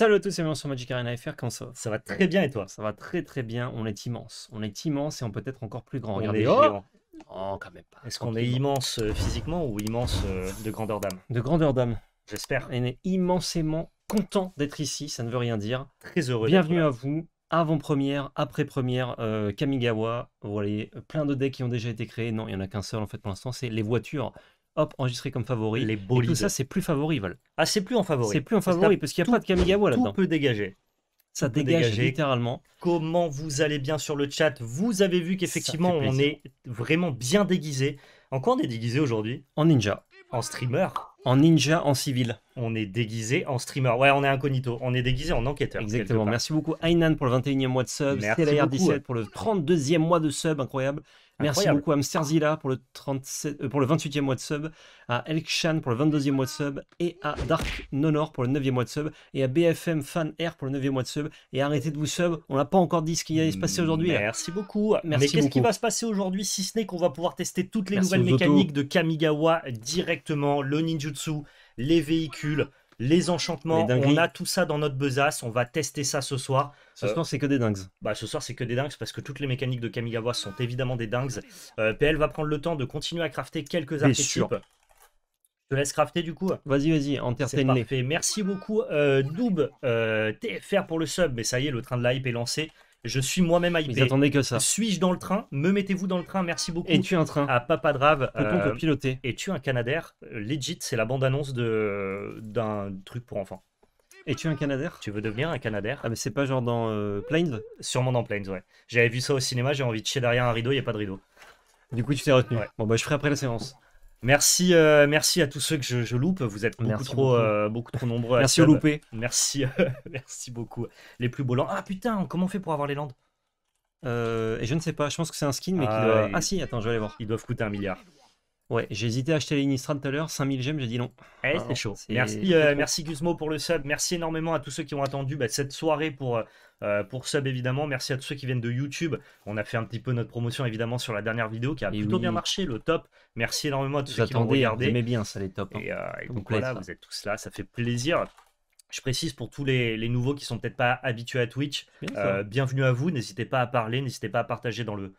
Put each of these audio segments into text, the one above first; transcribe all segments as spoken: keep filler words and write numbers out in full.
Salut à tous et bienvenue sur Magic Arena F R, comment ça va? Ça va très bien et toi? Ça va très très bien, on est immense, on est immense et on peut être encore plus grand. On Regardez, est oh, oh quand même pas. Est-ce qu'on est immense euh, physiquement ou immense euh, de grandeur d'âme? De grandeur d'âme. J'espère. On est immensément content d'être ici, ça ne veut rien dire. Très heureux. Bienvenue à vous, avant-première, après-première, euh, Kamigawa, voilà, plein de decks qui ont déjà été créés. Non, il n'y en a qu'un seul en fait pour l'instant, c'est les voitures. Hop, enregistré comme favori. Les bolides. Et tout ça, c'est plus favori, Val. Ah, c'est plus en favori. C'est plus en favori, parce qu'il n'y a tout, pas de Kamigawa là-dedans. Tout peut dégager. Ça tout dégage dégager. littéralement. Comment vous allez bien sur le chat? Vous avez vu qu'effectivement, on est vraiment bien déguisé. En quoi on est déguisé aujourd'hui? En ninja. En streamer. En ninja, en civil. On est déguisé en streamer. Ouais, on est incognito. On est déguisé en enquêteur. Exactement. Merci beaucoup, Aynan, pour le vingt et unième mois de sub. Stellaire dix-sept pour le trente-deuxième mois de sub. Incroyable. Merci Incroyable. beaucoup à Msterzila pour le, trente-sept, euh, pour le vingt-huitième mois de sub, à Elkshan pour le vingt-deuxième mois de sub, et à Dark Nonor pour le neuvième mois de sub, et à B F M Fan Air pour le neuvième mois de sub. Et arrêtez de vous sub, on n'a pas encore dit ce qu'il allait se passer aujourd'hui. Merci beaucoup. Merci Mais qu'est-ce qui va se passer aujourd'hui, si ce n'est qu'on va pouvoir tester toutes les Merci nouvelles mécaniques autos. de Kamigawa directement, le ninjutsu, les véhicules, les enchantements, les on a tout ça dans notre besace, on va tester ça ce soir. Ce euh, soir c'est que des dingues. Bah ce soir c'est que des dingues parce que toutes les mécaniques de Kamigawa sont évidemment des dingues. Euh, P L va prendre le temps de continuer à crafter quelques archétypes. Je te laisse crafter du coup. Vas-y, vas-y, entertain-les. Merci beaucoup euh, Noob euh, T F R pour le sub, mais ça y est, le train de la hype est lancé. Je suis moi-même hypé. Ils attendaient que ça. Suis-je dans le train? Me mettez-vous dans le train, merci beaucoup. Es-tu un train? À Papa Drave. Peut-on euh, piloter? Es-tu un Canadair? Legit, c'est la bande-annonce d'un truc pour enfants. Es-tu un Canadair? Tu veux devenir un Canadair? Ah mais c'est pas genre dans euh, Planes? Sûrement dans Planes, ouais. J'avais vu ça au cinéma, j'ai envie de chier derrière un rideau, il n'y a pas de rideau. Du coup tu t'es retenu. Ouais. Bon bah je ferai après la séance. Merci, euh, merci à tous ceux que je, je loupe, vous êtes beaucoup, merci trop, beaucoup. Euh, beaucoup trop nombreux. À merci au loupé. Merci, euh, merci beaucoup. Les plus beaux lands. Ah putain, comment on fait pour avoir les lands? euh, Et je ne sais pas, je pense que c'est un skin, mais ah, qui doit... Et... Ah si, attends, je vais aller voir. Ils doivent coûter un milliard. Ouais, j'ai hésité à acheter les Innistrad tout à l'heure, cinq mille gemmes, j'ai dit non. Eh, c'est chaud. Merci, euh, merci Guzmo pour le sub, merci énormément à tous ceux qui ont attendu bah, cette soirée pour, euh, pour sub évidemment, merci à tous ceux qui viennent de YouTube, on a fait un petit peu notre promotion évidemment sur la dernière vidéo qui a et plutôt oui. bien marché, le top, merci énormément à tous vous ceux qui l'ont regardé. Vous aimez bien ça les tops. Hein. Et, euh, et donc plaît, voilà, ça. vous êtes tous là, ça fait plaisir. Je précise pour tous les, les nouveaux qui sont peut-être pas habitués à Twitch, bien euh, bienvenue à vous, n'hésitez pas à parler, n'hésitez pas à partager dans le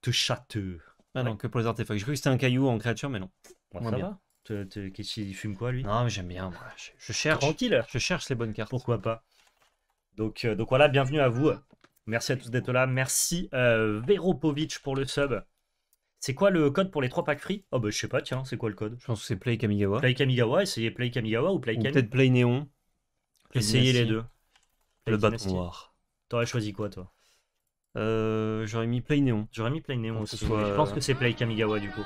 te chateux. Ah non, ouais. que pour les artefacts. Je crois que c'était un caillou en créature, mais non. Ouais, ça bien. va te, te, Il fume quoi, lui? Non, mais j'aime bien. Moi. Je, je cherche. Tranquille. Je cherche les bonnes cartes. Pourquoi pas? Donc, euh, donc voilà, bienvenue à vous. Merci à tous d'être là. Merci euh, Veropovic pour le sub. C'est quoi le code pour les trois packs free? Oh, bah je sais pas, tiens, c'est quoi le code? Je pense que c'est Play Kamigawa. Play Kamigawa, essayez Play Kamigawa ou Play Kamigawa. Peut-être Play Néon. Play essayez Dynasty. les deux. Play le bâton noir. T'aurais choisi quoi, toi? Euh, j'aurais mis Play Néon. J'aurais mis Play Néon aussi. Soit... Je pense que c'est Play Kamigawa du coup.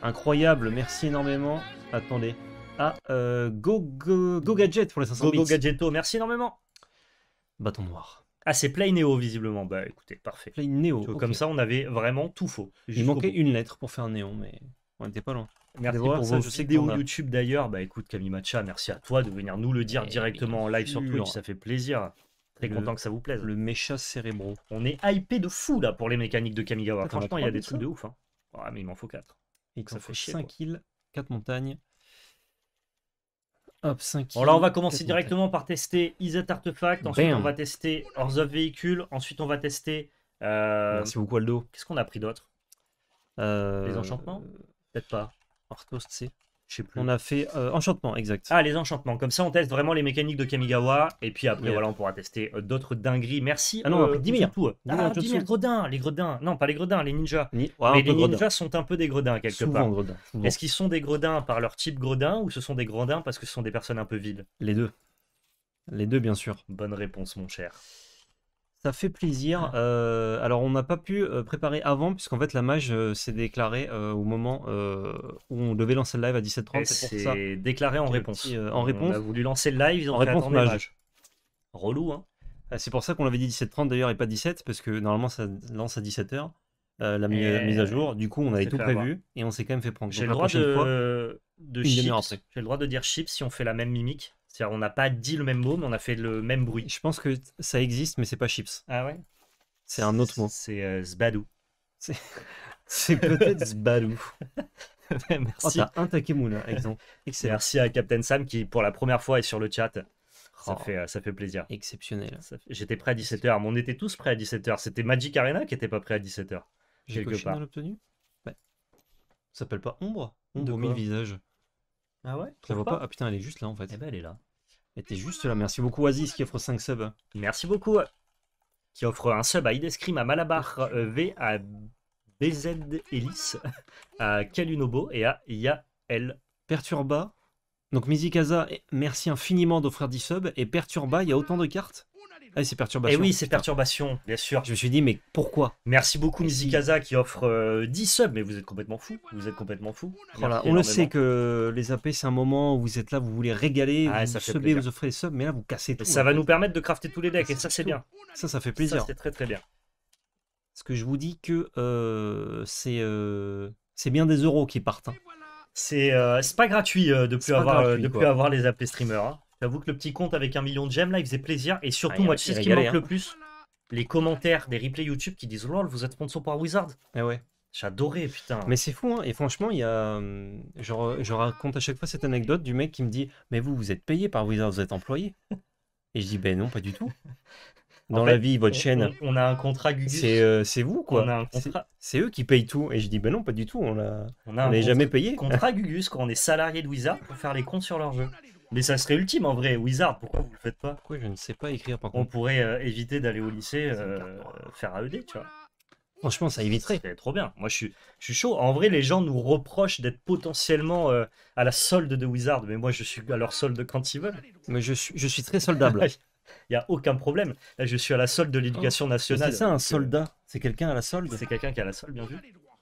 Incroyable, merci énormément. Attendez. Ah, euh, go, go, go Gadget pour les cinq cents bits. Go, go Gadgeto, merci énormément. Bâton noir. Ah, c'est Play Néo visiblement. Bah écoutez, parfait. Play Néo. Okay. Comme ça, on avait vraiment tout faux. Il manquait une lettre pour faire un néon, mais on n'était pas loin. Merci pour vos vidéos YouTube d'ailleurs. Bah écoute, Camille Matcha, merci à toi de venir nous le dire et directement en live sur Twitch. Ça fait plaisir. Très content que ça vous plaise. Le mécha cérébraux. On est hypé de fou là pour les mécaniques de Kamigawa. Attends, franchement, il y a des trucs de ouf. Hein. Oh, mais il m'en faut quatre. Et ça fait cinq îles, quatre montagnes. Hop, cinq îles. Bon, là, on va commencer directement montagnes. par tester Izzet Artifact. Ensuite, Bam. on va tester Hors of Vehicle. Ensuite, on va tester. Euh... Merci beaucoup, Aldo. Qu'est-ce qu'on a pris d'autre? euh... Les enchantements? Peut-être pas. Orthos, c'est. Je sais plus. On a fait euh, enchantement, exact. Ah, les enchantements. Comme ça, on teste vraiment les mécaniques de Kamigawa. Et puis après, yeah. voilà, on pourra tester euh, d'autres dingueries. Merci. Ah non, on a pris Dimir. Tout. Ah, Dimir, gredins. Les gredins. Non, pas les gredins, les ninjas. Ni... Ouais, mais les ninjas gredin. sont un peu des gredins, quelque Souvent part. Gredin. Est-ce qu'ils sont des gredins par leur type gredin ou ce sont des gredins parce que ce sont des personnes un peu vides? Les deux. Les deux, bien sûr. Bonne réponse, mon cher. Ça fait plaisir. Euh, alors, on n'a pas pu préparer avant, puisqu'en fait, la mage euh, s'est déclarée euh, au moment euh, où on devait lancer le live à dix-sept heures trente. C'est déclaré en réponse. Petit, euh, en réponse. On a voulu lancer le live, ils ont en fait réponse, mage. mage. Relou, hein. C'est pour ça qu'on l'avait dit dix-sept heures trente d'ailleurs et pas dix-sept, parce que normalement, ça lance à dix-sept heures, euh, la et... mise à jour. Du coup, on, on avait tout prévu avoir. et on s'est quand même fait prendre. J'ai le droit de... de chips. J'ai le droit de dire chips si on fait la même mimique. C'est-à-dire on n'a pas dit le même mot, mais on a fait le même bruit. Je pense que ça existe, mais c'est pas chips. Ah ouais? C'est un autre mot. C'est euh, Zbadou. C'est peut-être Zbadou. Merci. Oh, t'as un Takemuna, exemple. Excellent. Merci à Captain Sam qui, pour la première fois, est sur le chat. Ça, oh, fait, ça fait plaisir. Exceptionnel. Fait... J'étais prêt à dix-sept heures. Mais on était tous prêts à dix-sept heures. C'était Magic Arena qui n'était pas prêt à dix-sept heures. J'ai quelque part. L'obtenu ouais. Ça s'appelle pas Ombre. Ombre au mille visages. Ah ouais. Je la vois pas. Ah putain, elle est juste là en fait. Eh ben, elle est là. Elle était juste là. Merci beaucoup, Aziz, qui offre cinq subs. Merci beaucoup. Qui offre un sub à Idescrim, à Malabar V, à B Z Ellis, à Kalunobo et à Yael. Perturba. Donc Mizikaza, merci infiniment d'offrir dix subs. Et Perturba, il y a autant de cartes. Ah, c'est Perturbation. Et oui, c'est Perturbation, bien sûr. Je me suis dit, mais pourquoi? Merci beaucoup, Mizikaza, qui offre euh, dix subs. Mais vous êtes complètement fou. Vous êtes complètement fou. Voilà, on le sait que les A P, c'est un moment où vous êtes là, vous voulez régaler, ah, vous, vous subez, vous offrez des subs, mais là, vous cassez tout. Et ça va nous permettre de crafter tous les decks, et ça, c'est bien. Ça, ça fait plaisir. Ça, c'est très, très bien. Parce que je vous dis que euh, c'est euh, bien des euros qui partent. Hein. C'est euh, pas gratuit euh, de plus avoir, gratuit, euh, de plus avoir les A P streamers. Hein. J'avoue que le petit compte avec un million de gemmes, là, il faisait plaisir. Et surtout, ah, moi, tu sais ce qui manque hein. le plus, les commentaires des replays YouTube qui disent « Lol, vous êtes sponsor par Wizard ». Eh ouais. J'adorais, putain. Mais c'est fou, hein. Et franchement, il y a... Genre, je raconte à chaque fois cette anecdote du mec qui me dit « Mais vous, vous êtes payé par Wizard, vous êtes employé ?» Et je dis « Ben non, pas du tout. » Dans en fait, la vie, votre on, chaîne... On, on a un contrat Gugus. C'est euh, vous, quoi. Contrat... C'est eux qui payent tout. Et je dis, ben non, pas du tout. On n'est jamais payé. Contrat Gugus, quand on est salarié de Wizard, pour faire les comptes sur leur jeu. Mais ça serait ultime, en vrai. Wizard, pourquoi vous le faites pas? Pourquoi je ne sais pas écrire, par contre. On pourrait euh, éviter d'aller au lycée euh, faire A E D, tu vois. Franchement, ça éviterait. C'est trop bien. Moi, je suis, je suis chaud. En vrai, les gens nous reprochent d'être potentiellement euh, à la solde de Wizard. Mais moi, je suis à leur solde quand ils veulent. Mais je suis, je suis très soldable. Il n'y a aucun problème. Là, je suis à la solde de l'éducation nationale. C'est ça, un soldat? C'est quelqu'un à la solde? C'est quelqu'un qui est à la solde, bien vu.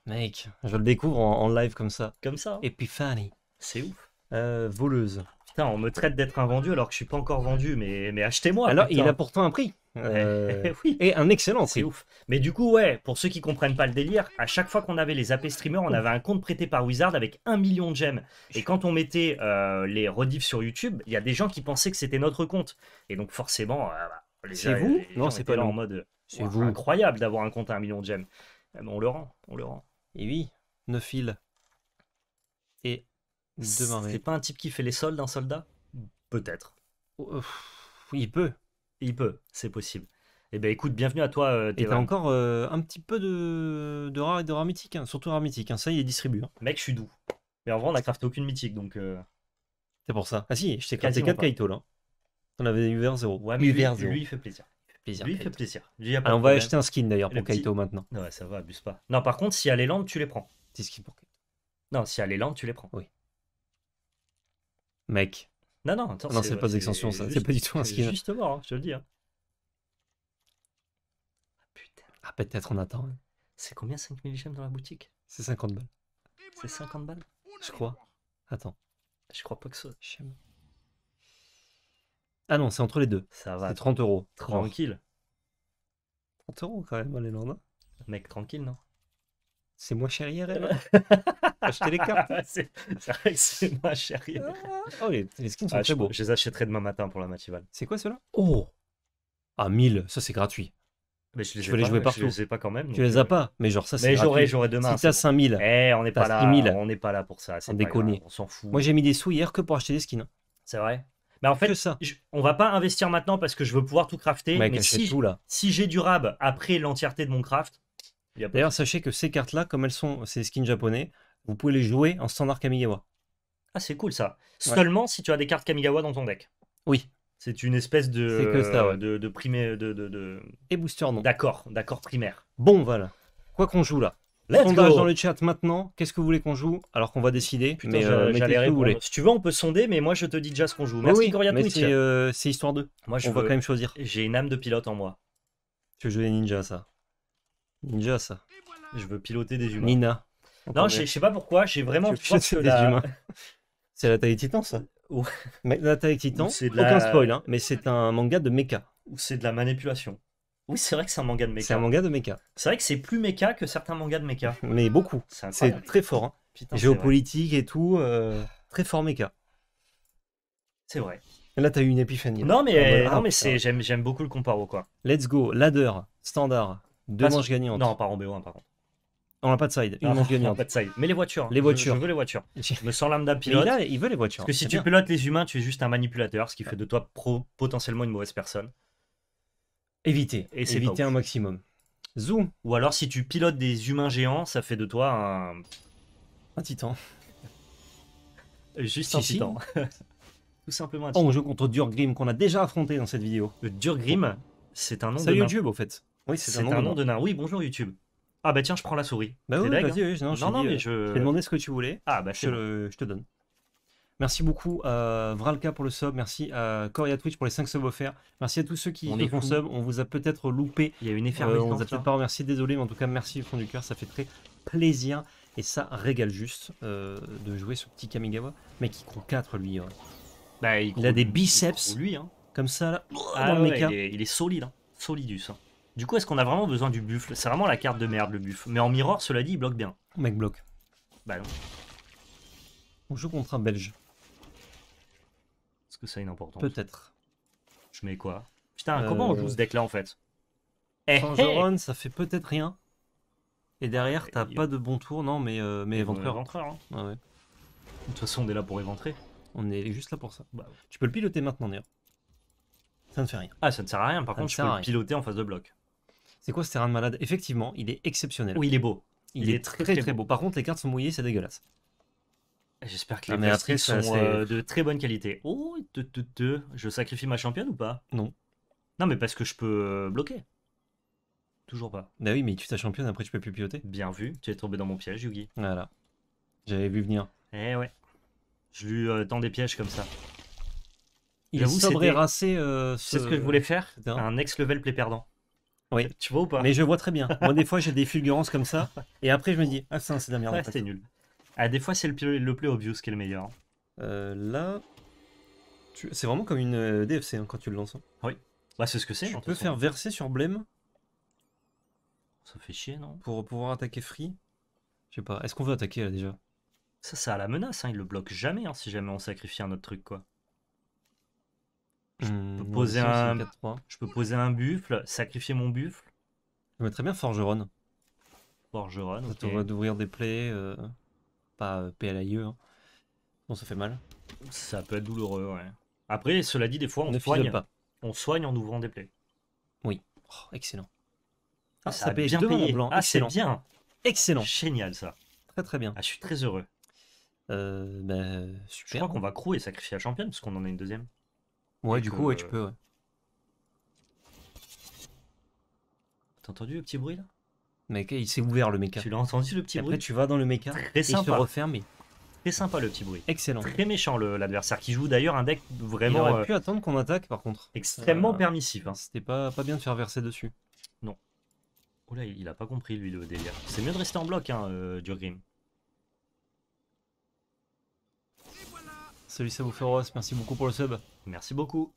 Mec, je le découvre en, en live comme ça. Comme ça. Hein. Epiphany. C'est ouf. Euh, voleuse. Putain, on me traite d'être un vendu alors que je suis pas encore vendu, mais, mais achetez-moi. Alors, putain. Il a pourtant un prix. Euh... oui. Et un excellent prix. C'est ouf. Mais du coup, ouais, pour ceux qui comprennent pas le délire, à chaque fois qu'on avait les A P streamers, on avait un compte prêté par Wizard avec un million de gemmes. Et quand on mettait euh, les rediffs sur YouTube, il y a des gens qui pensaient que c'était notre compte. Et donc forcément, euh, c'est vous les Non, c'est pas là en mode. C'est wow, incroyable d'avoir un compte à un million de gemmes. Mais on le rend, on le rend. Et oui, neuf fils. Et c'est pas un type qui fait les soldes, un soldat? Peut-être. Oh, il peut. Il peut, c'est possible. Eh ben écoute, bienvenue à toi. Euh, et t'as encore euh, un petit peu de, de rare et de rare mythique, hein, surtout rare mythique, hein, ça il est distribué. Hein. Mec, je suis doux. Mais en vrai, on a crafté aucune mythique, donc... Euh... C'est pour ça. Ah si, je t'ai crafté quatre Kaito, là. On avait eu vers zéro. Ouais, mais lui, zéro. Lui, il fait plaisir. Plaisir, lui, il fait plaisir. Lui, y a pas Alors, on va acheter un skin, d'ailleurs, pour Kaito, petit... maintenant. Ouais, ça va, abuse pas. Non, par contre, si à l'Eland, tu les prends. Petit skin pour Kaito. Non, si à l'Eland, tu les prends. Oui. Mec... Non, non, attends, non, c'est pas des extensions, ça. C'est pas du tout un skin. Juste mort, hein, je te le dis. Hein. Ah, putain. Ah, peut-être on attend. Hein. C'est combien cinq mille gemmes dans la boutique? C'est cinquante balles. C'est cinquante balles? Je crois. Attends. Je crois pas que ça. Ah non, c'est entre les deux. Ça va. C'est trente euros. Tranquille. trente euros quand même, les lendemains. Mec, tranquille, non? C'est moins cher I R L. Acheter les cartes. C'est vrai que c'est moins cher I R L. Oh, les, les skins sont ah, très beaux. Je les achèterai demain matin pour la matinale. C'est quoi ceux-là? Oh, ah, mille, ça c'est gratuit. Mais je les tu peux les jouer partout. Je les ai pas quand même. Tu les as euh... pas, mais genre ça c'est gratuit. Mais j'aurai demain. Si t'as cinq mille, eh, on n'est pas là. On n'est pas là pour ça. C'est déconné. On s'en fout. Moi j'ai mis des sous hier que pour acheter des skins. C'est vrai. Mais en fait, ça. Je, on va pas investir maintenant parce que je veux pouvoir tout crafter. Mec, mais si, si j'ai du rab après l'entièreté de mon craft. D'ailleurs, sachez que ces cartes-là, comme elles sont ces skins japonais, vous pouvez les jouer en standard Kamigawa. Ah, c'est cool ça. Ouais. Seulement si tu as des cartes Kamigawa dans ton deck. Oui. C'est une espèce de que ça, ouais. de, de primaire de, de, de et booster non. D'accord, d'accord primaire. Bon voilà. Quoi qu'on joue là. Sondage dans le chat maintenant. Qu'est-ce que vous voulez qu'on joue? Alors qu'on va décider. Putain, mais euh, j'allais répondre. Si tu veux, on peut sonder, mais moi je te dis déjà ce qu'on joue. Merci Coriatou. Oui, c'est euh, histoire deux. Moi, je on veux... va quand même choisir. J'ai une âme de pilote en moi. Tu veux jouer Ninja ça? Ninja, ça. Je veux piloter des humains. Nina. Non, je sais pas pourquoi, j'ai vraiment... C'est la... la taille titan, ça. Ou... Mais la taille titan, de la... aucun spoil, hein, mais c'est un manga de mecha. Ou c'est de la manipulation. Oui, c'est vrai que c'est un manga de mecha. C'est un manga de mecha. C'est vrai que c'est plus mecha que certains mangas de mecha. Mais beaucoup. C'est très fort. Hein. Putain, géopolitique et tout, euh... très fort mecha. C'est vrai. Là, t'as eu une épiphanie. Non, mais, voilà, non, mais j'aime beaucoup le comparo, quoi. Let's go, ladder, standard. Deux manches gagnantes. Non, par en B O un, par contre. On n'a pas de side. Une ah, manche gagnante. On n'a pas de side. Mais les voitures. Les je, voitures. Je veux les voitures. Je me sens l'âme d'un pilote. Là, il veut les voitures. Parce que si tu bien. pilotes les humains, tu es juste un manipulateur, ce qui ouais. fait de toi pro, potentiellement une mauvaise personne. Éviter. Et c'est éviter un maximum. Zoom. Ou alors si tu pilotes des humains géants, ça fait de toi un. Un titan. Juste si, un si. titan. Tout simplement un titan. On joue contre Durgrim qu'on a déjà affronté dans cette vidéo. Le Durgrim, c'est un nom de YouTube, au fait. Oui, c'est un nom de nain. Oui, bonjour YouTube. Ah bah tiens, je prends la souris. Bah oui, vas-y, oui, non, je non, non dit, mais je... je t'ai demandé ce que tu voulais. Ah bah je, bon. le... je te donne. Merci beaucoup à Vralka pour le sub, merci à Coria Twitch pour les cinq subs offerts. Merci à tous ceux qui font sub, on vous a peut-être loupé. Il y a une effervescence. Euh, on vous a peut-être pas remercié, désolé, mais en tout cas merci du fond du cœur, ça fait très plaisir. Et ça régale juste euh, de jouer ce petit Kamigawa. Mec, il croule quatre lui. Ouais. Bah, il, il croule, a des biceps, il lui, hein. Comme ça, là. Ah, dans ouais, le méca. Il, est, il est solide, hein. Solidus. Hein. Du coup, est-ce qu'on a vraiment besoin du buffle? C'est vraiment la carte de merde, le buffle. Mais en mirror, cela dit, il bloque bien. Mec bloque. Bah non. On joue contre un Belge. Est-ce que ça a une importance? Peut-être. Je mets quoi? Putain, euh... comment on joue ce deck-là, en fait? Eh, Tangeron, ça fait peut-être rien. Et derrière, t'as pas de bon tour, non, mais, euh, mais éventreur. éventreur hein. Ah ouais. De toute façon, on est là pour éventrer. On est juste là pour ça. Bah, ouais. Tu peux le piloter maintenant, d'ailleurs. Ça ne fait rien. Ah, ça ne sert à rien. Par ça contre, je peux le piloter en face de bloc. C'est quoi ce terrain de malade? Effectivement, il est exceptionnel. Oui, il est beau. Il, il est, est très, très, très beau. beau. Par contre, les cartes sont mouillées, c'est dégueulasse. J'espère que les cartes sont euh, de très bonne qualité. Oh, te, te, te. Je sacrifie ma championne ou pas? Non. Non, mais parce que je peux bloquer. Toujours pas. Bah oui, mais tu ta championne, après tu peux plus piloter. Bien vu, tu es tombé dans mon piège, Yugi. Voilà. J'avais vu venir. Eh ouais. Je lui euh, tends des pièges comme ça. Il avoue, c'est rassé. Euh, c'est ce... ce que je voulais faire. Un ex-level play perdant. Oui. Tu vois ou pas? Mais je vois très bien. Moi, des fois, j'ai des fulgurances comme ça. Et après, je me dis, ah, ça, c'est de la merde. Ouais, c'était nul. Ah, des fois, c'est le, le play obvious qui est le meilleur. Euh, là. Tu... C'est vraiment comme une euh, D F C hein, quand tu le lances. Hein. Oui. Bah, c'est ce que c'est. Tu peux faire façon. verser sur Blême. Ça fait chier, non? Pour pouvoir attaquer Free. Je sais pas. Est-ce qu'on veut attaquer là déjà? Ça, ça a la menace. Hein. Il le bloque jamais hein, si jamais on sacrifie un autre truc, quoi. Je peux, mmh, poser un... je peux poser un buffle, sacrifier mon buffle. Je mettrais bien Forgeron. Forgeron, ça okay. te va d'ouvrir des plaies, euh... pas euh, P L I E. Hein. Bon, ça fait mal. Ça peut être douloureux, ouais. Après, cela dit, des fois, on, on soigne pas. On soigne en ouvrant des plaies. Oui, oh, excellent. Ah, ça, ça a bien payé. Blanc. Ah, c'est bien. Excellent. Génial, ça. Très, très bien. Ah, je suis très heureux. Euh, bah, super. Je crois qu'on va crouer et sacrifier la championne, parce qu'on en a une deuxième. Ouais, du coup, euh... ouais, tu peux, ouais. T'as entendu le petit bruit, là? Mec, il s'est ouvert, le méca. Tu l'as entendu, le petit bruit? Après, tu vas dans le méca, et sympa. Il se referme. Et... Très sympa, le petit bruit. Excellent. Très méchant, l'adversaire, qui joue d'ailleurs un deck vraiment... Il aurait euh... pu attendre qu'on attaque, par contre. Extrêmement euh... permissif. Hein. C'était pas, pas bien de faire verser dessus. Non. Oula, il a pas compris, lui, le délire. C'est mieux de rester en bloc, hein, euh, Durgrim. Salut Sabouferos, merci beaucoup pour le sub. Merci beaucoup.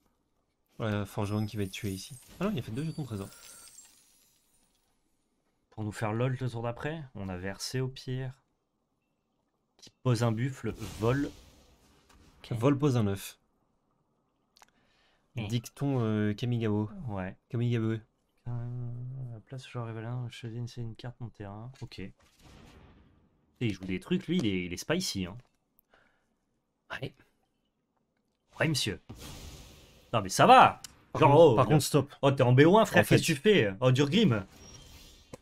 Ouais, Forgeron qui va être tué ici. Ah non, il a fait deux jetons trésor. Pour nous faire lol le tour d'après, on a versé au pire. Qui pose un buffle, vol. Okay. Vol pose un œuf. Mmh. Dicton euh, Kamigawa. Ouais. Kamigawa. Euh, à la place, je révèle un, je choisis une carte mon terrain. Ok. Et il joue des trucs, lui, il est, il est spicy. Hein. Allez. Ouais, monsieur. Non, mais ça va. Genre, oh, par contre, stop. Oh, t'es en B O un, frère, qu'est-ce que tu fais? Oh, Durgrim.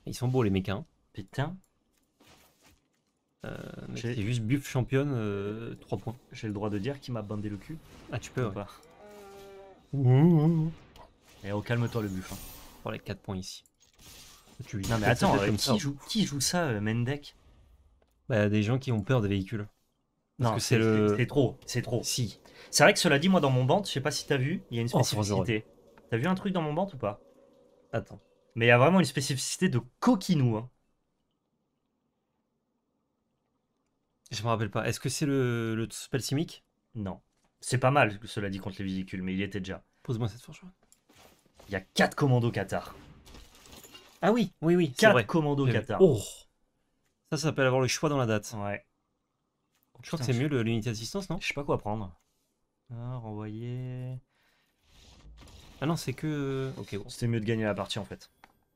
Ils sont beaux, les mecs, hein. Putain. Euh, mec, c'est juste buff championne, euh, trois points. J'ai le droit de dire qu'il m'a bandé le cul. Ah, tu peux, ouais. Pas. Ouh. Et oh, calme-toi, le buff. Hein. Pour les quatre points ici. Tu non, mais attends, euh, qui, ça, joue, qui joue ça, euh, Mendek? Bah, des gens qui ont peur des véhicules. Parce non, c'est le... trop, c'est trop. Si. C'est vrai que cela dit, moi dans mon band, je sais pas si t'as vu, il y a une spécificité. Oh, t'as vu un truc dans mon band ou pas? Attends. Mais il y a vraiment une spécificité de coquinou. Hein. Je me rappelle pas. Est-ce que c'est le, le spell simique? Non. C'est pas mal, cela dit, contre les véhicules, mais il y était déjà. Pose-moi cette fourche. Il y a quatre commandos Qatar. Ah oui, oui, oui. quatre commandos Qatar. Oh. Ça, ça s'appelle avoir le choix dans la date. Ouais. Je crois que c'est mieux l'unité d'assistance, non? Je sais pas quoi prendre. Ah, renvoyer. Ah non, c'est que. Ok, bon. C'était mieux de gagner la partie en fait.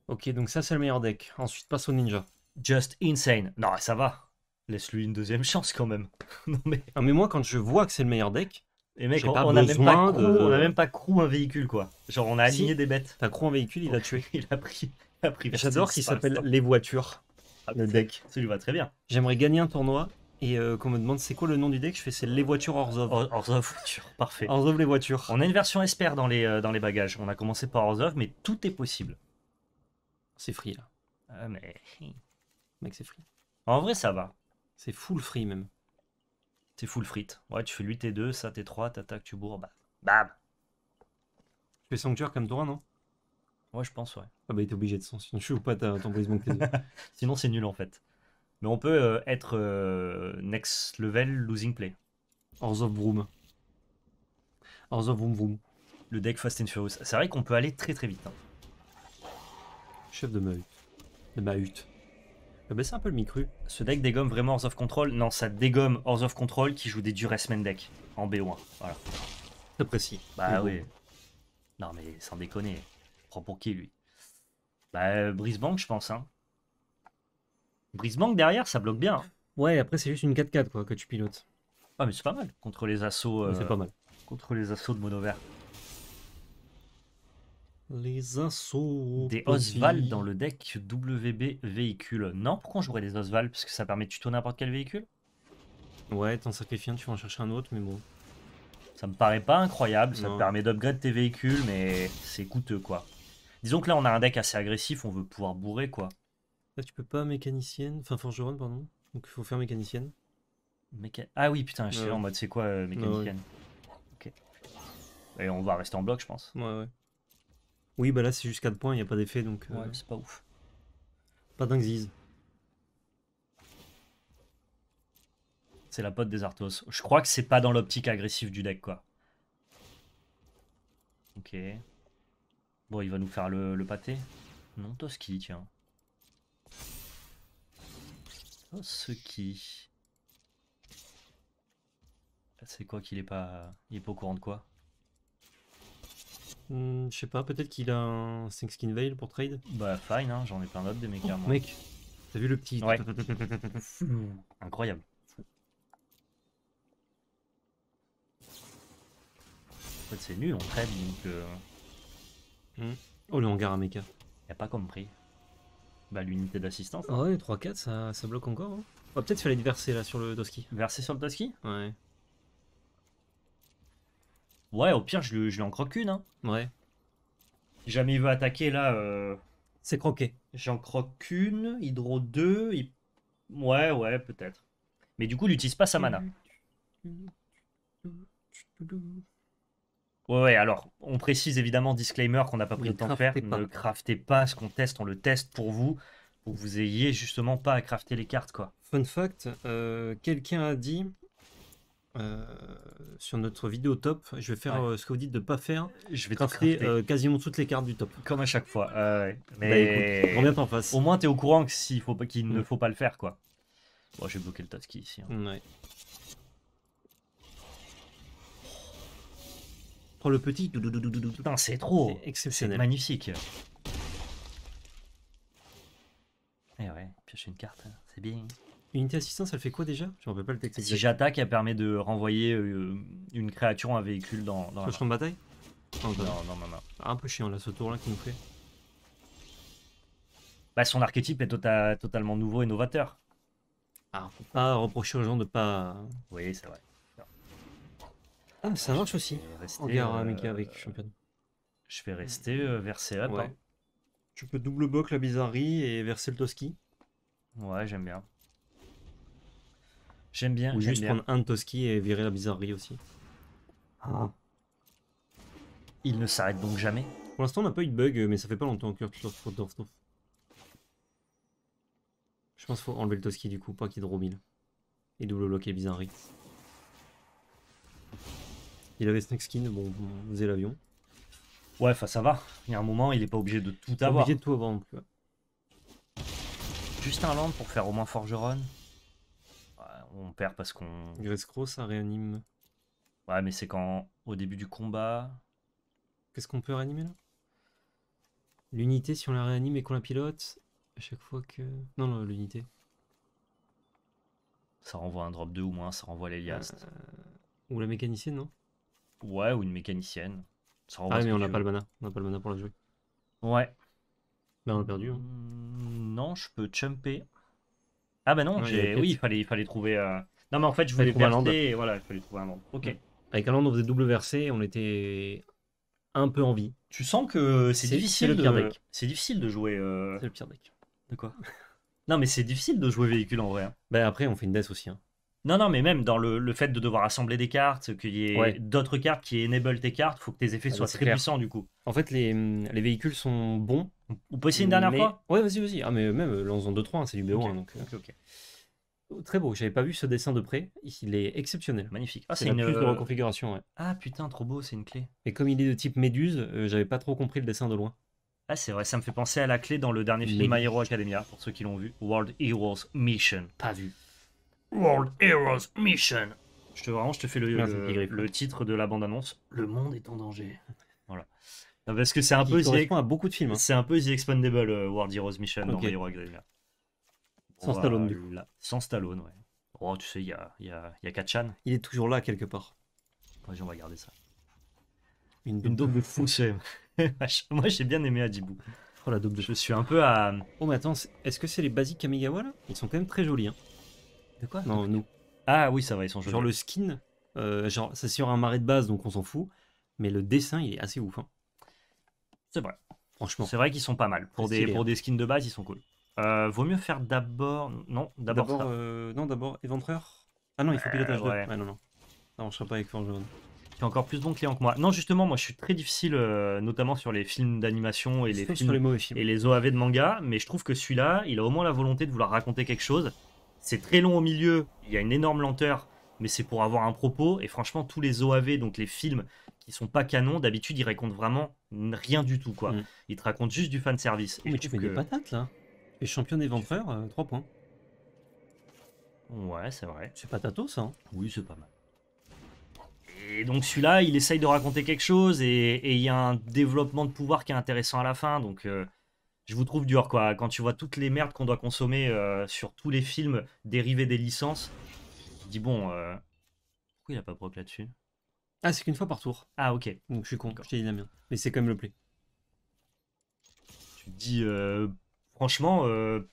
Ok, donc ça c'est le meilleur deck. Ensuite, passe au ninja. Just insane. Non, ça va. Laisse-lui une deuxième chance quand même. Non, mais... non, mais moi, quand je vois que c'est le meilleur deck, et mec, on n'a même pas crew, de... on a même pas crew un véhicule, quoi. Genre, on a aligné si, des bêtes. T'as crew un véhicule, il a tué. Il a pris. pris J'adore qu'il s'appelle Les Voitures, ah, le deck. Ça lui va très bien. J'aimerais gagner un tournoi et euh, qu'on me demande c'est quoi le nom du deck. Je fais c'est Les Voitures Hors of. Hors of, parfait. Hors of les voitures. On a une version S P R dans les, euh, dans les bagages. On a commencé par Hors of, mais tout est possible. C'est free, là. Ah, mais. Mec, c'est free. En vrai, ça va. C'est full free, même. C'est full frite. Ouais, tu fais lui T deux, ça T trois, t'attaques, tu bourres, bah, bam. Tu fais sanctuaire comme toi, non? Ouais, je pense, ouais. Ah bah, t'es obligé de son, sinon je suis ou pas ton Brisebank T deux. Sinon, c'est nul, en fait. Mais on peut euh, être euh, next level losing play. Hors of Vroom. Hors of Vroom Vroom. Le deck Fast and Furious. C'est vrai qu'on peut aller très très vite. Hein. Chef de ma hutte. De ma hutte. C'est un peu le micru. Ce deck dégomme vraiment Hors of Control. Non, ça dégomme Hors of Control qui joue des Duress Mendek en B O un. Voilà. C'est précis. Bah oui. Bon. Non, mais sans déconner. Prends pour qui, lui? Bah, Brisebank, je pense. Hein. Brisebank derrière, ça bloque bien. Ouais, après, c'est juste une quatre quatre quoi, que tu pilotes. Ah, mais c'est pas mal. Contre les assauts. Euh, c'est pas mal. Contre les assauts de mono vert. Les assauts. Des Oswald dans le deck W B véhicule. Non, pourquoi on jouerait des Oswald? Parce que ça permet de tuto n'importe quel véhicule. Ouais, t'en sacrifies un, tu vas en chercher un autre, mais bon. Ça me paraît pas incroyable, non. Ça te permet d'upgrade tes véhicules, mais c'est coûteux, quoi. Disons que là, on a un deck assez agressif, on veut pouvoir bourrer, quoi. Là, tu peux pas mécanicienne, enfin forgeronne, pardon. Donc il faut faire mécanicienne. Méca... Ah oui, putain, je suis ouais. en mode c'est quoi euh, mécanicienne ouais, ouais. Ok. Et on va rester en bloc, je pense. Ouais, ouais. Oui, bah là c'est juste quatre points, il n'y a pas d'effet donc. Ouais, euh... c'est pas ouf. Pas dingue ziz. C'est la pote des Arthos. Je crois que c'est pas dans l'optique agressive du deck quoi. Ok. Bon, il va nous faire le, le pâté. Non, Toski, tiens. Toski. C'est quoi qu'il est pas. Il est pas au courant de quoi? Hmm, je sais pas, peut-être qu'il a un cinq skin Veil pour trade. Bah fine, hein, j'en ai plein d'autres des mechas. Oh, mec, t'as vu le petit ouais. Incroyable. En fait c'est nul, on trade donc... Euh... Hmm. Oh le hangar à mecha. Y'a pas compris. Bah l'unité d'assistance. Hein. Oh ouais, trois quatre ça, ça bloque encore. Hein. Oh, peut-être fallait te verser là sur le Toski. Verser sur le Toski? Ouais. Ouais, au pire, je lui, je lui en croque une. Hein. Ouais. Si jamais il veut attaquer, là... Euh... C'est croqué. J'en croque une, hydro deux... Il... Ouais, ouais, peut-être. Mais du coup, il n'utilise pas sa mana. Ouais, ouais, alors, on précise évidemment, disclaimer, qu'on n'a pas pris ne le temps de faire. Pas. Ne craftez pas ce qu'on teste, on le teste pour vous, pour que vous ayez justement pas à crafter les cartes, quoi. Fun fact, euh, quelqu'un a dit... Euh, sur notre vidéo top, je vais faire ouais. euh, ce que vous dites de pas faire. Je vais crafter euh, quasiment toutes les cartes du top. Comme à chaque fois. Euh, ouais. Mais bah, écoute, combien t'en fasses. Au moins t'es au courant que s'il faut pas, qu'il mmh. ne faut pas le faire quoi. Bon, j'ai bloqué le Toski ici. Hein. Ouais. Prends le petit. Putain, c'est trop. C'est exceptionnel. C'est magnifique. Eh ouais, piocher une carte, hein. C'est bien. Unité assistance, elle fait quoi déjà? Je ne rappelle pas le texte. Si j'attaque, elle permet de renvoyer euh, une créature ou un véhicule dans, dans le champ de bataille. Non, non, non, non. non. Ah, un peu chiant là, ce tour-là qui nous fait. Bah, son archétype est to totalement nouveau et novateur. Ah, faut pas reprocher aux gens de pas. Oui, c'est vrai. Non. Ah, mais ça marche aussi. En guerre euh, euh, avec championne. Je vais rester euh, verser up. Ouais. Hein. Tu peux double bloc la bizarrerie et verser le Toski. Ouais, j'aime bien. J'aime bien. Ou juste bien. Prendre un Toski et virer la bizarrerie aussi. Ah. Il ne s'arrête donc jamais. Pour l'instant, on n'a pas eu de bug, mais ça fait pas longtemps que. Je pense qu'il faut enlever le Toski du coup, pas qu'il dromille. Et double bloquer bizarrerie. Il avait Snake Skin, bon, on faisait l'avion. Ouais, enfin ça va. Il y a un moment, il est pas obligé de tout avoir. Obligé de tout avoir non plus. Ouais. Juste un land pour faire au moins Forgeron. On perd parce qu'on... Greskro, ça réanime. Ouais, mais c'est quand, au début du combat... Qu'est-ce qu'on peut réanimer, là? L'unité, si on la réanime et qu'on la pilote, à chaque fois que... Non, non, l'unité. Ça renvoie un drop deux ou moins, ça renvoie l'Eliast. Euh... Ou la mécanicienne, non? Ouais, ou une mécanicienne. Ça renvoie ah, mais on n'a pas le mana. On n'a pas le mana pour la jouer. Ouais. Ben, on a perdu. Hein. Non, je peux jumper. Ah, bah ben non, ouais, oui, il fallait, il fallait trouver. Euh... Non, mais en fait, je voulais trouver un land. Et voilà, il fallait trouver un land. Ok. Ouais. Avec un land, on faisait double versé, on était un peu en vie. Tu sens que c'est difficile. C'est le pire de... deck. C'est difficile de jouer. Euh... C'est le pire deck. De quoi? Non, mais c'est difficile de jouer véhicule en vrai. Hein. Ben après, on fait une death aussi. Hein. Non, non, mais même dans le, le fait de devoir assembler des cartes, qu'il y ait ouais. d'autres cartes qui enable tes cartes, il faut que tes effets ah, soient très clair. puissants du coup. En fait, les, les véhicules sont bons. On peut essayer une dernière mais... fois. Ouais, vas-y, vas-y. Ah, mais même lançons deux trois, hein, c'est du B O un. Okay. Donc, okay, okay. Très beau, j'avais pas vu ce dessin de près. Il est exceptionnel. Magnifique. Ah, c'est une plus de reconfiguration. Ouais. Ah putain, trop beau, c'est une clé. Et comme il est de type méduse, euh, j'avais pas trop compris le dessin de loin. Ah, c'est vrai, ça me fait penser à la clé dans le dernier film My Hero Academia, pour ceux qui l'ont vu. World Heroes Mission. Pas vu. World Heroes Mission. Je te, vraiment, je te fais le, Merci, le, le titre de la bande-annonce. Le monde est en danger. Voilà. Non, parce que c'est un, ex... hein. un peu... beaucoup de films. C'est un peu The Expandable uh, World Heroes Mission okay. dans My Hero Academia. Sans voilà, Stallone, du coup. Là. Sans Stallone, ouais. Oh, tu sais, il y a, y, a, y a Kachan. Il est toujours là, quelque part. Vas-y, on va garder ça. Une double, Une double de fou. Moi, j'ai bien aimé Adibou. Oh, la double de fou. Je suis un peu à... Oh, mais attends, est-ce que c'est les basiques Kamigawa, là? Ils sont quand même très jolis, hein. De quoi? Non, nous. Ah oui, ça va, ils sont jolis. Genre le skin, euh, genre c'est sur un marais de base, donc on s'en fout. Mais le dessin, il est assez ouf. Hein. C'est vrai. Franchement. C'est vrai qu'ils sont pas mal. Pour, des, pour des skins de base, ils sont cool. Euh, vaut mieux faire d'abord... Non, d'abord... Euh, non, d'abord éventreur. Ah non, il faut euh, pilotage ouais. deux. Ouais, non, non. Non, je serai pas avec Forge Jaune. Tu es encore plus bon client que moi. Non, justement, moi, je suis très difficile, euh, notamment sur les films d'animation et les, films, sur les mauvais films et les O A V de manga. Mais je trouve que celui-là, il a au moins la volonté de vouloir raconter quelque chose. C'est très long au milieu, il y a une énorme lenteur, mais c'est pour avoir un propos. Et franchement, tous les O A V, donc les films qui sont pas canons, d'habitude, ils racontent vraiment rien du tout, quoi. Mmh. Ils te racontent juste du fanservice. Oh, mais tu fais que... des patates, là. Et champion éventreur, euh, trois points. Ouais, c'est vrai. C'est patato, ça. Hein. Oui, c'est pas mal. Et donc, celui-là, il essaye de raconter quelque chose, et il y a un développement de pouvoir qui est intéressant à la fin, donc... Euh... Je vous trouve dur, quoi. Quand tu vois toutes les merdes qu'on doit consommer euh, sur tous les films dérivés des licences, tu dis bon, euh... pourquoi il a pas proc là-dessus? Ah, c'est qu'une fois par tour. Ah, ok. Donc je suis con, je t'ai dit la merde. Mais c'est quand même le play. Tu te dis, euh, franchement, euh,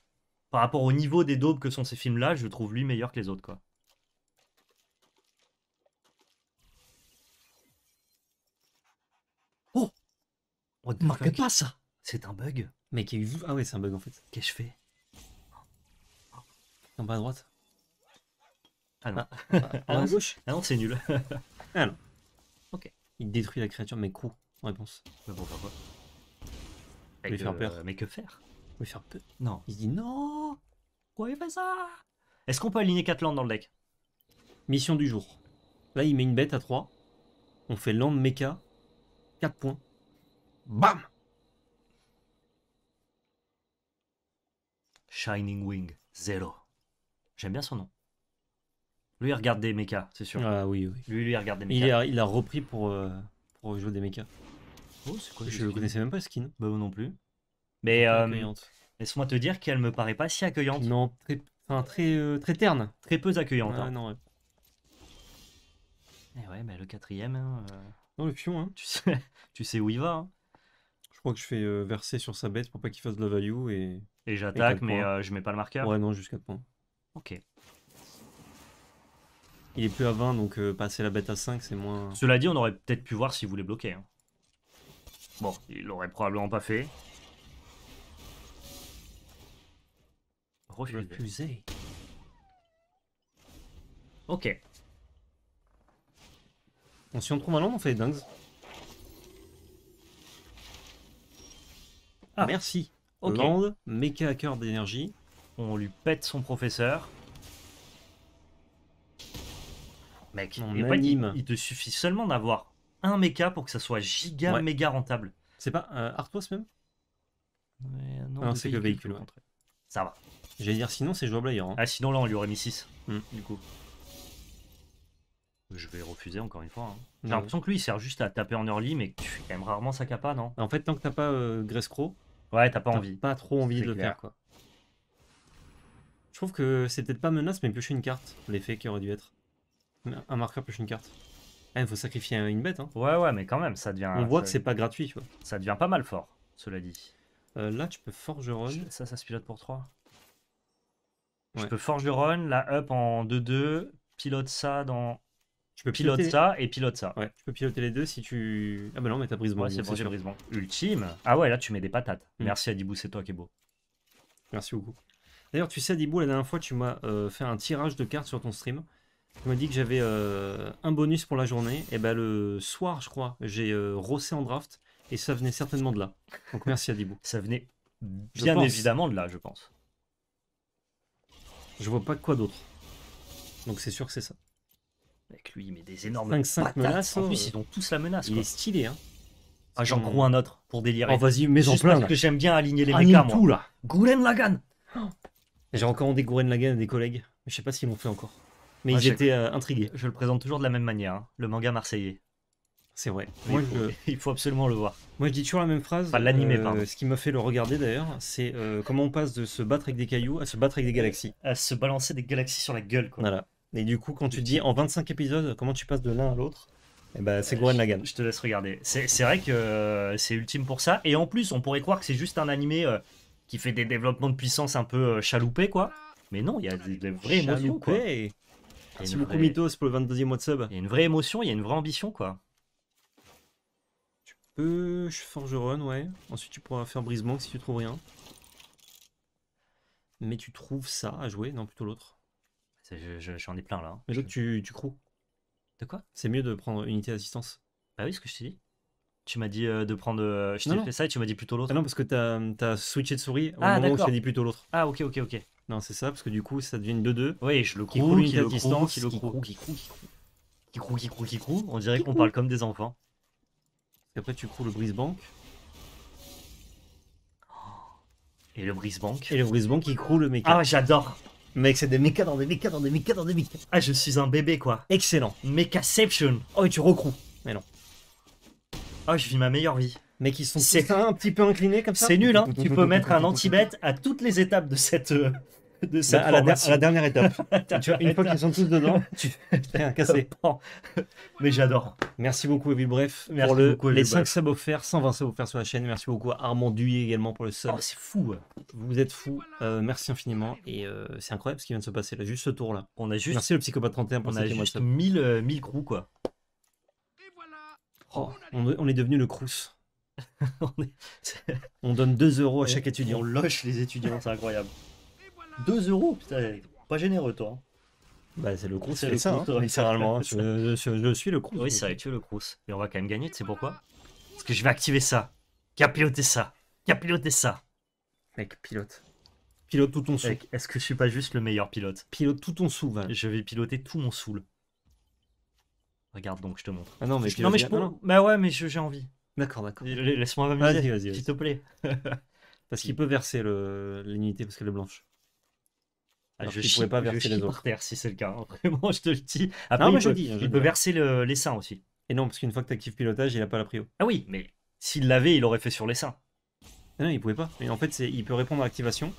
par rapport au niveau des daubes que sont ces films-là, je trouve lui meilleur que les autres, quoi. Oh, on ne marque pas ça. C'est un bug. Mais qui a eu... Ah ouais, c'est un bug en fait. Qu'est-ce que je fais? En bas à droite. Ah non. Ah, en bas à gauche. Ah non, c'est nul. Ah non. Ok. Il détruit la créature, mais crew, en réponse. Bah pour faire quoi? Lui faire peur. Euh, mais que faire? Lui faire peur. Non. Il se dit non. Pourquoi il fait ça? Est-ce qu'on peut aligner quatre landes dans le deck? Mission du jour. Là, il met une bête à trois. On fait land mecha. quatre points. Bam! Shining Wing, zéro. J'aime bien son nom. Lui, il regarde des mechas, c'est sûr. Ah oui, oui. Lui, lui il regarde des mechas. Il a, il a repris pour, euh, pour jouer des mechas. Oh, c'est quoi? Je ne connaissais même pas le skin. Bah, moi non plus. Mais euh, laisse-moi te dire qu'elle me paraît pas si accueillante. Non, très, enfin, très, euh, très terne. Très peu accueillante. Ah, hein. Non, ouais. Et ouais, mais bah, le quatrième. Hein, euh... Non, le pion, hein. Tu sais, tu sais où il va. Hein. Je crois que je fais euh, verser sur sa bête pour pas qu'il fasse de la value et... Et j'attaque, mais euh, je mets pas le marqueur. Ouais, non, jusqu'à quatre points. Ok. Il est plus à vingt, donc euh, passer la bête à cinq, c'est moins... Cela dit, on aurait peut-être pu voir s'il voulait bloquer. Hein. Bon, il l'aurait probablement pas fait. Refusé. Refusé. Ok. Bon, si on trouve un land, on fait des dingues. Ah, merci. Okay. Land, méca hacker d'énergie. On lui pète son professeur. Mec, il, pas, il, il te suffit seulement d'avoir un méca pour que ça soit giga ouais. méga rentable. C'est pas euh, Artois même mais non, non c'est que véhicule. Ouais. Ça va. J'allais dire sinon c'est jouable ailleurs. Hein. Ah sinon là on lui aurait mis six. Mmh. Du coup. Je vais refuser encore une fois. Hein. J'ai l'impression que lui il sert juste à taper en early mais que tu fais quand même rarement sa capa, non? En fait tant que t'as pas euh, Greskro. Ouais, t'as pas envie. Pas trop envie de le faire, quoi. Je trouve que c'est peut-être pas menace, mais piocher une carte, l'effet qui aurait dû être. Un marqueur pioche une carte. Ah, il faut sacrifier une bête. Hein. Ouais, ouais, mais quand même, ça devient. On voit ça... que c'est pas gratuit. Quoi. Ça devient pas mal fort, cela dit. Euh, là, tu peux forgeron. Ça, ça se pilote pour trois. Ouais. Je peux forgeron, la up en deux deux, pilote ça dans. Tu peux piloter... pilote ça et pilote ça. Ouais, tu peux piloter les deux si tu. Ah, bah non, mais t'as Brisebank. Ouais, c'est bon, j'ai Brisebank. Ultime. Ah, ouais, là, tu mets des patates. Mmh. Merci, Adibou, c'est toi qui est beau. Merci beaucoup. D'ailleurs, tu sais, Adibou, la dernière fois, tu m'as euh, fait un tirage de cartes sur ton stream. Tu m'as dit que j'avais euh, un bonus pour la journée. Et ben le soir, je crois, j'ai euh, rossé en draft. Et ça venait certainement de là. Donc merci Adibou. Ça venait bien évidemment de là, je pense. Je vois pas quoi d'autre. Donc c'est sûr que c'est ça. Avec lui, il met des énormes cinq cinq menaces. En plus, euh... ils ont tous la menace. Il quoi. Est stylé, hein. Ah, j'en crois un autre pour délirer. Oh, vas-y, mets en plein. Parce là. Que j'aime bien aligner les mechas, moi. Tout, là. Gurren Lagann. J'ai encore des Gurren Lagann à des collègues. Je sais pas s'ils l'ont fait encore. Mais ouais, j'étais euh, intrigué. Je le présente toujours de la même manière, hein. Le manga marseillais. C'est vrai. Moi, il, faut, je... il faut absolument le voir. Moi, je dis toujours la même phrase. Enfin, l'animé, euh, pardon. Ce qui m'a fait le regarder, d'ailleurs, c'est euh, comment on passe de se battre avec des cailloux à se battre avec des galaxies. À se balancer des galaxies sur la gueule, quoi. Voilà. Et du coup, quand tu dis en vingt-cinq épisodes, comment tu passes de l'un à l'autre, eh ben, c'est euh, Gurren Lagann. Je te laisse regarder. C'est vrai que euh, c'est ultime pour ça. Et en plus, on pourrait croire que c'est juste un animé euh, qui fait des développements de puissance un peu euh, chaloupés, quoi. Mais non, il y a des, des vraies émotions, quoi. Et... Merci beaucoup vraie... Mythos pour le vingt-deuxième mois de sub. Il y a une vraie émotion, il y a une vraie ambition, quoi. Tu peux... Je forgeron, ouais. Ensuite, tu pourras faire Brisebank si tu trouves rien. Mais tu trouves ça à jouer. Non, plutôt l'autre. J'en je, je, ai plein, là. Hein. Mais l'autre, tu, tu croues. De quoi? C'est mieux de prendre unité d'assistance. Bah oui, ce que je t'ai dit. Tu m'as dit euh, de prendre... Euh, je t'ai fait ça et tu m'as dit plutôt l'autre. Ah non, parce que t'as as switché de souris au ah, moment où je t'ai dit plutôt l'autre. Ah, ok, ok, ok. Non, c'est ça, parce que du coup, ça devient une deux deux. Oui, je le croue, qui le croue, qui le croue, qui croue, qui croue, qui croue, qui croue. On dirait qu'on parle comme des enfants. Et après, tu croues le Brisebank. Et le Brisebank. Et le Brisebank, qui croue le méca. Ah, j'adore. Mec, c'est des mécas dans des mécas dans des mécas dans des mécas. Ah, je suis un bébé, quoi. Excellent. Mécaception. Oh, et tu recroues. Mais non. Oh, je vis ma meilleure vie. Mais qui sont tous un petit peu inclinés comme ça. C'est nul, hein. Tu peux mettre un anti-bet à toutes les étapes de cette... Euh... De cette bah, à, la à la dernière étape. Tu vois, une fois qu'ils sont tous dedans, tu fais un cassé. Mais j'adore. Merci beaucoup, Evil Bref. Merci pour le, beaucoup, les cinq subs offerts, cent vingt subs offerts sur la chaîne. Merci beaucoup à Armand Duy également pour le sub. Oh, c'est fou. Vous êtes fous. Euh, merci infiniment. Et euh, c'est incroyable ce qui vient de se passer là. Juste ce tour là. On a juste... Merci le Psychopathe trente et un pour on a juste mille, euh, mille crews, quoi. Oh, on, on est devenu le crous. on, est... on donne deux euros à chaque étudiant. On loche les étudiants, c'est incroyable. deux euros, putain, pas généreux toi. Hein. Bah c'est le Crous, c'est ça, hein, littéralement. je, je, je suis le Crous. Oui, ça, tu es le Crous. Mais on va quand même gagner, tu sais pourquoi? Parce que je vais activer ça. Qui a piloté ça? Qui a piloté ça? Mec, pilote. Pilote tout ton soul. Est-ce que je suis pas juste le meilleur pilote? Pilote tout ton soul. Hein. Je vais piloter tout mon soul. Regarde donc, je te montre. Ah non, mais je, non, mais je peux... non. Bah ouais, mais j'ai envie. D'accord, d'accord. Laisse-moi m'amuser, s'il te plaît. Parce qu'il peut verser l'unité, parce qu'elle est blanche. Ah, je ne pouvais pas verser les autres. Par terre, si c'est le cas. Hein. Vraiment, je te le dis. Après, non, il, mais peut, je dis, il, je il peut verser le, les seins aussi. Et non, parce qu'une fois que tu actives pilotage, il n'a pas la prio. Ah oui, mais s'il l'avait, il aurait fait sur les seins. Ah non, il ne pouvait pas. Mais en fait, il peut répondre à activation.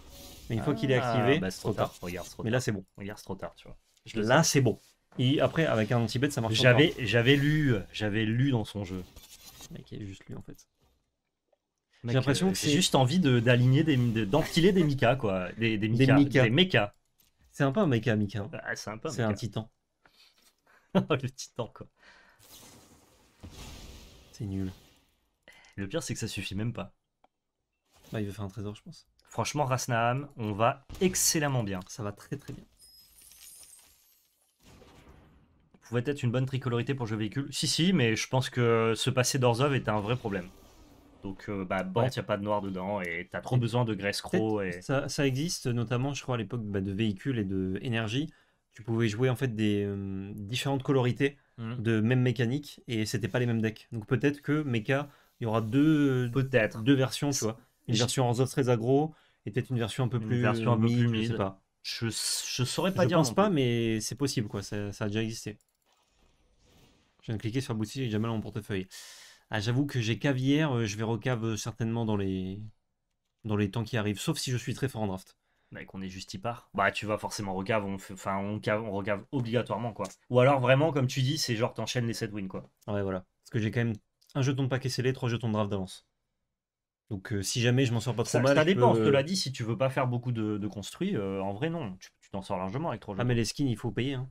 Mais une ah, fois qu'il est activé, bah, c'est trop, trop tard. tard. Regarde, trop mais là, c'est bon. Regarde, c'est trop tard, tu vois. Je là, c'est bon. Et après, avec un anti-bet, ça marche. J'avais, j'avais lu, j'avais lu dans son jeu. Mec, il a juste lu en fait. J'ai l'impression que c'est juste envie d'aligner, d'empiler des micas, quoi, des des mechas. C'est un peu un méca, Mika. Hein. Ah, c'est un, un, un titan. Le titan, quoi. C'est nul. Le pire, c'est que ça suffit même pas. Bah, il veut faire un trésor, je pense. Franchement, Rasnaham, on va excellemment bien. Ça va très très bien. Pouvait être une bonne tricolorité pour jeu véhicule. Si, si, mais je pense que se passer d'Orzhov est un vrai problème. Donc, euh, bah, Bant, il n'y a pas de noir dedans et t'as trop besoin de Grace Crow. Et... Ça, ça existe notamment, je crois, à l'époque bah, de véhicules et de énergie. Tu pouvais jouer en fait des euh, différentes colorités mm. de même mécanique et c'était pas les mêmes decks. Donc, peut-être que Mecha, il y aura deux, deux versions, tu vois. Une version Orzhov très aggro et peut-être une version un peu plus humide, je sais pas. Je, je saurais pas je dire. Je pense pas, mais c'est possible, quoi. Ça, ça a déjà existé. Je viens de cliquer sur la boutique, j'ai déjà mal dans mon portefeuille. Ah, j'avoue que j'ai cavière, je vais recave certainement dans les dans les temps qui arrivent, sauf si je suis très fort en draft. bah, qu'on est juste hyper, bah tu vas forcément recave, on enfin on, on recave obligatoirement quoi. Ou alors vraiment comme tu dis, c'est genre t'enchaînes les sept wins quoi. Ouais voilà, parce que j'ai quand même un jeton de paquet scellé, trois jetons de draft d'avance. Donc euh, si jamais je m'en sors pas trop ça, mal, ça dépend. Peux... Je te l'ai dit, si tu veux pas faire beaucoup de, de construits, euh, en vrai non, tu t'en sors largement avec trois jetons. Ah mais les skins il faut payer. Hein.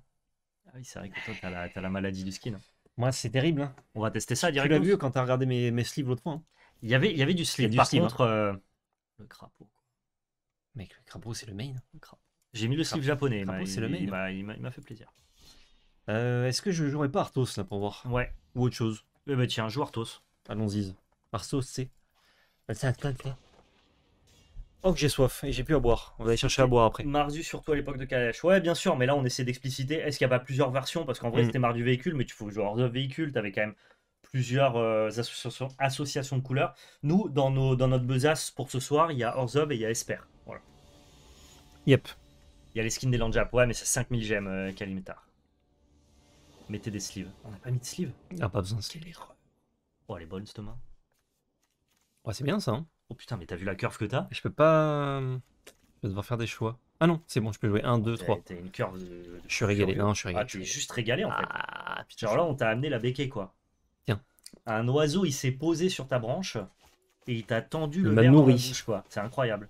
Ah oui c'est vrai que toi t'as la, t'as la maladie du skin. Hein. Moi c'est terrible. Hein. On va tester ça directement. Tu l'as vu quand t'as regardé mes, mes sleeves l'autre fois. Hein. Il y avait, il y avait du sleeve. Par sleeve, contre, hein. euh... le crapaud. Mec, le crapaud, c'est le main. J'ai mis le, le sleeve japonais. Le crapaud, c'est le main. Il m'a, il m'a fait plaisir. Euh, Est-ce que je jouerais pas Arthos là pour voir? Ouais. Ou autre chose? Eh bah tiens, joue Arthos. Allons-y. Arthos, c'est. Oh, que j'ai soif et j'ai plus à boire. On va aller chercher à boire après. Mardu, surtout à l'époque de Kalash. Ouais, bien sûr, mais là, on essaie d'expliciter. Est-ce qu'il n'y a pas plusieurs versions? Parce qu'en vrai, mm. c'était Mardu Véhicule, mais tu faut jouer Hors of Vehicle. T'avais quand même plusieurs euh, associations, associations de couleurs. Nous, dans, nos, dans notre besace pour ce soir, il y a Orzov et il y a Esper. Voilà. Yep. Il y a les skins des Landjap. Ouais, mais c'est cinq mille gemmes, euh, Kalimetar. Mettez des sleeves. On n'a pas mis de sleeves. Ah, pas besoin de sleeves. Oh, elle est bonne, cette main. Ouais, c'est bien ça. Hein. Oh putain, mais t'as vu la curve que t'as? Je peux pas... Je vais devoir faire des choix. Ah non, c'est bon, je peux jouer un, deux, trois. T'as une curve de... de... Je suis régalé, non, je suis régalé. Ah, tu es juste régalé en fait. Ah, putain. Genre là, on t'a amené la béquée, quoi. Un oiseau, il s'est posé sur ta branche et il t'a tendu le verre dans la bouche, quoi. C'est incroyable.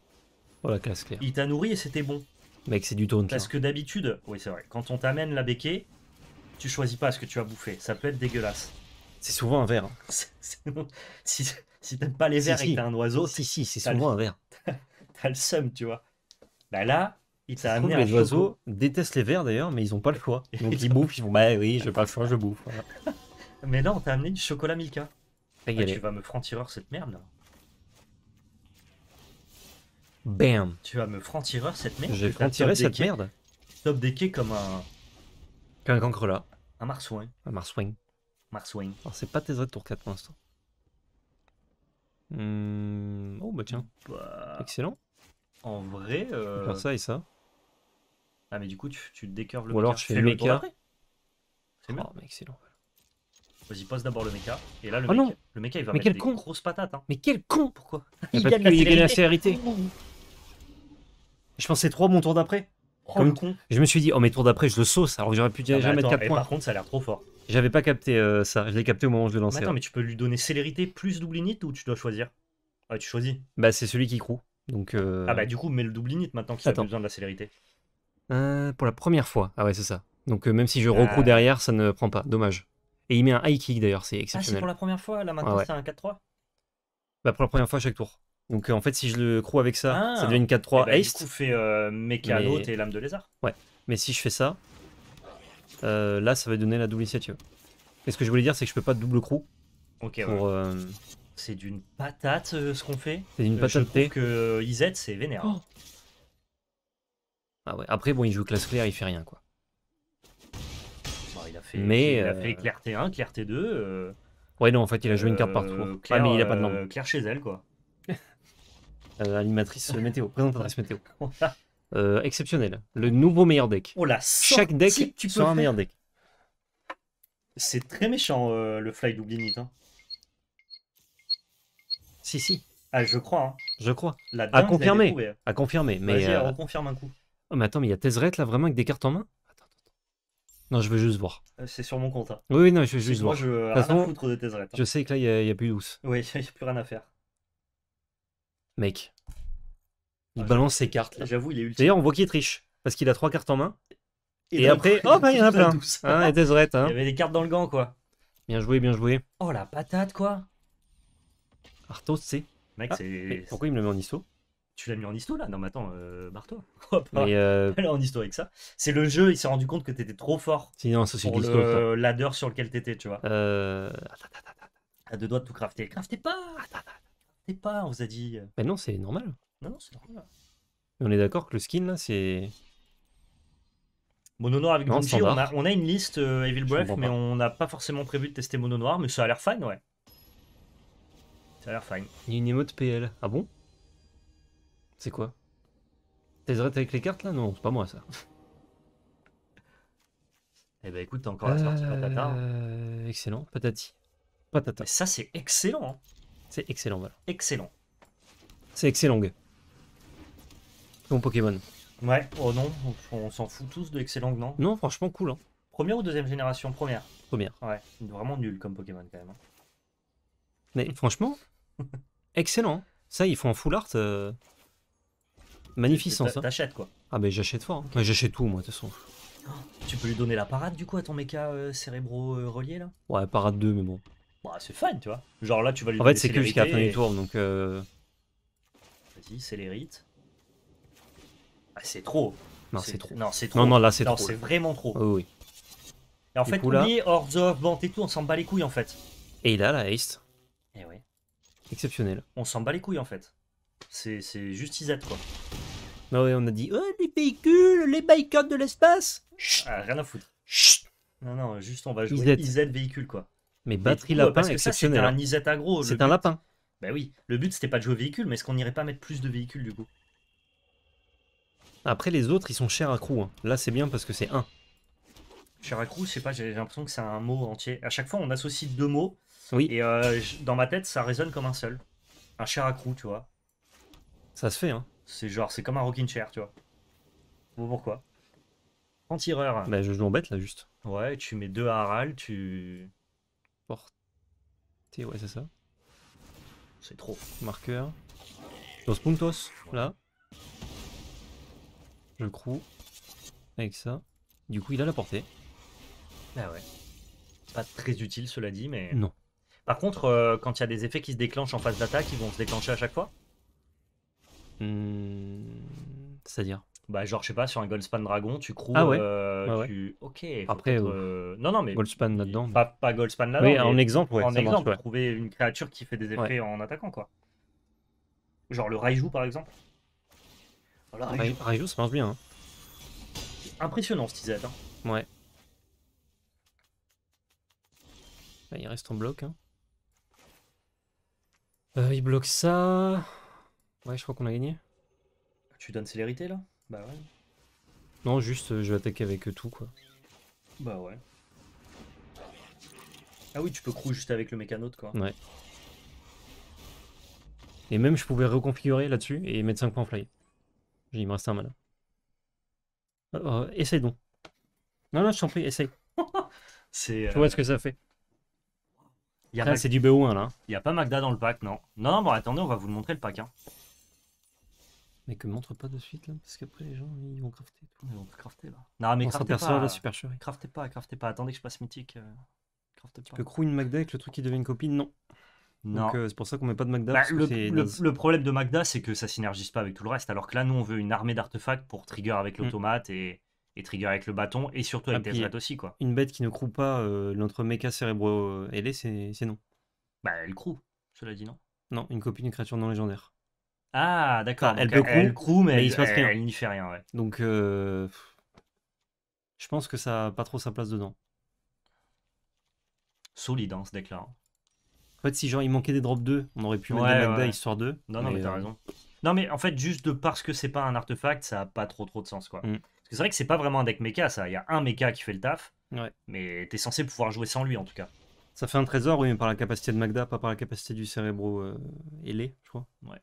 Oh la classe, claire. Il t'a nourri et c'était bon. Mec, c'est du taunt. Parce que d'habitude, oui, c'est vrai, quand on t'amène la béquée, tu choisis pas ce que tu as bouffé. Ça peut être dégueulasse. C'est souvent un verre. Si, si t'aimes pas les verres si, et que t'as un oiseau. Si, si, c'est souvent le... un verre. T'as le seum, tu vois. Bah là, il t'a amené un... Les oiseaux détestent les verres d'ailleurs, mais ils ont pas le choix. Donc ils bouffent, ils font bah oui, j'ai pas le choix, je bouffe. Voilà. Mais là, on t'a amené du chocolat Milka. Ah, tu vas me franc-tireur cette merde là. Bam. Tu vas me franc-tireur cette merde. J'ai franc-tiré cette quais, merde. Top déqué comme un. Comme un cancre là. Un marsouin. Un marsouin. Marsouin. Alors, c'est pas Tezzeret tour quatre pour l'instant. Mmh... Oh bah tiens. Bah... Excellent. En vrai. Euh... Faire ça et ça. Ah, mais du coup, tu, tu décurves le. Ou alors, je fais le méca. C'est bon. Oh, excellent. Vas-y, passe d'abord le mecha. Et là, le, oh mecha, le mecha, il va mais mettre des con. grosses patates. Hein. Mais quel con! Pourquoi? Il gagne la célérité. Oh. Je pensais trois mon tour d'après. Oh, comme con. Je me suis dit, oh, mes tours d'après, je le sauce. Alors que j'aurais pu déjà ah, mettre quatre points. Par contre, ça a l'air trop fort. J'avais pas capté euh, ça. Je l'ai capté au moment où je le lançais. Mais attends, ouais. mais tu peux lui donner célérité plus double init ou tu dois choisir? Ah, tu choisis. Bah, c'est celui qui croue. Donc, euh... Ah, bah, du coup, mets le double init maintenant qu'il a besoin de la célérité. Euh, pour la première fois. Ah, ouais, c'est ça. Donc, euh, même si je recroue euh... derrière, ça ne prend pas. Dommage. Et il met un high kick d'ailleurs, c'est exceptionnel. Ah, c'est pour la première fois, là maintenant ah ouais. c'est un quatre trois? Bah, pour la première fois à chaque tour. Donc euh, en fait, si je le croue avec ça, ah, ça devient une quatre trois. Bah, haste. Du coup, fait euh, mécano mais... et lame de lézard. Ouais, mais si je fais ça, euh, là ça va donner la double initiative. Et ce que je voulais dire, c'est que je peux pas double crew. Ok, pour, ouais. Euh... C'est d'une patate euh, ce qu'on fait. C'est d'une euh, patate. Je trouve que Izzet, c'est vénère. Oh ah ouais, après, bon, il joue classe claire, il fait rien quoi. Fait, mais il a euh... fait clair T un, clair T deux. Euh... Ouais, non, en fait, il a joué une carte par tour. Euh, clair, ah, mais il a pas de nom. Euh, clair chez elle, quoi. euh, animatrice météo, présentatrice météo. euh, exceptionnel. Le nouveau meilleur deck. Oh la chaque deck si, tu sera un meilleur deck. C'est très méchant euh, le fly double init. Hein. Si, si. Ah, je crois. Hein. Je crois. La dingue, à confirmer. À confirmer. Mais vas-y, euh... reconfirme un coup. Oh, mais attends, mais il y a Tezzeret là vraiment avec des cartes en main? Non, je veux juste voir. C'est sur mon compte. Hein. Oui, oui, non, je veux juste moi, voir. Moi, je n'ai rien façon, à foutre de Tezzeret. Hein. Je sais que là, il n'y a, a plus douce. Oui, il n'y a plus rien à faire. Mec, il ah, balance ses cartes. J'avoue, il est ultime. D'ailleurs, on voit qu'il triche. Parce qu'il a trois cartes en main. Et, et après, oh, bah, il y en a plein. Hein, et Tezzeret, hein. Il y avait des cartes dans le gant, quoi. Bien joué, bien joué. Oh, la patate, quoi. Arthos, c'est. Mec, ah, c'est. Pourquoi il me le met en histo? Tu l'as mis en histo là? Non mais attends, euh, barre-toi. Euh... Elle est en histo avec ça. C'est le jeu, il s'est rendu compte que t'étais trop fort. Sinon, ça, pour le euh, ladder sur lequel t'étais, tu vois. Euh... À deux doigts de tout crafter. Craftez pas Craftez pas, on vous a dit. Mais non, c'est normal. Non, non, c'est normal. Mais on est d'accord que le skin là, c'est... Mono noir avec Bungie, on a, on a une liste euh, Evil Breath, mais on n'a pas forcément prévu de tester mono noir, mais ça a l'air fine, ouais. Ça a l'air fine. Il y a une émote P L. Ah bon? C'est quoi? Tezzeret avec les cartes là? Non, c'est pas moi ça. Eh ben écoute, t'as encore la sortie euh... patata. Hein. Excellent, patati. Patata. Mais ça c'est excellent. Hein. C'est excellent, voilà. Excellent. C'est excellent. Mon Pokémon. Ouais, oh non, on, on s'en fout tous de Excellent, non? Non, franchement, cool. Hein. Première ou deuxième génération? Première. Première. Ouais, vraiment nul comme Pokémon quand même. Hein. Mais franchement, excellent. Ça, ils font un full art euh... magnificent, ça. T'achètes quoi? Ah, mais j'achète fort. Hein. Okay. J'achète tout, moi, de toute façon. Oh, tu peux lui donner la parade du coup à ton méca euh, cérébro-relié là? Ouais, parade deux, mais bon. Bah, c'est fun, tu vois. Genre là, tu vas lui en donner. En fait, c'est que jusqu'à la fin du tour, donc. Euh... Vas-y, Célérite. Ah, c'est trop. Non, c'est trop. Non, c'est trop. Non, non, là, c'est trop. C'est vraiment trop. Oh, oui. Et en fait, lui, Hors of, Bant et tout, on s'en bat les couilles en fait. Et il a la haste. Eh ouais. Exceptionnel. On s'en bat les couilles en fait. C'est juste Izzet quoi. Non, ouais, on a dit, oh, les véhicules, les bikers de l'espace. Ah, rien à foutre. Chut. Non, non, juste on va jouer Izzet véhicule quoi. Mais batterie lapin, parce que exceptionnel. C'est un Izzet aggro. C'est un lapin. Bah oui, le but c'était pas de jouer véhicule, mais est-ce qu'on irait pas mettre plus de véhicules du coup? Après les autres, ils sont chers à crew. Hein. Là c'est bien parce que c'est un. Cher à crew, je sais pas, j'ai l'impression que c'est un mot entier. À chaque fois on associe deux mots, oui. Et euh, dans ma tête ça résonne comme un seul. Un cher à crew, tu vois. Ça se fait, hein. C'est genre, c'est comme un rocking chair, tu vois. Bon, pourquoi? En tireur. Bah je joue en bête là juste. Ouais, tu mets deux à Harald, tu... Porté, ouais c'est ça. C'est trop. Marqueur. Dos puntos, là. Je crew. Avec ça. Du coup, il a la portée. Ah ouais. Pas très utile, cela dit, mais... Non. Par contre, euh, quand il y a des effets qui se déclenchent en phase d'attaque, ils vont se déclencher à chaque fois. Mmh... C'est-à-dire? Bah genre, je sais pas, sur un Goldspan Dragon, tu crew... Ah ouais, euh, ah ouais. Tu... Ok. Après... Euh... Non, non, mais... Goldspan là-dedans. Pas, pas Goldspan là-dedans. Oui, en exemple, ouais. En exemple, marche, ouais. Trouver une créature qui fait des effets ouais. En attaquant, quoi. Genre le Raiju, par exemple. Voilà, Raiju. Raiju, ça marche bien. Hein. Impressionnant, ce Izzet. Hein. Ouais. Là, il reste en bloc. Hein. Euh, il bloque ça... Ouais, je crois qu'on a gagné. Tu donnes célérité, là? Bah ouais. Non, juste, euh, je vais attaquer avec eux tout, quoi. Bah ouais. Ah oui, tu peux crew juste avec le mécanote, quoi. Ouais. Et même, je pouvais reconfigurer là-dessus et mettre cinq points fly. Il me reste un malin. Euh, euh, essaye donc. Non, non, je t'en prie, essaye. Tu euh... vois ce que ça fait. Mac... C'est du B O un là. Il n'y a pas Magda dans le pack, non. Non, non, bon, attendez, on va vous le montrer le pack. Hein. Mais que montre pas de suite là, parce qu'après les gens ils vont crafter tout. Ils vont crafter là. Non, mais craftez pas. Supercherie. Craftez pas, craftez pas. Attendez que je passe mythique. Euh... Craftez tu pas. Peux crew une Magda avec le truc qui devient une copine, non. Non. Donc euh, c'est pour ça qu'on met pas de Magda. Bah, le, le, le problème de Magda, c'est que ça synergise pas avec tout le reste. Alors que là, nous, on veut une armée d'artefacts pour trigger avec l'automate mmh. et, et trigger avec le bâton et surtout avec ah, Tezzeret aussi, quoi. Une bête qui ne crew pas euh, notre méca cérébro ailé, c'est non. Bah elle crew, cela dit non. Non, une copie d'une créature non légendaire. Ah d'accord. Enfin, elle peut crew, elle crew, mais, mais elle, il se passe rien. Elle, elle n'y fait rien, ouais. Donc euh, je pense que ça a pas trop sa place dedans. Solide hein, ce deck là. En fait, si genre il manquait des drops deux, on aurait pu ouais, mettre des Magda ouais. Histoire deux. Non, non, mais, mais t'as euh... raison. Non, mais en fait, juste de parce que c'est pas un artefact, ça a pas trop trop de sens, quoi. Mm. Parce que c'est vrai que c'est pas vraiment un deck méca, ça. Il y a un méca qui fait le taf, ouais. Mais t'es censé pouvoir jouer sans lui, en tout cas. Ça fait un trésor, oui, mais par la capacité de Magda, pas par la capacité du cérébro euh, ailé, je crois. Ouais.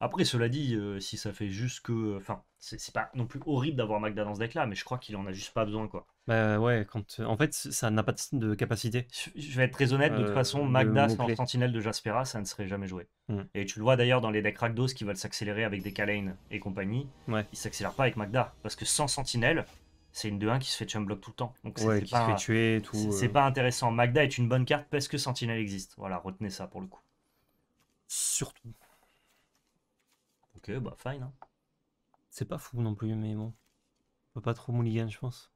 Après, cela dit, euh, si ça fait juste que... Enfin, c'est pas non plus horrible d'avoir Magda dans ce deck-là, mais je crois qu'il en a juste pas besoin, quoi. Bah ouais, quand, euh, en fait, ça n'a pas de, de capacité. Je vais être très honnête, de toute euh, façon, Magda sans Sentinelle de Jaspera, ça ne serait jamais joué. Mm. Et tu le vois d'ailleurs dans les decks Rakdos qui veulent s'accélérer avec des Kalane et compagnie, ouais. Ils ne s'accélèrent pas avec Magda, parce que sans Sentinelle, c'est une deux un qui se fait chum block tout le temps. Donc ouais, qui pas, se fait tuer, tout... C'est euh... pas intéressant. Magda est une bonne carte parce que Sentinelle existe. Voilà, retenez ça pour le coup. Surtout. Ok, bah fine. Hein. C'est pas fou non plus, mais bon. On peut pas trop mulligan, je pense.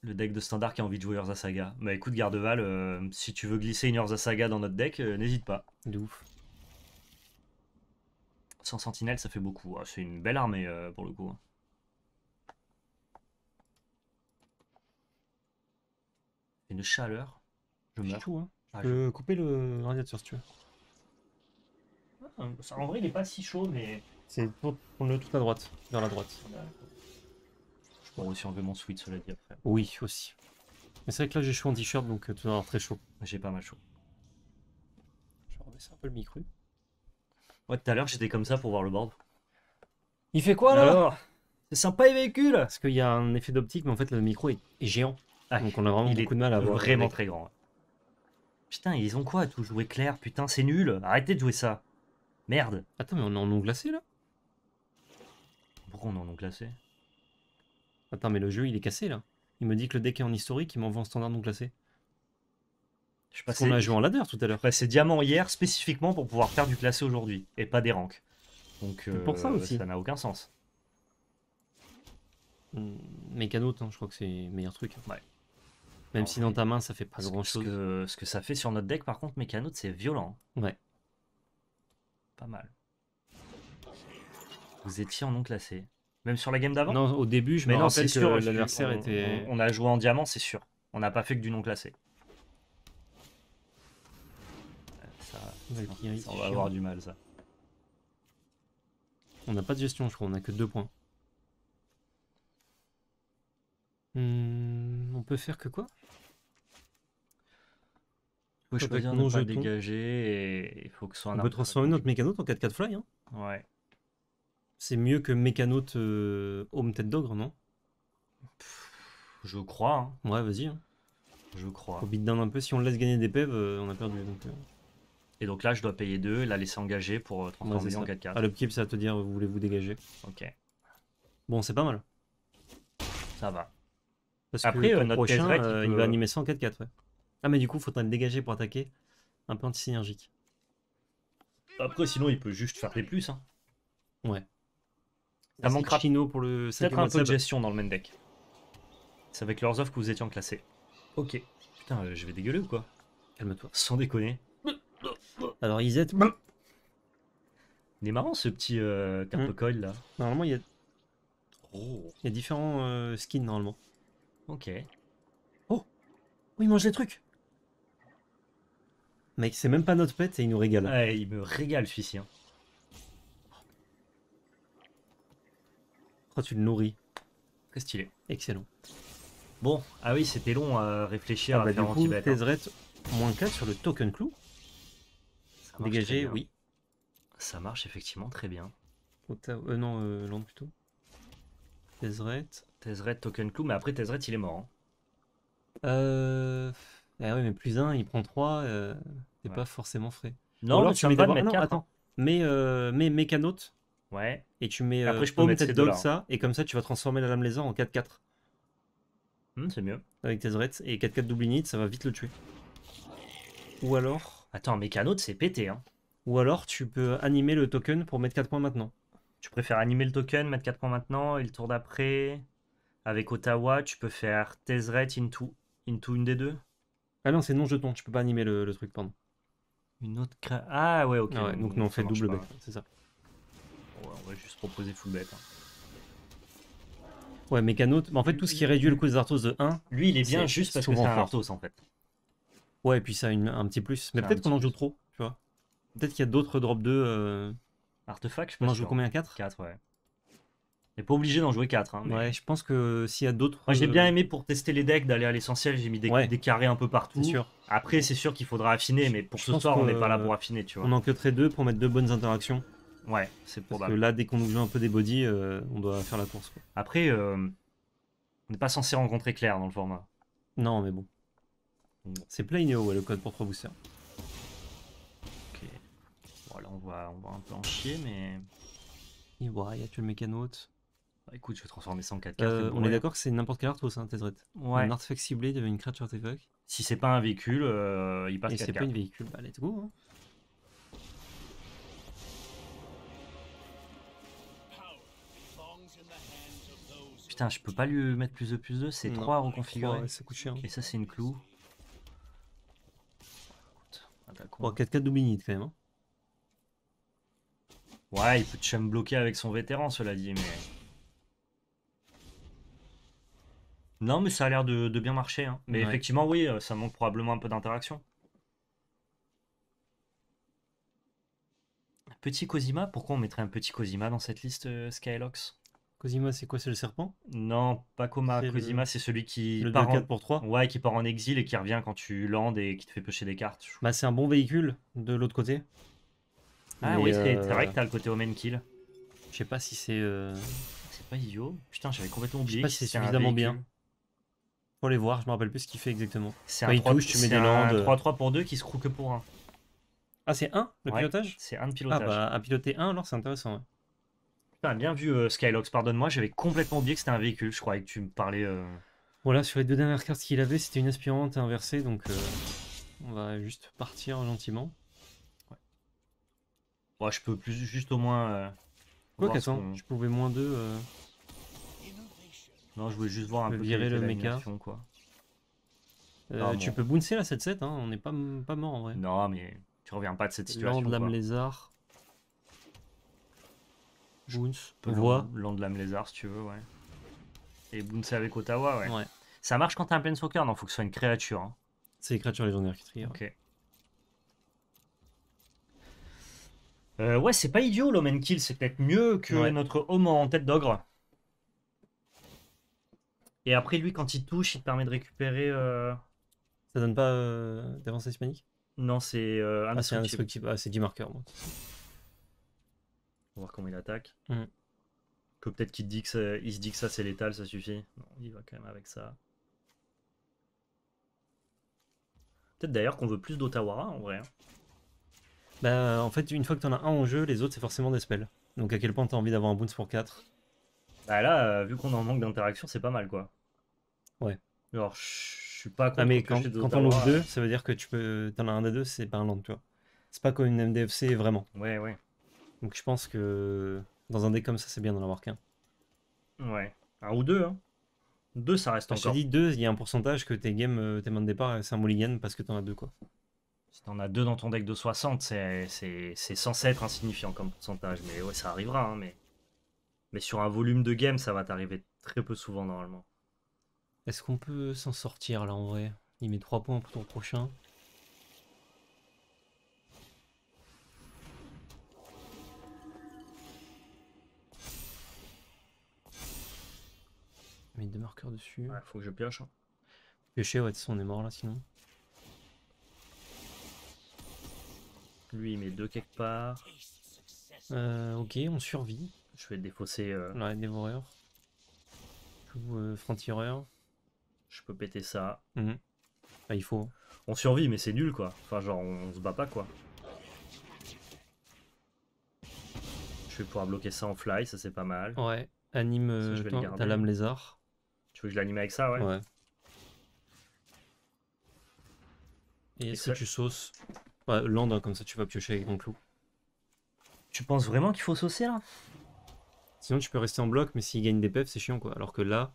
Le deck de standard qui a envie de jouer Urza Saga. Bah écoute, Gardeval, euh, si tu veux glisser une Urza Saga dans notre deck, euh, n'hésite pas. De ouf. Sans sentinelle, ça fait beaucoup. Ah, c'est une belle armée euh, pour le coup. Une chaleur. Je meurs. Tout, hein. Ah, je peux couper le radiateur si tu veux. Ah, ça, en vrai, il est pas si chaud, mais. C'est pour le tout à droite, vers la droite. Je pourrais aussi enlever mon sweat, cela dit après. Oui, aussi. Mais c'est vrai que là j'ai chaud en t-shirt, donc tout doit avoir très chaud. J'ai pas mal chaud. Je vais rebaisser un peu le micro. Ouais, tout à l'heure j'étais comme ça pour voir le board. Il fait quoi là? C'est sympa les véhicules. Parce qu'il y a un effet d'optique, mais en fait le micro est, est géant. Ah, donc on a vraiment beaucoup de mal à voir. Vraiment très grand. Putain, ils ont quoi à tout jouer clair? Putain, c'est nul. Arrêtez de jouer ça. Merde. Attends, mais on est en non glacé là? Pourquoi on est en non glacé? Attends, mais le jeu il est cassé là. Il me dit que le deck est en historique, il m'envoie en standard non classé. Je Parce qu'on a joué en ladder tout à l'heure. C'est diamant hier spécifiquement pour pouvoir faire du classé aujourd'hui et pas des ranks. Donc euh, pour ça aussi. Ça n'a aucun sens. Mécano, hein, je crois que c'est le meilleur truc. Hein. Ouais. Même non, si dans ta main ça fait pas grand chose. Que, ce que ça fait sur notre deck par contre, Mécano, c'est violent. Ouais. Pas mal. Vous étiez en non classé. Même sur la game d'avant? Non, au début, je me rappelle que l'adversaire était... On, on a joué en diamant, c'est sûr. On n'a pas fait que du non classé. Ça, ça, ça on va avoir du mal, ça. On n'a pas de gestion, je crois. On n'a que deux points. Hum, on peut faire que quoi? Il faut choisir de ne pas dégager et il faut que ce soit un... On peut transformer notre mécanote en quatre quatre fly, hein. Ouais. C'est mieux que Mécanote euh, Home Tête d'Ogre, non? Je crois. Hein. Ouais, vas-y. Hein. Je crois. Faut beat down un peu. Si on le laisse gagner des peves, euh, on a perdu. Donc, euh... Et donc là, je dois payer deux, la laisser engager pour euh, transformer ouais, en quatre quatre. Ah, le keep, ça va te dire, vous voulez vous dégager. Ok. Bon, c'est pas mal. Ça va. Parce Après, que euh, notre prochain, Tezzeret, euh, il, peut... il va animer ça en quatre quatre, ouais. Ah, mais du coup, faut le dégager pour attaquer. Un peu anti-synergique. Après, sinon, il peut juste faire des plus. Hein. Ouais. Ça manquera pour le peut-être un peu de gestion dans le Mendek. C'est avec leurs offres que vous étiez en classé. Ok. Putain, euh, je vais dégueuler ou quoi? Calme-toi. Sans déconner. Alors, Izzet. Il est marrant ce petit euh, carpocoil mmh. là. Normalement, il y a. Oh. Il y a différents euh, skins normalement. Ok. Oh, oh il mange les trucs. Mec, c'est même pas notre pet et il nous régale. Ouais, il me régale celui-ci. Hein. Tu le nourris. Très stylé. Excellent. Bon, ah oui, c'était long à réfléchir ah à bah faire anti-bête. Tezzeret, moins quatre sur le token clou. Ça dégagé, oui. Ça marche effectivement très bien. Euh, non, euh, Land plutôt. Tezzeret. Tezzeret, token clou, mais après Tezzeret, il est mort. Hein. Euh. Ah oui, mais plus un, il prend trois. Euh, C'est ouais. pas forcément frais. Non, alors, tu mets d'abord. Non, attends. Mais, euh, mais mécanote. Ouais. Et tu mets Après, euh, je peux mettre ces deux ça, et comme ça tu vas transformer la lame lézard en quatre quatre. Mmh, c'est mieux. Avec Tezzeret et quatre quatre double init, ça va vite le tuer. Ou alors. Attends, mécanote c'est pété. Hein. Ou alors tu peux animer le token pour mettre quatre points maintenant. Tu préfères animer le token, mettre quatre points maintenant, et le tour d'après, avec Ottawa, tu peux faire Tezzeret into, into une des deux. Ah non, c'est non jeton, tu peux pas animer le, le truc, pardon. Une autre cra... Ah ouais, ok. Ah ouais, donc non, on fait double back, c'est ça. Ouais, on va juste proposer full bet. Hein. Ouais, Mécanote. En fait, tout ce qui réduit le coût des Arthos de un. Lui, il est bien est juste parce que c'est un Arthos en fait. Ouais, et puis ça a une, un petit plus. Mais peut-être qu'on en joue trop, tu vois. Peut-être qu'il y a d'autres drop deux. Euh... Artefact, je pense. On en joue combien? Quatre? Quatre, ouais. On n'est pas obligé d'en jouer quatre. Hein, mais... Ouais, je pense que s'il y a d'autres. Moi, j'ai bien aimé pour tester les decks, d'aller à l'essentiel. J'ai mis des, ouais. des carrés un peu partout. Sûr. Après, c'est sûr qu'il faudra affiner, mais pour je ce soir, on n'est pas là pour affiner, tu vois. On en queterait deux pour mettre deux bonnes interactions. Ouais, c'est probable. Parce que là, dès qu'on nous joue un peu des bodies, euh, on doit faire la course. Quoi. Après, euh, on n'est pas censé rencontrer Claire dans le format. Non, mais bon. C'est Playneo, ouais, le code pour trois boosters. Ok. Voilà, bon, on, va, on va un peu en chier, mais... Il y a tué le mécanote. Bah, écoute, je vais transformer ça en quatre quatre. Euh, on est d'accord que c'est n'importe quel Arthos, hein, Tezzeret. Ouais. Un artefact ciblé, il y avait une créature artefact. Si c'est pas un véhicule, euh, il passe quatre quatre. Et si c'est pas une véhicule, bah let's go. Hein. Putain, je peux pas lui mettre plus de plus de, c'est trois reconfigurés. Et ça, c'est une clou. Bon, quatre quatre double init quand même. Hein. Ouais, il peut déjà me bloquer avec son vétéran, cela dit, mais. Non, mais ça a l'air de, de bien marcher. Hein. Mais ouais. Effectivement, oui, ça manque probablement un peu d'interaction. Petit Cosima, pourquoi on mettrait un petit Cosima dans cette liste euh, Skylox? Cosima, c'est quoi? C'est le serpent? Non, pas Coma. Cosima, le... c'est celui qui le part deux quatre en... pour trois. Ouais, qui part en exil et qui revient quand tu landes et qui te fait piocher des cartes. Bah, c'est un bon véhicule de l'autre côté. Ah mais oui, euh... c'est vrai que t'as le côté Omen Kill. Je sais pas si c'est... Euh... C'est pas idiot. Putain, j'avais complètement oublié. Je sais pas si c'est suffisamment bien. Faut les voir, je me rappelle plus ce qu'il fait exactement. C'est un trois trois pour deux qui se croue que pour un. Ah, c'est un le pilotage ? C'est un de pilotage. Ah bah, à piloter un, alors c'est intéressant. Ouais. Putain, bien vu euh, Skylox, pardonne-moi, j'avais complètement oublié que c'était un véhicule, je croyais que tu me parlais... Euh... Voilà, sur les deux dernières cartes qu'il avait, c'était une aspirante inversée, donc euh, on va juste partir gentiment. Ouais. Ouais, je peux plus, juste au moins... Euh, quoi qu'à ça, je pouvais moins deux... Euh... Non, je voulais juste voir un peu virer le méca. Quoi. Euh, ah, bon. Tu peux bouncer la sept sept, hein, on n'est pas, pas mort en vrai. Non, mais tu reviens pas de cette situation. Land de l'âme lézard. Bounce. Voix. Land de l'âme lézard si tu veux, ouais. Et bouncer avec Ottawa, ouais. ouais. Ça marche quand t'as un planeswalker, non, faut que ce soit une créature. Hein. C'est les créatures légendaires qui trient. Ok. Ouais, euh, ouais c'est pas idiot l'Omen Kill, c'est peut-être mieux que ouais. notre homme en tête d'ogre. Et après, lui, quand il touche, il te permet de récupérer... Euh... Ça donne pas euh, d'avance hispanique? Non, c'est... Euh, ah, c'est indestructible. Ah, c'est dix marqueurs, moi. On va voir comment il attaque. Mm. Que peut-être qu'il dit que ça, il se dit que ça, c'est létal, ça suffit. Non, il va quand même avec ça. Peut-être d'ailleurs qu'on veut plus d'Otawara, en vrai. Bah, en fait, une fois que t'en as un en jeu, les autres, c'est forcément des spells. Donc à quel point t'as envie d'avoir un bounce pour quatre? Bah là, euh, vu qu'on en manque d'interaction, c'est pas mal, quoi. Ouais. Alors, je suis pas contre. Ah mais quand, quand on lance deux, ça veut dire que tu peux, t'en as un des deux, c'est pas un land, tu vois. C'est pas comme une M D F C vraiment. Ouais, ouais. Donc je pense que dans un deck comme ça, c'est bien d'en avoir qu'un. Ouais. Un ou deux, hein. Deux, ça reste bah, encore. J'ai dit deux, il y a un pourcentage que tes games, tes mains de départ, c'est un mulligan parce que t'en as deux, quoi. Si t'en as deux dans ton deck de soixante, c'est censé être insignifiant comme pourcentage. Mais ouais, ça arrivera, hein, mais... Mais sur un volume de game, ça va t'arriver très peu souvent, normalement. Est-ce qu'on peut s'en sortir, là, en vrai? Il met trois points pour ton prochain. Il met deux marqueurs dessus. Ouais, faut que je pioche. Hein. Piocher, ouais, de toute façon, on est mort, là, sinon. Lui, il met deux quelque part. Euh, ok, on survit. Je vais défausser. Euh... Ouais, dévoreur. Je joue euh, franc-tireur. Je peux péter ça. Mmh. Bah, il faut. On survit, mais c'est nul, quoi. Enfin, genre, on, on se bat pas, quoi. Je vais pouvoir bloquer ça en fly, ça c'est pas mal. Ouais. Anime euh, ta lame lézard. Tu veux que je l'anime avec ça, ouais. Ouais. Et, Et si ça... tu sauces. Ouais, land, hein, comme ça tu vas piocher avec ton clou. Tu penses vraiment qu'il faut saucer, là? Sinon, tu peux rester en bloc, mais s'il gagne des peps, c'est chiant, quoi. Alors que là,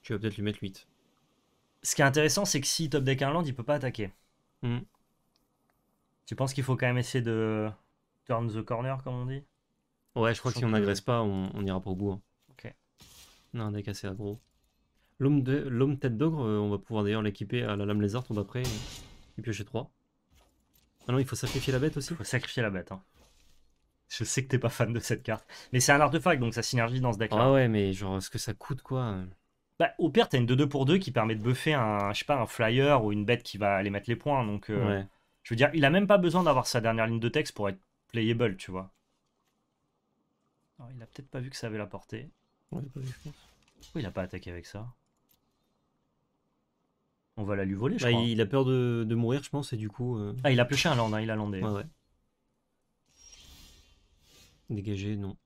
tu vas peut-être lui mettre huit. Ce qui est intéressant, c'est que s'il top deck un land, il peut pas attaquer. Mm. Tu penses qu'il faut quand même essayer de turn the corner, comme on dit? Ouais, je crois que si on n'agresse pas, on, on ira pour bout. Hein. Ok. On a un deck assez aggro. L'homme tête d'ogre, on va pouvoir d'ailleurs l'équiper à la lame lézard, tombe après, et piocher trois. Ah non, il faut sacrifier la bête aussi? Il faut sacrifier la bête, hein. Je sais que t'es pas fan de cette carte. Mais c'est un artefact, donc ça synergie dans ce deck-là. Ah ouais, mais genre, ce que ça coûte, quoi. Bah, au pire, t'as une deux deux pour deux qui permet de buffer un, je sais pas, un flyer ou une bête qui va aller mettre les points. Donc, euh, ouais. Je veux dire, il a même pas besoin d'avoir sa dernière ligne de texte pour être playable, tu vois. Alors, il a peut-être pas vu que ça avait la portée. Ouais, pas vu, je pense. Pourquoi il a pas attaqué avec ça? On va la lui voler, je bah, crois. Il a peur de, de mourir, je pense, et du coup... Euh... Ah, il a pioché un land, hein, il a landé. Ouais, ouais. Dégagé, non.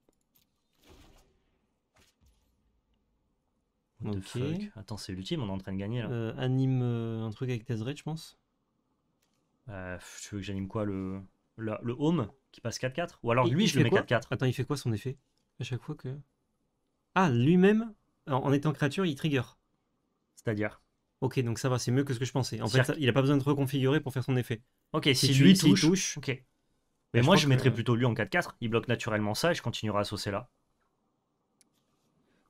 What the okay. fuck. Attends, c'est l'ultime, on est en train de gagner là. Euh, anime euh, un truc avec Tezzeret, je pense. Euh, tu veux que j'anime quoi, le, le, le home qui passe quatre quatre? Ou alors et lui, je le mets quatre quatre. Attends, il fait quoi son effet? À chaque fois que. Ah, lui-même, en étant créature, il trigger. C'est-à-dire? Ok, donc ça va, c'est mieux que ce que je pensais. En fait, ça, il a pas besoin de reconfigurer pour faire son effet. Ok, si, si lui, lui touche. touche ok. Mais moi, je, je mettrais que... plutôt lui en quatre quatre. Il bloque naturellement ça et je continuerai à saucer là.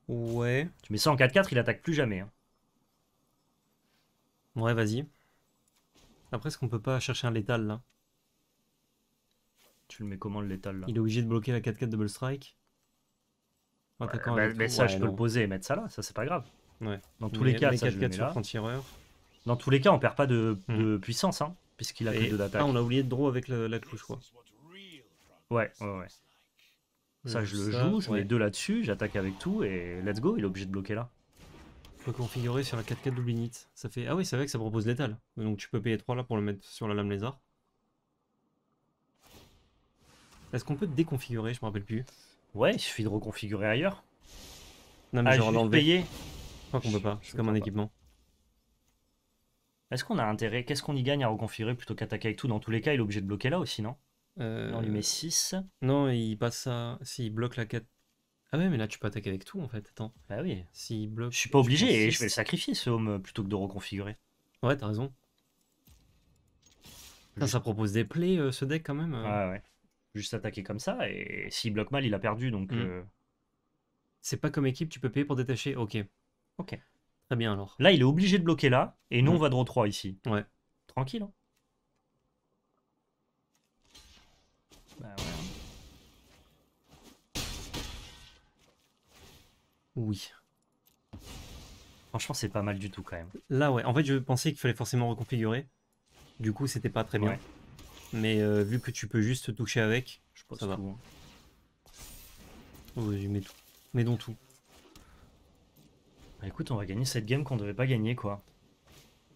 Ouais. Tu mets ça en quatre quatre, il attaque plus jamais. Hein. Ouais, vas-y. Après, est-ce qu'on peut pas chercher un létal, là? Tu le mets comment, le létal, là? Il est obligé de bloquer la quatre quatre double strike. Ouais, bah, mais tout. ça, ouais, je non. peux le poser et mettre ça là. Ça, c'est pas grave. Ouais. Dans tous mais, les cas, ça, quatre quatre je le mets là. Tireur. Dans tous les cas, on perd pas de, mmh. de puissance, hein, puisqu'il a que deux d'attaque. Ah, on a oublié de draw avec la, la clou, je crois. Ouais, ouais, ouais. Ça, je le joue, je mets deux là-dessus, j'attaque avec tout et let's go, il est obligé de bloquer là. Je peux configurer sur la quatre quatre double init. Ça fait... Ah oui, c'est vrai que ça propose létal. Donc tu peux payer trois là pour le mettre sur la lame lézard. Est-ce qu'on peut te déconfigurer? Je me rappelle plus. Ouais, il suffit de reconfigurer ailleurs. Non, mais ah, genre d'en payer. Je crois qu'on peut pas, c'est comme un pas. équipement. Est-ce qu'on a intérêt? Qu'est-ce qu'on y gagne à reconfigurer plutôt qu'attaquer avec tout? Dans tous les cas, il est obligé de bloquer là aussi, non? Euh... Non, il met six. Non, il passe à... S'il bloque la quatre... Ah ouais, mais là, tu peux attaquer avec tout, en fait. Attends. Bah oui. S'il bloque... Je suis pas obligé, et je vais le sacrifier, ce home, plutôt que de reconfigurer. Ouais, t'as raison. Juste... Ça, ça propose des plays, euh, ce deck, quand même. Euh... Ah ouais. Juste attaquer comme ça, et s'il bloque mal, il a perdu, donc... Mm. Euh... C'est pas comme équipe, tu peux payer pour détacher. Ok. Ok. Très bien, alors. Là, il est obligé de bloquer là, et nous, ouais. on va draw trois ici. Ouais. Tranquille, hein. Bah ouais. Oui. Franchement, c'est pas mal du tout, quand même. Là, ouais. En fait, je pensais qu'il fallait forcément reconfigurer. Du coup, c'était pas très bien. Ouais. Mais euh, vu que tu peux juste te toucher avec, je pense ça va. Hein. Oui, j'y mets tout. Mets donc tout. Bah écoute, on va gagner cette game qu'on devait pas gagner, quoi.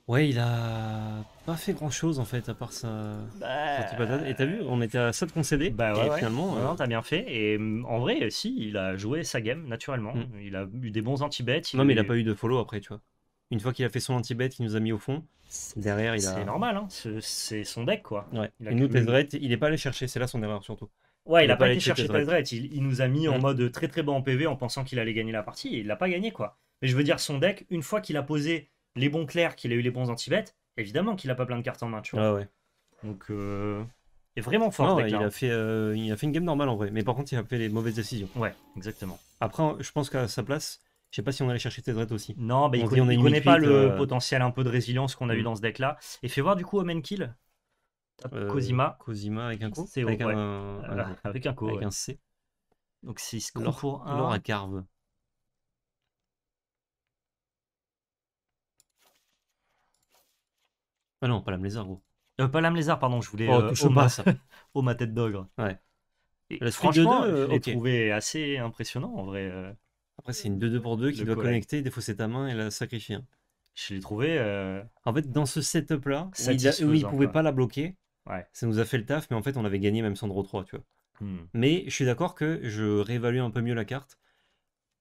Ouais, il a pas fait grand chose en fait, à part sa. Bah... sa et t'as vu, on était à ça de concéder. Bah ouais, et ouais. finalement. Euh... Non, t'as bien fait. Et en vrai, si, il a joué sa game naturellement. Mm. Il a eu des bons anti-bets. Non, mais il a pas eu de follow après, tu vois. Une fois qu'il a fait son anti-bet, il nous a mis au fond. Derrière, il a. C'est normal, hein. C'est son deck, quoi. Ouais. Il a et nous, Tezzeret, il est pas allé chercher. C'est là son erreur, surtout. Ouais, il, il a, a pas été chercher Tezzeret. Il, il nous a mis mm. en mode très très bas en P V en pensant qu'il allait gagner la partie. Et il l'a pas gagné, quoi. Mais je veux dire, son deck, une fois qu'il a posé les bons clairs, qu'il a eu les bons anti-bêtes, évidemment qu'il a pas plein de cartes en main, tu vois. Ah ouais. Donc, euh... il est vraiment fort. Non, ouais, il, a fait, euh, il a fait une game normale en vrai, mais par contre, il a fait les mauvaises décisions. Ouais, exactement. Après, je pense qu'à sa place, je sais pas si on allait chercher Tezzeret aussi. Non, bah, il connaît, on il connaît pas euh... le potentiel un peu de résilience qu'on a mmh. eu dans ce deck-là. Et fais voir du coup, Omen Kill. Euh, Cosima. Cosima avec un co. Avec, avec, ouais. un... Euh, avec un co. Avec ouais. un C. Donc, six pour un. L'or à Carve. Ah non, pas l'âme lézard, gros. Euh, pas l'âme lézard, pardon, je voulais... Oh, euh, Oma, pas, ça. Oma tête d'ogre. Ouais. Et la franchement, deux deux, euh, je l'ai okay. trouvé assez impressionnant, en vrai. Après, c'est une deux deux pour deux qui le doit collègue. connecter, défausser ta main et la sacrifier. Je l'ai trouvé... Euh... En fait, dans ce setup-là, où, où il pouvait pas la bloquer, ouais. ça nous a fait le taf, mais en fait, on avait gagné même sans draw trois, tu vois. Hmm. Mais je suis d'accord que je réévalue un peu mieux la carte.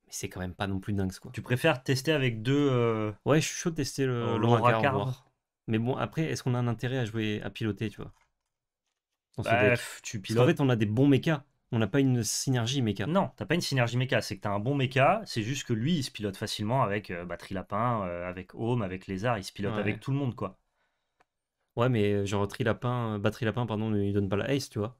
Mais c'est quand même pas non plus dingue, quoi. Tu préfères tester avec deux... Euh... Ouais, je suis chaud de tester le Racard. Mais bon, après, est-ce qu'on a un intérêt à jouer, à piloter, tu vois? Bref, tu pilotes. En fait, on a des bons mechas. On n'a pas une synergie méca. Non, t'as pas une synergie méca. C'est que t'as un bon méca. C'est juste que lui, il se pilote facilement avec euh, batterie lapin, euh, avec home, avec lézard. Il se pilote ouais. avec tout le monde, quoi. Ouais, mais genre trilapin, batterie lapin, pardon, il donne pas la ace, tu vois.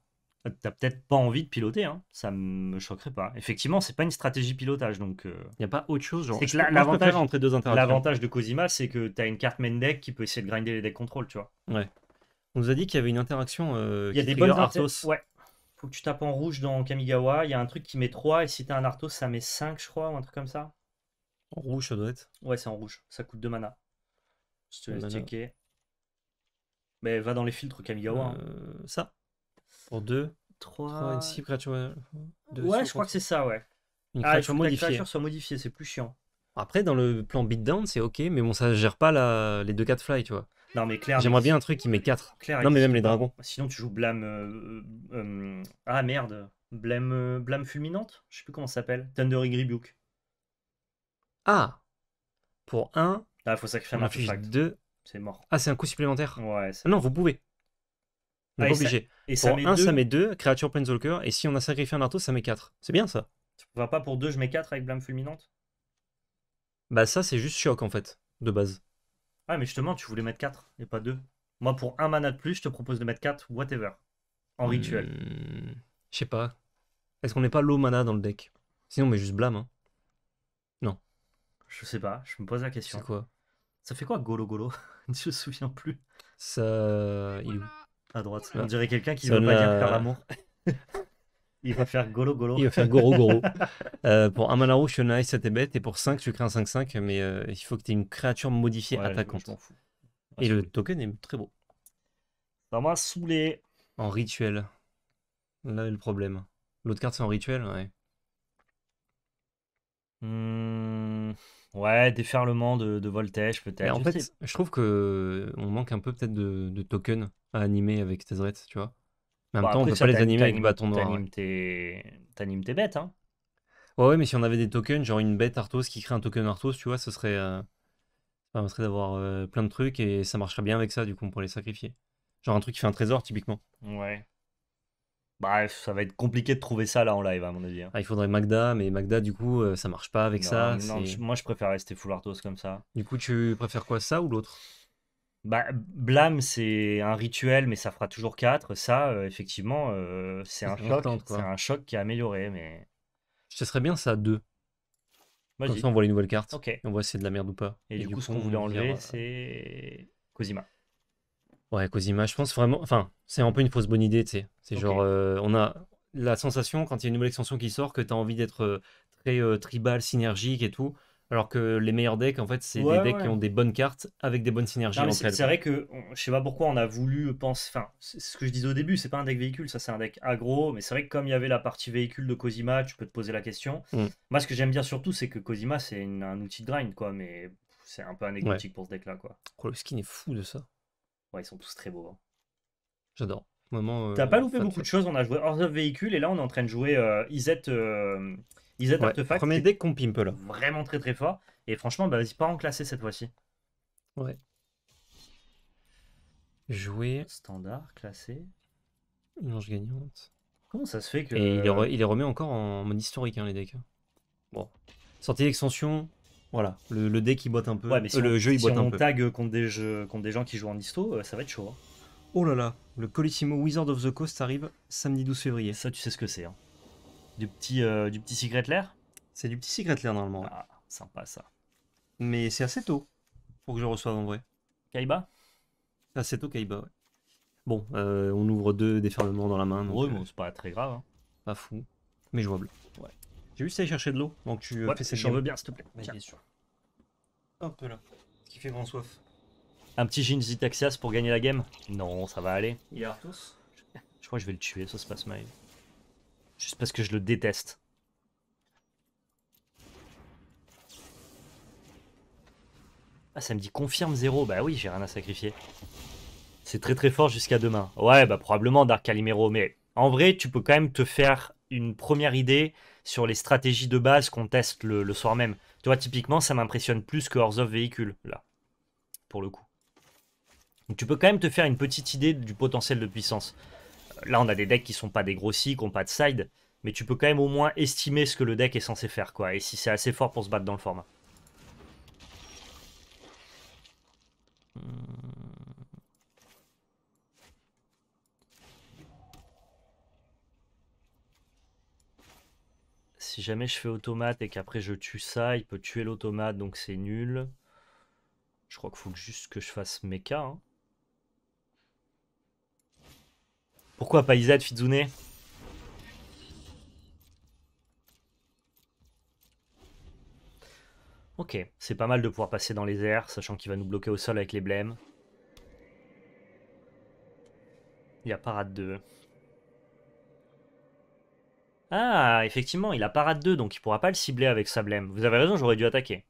T'as peut-être pas envie de piloter, hein. Ça me choquerait pas. Effectivement, c'est pas une stratégie pilotage, donc. Euh... Y a pas autre chose, genre. C'est l'avantage entre deux interactions. L'avantage de Cosima, c'est que t'as une carte Mendek qui peut essayer de grinder les decks contrôle, tu vois. Ouais. On nous a dit qu'il y avait une interaction. Euh, Il y a des bonnes Arthos. Ouais. Faut que tu tapes en rouge dans Kamigawa. Il y a un truc qui met trois et si t'as un Arthos, ça met cinq, je crois, ou un truc comme ça. En rouge, ça doit être. Ouais, c'est en rouge. Ça coûte deux mana. Je te laisse checker. Mais va dans les filtres Kamigawa. Euh, hein. Ça. Pour deux, trois, six créatures. deux, ouais, je crois que c'est ça, ouais. Une créature ah, modifiée. Que la créature soit modifiée, c'est plus chiant. Après, dans le plan beatdown, c'est ok, mais bon, ça gère pas la... les deux quatre fly, tu vois. Non, mais clairement. J'aimerais bien un truc qui met quatre. Claire, non, mais même les dragons. Sinon, tu joues blâme. Euh, euh, ah merde. Blâme, euh, blâme fulminante. Je sais plus comment ça s'appelle. Thundering Rebuke. Ah. Pour un. Ah, faut sacrifier un artefact. deux. C'est mort. Ah, c'est un coup supplémentaire. Ouais. Ah, non, vous pouvez. Ah, et obligé. Ça, et ça pour met un, deux. Ça met deux, créature Planeswalker, et si on a sacrifié un arteau, ça met quatre. C'est bien ça. Tu vas pas pour deux, je mets quatre avec blâme fulminante? Bah ça, c'est juste choc en fait, de base. Ah mais justement, tu voulais mettre quatre et pas deux. Moi, pour un mana de plus, je te propose de mettre quatre, whatever, en rituel. Mmh, je sais pas. Est-ce qu'on n'est pas low mana dans le deck? Sinon, on met juste blâme. Hein. Non. Je sais pas, je me pose la question. C'est quoi? Ça fait quoi, Golo Golo? Je me souviens plus. Ça... Il... À droite, on dirait quelqu'un qui ne veut pas dire faire l'amour. Il va faire golo golo. Il va faire goro goro. euh, pour un mana rouge, tu en as ça t'es bête. Et pour cinq, tu crées un cinq cinq. Mais euh, il faut que tu aies une créature modifiée ouais, attaquante. Je fous. Et le token est très beau. Ça m'a saoulé. En rituel. Là, le problème. L'autre carte, c'est en rituel, ouais. Mmh... Ouais, déferlement de, de voltage, peut-être. En fait, sais. je trouve que on manque un peu peut-être de, de tokens à animer avec Tezzeret, tu vois. Mais en bon, même temps, après, on peut ça, pas les animer avec bâton noir. T'animes tes... T'animes tes bêtes, hein. Ouais, ouais, mais si on avait des tokens, genre une bête Arthos qui crée un token Arthos, tu vois, ce serait... Euh... Ça permettrait d'avoir euh, plein de trucs et ça marcherait bien avec ça, du coup, on pourrait les sacrifier. Genre un truc qui fait un trésor, typiquement. Ouais. Bref, ça va être compliqué de trouver ça là en live, à mon avis. Ah, il faudrait Magda, mais Magda, du coup, euh, ça marche pas avec non, ça. Non, moi, je préfère rester full Arthos comme ça. Du coup, tu préfères quoi, ça ou l'autre? Bah, Blâme, c'est un rituel, mais ça fera toujours quatre. Ça, euh, effectivement, euh, c'est un choc. C'est un choc qui est amélioré, mais... Je te serais bien ça, deux. Comme ça, on voit les nouvelles cartes. Okay. Et on voit si c'est de la merde ou pas. Et, et du, du coup, coup ce qu'on voulait enlever, c'est... Cosima. Ouais, Cosima, je pense vraiment... Enfin, c'est un peu une fausse bonne idée, tu sais. C'est okay. genre, euh, on a la sensation, quand il y a une nouvelle extension qui sort, que tu as envie d'être euh, très euh, tribal, synergique et tout, alors que les meilleurs decks, en fait, c'est ouais, des decks ouais. qui ont des bonnes cartes avec des bonnes synergies. C'est vrai que, on, je sais pas pourquoi on a voulu penser... Enfin, c'est ce que je disais au début, c'est pas un deck véhicule, ça c'est un deck aggro, mais c'est vrai que comme il y avait la partie véhicule de Cosima, tu peux te poser la question. Mm. Moi, ce que j'aime bien surtout, c'est que Cosima, c'est un outil de grind, quoi, mais c'est un peu anecdotique ouais. pour ce deck-là, quoi. Oh, le skin est fou de ça. Ouais, ils sont tous très beaux. Hein. J'adore. Euh, T'as pas loupé beaucoup de choses. On a joué Hors of Vehicle et là, on est en train de jouer euh, Izzet, euh, Izzet ouais, Artifact. Premier deck qu'on pimpe là. Vraiment très très fort. Et franchement, bah, vas-y, pas en classé cette fois-ci. Ouais. Jouer. Standard, classé. Une ange gagnante. Comment ça se fait que. Et il, re... il les remet encore en mode historique, hein, les decks. Bon. Sortie d'extension. Voilà, le, le deck il boite un peu, ouais, mais si euh, on, le jeu il si boite un peu. Si on tag contre des, jeux, contre des gens qui jouent en histo, euh, ça va être chaud. Hein. Oh là là, le Colissimo Wizard of the Coast arrive samedi douze février. Ça tu sais ce que c'est. Hein. Du, euh, du petit Secret Lair. C'est du petit Secret Lair normalement. Ah, sympa ça. Mais c'est assez tôt pour que je reçoive en vrai. Kaiba. C'est assez tôt Kaiba, ouais. Bon, euh, on ouvre deux déferlements dans la main. Ouais, bon, c'est pas très grave. Hein. Pas fou, mais jouable. Ouais. J'ai juste aller chercher de l'eau, donc tu ouais, fais cette veux bien, s'il te plaît. Ouais, bien sûr. Hop là, ce qui fait grand soif. Un petit Jinji Taxias pour gagner la game? Non, ça va aller. Il est Arthos. Je crois que je vais le tuer, ça se passe mal. Juste parce que je le déteste. Ah, ça me dit confirme zéro. Bah oui, j'ai rien à sacrifier. C'est très très fort jusqu'à demain. Ouais, bah probablement Dark Calimero, mais en vrai, tu peux quand même te faire une première idée sur les stratégies de base qu'on teste le, le soir même. Tu vois, typiquement, ça m'impressionne plus que Hors of Vehicle, là, pour le coup. Donc, tu peux quand même te faire une petite idée du potentiel de puissance. Là, on a des decks qui sont pas dégrossis, qui n'ont pas de side, mais tu peux quand même au moins estimer ce que le deck est censé faire, quoi, et si c'est assez fort pour se battre dans le format. Hmm. Si jamais je fais automate et qu'après je tue ça, il peut tuer l'automate, donc c'est nul. Je crois qu'il faut juste que je fasse mecha. Hein. Pourquoi pas Izzet, Fizune? Ok, c'est pas mal de pouvoir passer dans les airs, sachant qu'il va nous bloquer au sol avec les blêmes. Il y a parade deux. Ah, effectivement, il a parade deux, donc il pourra pas le cibler avec sa blême. Vous avez raison, j'aurais dû attaquer.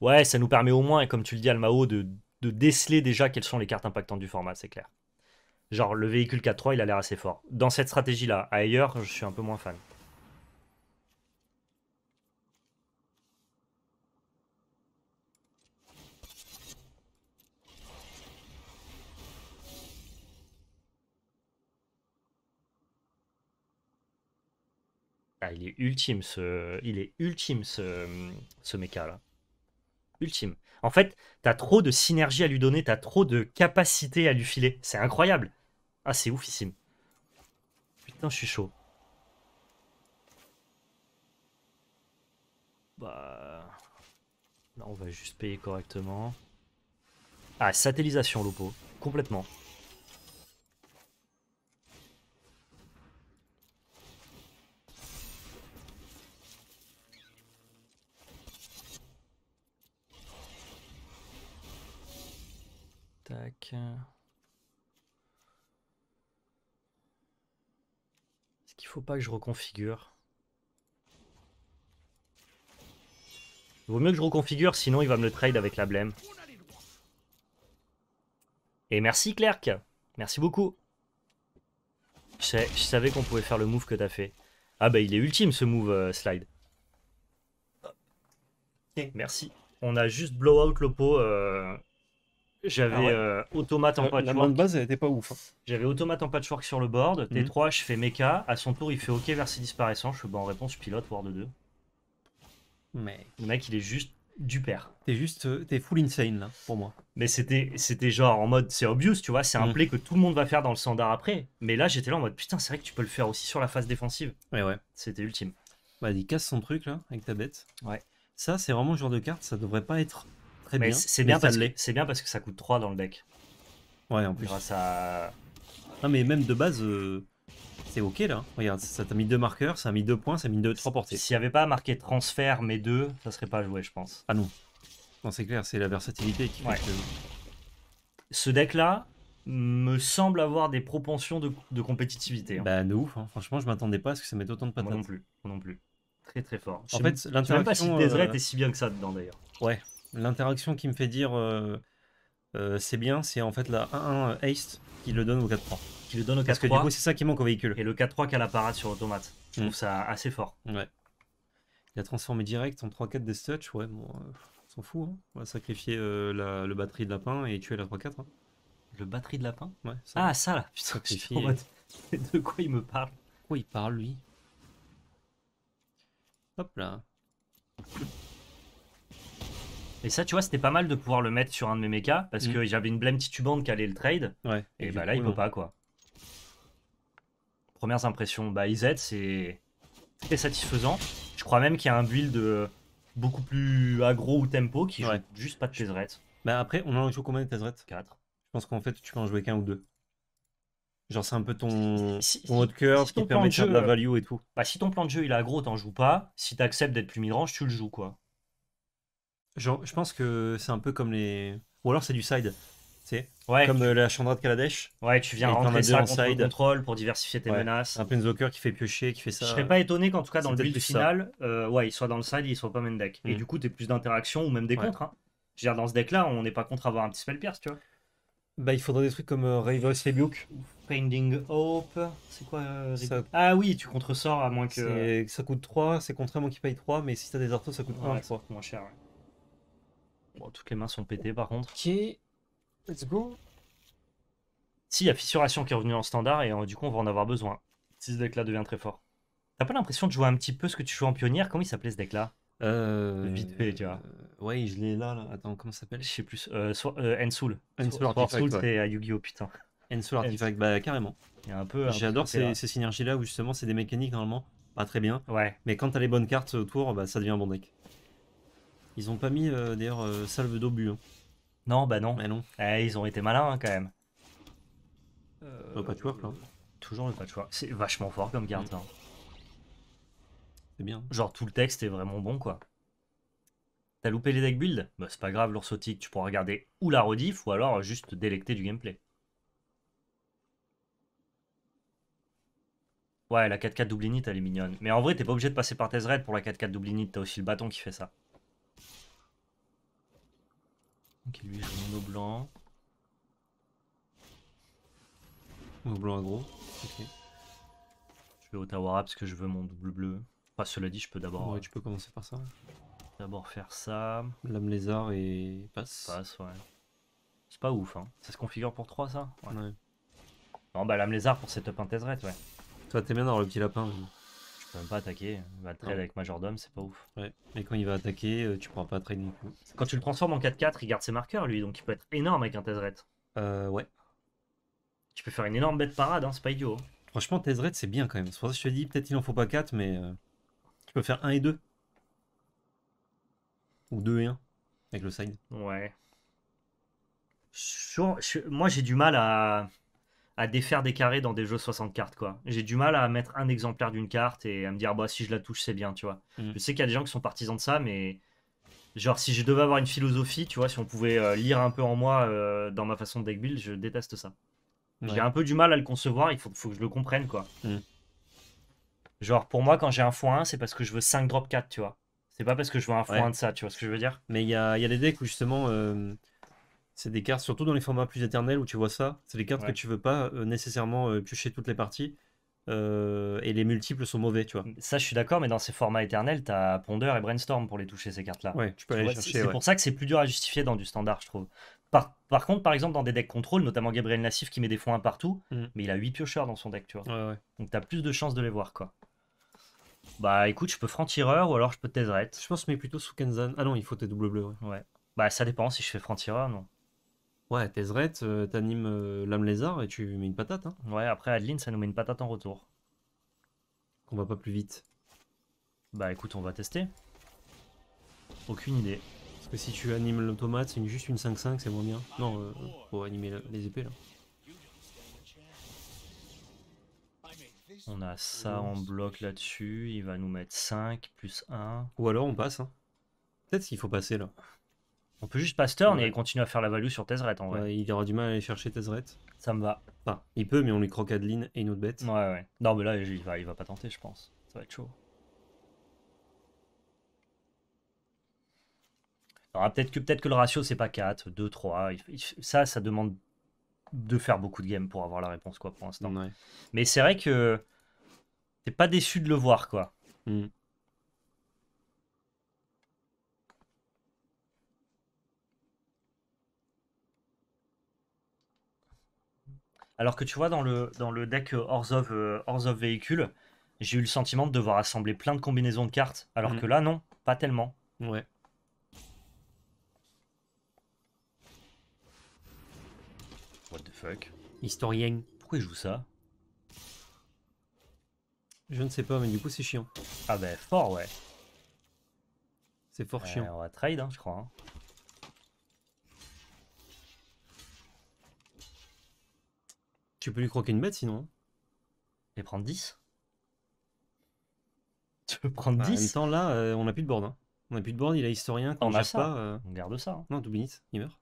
Ouais, ça nous permet au moins, et comme tu le dis, Almao, de, de déceler déjà quelles sont les cartes impactantes du format, c'est clair. Genre, le véhicule quatre trois, il a l'air assez fort. Dans cette stratégie-là, ailleurs, je suis un peu moins fan. Ah, il est ultime ce, il est ultime ce, ce méca là. Ultime. En fait, t'as trop de synergie à lui donner, t'as trop de capacité à lui filer. C'est incroyable. Ah, c'est oufissime. Putain, je suis chaud. Bah, là, on va juste payer correctement. Ah, satellisation, Lopo. Complètement. Tac. faut pas que je reconfigure. Il vaut mieux que je reconfigure, sinon il va me le trade avec la blême. Et merci Clerc, merci beaucoup. Je, sais, je savais qu'on pouvait faire le move que t'as fait. Ah bah il est ultime ce move euh, slide. Merci. On a juste blow out l'oppo. Euh... J'avais ah ouais. euh, automate en patchwork. La main de base, elle était pas ouf. Hein. J'avais automate en patchwork sur le board. Mm-hmm. T trois, je fais mecha. À son tour, il fait OK vers ses disparaissants. Je suis bon en réponse, pilote, ward deux. Mais... Le mec, il est juste du père. T'es juste, t'es full insane là, pour moi. Mais c'était genre en mode, c'est obvious, tu vois. C'est un mm. play que tout le monde va faire dans le standard après. Mais là, j'étais là en mode, putain, c'est vrai que tu peux le faire aussi sur la phase défensive. Ouais, ouais. C'était ultime. Bah, il casse son truc là, avec ta bête. Ouais. Ça, c'est vraiment le genre de carte, ça devrait pas être très mais bien. C'est bien, bien parce que ça coûte trois dans le deck. Ouais, en plus. Grâce à... Non, mais même de base, euh, c'est OK là. Regarde, ça t'a mis deux marqueurs, ça a mis deux points, ça a mis deux, trois portées. S'il n'y avait pas marqué transfert, mais deux, ça serait pas joué, je pense. Ah non. Non, c'est clair, c'est la versatilité qui fait ouais. que... Ce deck là me semble avoir des propensions de, de compétitivité. Hein. Bah, de ouf. Hein. Franchement, je m'attendais pas à ce que ça mette autant de patates. Moi non plus. Moi non plus. Très très fort. En fait, l'interaction. Je sais même pas si Tezzeret euh... est si bien que ça dedans d'ailleurs. Ouais, l'interaction qui me fait dire euh, euh, c'est bien, c'est en fait la un un haste qui le donne au quatre trois. Qui le donne au quatre trois. Parce que du coup, c'est ça qui manque au véhicule. Et le quatre trois qui a la parade sur automate. Je trouve mmh. ça assez fort. Ouais. Il a transformé direct en trois quatre des touch. Ouais, bon, euh, on s'en fout. Hein. On va sacrifier euh, la, le batterie de lapin et tuer la trois quatre. Hein. Le batterie de lapin ouais, ça. Ah, ça là putain, sacrifier... De quoi il me parle? De quoi il parle lui? Hop là. Et ça, tu vois, c'était pas mal de pouvoir le mettre sur un de mes mechas parce mmh. que j'avais une blême titubante qui allait le trade. Ouais. Et, et bah là, coup, il non. peut pas, quoi. Premières impressions. Bah, Izzet, c'est très satisfaisant. Je crois même qu'il y a un build beaucoup plus aggro ou tempo qui ouais. joue juste pas de Tezzeret. Bah, après, on en joue combien de Tezzeret? quatre. Je pense qu'en fait, tu peux en jouer qu'un ou deux. Genre, c'est un peu ton, si, ton haut de cœur, si ce qui permet de faire de la value et tout. Bah, si ton plan de jeu il est aggro, t'en joues pas. Si t'acceptes d'être plus mid-range, tu le joues quoi. Genre, je pense que c'est un peu comme les. Ou alors c'est du side. C'est ouais. comme la Chandra de Kaladesh. Ouais, tu viens rentrer ça en side. Contrôle pour diversifier tes ouais. menaces. Un Planeswalker qui fait piocher, qui fait ça. Je serais pas étonné qu'en tout cas, dans le build final, euh, ouais, il soit dans le side et il soit pas main deck. Mmh. Et du coup, t'es plus d'interaction ou même des ouais. contres. Hein. Je veux dire, dans ce deck-là, on n'est pas contre avoir un petit spell pierce, tu vois. Bah, il faudrait des trucs comme euh, Raven's Rebuke. Finding Hope. C'est quoi euh, ça... Ah oui, tu contresors à moins que. Ça coûte trois, c'est contrairement qui paye trois, mais si t'as des artos, ça coûte ouais, un, je crois. Moins cher, ouais. Bon, toutes les mains sont pétées par contre. Ok. Let's go. Si, il y a Fissuration qui est revenue en standard et euh, du coup, on va en avoir besoin. Si ce deck-là devient très fort. T'as pas l'impression de jouer un petit peu ce que tu joues en pionnière? Comment il s'appelait ce deck-là? Euh, vite fait, tu vois. Euh, ouais, je l'ai là, là. Attends, comment ça s'appelle? Je sais plus. Euh, so euh, Ensoul. Ensoul Artifact. C'est à Yu-Gi-Oh! Putain. Ensoul Artifact, bah carrément. J'adore ces, ces synergies-là où justement c'est des mécaniques normalement pas très bien. Ouais. Mais quand t'as les bonnes cartes autour, bah ça devient un bon deck. Ils ont pas mis euh, d'ailleurs euh, salve d'obus. Hein. Non, bah non. Mais non. Eh, ils ont été malins hein, quand même. Euh, le patchwork là. Toujours le patchwork. C'est vachement fort comme carte. Mmh. Hein. C'est bien. Genre tout le texte est vraiment bon quoi. T'as loupé les deck build? Bah c'est pas grave l'oursotique, tu pourras regarder ou la rediff ou alors juste te délecter du gameplay. Ouais la quatre quatre double init elle est mignonne. Mais en vrai t'es pas obligé de passer par Tezzeret pour la quatre quatre double init, t'as aussi le bâton qui fait ça. Ok lui il joue mono blanc. Mono blanc aggro, ok. Je vais au Tawara parce que je veux mon double bleu. Enfin, cela dit, je peux d'abord. Ouais, tu peux commencer par ça. D'abord faire ça. Lame lézard et passe. Passe, ouais. C'est pas ouf, hein. Ça se configure pour trois, ça ouais. ouais. Non, bah lame lézard pour setup un Tezzeret, ouais. Toi, t'es bien dans le petit lapin. Mais... Je peux même pas attaquer. Il va trade avec Majordome, c'est pas ouf. Ouais, mais quand il va attaquer, tu pourras pas trade non plus. Quand tu le transformes en quatre quatre, il garde ses marqueurs, lui, donc il peut être énorme avec un Tezzeret. Euh, ouais. Tu peux faire une énorme bête parade, hein, c'est pas idiot. Franchement, Tezzeret, c'est bien quand même. C'est pour ça que je te dis, peut-être il en faut pas quatre, mais. Tu peux faire un et deux. Ou deux et un. Avec le side. Ouais. Sur, je, moi, j'ai du mal à, à défaire des carrés dans des jeux soixante cartes, quoi. J'ai du mal à mettre un exemplaire d'une carte et à me dire, bah, si je la touche, c'est bien, tu vois. Mm. Je sais qu'il y a des gens qui sont partisans de ça, mais... Genre, si je devais avoir une philosophie, tu vois, si on pouvait euh, lire un peu en moi euh, dans ma façon de deck build, je déteste ça. Ouais. J'ai un peu du mal à le concevoir, il faut, faut que je le comprenne, quoi. Mm. Genre, pour moi, quand j'ai un fois un, c'est parce que je veux cinq drop quatre, tu vois. C'est pas parce que je veux un fois un ouais. de ça, tu vois ce que je veux dire. Mais il y a, y a des decks où justement, euh, c'est des cartes, surtout dans les formats plus éternels où tu vois ça, c'est des cartes ouais. que tu veux pas euh, nécessairement euh, piocher toutes les parties. Euh, et les multiples sont mauvais, tu vois. Ça, je suis d'accord, mais dans ces formats éternels, t'as Ponder et Brainstorm pour les toucher, ces cartes-là. Ouais, tu peux aller chercher. C'est ouais. pour ça que c'est plus dur à justifier dans du standard, je trouve. Par, par contre, par exemple, dans des decks contrôle, notamment Gabriel Nassif qui met des fois un partout, mm. mais il a huit piocheurs dans son deck, tu vois. Ouais, ouais. Donc t'as plus de chances de les voir, quoi. Bah écoute, je peux franc-tireur ou alors je peux Tezzeret. Je pense, mais plutôt sous Kenzan. Ah non, il faut tes double bleus. Ouais. ouais. Bah ça dépend si je fais franc-tireur, non. Ouais, Tezzeret, euh, t'animes euh, l'âme lézard et tu mets une patate. Hein. Ouais, après Adeline, ça nous met une patate en retour. On va pas plus vite. Bah écoute, on va tester. Aucune idée. Parce que si tu animes l'automate, c'est juste une cinq cinq, c'est moins bien. Non, euh, faut animer la, les épées là. On a ça en bloc là-dessus. Il va nous mettre cinq plus un. Ou alors on passe. Hein. Peut-être qu'il faut passer là. On peut juste pas se turn ouais. et continuer à faire la value sur Tezzeret en vrai. Ouais, il aura du mal à aller chercher Tezzeret. Ça me va. Enfin, il peut, mais on lui croque Adeline et une autre bête. Ouais, ouais. Non, mais là, il va, il va pas tenter, je pense. Ça va être chaud. Alors, peut-être que, peut-être que le ratio, c'est pas quatre, deux, trois. Il, il, ça, ça demande de faire beaucoup de games pour avoir la réponse, quoi, pour l'instant. Ouais. Mais c'est vrai que t'es pas déçu de le voir, quoi. Mm. Alors que tu vois, dans le, dans le deck Hors of, euh, Hors of Vehicle, j'ai eu le sentiment de devoir assembler plein de combinaisons de cartes, alors mmh. que là, non, pas tellement. Ouais. What the fuck? Historien. Pourquoi il joue ça? Je ne sais pas, mais du coup, c'est chiant. Ah bah, fort, ouais. C'est fort euh, chiant. On va trade, hein, je crois. Hein. Tu peux lui croquer une bête sinon. Et prendre dix. Tu peux prendre bah, dix. En même temps, là, euh, on n'a plus de board. Hein. On n'a plus de board, il a historien. Quand on, on a ça. Pas, euh... on garde ça. Hein. Non, tout bénisse, il meurt.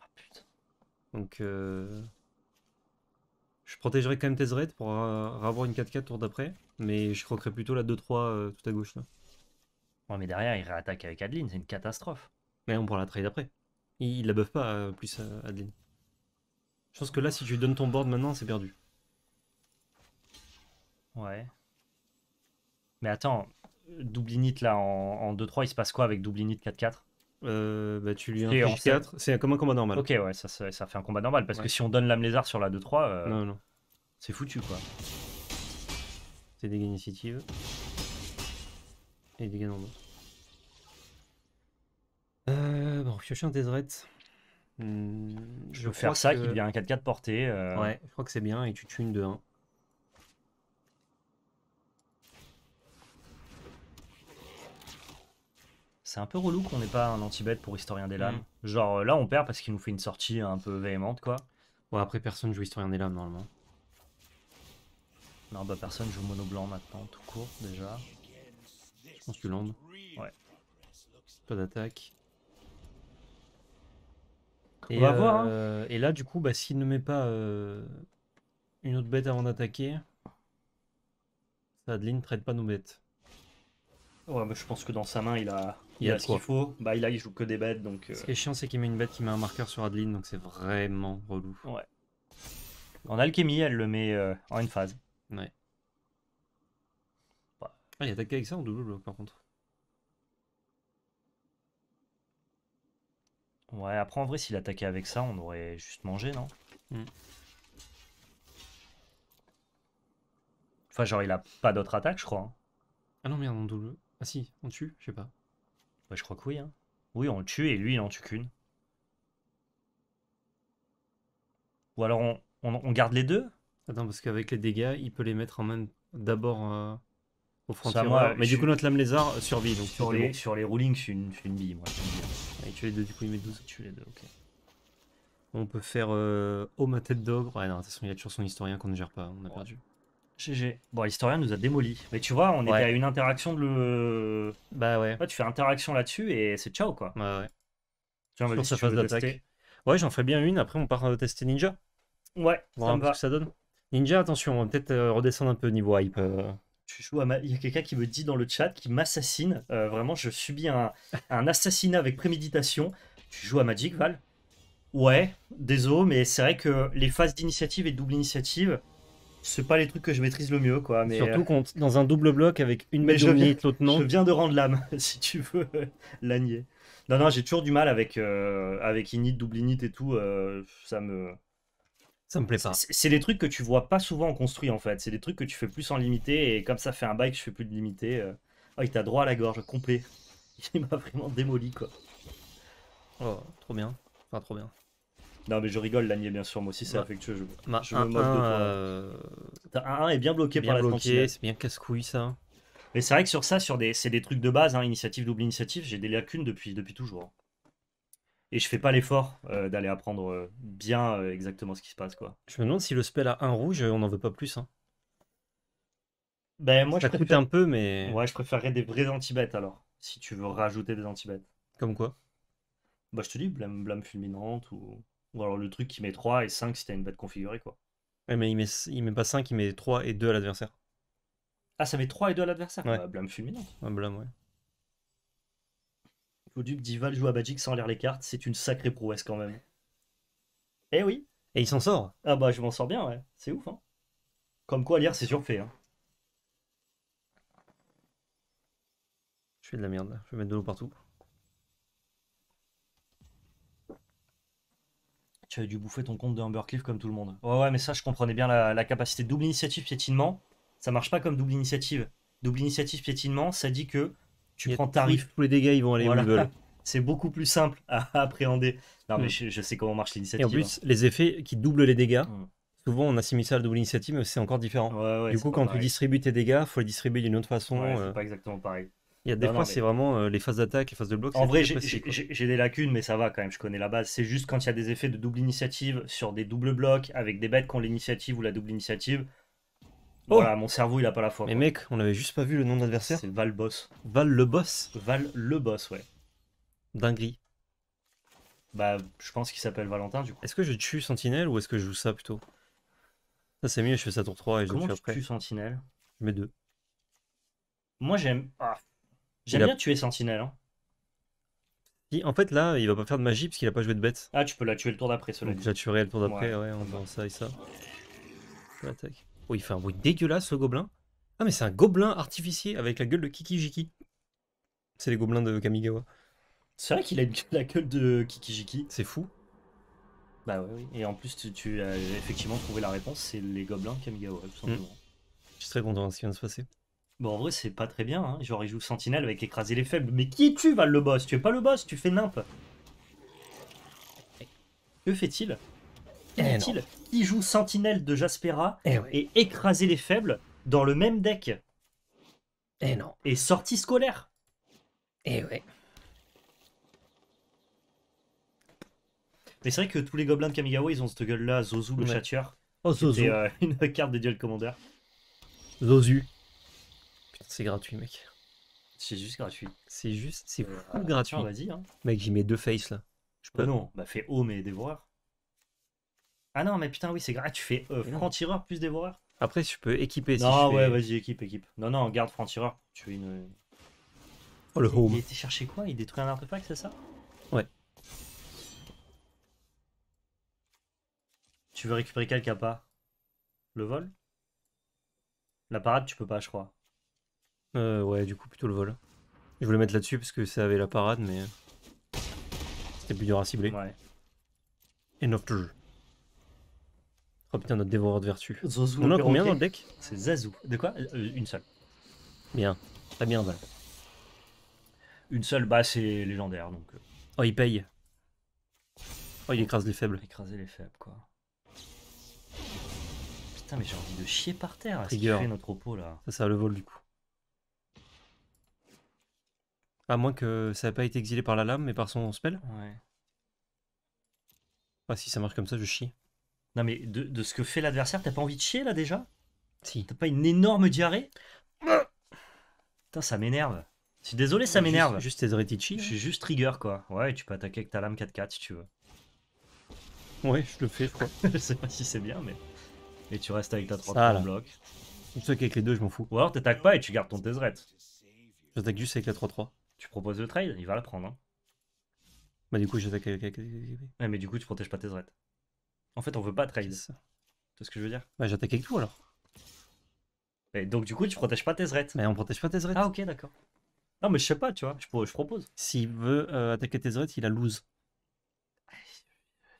Ah putain. Donc, euh... je protégerai quand même Tezzeret pour euh, avoir une quatre quatre tour d'après. Mais je croquerai plutôt la deux trois euh, tout à gauche. Là. Ouais, mais derrière, il réattaque avec Adeline. C'est une catastrophe. Mais on pourra la trade après. Il, il la buff pas euh, plus euh, Adeline. Je pense que là, si tu lui donnes ton board maintenant, c'est perdu. Ouais. Mais attends, Doublinit là, en, en deux trois, il se passe quoi avec Doublinit quatre quatre? euh, Bah tu lui infliges quatre, c'est comme un combat normal. Ok, ouais, ça, ça, ça fait un combat normal, parce ouais. que si on donne l'âme lézard sur la deux trois, euh, non, non. c'est foutu, quoi. C'est dégâts d'initiative. Et dégâts normaux. Euh, bon, piocher un Tezzeret. Mmh, je veux faire ça, que... qu'il devient un quatre quatre porté. Euh... Ouais, je crois que c'est bien et tu tues une deux un. C'est un peu relou qu'on n'ait pas un anti-bet pour Historien des Lames. Mmh. Genre là on perd parce qu'il nous fait une sortie un peu véhémente, quoi. Ouais, après personne joue Historien des Lames normalement. Non, bah personne joue mono blanc maintenant, tout court déjà. Je pense que tu landes. Ouais. Pas d'attaque. Et, on va euh, voir, hein. Et là, du coup, bah, s'il ne met pas euh, une autre bête avant d'attaquer, Adeline ne traite pas nos bêtes. Ouais, mais je pense que dans sa main, il a, il il a, a ce qu'il faut. Bah, il a, il joue que des bêtes, donc. Euh... Ce qui est chiant, c'est qu'il met une bête qui met un marqueur sur Adeline, donc c'est vraiment relou. Ouais. En alchimie, elle le met euh, en une phase. Ouais. Bah. Ah, il attaque avec ça en double bloc, par contre. Ouais, après en vrai, s'il attaquait avec ça, on aurait juste mangé, non? mm. Enfin, genre, il a pas d'autre attaque, je crois. Hein. Ah non, merde, on double. Ah si, on tue, je sais pas. Ouais, je crois que oui. Hein. Oui, on le tue et lui, il en tue qu'une. Ou alors, on, on, on garde les deux? Attends, parce qu'avec les dégâts, il peut les mettre en même d'abord euh, au frontières. Mais je... du coup, notre lame lézard survit. Donc sur, les, bon. sur les rulings, je suis une, une bille, moi. Il tue les deux, du coup il met douze. Il tue les deux, ok. On peut faire euh, oh ma tête d'ogre. Ouais, non, de toute façon, il y a toujours son historien qu'on ne gère pas, on a ouais. perdu. G G. Bon, l'historien nous a démoli. Mais tu vois, on ouais. était à une interaction de le. Bah ouais. ouais tu fais interaction là-dessus et c'est ciao, quoi. Ouais, ouais. Tiens, on va sur sa phase d'attaque. Ouais, j'en ferai bien une. Après, on part tester Ninja. Ouais, voir ça un me peu va. Ce que ça donne. Ninja, attention, on va peut-être redescendre un peu niveau hype. Euh... Il y a quelqu'un qui me dit dans le chat qui m'assassine. Euh, vraiment, je subis un, un assassinat avec préméditation. Tu joues à Magic, Val? Ouais, désolé, mais c'est vrai que les phases d'initiative et de double initiative, c'est pas les trucs que je maîtrise le mieux, quoi. Mais surtout euh... dans un double bloc avec une mais je viens, l'autre non. Je viens de rendre l'âme, si tu veux, l'agnier. Non, non, j'ai toujours du mal avec, euh, avec init, double init et tout. Euh, ça me... Ça me plaît pas. C'est des trucs que tu vois pas souvent en construit, en fait. C'est des trucs que tu fais plus en limité, et comme ça fait un bail que je fais plus de limité. Euh... Oh, il t'a droit à la gorge, complet. Il m'a vraiment démoli, quoi. Oh, trop bien. Enfin, trop bien. Non, mais je rigole, l'année, bien sûr. Moi aussi, c'est ouais. affectueux. Je, bah, je un, me moque un, de toi. Euh... un un est bien bloqué bien par la sentinelle. C'est bien casse-couille, ça. Mais c'est vrai que sur ça, sur des... c'est des trucs de base, hein, initiative, double initiative, j'ai des lacunes depuis, depuis toujours. Et je fais pas l'effort euh, d'aller apprendre euh, bien euh, exactement ce qui se passe, quoi. Je me demande si le spell a un rouge, on n'en veut pas plus. Hein. Ben, moi, ça je coûte préfère... un peu, mais... Ouais, je préférerais des vrais anti-bêtes, alors. Si tu veux rajouter des anti-bêtes. Comme quoi? Bah, je te dis, blâme, blâme fulminante, ou... ou alors le truc qui met trois et cinq si t'as une bête configurée, quoi. Ouais, mais il met, il met pas cinq, il met trois et deux à l'adversaire. Ah, ça met trois et deux à l'adversaire? Ouais. Bah, blâme fulminante. Ouais, blâme, ouais. Duc d'Ival joue à Magic sans lire les cartes, c'est une sacrée prouesse quand même. Eh oui. Et il s'en sort. Ah bah je m'en sors bien, ouais. C'est ouf, hein. Comme quoi lire c'est surfait, hein. Je fais de la merde là, je vais mettre de l'eau partout. Tu avais dû bouffer ton compte de Humbercliff comme tout le monde. Ouais ouais, mais ça je comprenais bien la, la capacité. Double initiative piétinement, ça marche pas comme double initiative. Double initiative piétinement, ça dit que tu prends tarif. Tous les dégâts, ils vont aller voilà. où ils veulent. C'est beaucoup plus simple à appréhender. Non, mais mm. je, je sais comment marche l'initiative. Et en plus, hein. les effets qui doublent les dégâts, mm. souvent on assimile ça à la double initiative, mais c'est encore différent. Ouais, ouais, du coup, quand pareil. tu distribues tes dégâts, il faut les distribuer d'une autre façon. Ouais, c'est euh... pas exactement pareil. Il y a des non, fois, mais... c'est vraiment euh, les phases d'attaque, les phases de bloc. En vrai, j'ai des lacunes, mais ça va quand même, je connais la base. C'est juste quand il y a des effets de double initiative sur des doubles blocs avec des bêtes qui ont l'initiative ou la double initiative. Oh. Voilà, mon cerveau il a pas la foi. Mais quoi. Mec, on avait juste pas vu le nom de l'adversaire. C'est Val Boss. Val le Boss. Val le Boss, ouais. Dinguerie. Bah, je pense qu'il s'appelle Valentin du coup. Est-ce que je tue Sentinelle ou est-ce que je joue ça plutôt? Ça c'est mieux, je fais ça tour trois et je le tue après. Comment tu tues Sentinelle? Je mets deux. Moi j'aime. Ah. J'aime bien a... tuer Sentinelle. Hein. En fait là, il va pas faire de magie parce qu'il a pas joué de bête. Ah, tu peux la tuer le tour d'après, cela dit. Je la tuerai le tour d'après, ouais, ouais en faisant ça et ça. L'attaque. Oh, il fait un bruit dégueulasse ce gobelin. Ah mais c'est un gobelin artificier avec la gueule de Kikijiki. C'est les gobelins de Kamigawa. C'est vrai qu'il a la gueule de Kikijiki. C'est fou. Bah ouais, oui. Et en plus tu, tu as effectivement trouvé la réponse, c'est les gobelins de Kamigawa, tout simplement. Mmh. Je suis très content de ce qui vient de se passer. Bon en vrai c'est pas très bien, hein. Genre il joue sentinelle avec écraser les faibles. Mais qui tu Val le boss? Tu es pas le boss, tu fais nimp. Que fait-il? Eh qui joue Sentinelle de Jaspera eh ouais. et écraser les faibles dans le même deck. Eh non. Et sortie scolaire. Eh ouais. Mais c'est vrai que tous les gobelins de Kamigawa, ils ont cette gueule-là. Zozu le ouais. chatteur. Oh Zozu. C'est euh, une carte de Duel Commander. Zozu. Putain, c'est gratuit, mec. C'est juste gratuit. C'est juste, c'est fou euh, gratuit. Vas-y. Hein. Mec, j'y mets deux face là. Je peux. Bah non, bah fais home et dévoreur. Ah non, mais putain, oui, c'est grave. Tu fais euh, franc-tireur plus dévoreur. Après, je peux équiper. Si non, je ouais, fais... vas-y, équipe, équipe. Non, non, garde franc-tireur. Tu es une. Oh le home. Il était cherché quoi? Il détruit un artefact, c'est ça? Ouais. Tu veux récupérer quel capa? Le vol? La parade, tu peux pas, je crois. Euh, ouais, du coup, plutôt le vol. Je voulais mettre là-dessus parce que ça avait la parade, mais. C'était plus dur à cibler. Ouais. Enough to jeu. Oh putain, notre dévoreur de vertu. Zozu, on a combien dans le deck? C'est Zazou. De quoi? euh, Une seule. Bien. Très bien, Val. Une seule, bah c'est légendaire donc. Oh, il paye. Oh, il écrase les faibles. Écraser les faibles, quoi. Putain, mais j'ai envie de chier par terre. Est-ce qu'il fait notre repos là? Ça, ça le vol du coup. À moins que ça n'ait pas été exilé par la lame, mais par son spell. Ouais. Ah, si ça marche comme ça, je chie. Non mais de, de ce que fait l'adversaire, t'as pas envie de chier là déjà? Si. T'as pas une énorme diarrhée? Putain, ça m'énerve. Je suis désolé, ça m'énerve. Juste tes Zeretichi. Je suis juste trigger quoi. Ouais, tu peux attaquer avec ta lame quatre quatre si tu veux. Ouais, je le fais, je crois. Je sais pas si c'est bien, mais. Et tu restes avec ta trois bloc. Je sais qu'avec les deux, je m'en fous. Ou alors t'attaques pas et tu gardes ton Tezzeret. J'attaque juste avec la trois trois. Tu proposes le trade, il va la prendre. Hein. Bah, du coup, j'attaque avec. Ouais, mais du coup, tu protèges pas Tezzeret. En fait, on veut pas trade. C'est ce que je veux dire. Bah, j'attaque avec tout alors. Et donc, du coup, tu protèges pas Tezzeret. Mais on protège pas Tezzeret. Ah, ok, d'accord. Non, mais je sais pas, tu vois, je, je propose. S'il veut euh, attaquer Tezzeret, il a lose.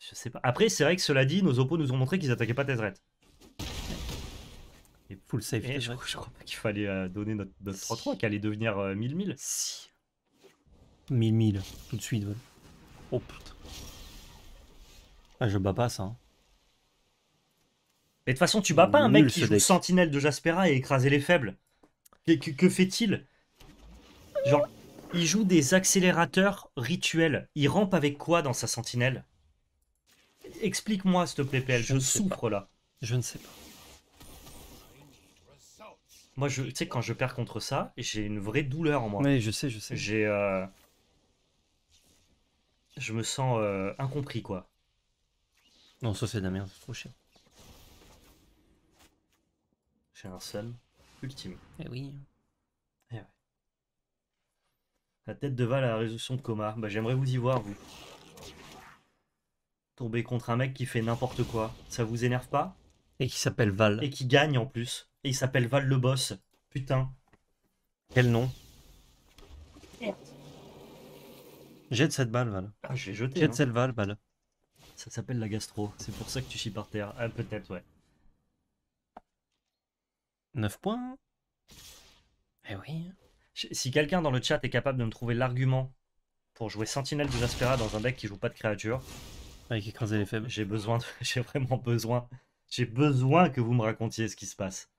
Je sais pas. Après, c'est vrai que cela dit, nos oppos nous ont montré qu'ils attaquaient pas Tezzeret. Et full safe. Et je, je crois pas qu'il fallait euh, donner notre trois trois, qu'elle allait devenir mille mille. Euh, si. mille mille, tout de suite. Ouais. Oh putain. Ah, je bats pas ça. Hein. Mais de toute façon, tu bats pas un mec qui joue sentinelle de Jaspera et écraser les faibles. Que, que, que fait-il? Genre, il joue des accélérateurs rituels. Il rampe avec quoi dans sa sentinelle? Explique-moi, s'il te plaît, P L. Je, je souffre là. Je ne sais pas. Moi, tu sais, quand je perds contre ça, j'ai une vraie douleur en moi. Mais je sais, je sais. J'ai. Euh... Je me sens euh, incompris, quoi. Non, ça, c'est de la merde. C'est trop chiant. J'ai un seul ultime. Eh oui. Eh ouais. La tête de Val à la résolution de Coma. Bah, j'aimerais vous y voir, vous. Tomber contre un mec qui fait n'importe quoi. Ça vous énerve pas? Et qui s'appelle Val. Et qui gagne en plus. Et il s'appelle Val le boss. Putain. Quel nom? Merde. Jette cette balle, Val. Ah, je l'ai jetée. Jette hein. cette balle, Val. Ça s'appelle la gastro. C'est pour ça que tu chies par terre. Ah, peut-être, ouais. neuf points. Eh oui. Si quelqu'un dans le chat est capable de me trouver l'argument pour jouer Sentinelle de Jaspera dans un deck qui joue pas de créature, avec écraser les faibles, j'ai besoin, de... j'ai vraiment besoin, j'ai besoin que vous me racontiez ce qui se passe.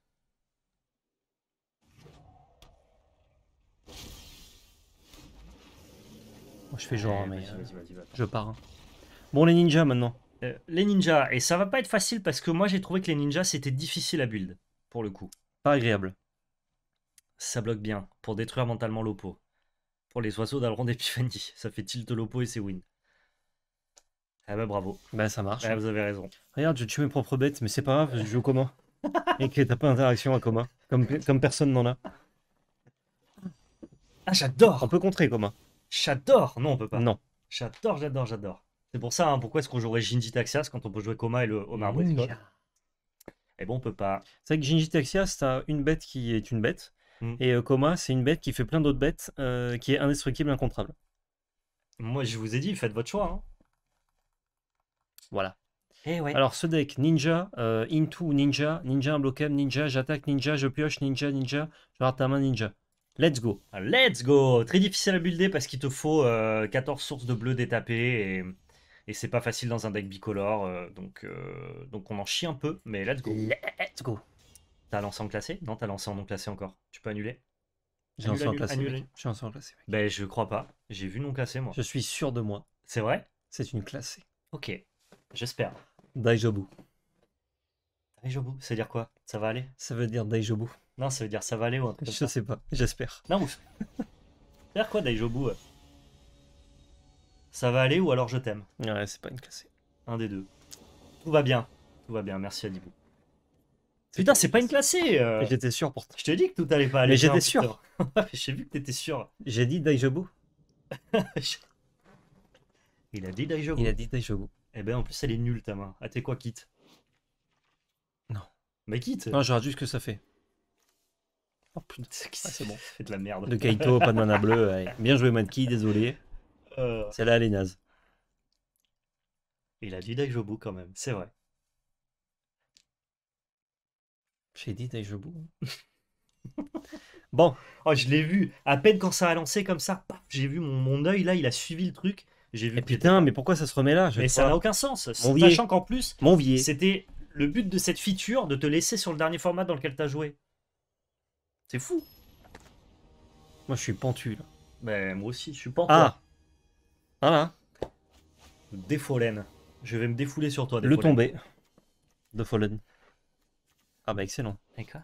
Bon, je fais genre, eh, mais vas-y, vas-y, vas-y, vas-y. Je pars. Hein. Bon, les ninjas maintenant. Euh, les ninjas, et ça va pas être facile parce que moi j'ai trouvé que les ninjas c'était difficile à build. Pour le coup. Pas agréable. Ça bloque bien. Pour détruire mentalement l'oppo. Pour les oiseaux d'Aleron d'Épiphanie. Ça fait tilt l'oppo et c'est win. Ah bah bravo. Bah ça marche. Bah, vous avez raison. Regarde, je tue mes propres bêtes, mais c'est pas grave, je joue au Coma. Et que t'as pas d'interaction à Coma. Comme, comme personne n'en a. Ah j'adore. On peut contrer Coma. J'adore. Non on peut pas. Non. J'adore, j'adore, j'adore. C'est pour ça, hein, pourquoi est-ce qu'on jouerait Jinji Taxias quand on peut jouer Coma et le Omar Briscoe. Et bon, on peut pas. C'est vrai que Jinji Taxias, t'as une bête qui est une bête. Mm. Et euh, Coma, c'est une bête qui fait plein d'autres bêtes, euh, qui est indestructible, incontrable. Moi, je vous ai dit, faites votre choix. Hein. Voilà. Et ouais. Alors, ce deck, Ninja, euh, Into, Ninja, Ninja, imbloquable, Ninja, j'attaque, Ninja, je pioche, Ninja, Ninja, je rate ta main, Ninja. Let's go. Let's go. Très difficile à builder parce qu'il te faut euh, quatorze sources de bleu détapées et... Et c'est pas facile dans un deck bicolore, euh, donc, euh, donc on en chie un peu, mais let's go. Let's go. T'as lancé en classé? Non, t'as lancé en non classé encore. Tu peux annuler? J'ai lancé en classé. J'ai lancé en classé. Ben, je crois pas. J'ai vu non classé, moi. Je suis sûr de moi. C'est vrai? C'est une classée. Ok, j'espère. Daijobu. Daijobu, ça veut dire quoi? Ça va aller? Ça veut dire Daijobu. Non, ça veut dire ça va aller ou un truc comme ça. Je sais pas, j'espère. Non, ouf. Ça veut dire quoi, Daijobu? Ça va aller ou alors je t'aime. Ouais, c'est pas une classée. Un des deux. Tout va bien. Tout va bien, merci à Dibou. Putain, c'est pas une classée euh... J'étais sûr pourtant. Je te dis que tout allait pas aller. Mais j'étais sûr. J'ai vu que t'étais sûr. J'ai dit Daijobu. Il a dit Daijobu. Il a dit Daijobu. Eh ben en plus, elle est nulle ta main. Ah, t'es quoi, quitte? Non. Mais quitte. Non, je regarde juste ce que ça fait. Oh putain, ah, c'est bon. Fait de la merde. De Kaito, pas de mana bleue. Allez. Bien joué, Madki, désolé. Euh... C'est là elle est naze. Il a dit Daijobu quand même, c'est vrai. J'ai dit Daijobu. Bon, oh, je l'ai vu. À peine quand ça a lancé comme ça, j'ai vu mon, mon œil là, il a suivi le truc. J'ai vu. Et putain, mais pourquoi ça se remet là? Je mais crois. Ça n'a aucun sens. Sachant qu'en plus, c'était le but de cette feature de te laisser sur le dernier format dans lequel t'as joué. C'est fou. Moi, je suis pentu là. Ben moi aussi, je suis pentu. Ah. Voilà. Défaulen. Je vais me défouler sur toi. Défaulen. Le tombé. De Fallen. Ah bah excellent. Et quoi?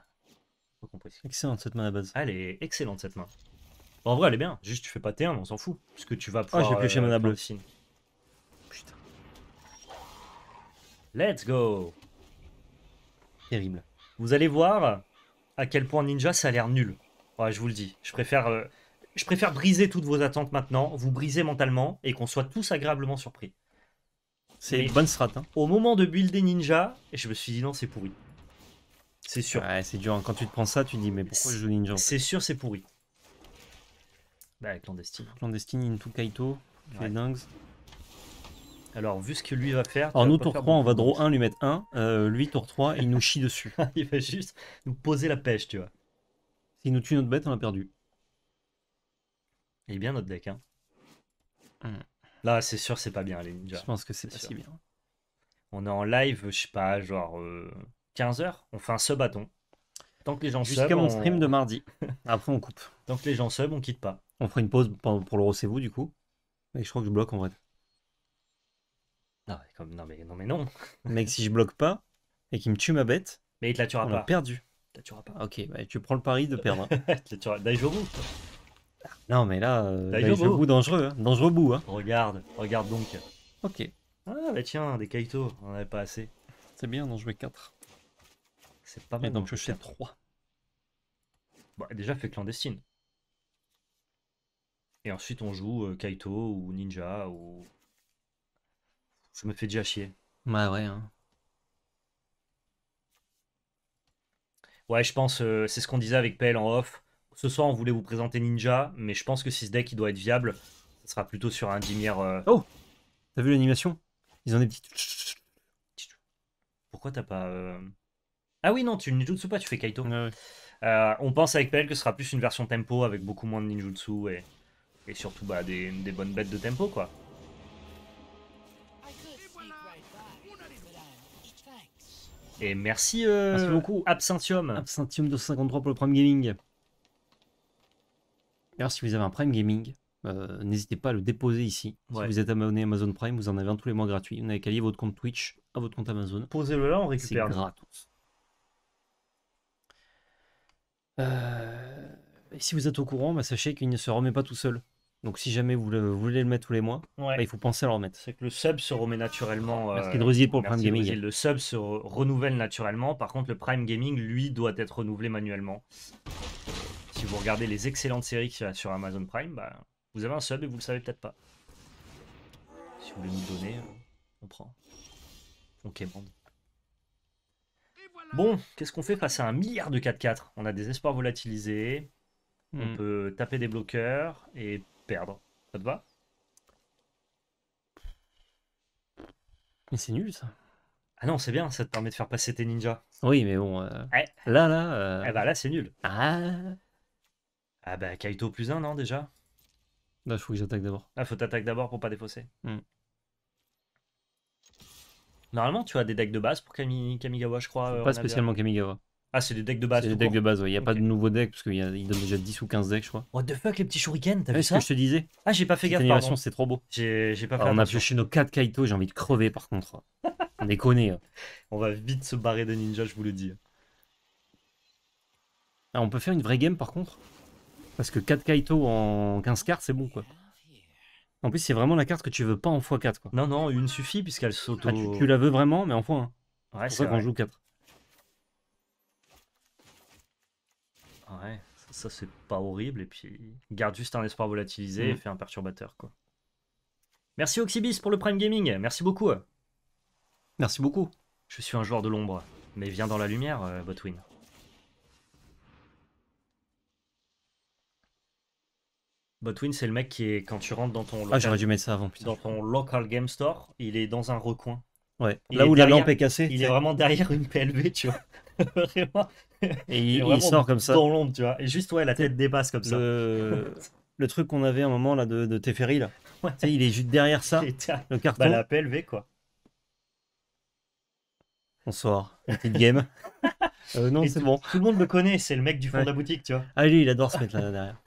Excellente cette main à base. Elle est excellente cette main. Bon, en vrai elle est bien. Juste tu fais pas T un, mais on s'en fout. Parce que tu vas pouvoir... Ah j'ai pioché euh, mana bleu. Putain. Let's go. terrible. Vous allez voir à quel point Ninja, ça a l'air nul. Ouais, je vous le dis, je préfère, euh, je préfère briser toutes vos attentes maintenant, vous briser mentalement et qu'on soit tous agréablement surpris. C'est une bonne strat. Hein. Au moment de builder Ninja, je me suis dit non, c'est pourri. C'est sûr. Ouais, c'est dur. Quand tu te prends ça, tu te dis mais pourquoi je joue Ninja? C'est sûr, c'est pourri. Bah, clandestine. Clandestine into Kaito. Ouais. Dingues. Alors, vu ce que lui va faire... Alors nous, tour trois, on va draw un, lui mettre un. Euh, lui, tour trois, il nous chie dessus. Il va juste nous poser la pêche, tu vois. S'il nous tue notre bête, on a perdu. Il est bien notre deck, hein. Mm. Là, c'est sûr, c'est pas bien, les ninjas. Je pense que c'est pas sûr. Si bien. On est en live, je sais pas, genre euh, quinze heures. On fait un sub-bâton. Tant que les gens jusqu'à mon on... stream de mardi. Après, on coupe. Tant que les gens sub, on quitte pas. On fera une pause pour le recevez-vous, du coup. Et je crois que je bloque, en vrai. Non, comme, non, mais, non mais non. Mec, si je bloque pas et qu'il me tue ma bête, mais il te la tuera on pas. Perdu. Il te la tuera pas. Ok, bah, tu prends le pari de perdre. Daijobu. Non mais là, euh, Daijobu dangereux, hein. Dangereux bout. Hein. Regarde, regarde donc. Ok. Ah bah tiens, des Kaito, on en avait pas assez. C'est bien d'en jouer quatre. C'est pas mal. Et donc je fais trois. Bon, déjà fait clandestine. Et ensuite on joue euh, Kaito ou Ninja ou... Je me fais déjà chier. Bah ouais. Hein. Ouais, je pense, euh, c'est ce qu'on disait avec P L en off. Ce soir, on voulait vous présenter Ninja, mais je pense que si ce deck il doit être viable, ce sera plutôt sur un Dimir. Euh... Oh, t'as vu l'animation? Ils ont des petites... Pourquoi t'as pas... Euh... Ah oui, non, tu ne ninjutsu pas, tu fais Kaito. Ouais, ouais. Euh, on pense avec P L que ce sera plus une version tempo avec beaucoup moins de ninjutsu et, et surtout bah, des... des bonnes bêtes de tempo, quoi. Et merci, euh, merci beaucoup Absinthium. Absinthium deux cent cinquante-trois pour le Prime Gaming. D'ailleurs, si vous avez un Prime Gaming, euh, n'hésitez pas à le déposer ici. Ouais. Si vous êtes abonné à Amazon Prime, vous en avez un tous les mois gratuit. Vous n'avez qu'à lier votre compte Twitch à votre compte Amazon. Posez-le là, on récupère. C'est gratos. Euh, et si vous êtes au courant, bah, sachez qu'il ne se remet pas tout seul. Donc si jamais vous, le, vous voulez le mettre tous les mois, ouais. Bah, il faut penser à le remettre. C'est que le sub se remet naturellement. Euh, Merci Drusil pour le Prime Gaming. Drusil. Le sub se re renouvelle naturellement. Par contre, le Prime Gaming, lui, doit être renouvelé manuellement. Si vous regardez les excellentes séries qu'il y a sur Amazon Prime, bah, vous avez un sub et vous le savez peut-être pas. Si vous voulez nous donner, on prend. On quémande. Bon, qu'est-ce qu'on fait face à un milliard de quatre quatre? On a des espoirs volatilisés. Hmm. On peut taper des bloqueurs et... perdre. Ça te va? Mais c'est nul ça. Ah non, c'est bien, ça te permet de faire passer tes ninjas. Oui, mais bon. Euh... Eh. Là, là. Euh... Eh bah là, c'est nul. Ah. Ah bah Kaito plus un, non déjà? Là, faut que j'attaque d'abord. Là, faut t'attaquer d'abord pour pas défausser. Mm. Normalement, tu as des decks de base pour Kami... Kamigawa, je crois. Euh, pas spécialement avait... Kamigawa. Ah, c'est des decks de base. C'est des decks de base, ouais. Il n'y a okay. pas de nouveau deck parce qu'il donne déjà dix ou quinze decks, je crois. What the fuck, les petits shurikens, t'as vu ça? C'est ce que je te disais. Ah, j'ai pas fait gaffe. L'animation, c'est trop beau. J'ai pas fait Alors, on a pioché nos quatre Kaito, j'ai envie de crever par contre. On est connés. Hein. On va vite se barrer des ninjas, je vous le dis. Ah, on peut faire une vraie game par contre. Parce que quatre Kaito en quinze cartes, c'est bon quoi. En plus, c'est vraiment la carte que tu veux pas en fois quatre quoi. Non, non, une suffit puisqu'elle s'auto. Ah, tu, tu la veux vraiment, mais en fois un. Ouais, c'est pour ça qu'on joue quatre. Ouais, ça, ça c'est pas horrible. Et puis, garde juste un espoir volatilisé mmh. et fait un perturbateur, quoi. Merci Oxybis pour le Prime Gaming. Merci beaucoup. Merci beaucoup. Je suis un joueur de l'ombre, mais viens dans la lumière, euh, Botwin. Botwin, c'est le mec qui est, quand tu rentres dans ton... Local, ah, j'aurais dû mettre ça avant, putain. Dans ton local game store, il est dans un recoin. Ouais, il là où derrière, la lampe est cassée. Il est vraiment derrière une P L V, tu vois. Vraiment. Et il, il sort comme ça. Dans l'ombre, tu vois. Et juste, ouais, la tête dépasse comme ça. Le, le truc qu'on avait à un moment là de, de Teferi, là. Ouais. Tu sais, il est juste derrière ça. Le carton. Bah, la P L V, quoi. Bonsoir. Petite game. euh, non, c'est bon. Tout le monde le connaît, c'est le mec du fond ouais. de la boutique, tu vois. Ah, lui, il adore se mettre là, là derrière.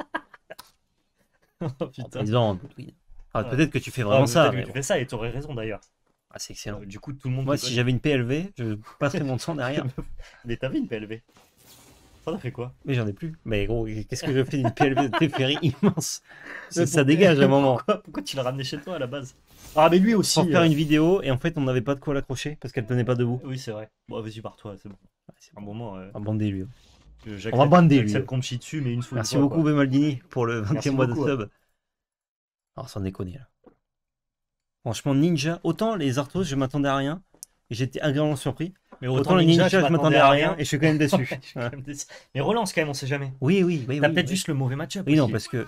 Oh putain. En ah, ouais. Peut-être que tu fais vraiment ah, ça. Que tu bon. fais ça et tu aurais raison d'ailleurs. Ah, c'est excellent. Du coup, tout le monde. Moi, si j'avais une P L V, je passerais mon temps derrière. Mais t'avais une P L V? T'en as fait quoi? Mais j'en ai plus. Mais gros, qu'est-ce que je fais d'une P L V de Teferi immense? Ça, ça dégage à un moment. Pourquoi, pourquoi tu l'as ramené chez toi à la base? Ah, mais lui aussi. Pour euh... faire une vidéo, et en fait, on n'avait pas de quoi l'accrocher parce qu'elle tenait pas debout. Oui, c'est vrai. Bon, vas-y, par toi, c'est bon. Ouais, c'est un bon moment. Euh... Un bandé, lui. Euh, on va bander, lui. Qu'on me chie dessus, mais une fois, merci beaucoup, Bemaldini, pour le vingtième mois de sub. Ouais. Alors, sans déconner, là. Franchement, Ninja, autant les Arthos, je m'attendais à rien. J'étais agréablement surpris. Mais autant, autant les Ninja, ninja je m'attendais à rien et je suis quand même déçu. Ouais. déçu. Mais relance quand même, on sait jamais. Oui, oui. oui T'as oui, peut-être oui. juste le mauvais match-up. Oui, aussi. non, parce que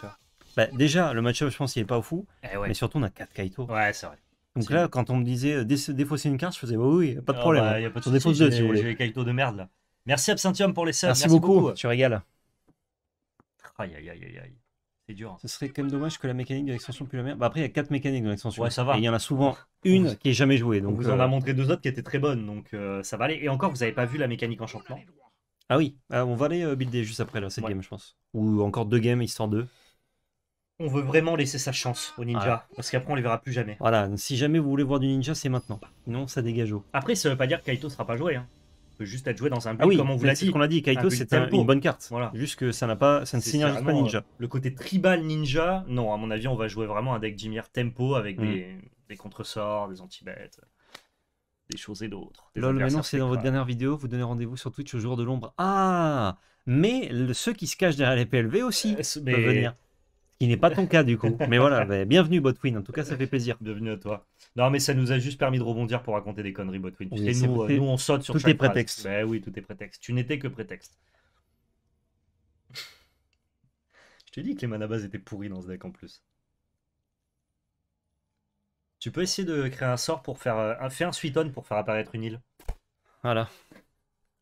bah, déjà, le match-up, je pense qu'il n'est pas au fou. Eh ouais. Mais surtout, on a quatre Kaito. Ouais, c'est vrai. Donc là, vrai. quand on me disait défausser une carte, je faisais bah, oui, pas de oh, problème. Bah, y a pas de défausse deux, si vous voulez. J'ai les Kaito de merde, là. Merci Absentium pour les subs. Merci, Merci beaucoup. beaucoup. Tu régales. Aïe, aïe, aïe, aïe. C'est dur. Hein. Ce serait quand même dommage que la mécanique de l'extension plus la merde. Bah après, il y a quatre mécaniques de l'extension. Ouais, ça va. Et il y en a souvent une qui est jamais jouée. Donc, donc vous euh... en a montré deux autres qui étaient très bonnes. Donc euh, ça va aller. Et encore, vous n'avez pas vu la mécanique enchantement. Ah oui. Alors, on va aller euh, builder juste après là, cette ouais. game, je pense. Ou encore deux games, histoire de. On veut vraiment laisser sa chance au ninja, ah. parce qu'après on les verra plus jamais. Voilà. Si jamais vous voulez voir du ninja, c'est maintenant. Non, ça dégage haut. Après, ça veut pas dire que Kaito sera pas joué. Hein. Juste à jouer dans un but, ah oui, comme on vous l'a dit. qu'on l'a dit, Kaito c'est un, une bonne carte. Voilà. Juste que ça n'a pas, ça ne synergise pas Ninja. Euh, le côté tribal Ninja, non, à mon avis, on va jouer vraiment un deck Dimir tempo avec mm. des, des contresorts, des anti-bêtes, des choses et d'autres. Lol, mais non, c'est dans votre dernière vidéo, vous donnez rendez-vous sur Twitch au jour de l'ombre. Ah, mais le, ceux qui se cachent derrière les P L V aussi euh, mais... peuvent venir. Qui n'est pas ton cas du coup. Mais voilà, bah, bienvenue Botwin, en tout cas ça fait plaisir. Bienvenue à toi. Non mais ça nous a juste permis de rebondir pour raconter des conneries Botwin. Oui, nous, euh, nous on saute sur tout chaque phrase. Prétexte. Bah, oui, tout est prétexte. Tu n'étais que prétexte. Je te dis que les manabas étaient pourris dans ce deck en plus. Tu peux essayer de créer un sort pour faire... Euh, faire un Suiton pour faire apparaître une île. Voilà.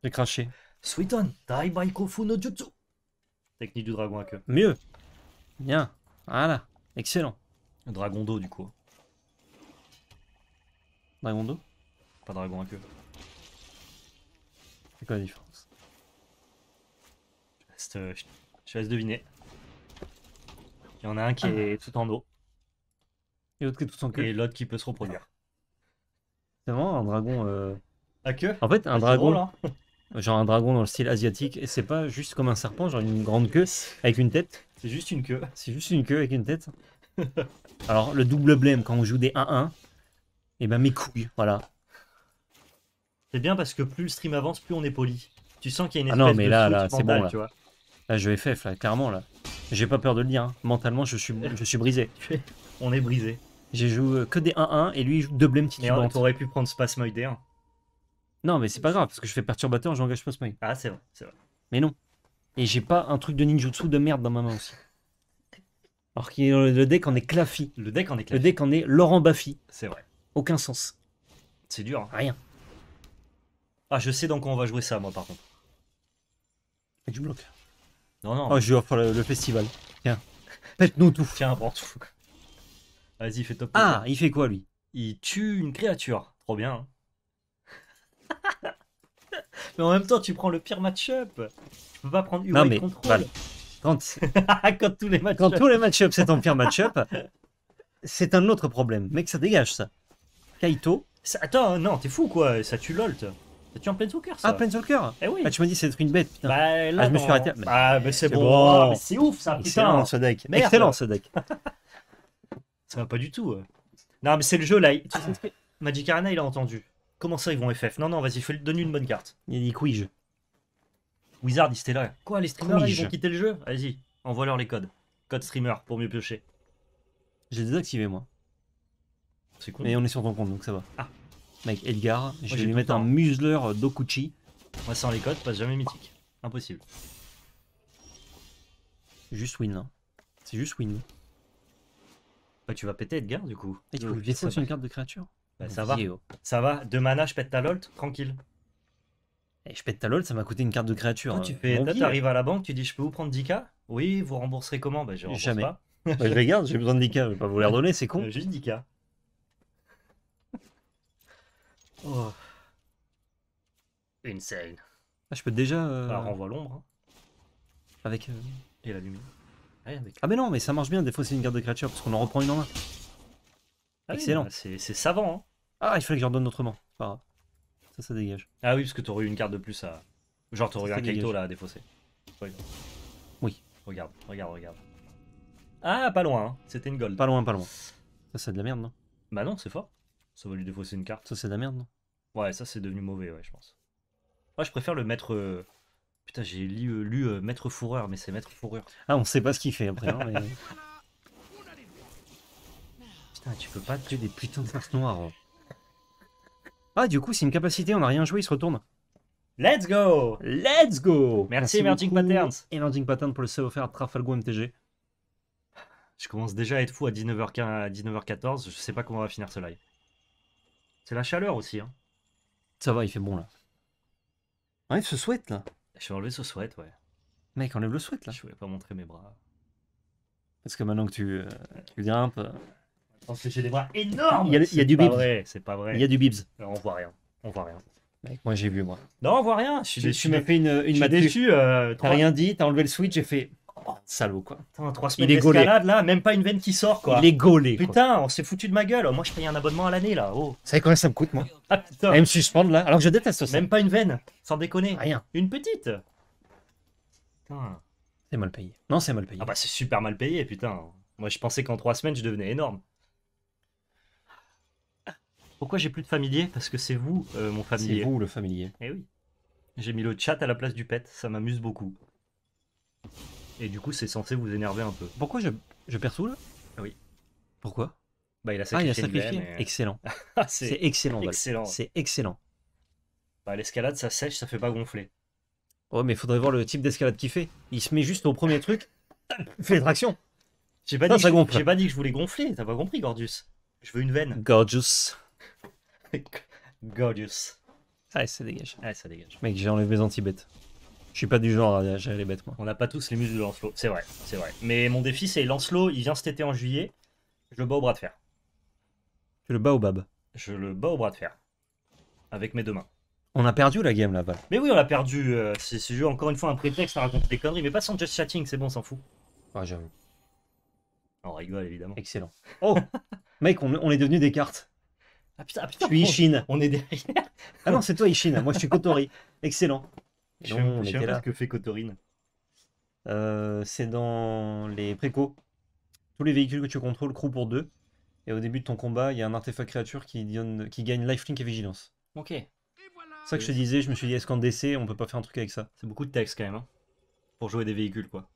J'ai craché. Suiton, Dai Baikofu no Jutsu. Technique du dragon à queue. Mieux. Bien, voilà, excellent. Dragon d'eau du coup. Dragon d'eau? Pas dragon à queue. C'est quoi la différence? Je laisse, je laisse deviner. Il y en a un qui ah. est tout en eau. Et l'autre qui est tout en queue. Et l'autre qui peut se reproduire. C'est vraiment un dragon... Euh... à queue? En fait, un, un dragon... Drôle, hein. Genre un dragon dans le style asiatique, et c'est pas juste comme un serpent, genre une grande queue avec une tête. C'est juste une queue. C'est juste une queue avec une tête. Alors le double blême quand on joue des un un, et ben mes couilles, voilà. C'est bien parce que plus le stream avance, plus on est poli. Tu sens qu'il y a une espèce de... Ah non mais là, là c'est bon là. Tu vois. Là je F F, là, clairement là. J'ai pas peur de le dire, hein. Mentalement je suis, je suis brisé. On est brisé. J'ai joué que des un un, et lui il joue deux blêmes titubants. Mais on aurait pu prendre Spasmoid un. Non, mais c'est pas grave, parce que je fais perturbateur, j'engage pas ce mec. Ah, c'est vrai, c'est vrai. Mais non. Et j'ai pas un truc de ninjutsu de merde dans ma main aussi. Alors que le deck en est clafi. Le deck en est clafi. Le deck en est Laurent Baffy. C'est vrai. Aucun sens. C'est dur. Hein. Rien. Ah, je sais dans quoi on va jouer ça, moi, par contre. Et tu bloques. Non, non. Ah, je lui offre le, le festival. Tiens. Pète-nous tout. Tiens, prends tout. Vas-y, fais top. Ah, il fait quoi, lui? Il tue une créature. Trop bien, hein. Mais en même temps, tu prends le pire match-up. Tu peux pas prendre U I non, mais contrôle. Val, quand... quand tous les match-up, c'est ton pire match-up, c'est un autre problème. Mec, ça dégage, ça. Kaito. Ça, attends, non, t'es fou, quoi. Ça tue L O L T. Ça tue un Planeswalker, ça. Ah, Planeswalker. Eh oui. Ah, tu m'as dit, c'est une bête, putain. Bah, là, ah, je me suis arrêté. Mais... Ah, mais c'est bon. bon. Ah, mais c'est ouf, ça, putain. Excellent, ce deck. Merde. Excellent, ce deck. Ça va pas du tout. Non, mais c'est le jeu, là. Ah. Magic Arena, il a entendu. Comment ça, ils vont F F? Non, non, vas-y, donne-lui une bonne carte. Il dit quij. Wizard, il était là. Quoi, les streamers, quij. Ils vont quitter le jeu? Vas-y, envoie-leur les codes. Code streamer, pour mieux piocher. J'ai désactivé, moi. C'est cool. Mais on est sur ton compte, donc ça va. Ah. Mec, Edgar, je vais lui mettre un museleur d'Okuchi. Moi, sans les codes, passe jamais mythique. Impossible. Juste win, hein. C'est juste win. Bah, tu vas péter Edgar, du coup. Et tu peux lui sur une carte de créature. Bah, ça va, ça va, deux mana, je pète ta L O L T, tranquille. Et je pète ta L O L T, ça m'a coûté une carte de créature. Toi, tu fais, bon arrives à la banque, tu dis je peux vous prendre dix K? Oui, vous rembourserez comment? Bah, je rembourse jamais. Pas. Bah, je regarde, j'ai besoin de dix K, je vais pas vous les redonner, c'est con. Juste dix K. Oh. Insane. Ah, je peux déjà. Euh... Ah, renvoie l'ombre. Hein. Avec. Euh... Et la lumière. Ouais, avec... Ah, mais non, mais ça marche bien, des fois c'est une carte de créature parce qu'on en reprend une en main. Ah excellent. Oui, c'est savant. Hein. Ah, il fallait que j'en donne autrement. Enfin, ça, ça dégage. Ah oui, parce que t'aurais eu une carte de plus à... Genre, t'aurais eu un Kaito là à défausser. Oui. oui. Regarde, regarde, regarde. Ah, pas loin. Hein. C'était une gold. Pas loin, pas loin. Ça, c'est de la merde, non? Bah non, c'est fort. Ça va lui défausser une carte. Ça, c'est de la merde, non? Ouais, ça, c'est devenu mauvais, ouais, je pense. Moi, je préfère le maître... Euh... Putain, j'ai lu, lu euh, maître fourreur, mais c'est maître fourrure. Ah, on sait pas ce qu'il fait après. Hein, mais... Putain, tu peux pas tuer des putains de cartes noires. Hein. Ah, du coup, c'est une capacité, on n'a rien joué, il se retourne. Let's go! Let's go! Merci, Merci Emerging Patterns. Emerging Patterns pour le sub offert Trafalgo M T G. Je commence déjà à être fou à dix-neuf heures quatorze, je sais pas comment on va finir ce live. C'est la chaleur aussi. Hein. Ça va, il fait bon là. Enlève ce sweat là. Je vais enlever ce sweat, ouais. Mec, enlève le sweat là. Je voulais pas montrer mes bras. Parce que maintenant que tu, euh, tu grimpes. Euh... Parce que j'ai des bras énormes! Il y a, il y a du bibs. C'est pas vrai. Il y a du bibs. On voit rien. On voit rien. Mec, moi j'ai vu, moi. Non, on voit rien. Je suis déçu. Tu m'as fait une, une matinée déçu. Euh, t'as rien dit, t'as enlevé le switch, j'ai fait. Oh, salaud quoi. Putain, trois semaines d'escalade là, même pas une veine qui sort quoi. Il est gaulé. Putain, quoi. On s'est foutu de ma gueule. Moi je paye un abonnement à l'année là. Oh. Vous savez combien ça me coûte moi? Ah putain. Elle me suspendre là, alors que je déteste ça. Même pas une veine, sans déconner. Rien. Une petite. Putain. C'est mal payé. Non, c'est mal payé. Ah bah c'est super mal payé, putain. Moi je pensais qu'en trois semaines je devenais énorme. Pourquoi j'ai plus de familier? Parce que c'est vous, euh, mon familier. C'est vous, le familier. Eh oui. J'ai mis le chat à la place du pet, ça m'amuse beaucoup. Et du coup, c'est censé vous énerver un peu. Pourquoi je, je perds tout, là? Oui. Pourquoi? Bah, il a sacrifié. Ah, il a sacrifié. Et... Excellent. C'est excellent, excellent. C'est excellent. Bah, l'escalade, ça sèche, ça fait pas gonfler. Oh, mais faudrait voir le type d'escalade qu'il fait. Il se met juste au premier truc, il fait les tractions. J'ai pas, je... pas dit que je voulais gonfler, t'as pas compris, Gorgeous. Je veux une veine. Gorgeous. Gorgeous. Ah, ça dégage. Ah, ça dégage. Mec, j'ai enlevé mes anti-bêtes. Je suis pas du genre à gérer les bêtes, moi. On n'a pas tous les muscles de Lancelot, c'est vrai, c'est vrai. Mais mon défi, c'est Lancelot, il vient cet été en juillet, je le bats au bras de fer. Tu le bats au bab? Je le bats au bras de fer. Avec mes deux mains. On a perdu la game, là-bas. Mais oui, on l'a perdu. Euh, c'est ce jeu, encore une fois, un prétexte à raconter des conneries, mais pas sans just chatting, c'est bon, on s'en fout. Ah, j'avoue. On rigole, évidemment. Excellent. Oh mec, on, on est devenu des cartes. Ah putain, ah putain, je suis Ishin. On est derrière. Ah non, c'est toi Ishin. Moi, je suis Kotori. Excellent. Je ne sais pas ce que fait Kotorine. Euh, c'est dans les préco. Tous les véhicules que tu contrôles crew pour deux. Et au début de ton combat, il y a un artefact créature qui, donne, qui gagne lifelink et vigilance. Ok. C'est ça que je te disais. Je me suis dit, est-ce qu'en D C, on peut pas faire un truc avec ça? C'est beaucoup de texte quand même. Hein, pour jouer des véhicules, quoi.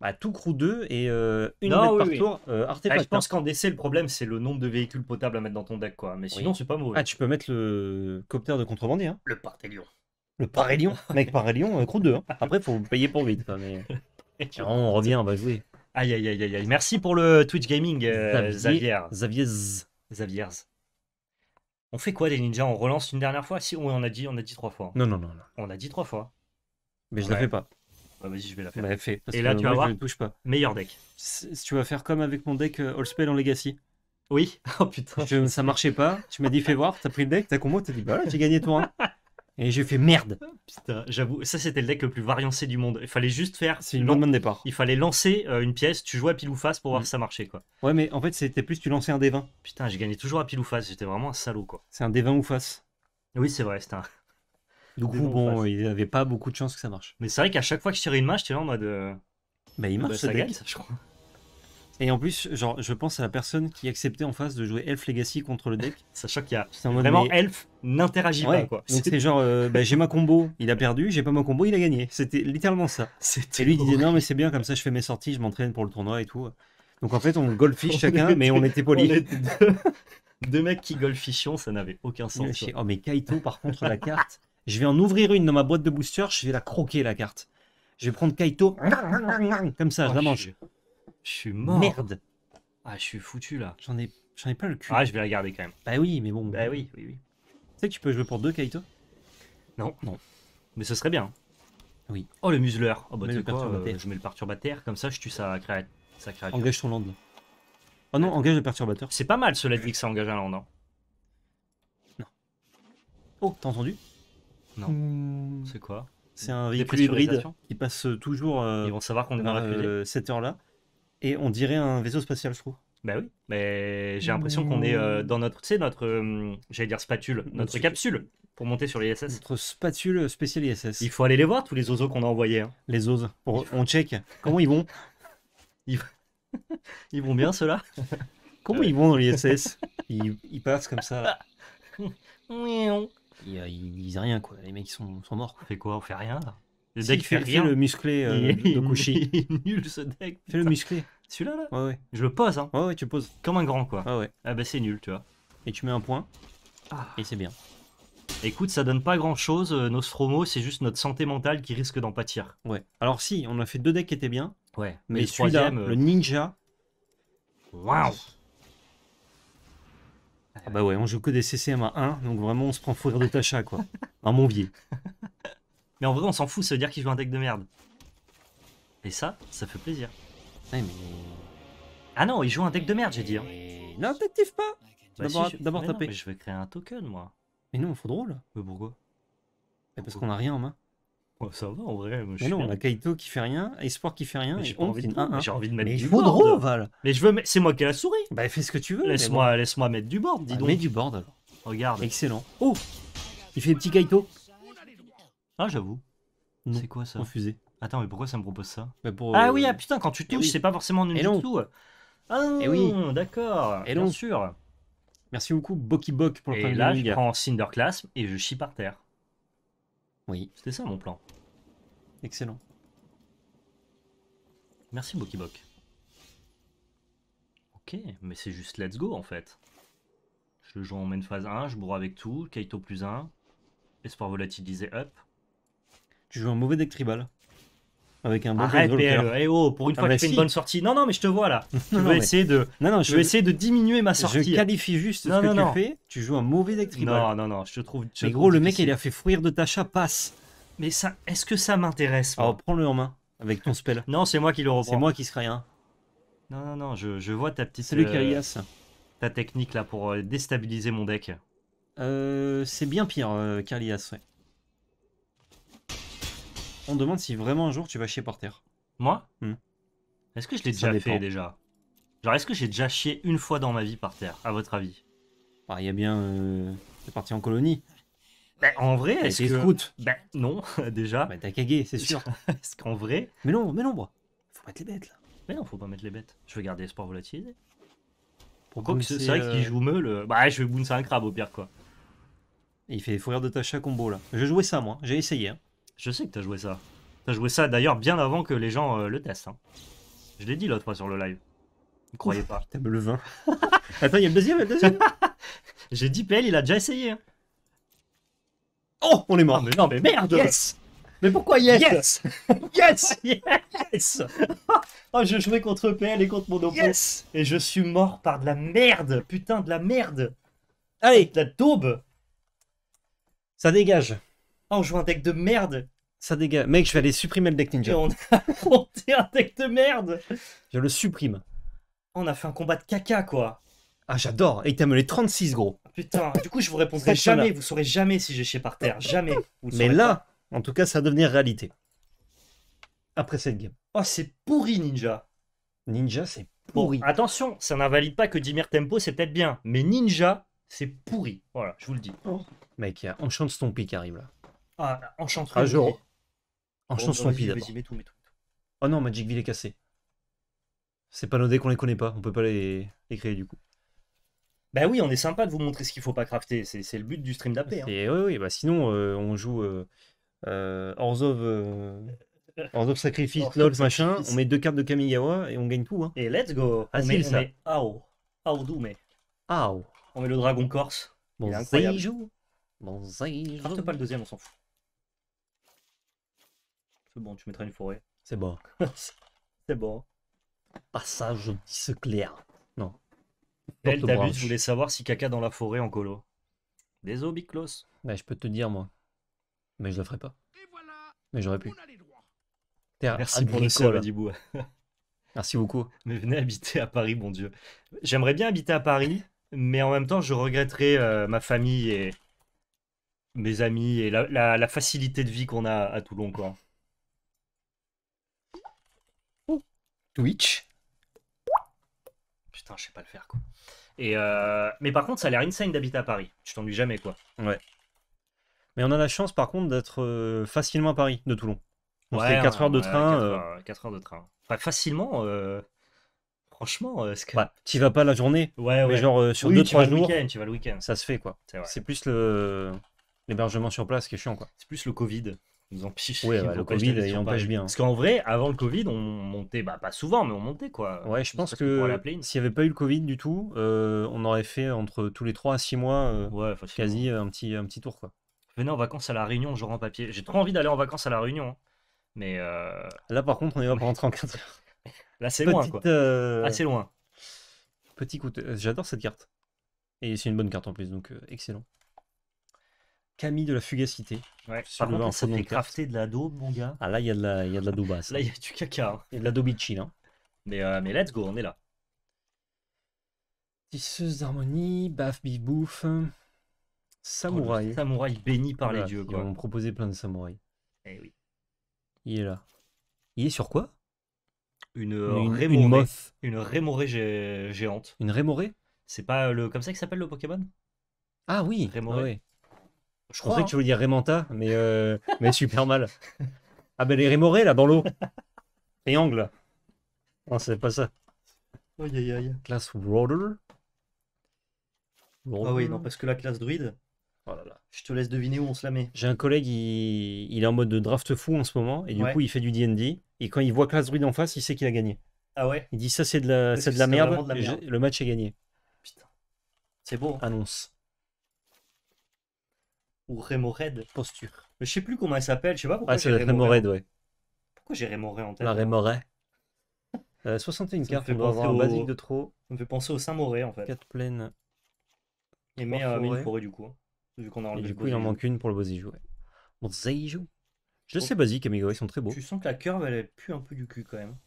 Bah, tout crew deux et euh, une non, oui, par oui. tour euh, artefact. Ah, je pense qu'en D C, le problème, c'est le nombre de véhicules potables à mettre dans ton deck, quoi. Mais sinon, oui. c'est pas mauvais. Ah, tu peux mettre le copter de contrebandier. Hein. Le Parthélion. Le Parthélion. Mec, Parthélion, euh, crew deux. Hein. Après, faut payer pour vite. Mais... non, on revient, on va jouer. Aïe, aïe, aïe, aïe. Merci pour le Twitch Gaming, euh, Xavier. Xavier. Xavier. On fait quoi, les ninjas? On relance une dernière fois? Si, on a dit, on a dit trois fois. Non, non, non, non. On a dit trois fois. Mais je ouais. la fais pas. Bah vas-y, je vais la faire. Bah, fait, et là, tu vas voir, je ne touche pas. Meilleur deck. Tu vas faire comme avec mon deck uh, All Spell en Legacy. Oui. Oh putain. Je, ça marchait pas. Tu m'as dit, fais voir, t'as pris le deck, t'as combo, t'as dit, bah là, j'ai gagné toi. Hein. Et j'ai fait merde. Putain, j'avoue, ça c'était le deck le plus variancé du monde. Il fallait juste faire. C'est une bonne main de départ. Il fallait lancer euh, une pièce, tu jouais à pile ou face pour voir mm. si ça marchait, quoi. Ouais, mais en fait, c'était plus tu lançais un D vingt. Putain, j'ai gagné toujours à pile ou face, j'étais vraiment un salaud, quoi. C'est un D vingt ou face. Oui, c'est vrai, c'était un. Du coup, bon, il n'avait pas beaucoup de chance que ça marche. Mais c'est vrai qu'à chaque fois que je tirais une match, j'étais là en mode. Euh... Bah, il marche bah, ce deck, ça, je crois. Et en plus, genre, je pense à la personne qui acceptait en face de jouer Elf Legacy contre le deck. Sachant qu'il y a en mode, vraiment mais... Elf n'interagit ouais. pas, quoi. Donc c'est genre, euh, bah, j'ai ma combo, il a perdu, j'ai pas ma combo, il a gagné. C'était littéralement ça. Et lui, il disait non, mais c'est bien, comme ça, je fais mes sorties, je m'entraîne pour le tournoi et tout. Donc en fait, on goldfish on chacun, était... mais on était polis. On était deux... deux mecs qui goldfichions, ça n'avait aucun sens. Oh, mais Kaito, par contre, la carte. Je vais en ouvrir une dans ma boîte de booster, je vais la croquer la carte. Je vais prendre Kaito, comme ça, oh, je la mange. Je, je suis mort. Merde. Ah, je suis foutu là. J'en ai, j'en ai pas le cul. Ah, je vais la garder quand même. Bah oui, mais bon. Bah oui, oui, oui. Tu sais que tu peux jouer pour deux Kaito? Non, non. Mais ce serait bien. Oui. Oh, le museleur. Oh, bah tu quoi, euh, je mets le perturbateur, comme ça je tue sa, créa... sa créature. Engage ton land. Oh non, engage le perturbateur. C'est pas mal cela dit que ça engage un land. Hein. Non. Oh, t'as entendu? Non. Mmh. C'est quoi? C'est un véhicule hybride qui passe toujours euh, ils vont savoir qu'on est dans euh, cette heure-là. Et on dirait un vaisseau spatial, je trouve. Bah oui, mais j'ai l'impression mmh. qu'on est euh, dans notre, tu sais, notre, euh, j'allais dire spatule, notre, notre capsule pour monter sur l'I S S. Notre spatule spéciale I S S. Il faut aller les voir, tous les oiseaux qu'on a envoyés. Hein. Les oiseaux. Pour... On check. Comment ils vont? ils... ils vont bien, ceux-là? Comment euh... ils vont dans l'I S S? ils... ils passent comme ça. Là. Ils, ils, ils rien quoi, les mecs sont, sont morts. Quoi. Fait quoi, on fait rien là. Le deck si, fait, fait rien. Fais le musclé euh, de Kushi. Il est nul ce deck. Fais le musclé. Celui-là là, là ouais, ouais. Je le pose hein. Ouais ouais, tu le poses. Comme un grand quoi. Ah ouais. Ah bah c'est nul tu vois. Et tu mets un point. Ah. Et c'est bien. Écoute, ça donne pas grand chose, euh, nos Sfromo, c'est juste notre santé mentale qui risque d'en pâtir. Ouais. Alors si, on a fait deux decks qui étaient bien. Ouais. Mais, mais celui-là, euh... le ninja. Waouh. Ah bah ouais, on joue que des C C M à un, donc vraiment on se prend fou rire de Tacha quoi. Un monvier. Mais en vrai on s'en fout, ça veut dire qu'il joue un deck de merde. Et ça, ça fait plaisir. Ouais, mais... Ah non, il joue un deck de merde j'ai dit. Hein. Non, t'actives pas bah d'abord si, je... taper. Non, mais je vais créer un token moi. Mais non, on faut drôle. Mais pourquoi, pourquoi parce qu'on a rien en main. Oh, ça va en vrai. Moi, je mais non, on a Kaito qui fait rien, Espoir qui fait rien. J'ai envie, de... ah, hein. envie de mettre mais du board. Drôle, Val. Mais je veux, me... c'est moi qui ai la souris. Bah fais ce que tu veux. Laisse-moi, bon. laisse-moi mettre du board, dis ah, donc. Mets du board alors. Regarde. Excellent. Oh, il fait des petits Kaito. Ah j'avoue. C'est quoi ça? Refusé. Attends, mais pourquoi ça me propose ça bah pour, Ah euh... oui, ah putain, quand tu touches, oui. c'est pas forcément Ninjutsu. Ah et oui, d'accord. Et bien long. sûr. Merci beaucoup, Bokibok, pour le premier. Et là, je prends Cinderclasp et je chie par terre. Oui. C'était ça mon plan. Excellent. Merci, Bokibok. Ok, mais c'est juste let's go en fait. Je le joue en main phase un, je bourre avec tout, Kaito plus un, Espoir volatilisé up. Tu joues un mauvais deck tribal. Avec un bon Arrête, P L, hey, oh, pour une ah fois bah que tu fais si. une bonne sortie. Non, non, mais je te vois là. Je vais essayer de, non, non, je... Je vais essayer de diminuer ma sortie. Je qualifie juste non, ce non, que non. tu fais. Tu joues un mauvais deck tribal. Non, non, non, je te trouve. Je mais te gros, trouve le difficile. mec, il a fait fouir de Tacha, passe. Mais ça, est-ce que ça m'intéresse? Alors prends-le en main avec ton spell. Non, c'est moi qui le reprends. C'est moi qui serai rien. Non, non, non, je, je vois ta petite. Salut, euh, Karias. Ta technique là pour euh, déstabiliser mon deck. Euh, c'est bien pire, euh, Karias, ouais. On demande si vraiment un jour tu vas chier par terre. Moi hmm. Est-ce que je l'ai déjà dépend. fait déjà Genre est-ce que j'ai déjà chié une fois dans ma vie par terre, à votre avis? Bah il y a bien... Euh... T'es parti en colonie. Bah en vrai, est-ce que... Scout. Bah non, déjà. Bah t'as cagué, c'est sûr. Est-ce qu'en vrai... Mais non, mais non, bro. Faut mettre les bêtes là. Mais non, faut pas mettre les bêtes. Je vais garder l'espoir volatilisé. Pourquoi que c'est vrai euh... qu'il joue meule. Bah je vais bouncer un crabe au pire quoi. Et il fait les fourrures de Tacha combo là. Je jouais ça moi, j'ai essayé hein. Je sais que t'as joué ça. T'as joué ça d'ailleurs bien avant que les gens euh, le testent. Hein. Je l'ai dit l'autre fois sur le live. Ne croyez pas. Putain, mais le vin. Attends, il y a le deuxième, il y a le deuxième. J'ai dit P L, il a déjà essayé. Hein. Oh, on est mort. Ah, mais non, mais merde. Yes. Mais pourquoi yes? Yes. Yes. Yes. Oh, je jouais contre P L et contre mon oppo. Yes. Et je suis mort par de la merde. Putain, de la merde. Allez, de la daube. Ça dégage. Ah, on joue un deck de merde. Ça dégage. Mec, je vais aller supprimer le deck ninja. Et on a monté un deck de merde. Je le supprime. On a fait un combat de caca, quoi. Ah, j'adore. Et t'as me les trente-six, gros. Putain, du coup, je vous répondrai jamais. Vous saurez jamais si j'ai chié par terre. Jamais. Vous Mais là, pas. en tout cas, ça va devenir réalité. Après cette game. Oh, c'est pourri, Ninja. Ninja, c'est pourri. Bon, attention, ça n'invalide pas que Dimir Tempo, c'est peut-être bien. Mais Ninja, c'est pourri. Voilà, je vous le dis. Oh. Mec, il y a Enchant Stompy qui arrive, là. Ah, enchantement. Ah, genre. Enchant Stompy d'abord. Oh non, Magicville est cassé. C'est pas nos decks, on les connaît pas. On peut pas les, les créer du coup. Bah oui, on est sympa de vous montrer ce qu'il faut pas crafter. C'est le but du stream d'A P. Hein. Oui, oui, bah sinon, euh, on joue euh, euh, Hors of, euh, Hors of Sacrifice, Lol, machin. On met deux cartes de Kamigawa et on gagne tout. Hein. Et let's go. Ah, on met, ça. On met Ao. Ao do, mais. Ao. On met le dragon corse. Bon, ça y joue. Bon, ça y joue. Pas le deuxième, on s'en fout. Bon, tu mettras une forêt. C'est bon. C'est bon. Passage clair. Non. Elle t'abuse, je voulais savoir si caca dans la forêt en colo. Désolé, Big Close. Bah, je peux te dire, moi. Mais je le ferai pas. Mais j'aurais pu. Merci pour le sol, Dibou. Merci beaucoup. Mais venez habiter à Paris, bon Dieu. J'aimerais bien habiter à Paris, mais en même temps, je regretterais euh, ma famille et mes amis et la, la, la facilité de vie qu'on a à Toulon, quoi. Twitch. Putain, je sais pas le faire quoi. Et euh... Mais par contre, ça a l'air insane d'habiter à Paris. Tu t'ennuies jamais quoi. Ouais. Mais on a la chance par contre d'être facilement à Paris de Toulon. On ouais, fait quatre heures de ouais, train. quatre heures, euh... quatre heures de train. Enfin, facilement. Euh... Franchement. Euh, que... bah, tu vas pas la journée. Ouais, ouais. Mais genre euh, sur deux trois jours. Tu vas le week-end. Ça se fait quoi. C'est plus le. l'hébergement sur place qui est chiant, quoi. C'est plus le Covid. Ils empêchent. Oui, bah, le Covid, il empêche bien. Parce qu'en vrai, avant le Covid, on montait, bah pas souvent, mais on montait, quoi. Ouais, je pense que s'il n'y avait pas eu le Covid du tout, euh, on aurait fait entre tous les trois à six mois, euh, ouais, quasi un petit, un petit tour, quoi. Venez en vacances à La Réunion, genre en papier. J'ai trop envie d'aller en vacances à La Réunion. Hein. Mais euh... là, par contre, on y va pour rentrer en quatre heures. Là, c'est loin, quoi. Euh... Assez loin. Petit coup de... J'adore cette carte. Et c'est une bonne carte en plus, donc euh, excellent. Camille de la Fugacité. Ouais. Par contre, ça fait crafter de la daube, mon gars. Ah là, il y a de la, la daube basse. Là, il y a du caca. Il hein. y a de la daubichi, hein. Mais, euh, mais let's go, on est là. Tisseuse d'harmonie, baf, bif, bouffe. Samouraï. Samouraï béni par voilà, les dieux, quoi. Ils m'ont proposé plein de samouraïs. Eh oui. Il est là. Il est sur quoi? Une, une, rémorée, une moth. Une rémorée gé géante. Une rémorée? C'est pas le comme ça que s'appelle le Pokémon? Ah oui, rémorée. Ah ouais. Je pensais hein. que tu voulais dire Raymanta, mais, euh, mais super mal. Ah ben les rémorées là, dans l'eau. Triangle. Non, c'est pas ça. Aïe aïe aïe. Classe Roller. Ah oui, non, parce que la classe druide, oh là là. Je te laisse deviner où on se la met. J'ai un collègue, il... il est en mode de draft fou en ce moment, et du ouais. coup il fait du D and D, et quand il voit classe druide en face, il sait qu'il a gagné. Ah ouais. Il dit ça c'est de la, c'est de la merde, de la merde. Le match est gagné. Putain. C'est beau. Hein. Annonce. Ou Rémorède. Posture. Mais je sais plus comment elle s'appelle, je sais pas pourquoi. Ah, c'est la Rémorède, ouais. Pourquoi j'ai Rémorède en tête? La Rémorède. Euh, soixante et une cartes, on doit avoir au... un basique de trop. Ça me fait penser au Saint-Moré en fait. quatre plaines. Et mais euh, une forêt du coup. Hein. Vu qu'on a enlevé. Et du coup, il en manque une pour le Bozijou. Ouais. Bon, Zaijou. Je sais, basique, Kamigawa, ils sont très beaux. Tu sens que la curve, elle, elle pue un peu du cul quand même.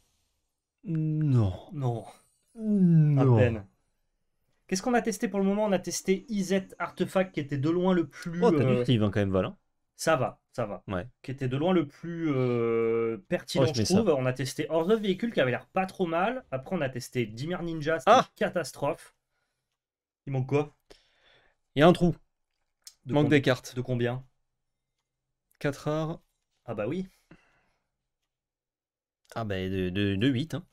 Non. Non. Non. À peine. Qu'est-ce qu'on a testé pour le moment? On a testé Izzet Artifact qui était de loin le plus... Oh, t'as euh... du Steve hein, quand même, Valin. Ça va, ça va. Ouais. Qui était de loin le plus euh, pertinent, oh, je, je trouve. Ça. On a testé Hors of Vehicle qui avait l'air pas trop mal. Après, on a testé Dimir Ninja, c'était ah une catastrophe. Il manque quoi? Il y a un trou. De manque des cartes. De combien? quatre rares. Ah bah oui. Ah bah de, de, de huit, hein.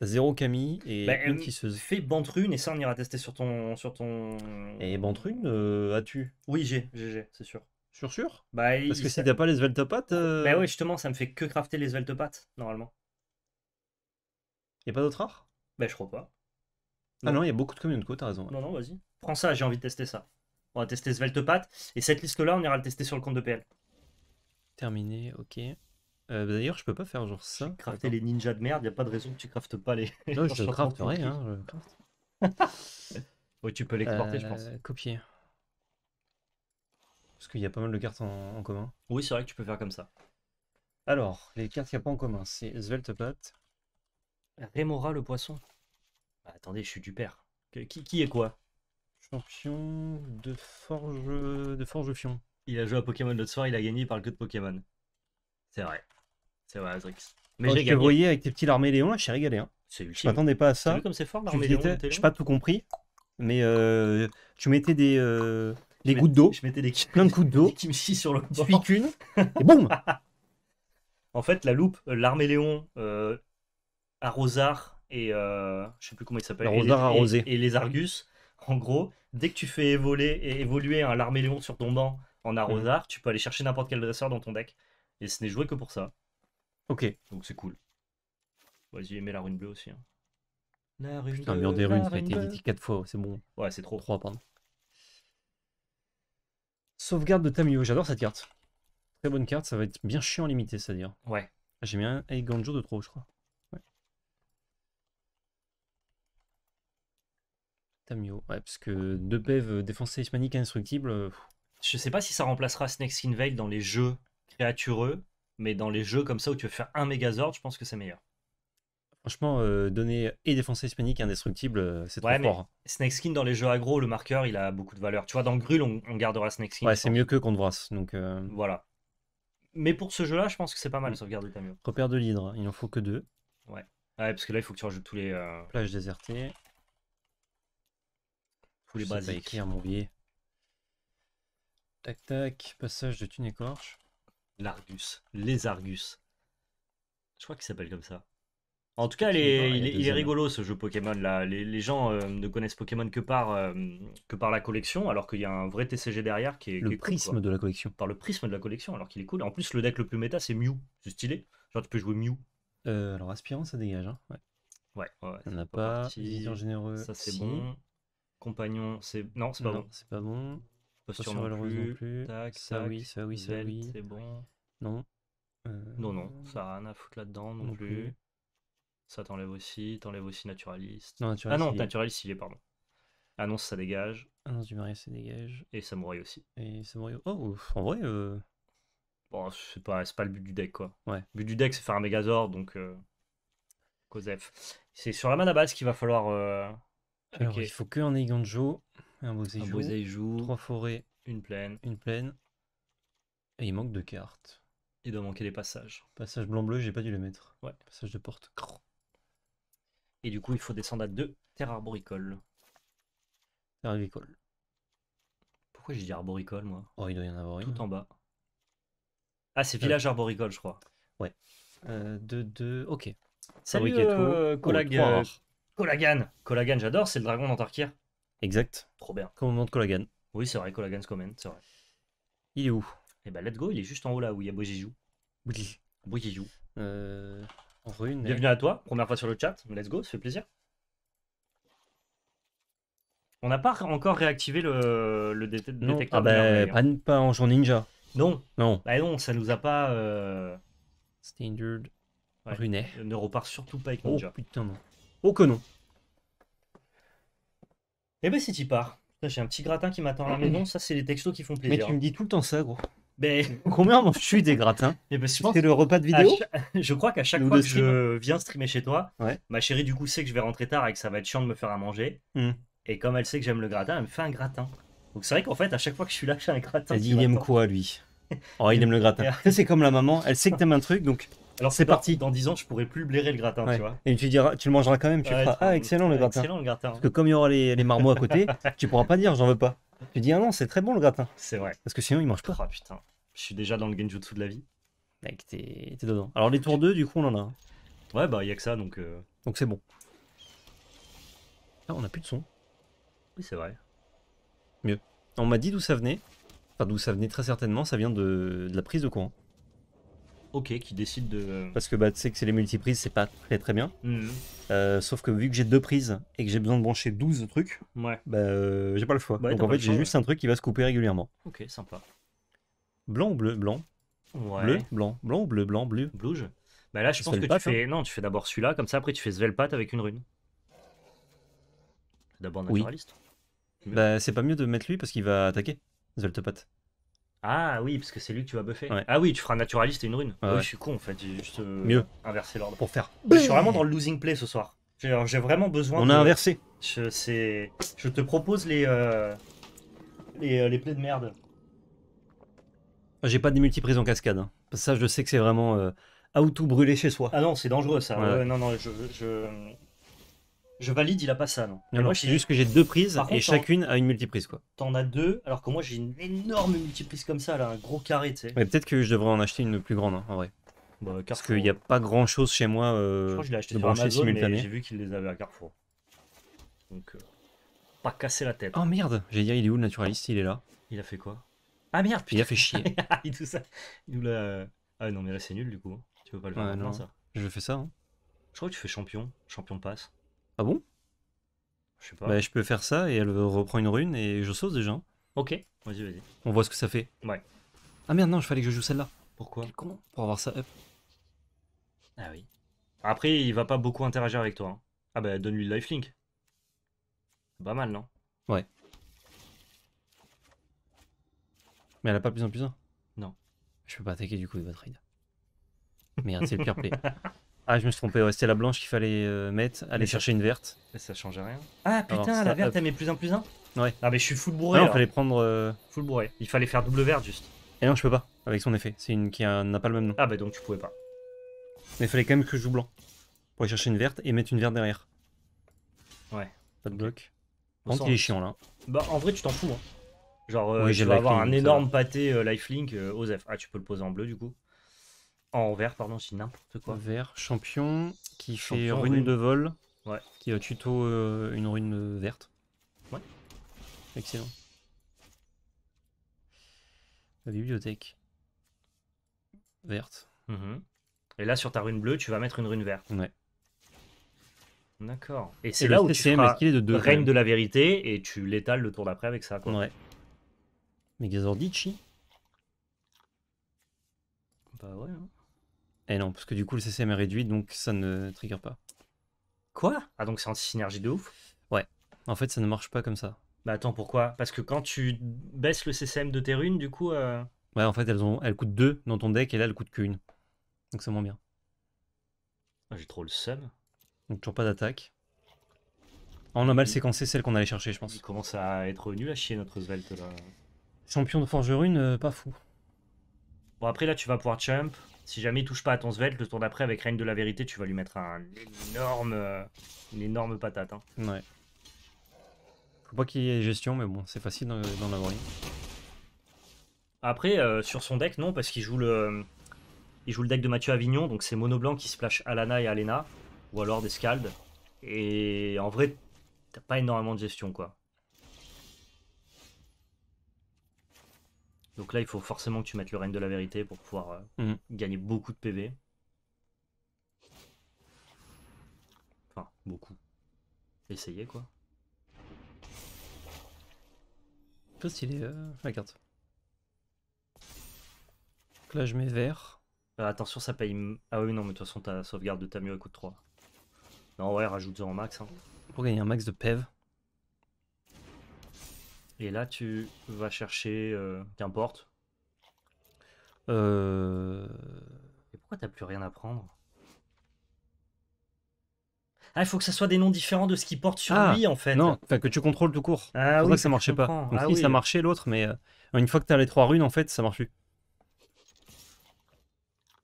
Zéro Camille et bah, une qui se fait Bantrune et ça on ira tester sur ton sur ton et Bantrune euh, as-tu? Oui j'ai j'ai c'est sûr. Sur sûr bah, parce que si t'as pas les Svelte Patte euh... bah ouais justement ça me fait que crafter les Svelte Patte normalement. Y a pas d'autre art? Bah je crois pas. Non. Ah non, il y a beaucoup de communes de quoi, t'as raison. Ouais. Non non, vas-y. Prends ça, j'ai envie de tester ça. On va tester Svelte Patte et cette liste là on ira le tester sur le compte de P L. Terminé, OK. Euh, D'ailleurs, je peux pas faire genre ça. Crafter les ninjas de merde, y a pas de raison que tu craftes pas les. Non, je crafte rien. Hein, je craft. Oui, tu peux l'exporter, euh, je pense. Copier. Parce qu'il y a pas mal de cartes en, en commun. Oui, c'est vrai que tu peux faire comme ça. Alors, les cartes qu'il n'y a pas en commun, c'est Svelte Patte. Remora le poisson. Bah, attendez, je suis du père. Qui, qui est quoi? Champion de forge de forge fion. Il a joué à Pokémon l'autre soir, il a gagné, il parle que de Pokémon. C'est vrai. C'est vrai, Azrix. Mais j'ai gagné. Voyais avec tes petits Larméléon, là, je suis régalé. Hein. Je m'attendais pas à ça. Comme c'est fort, Larméléon. J'ai pas tout compris, mais euh, tu mettais des, euh, des gouttes d'eau. Je mettais des plein de gouttes d'eau. Qui me chie sur le bord. Suis qu'une. Et boum. En fait, la loupe, Larméléon, euh, Arrosard et euh, je sais plus comment il s'appelle. Arrosard arrosé. Et, et les Argus. En gros, dès que tu fais évoluer, évoluer un Larméléon sur ton banc en Arrosard, mmh. tu peux aller chercher n'importe quel dresseur dans ton deck. Et ce n'est joué que pour ça. Ok. Donc c'est cool. Vas-y, mets la rune bleue aussi. Hein. La rune Putain, bleue. Mur des runes, ça a été dit quatre fois, c'est bon. Ouais, c'est trop. trois, pardon. Sauvegarde de Tamio, j'adore cette carte. Très bonne carte, ça va être bien chiant limité, c'est-à-dire. Ouais. J'ai mis un Aiganjo de trop, je crois. Ouais. Tamio, ouais, parce que deux pev défense séismanique indestructible. Pff. Je sais pas si ça remplacera Snake Skin Veil dans les jeux créatureux, mais dans les jeux comme ça où tu veux faire un Megazord, je pense que c'est meilleur. Franchement, euh, donner et défense hispanique indestructible, c'est ouais, trop fort. Snake Skin dans les jeux aggro, le marqueur, il a beaucoup de valeur. Tu vois, dans Grul, on, on gardera Snake Skin. Ouais, c'est mieux que contre Vras, donc euh... voilà. Mais pour ce jeu-là, je pense que c'est pas mal, sauvegarder Tamio. Repère de l'hydre, il en faut que deux. Ouais. Ouais, parce que là, il faut que tu rajoutes tous les... Euh... plages désertées. Tous les basiques. Je sais pas écrire, mon vieil. Tac, tac, passage de Thune Écorche. L'Argus, les Argus. Je crois qu'il s'appelle comme ça. En tout cas, il est, il est, il est rigolo ce jeu Pokémon là. Les, les gens euh, ne connaissent Pokémon que par, euh, que par la collection, alors qu'il y a un vrai T C G derrière qui est. Le qui est prisme cool, de la collection. Par le prisme de la collection, alors qu'il est cool. En plus, le deck le plus méta, c'est Mew. C'est stylé. Genre, tu peux jouer Mew. Euh, alors, aspirant, ça dégage. Hein. Ouais. Ouais, ouais. On n'a pas. Visiteur généreux. Ça, c'est si. bon. Compagnon, c'est. Non, c'est pas, bon. pas bon. C'est pas bon. Posture valeureuse non plus. Tac, ça, tac, oui, ça, oui, ça, Velt, oui. C'est bon. Non. Euh... Non, non. Ça n'a rien à foutre là-dedans non, non plus. plus. Ça t'enlève aussi, t'enlève aussi Naturaliste. Non, Naturaliste. Ah non, il Naturaliste, il est, pardon. Annonce, ça dégage. Annonce du mariage, ça dégage. Et Samouraï aussi. Et Samouraï. Oh, en vrai. Euh... Bon, c'est pas, pas le but du deck, quoi. Ouais. Le but du deck, c'est faire un Megazord, donc. Euh... Cosef. C'est sur la mana base qu'il va falloir. Euh... Alors, okay. Il faut que un Aiganjo, un Boseiju, trois forêts, une plaine. Une plaine. Et il manque deux cartes. Il doit manquer des passages. Passage blanc-bleu, j'ai pas dû le mettre. Ouais. Passage de porte. Et du coup, il faut descendre à deux. Terre arboricole. Terre agricole. Pourquoi j'ai dit arboricole, moi? Oh, il doit y en avoir une. Tout en bas. Ah, c'est village euh... arboricole, je crois. Ouais. Euh, de, de... Ok. Salut, euh, Colag... Colagan. Colagan, j'adore, c'est le dragon d'Antarkir. Exact. Trop bien. Comment de Colagan. Oui, c'est vrai, Colagan's Comment, c'est vrai. Il est où? Et eh bah, ben, let's go, il est juste en haut là où il y a Bojiju. Oui. Bojiju. Euh, rune. Bienvenue à toi, première fois sur le chat. Let's go, ça fait plaisir. On n'a pas encore réactivé le, le dé non. détecteur. Ah bah, pas, pas en genre ninja. Non. Non. Bah non, ça nous a pas. Euh... Standard. Ouais. Runet. Ne repart surtout pas avec ninja. Oh putain, non. Oh que non. Eh ben, si t'y pars. J'ai un petit gratin qui m'attend à la maison, ça, c'est les textos qui font plaisir. Mais tu me dis tout le temps ça, gros. Mais... Combien m'en suis des gratins? ben, C'est le repas de vidéo cha... Je crois qu'à chaque Nous fois que je viens streamer chez toi, ouais. ma chérie du coup sait que je vais rentrer tard et que ça va être chiant de me faire à manger. Mm. Et comme elle sait que j'aime le gratin, elle me fait un gratin. Donc c'est vrai qu'en fait, à chaque fois que je suis là, j'ai un gratin. Elle dit, il aime quoi, lui? Oh, il aime le gratin. C'est comme la maman, elle sait que t'aimes un truc, donc alors c'est parti. Dans dix ans, je pourrais plus blairer le gratin, ouais. tu vois. Et tu diras, tu le mangeras quand même, tu ouais, feras, ah, excellent le gratin. Excellent le gratin. Parce que comme il y aura les, les marmots à côté, tu pourras pas dire, j'en veux pas. Tu dis, ah non, c'est très bon le gratin. C'est vrai. Parce que sinon, il mange pas. Ah putain, je suis déjà dans le Genjutsu de la vie. Mec, t'es dedans. Alors les tours deux, du coup, on en a un. Ouais, bah, il y a que ça, donc... Euh... Donc c'est bon. Ah, on a plus de son. Oui, c'est vrai. Mieux. On m'a dit d'où ça venait. Enfin, d'où ça venait très certainement, ça vient de, de la prise de courant. Ok, qui décide de... Parce que bah, tu sais que c'est les multiprises, c'est pas très très bien. Mmh. Euh, sauf que vu que j'ai deux prises et que j'ai besoin de brancher douze trucs, ouais. bah, euh, j'ai pas le choix. Bah, donc en fait, j'ai juste ouais. un truc qui va se couper régulièrement. Ok, sympa. Blanc ou bleu? Blanc. Ouais. Bleu, blanc. Blanc ou bleu, blanc, bleu. Blouge. Bah là, je pense Svelte que Patte, tu fais... Hein. Non, tu fais d'abord celui-là, comme ça, après tu fais Svelte Patte avec une rune. D'abord Naturaliste. Oui. Bah, c'est pas mieux de mettre lui parce qu'il va attaquer. Svelte Patte. Ah oui, parce que c'est lui que tu vas buffer. Ouais. Ah oui, tu feras Naturaliste et une rune. Ah ouais. Oui, je suis con en fait, j'ai juste euh, Mieux. inversé l'ordre. Pour faire. Je suis vraiment dans le losing play ce soir. J'ai vraiment besoin. On de... a inversé. Je, je te propose les, euh, les, euh, les plays de merde. J'ai pas de multiprises en cascade. Hein. Parce que ça, je sais que c'est vraiment euh, à ou tout brûler chez soi. Ah non, c'est dangereux ça. Ouais. Euh, non, non, je, je. Je valide, il a pas ça, non. Alors, moi, c'est juste que j'ai deux prises contre, et chacune a une multiprise, quoi. T'en as deux, alors que moi, j'ai une énorme multiprise comme ça, là, un gros carré, tu sais. Mais peut-être que je devrais en acheter une plus grande, hein, en vrai. Bah, parce qu'il n'y a pas grand-chose chez moi euh, je crois que je l'ai acheté de sur brancher Amazon, simultané. J'ai vu qu'ils les avaient à Carrefour. Donc, euh, pas casser la tête. Oh merde, j'ai dit, il est où le Naturaliste? Il est là. Il a fait quoi? Ah merde, puis il a fait chier. Il tout ça. Il nous l'a... Ah non, mais là, c'est nul, du coup. Tu peux pas le faire ah, non. ça. Je fais ça, hein. Je crois que tu fais champion, champion de passe. Ah bon? Je sais pas. Bah, je peux faire ça et elle reprend une rune et je sauce déjà. Ok, vas-y, vas-y. On voit ce que ça fait. Ouais. Ah merde, non, il fallait que je joue celle-là. Pourquoi? Comment? Pour avoir ça up. Ah oui. Après, il va pas beaucoup interagir avec toi. Hein. Ah bah, donne-lui le lifelink. Pas mal, non? Ouais. Mais elle a pas plus en plus un? Non. Je peux pas attaquer du coup, il va trade. Merde, c'est le pire play. Ah, je me suis trompé, ouais, c'était la blanche qu'il fallait euh, mettre, aller mais chercher ça... une verte. Mais ça changeait rien. Ah putain, alors, la verte, elle met plus un plus un? Ouais. Ah mais je suis full bourré. Ah, non, il fallait prendre... Euh... Full bourré. Il fallait faire double verte juste. Et non, je peux pas, avec son effet. C'est une qui n'a pas le même nom. Ah bah donc tu pouvais pas. Mais il fallait quand même que je joue blanc. Pour aller chercher une verte et mettre une verte derrière. Ouais. Pas de bloc. Bon, il est chiant là. Bah en vrai, tu t'en fous. Hein. Genre, euh, oui, tu vas avoir un énorme pâté euh, lifelink, euh, Osef. Ah, tu peux le poser en bleu du coup. En vert, pardon, c'est n'importe quoi. Vert, champion, qui champion fait rune, rune de vol, ouais. Qui a tuto euh, une rune verte. Ouais. Excellent. La bibliothèque. Verte. Mmh. Et là, sur ta rune bleue, tu vas mettre une rune verte. Ouais. D'accord. Et c'est là où tu feras Règne de la Vérité et tu l'étales le tour d'après avec ça. Quoi. Ouais. Megazordichi. Bah ouais. Hein. Eh non, parce que du coup, le C C M est réduit, donc ça ne trigger pas. Quoi? Ah, donc c'est anti-synergie de ouf? Ouais. En fait, ça ne marche pas comme ça. Bah attends, pourquoi? Parce que quand tu baisses le C C M de tes runes, du coup... Euh... Ouais, en fait, elles, ont... elles coûtent deux dans ton deck, et là, elles coûtent qu'une. Donc c'est moins bien. Ah, j'ai trop le seum. Donc toujours pas d'attaque. Oh, on a mal séquencé celle qu'on allait chercher, je pense. Il commence à être nul à chier, notre Svelte, là. Champion de Forgerune, euh, pas fou. Bon, après, là, tu vas pouvoir jump. Si jamais il touche pas à ton Svelte, le tour d'après, avec Règne de la Vérité, tu vas lui mettre un énorme, une énorme patate. Hein. Ouais. Faut pas qu'il y ait gestion, mais bon, c'est facile d'en avoir une. Après, euh, sur son deck, non, parce qu'il joue le il joue le deck de Mathieu Avignon, donc c'est mono blanc qui splash Alana et Alena, ou alors des Scald. Et en vrai, t'as pas énormément de gestion, quoi. Donc là, il faut forcément que tu mettes le Règne de la Vérité pour pouvoir euh, mmh. gagner beaucoup de P V. Enfin, beaucoup. Essayez, quoi. Je sais pas s'il est euh, la carte. Donc là, je mets vert. Euh, attention, ça paye... Ah oui, non, mais de toute façon, ta sauvegarde de Tamio, elle coûte trois. Non, ouais, rajoute-en en max. Hein. Pour gagner un max de P E V. Et là, tu vas chercher... Euh, Qu'importe. Euh... Et pourquoi t'as plus rien à prendre? Ah, il faut que ça soit des noms différents de ce qu'il porte sur ah, lui, en fait. Non, enfin que tu contrôles tout court. Ah, c'est pour oui, ça que ça marchait pas. Donc, ah, oui, ça marchait l'autre, mais euh, une fois que t'as les trois runes, en fait, ça marche plus.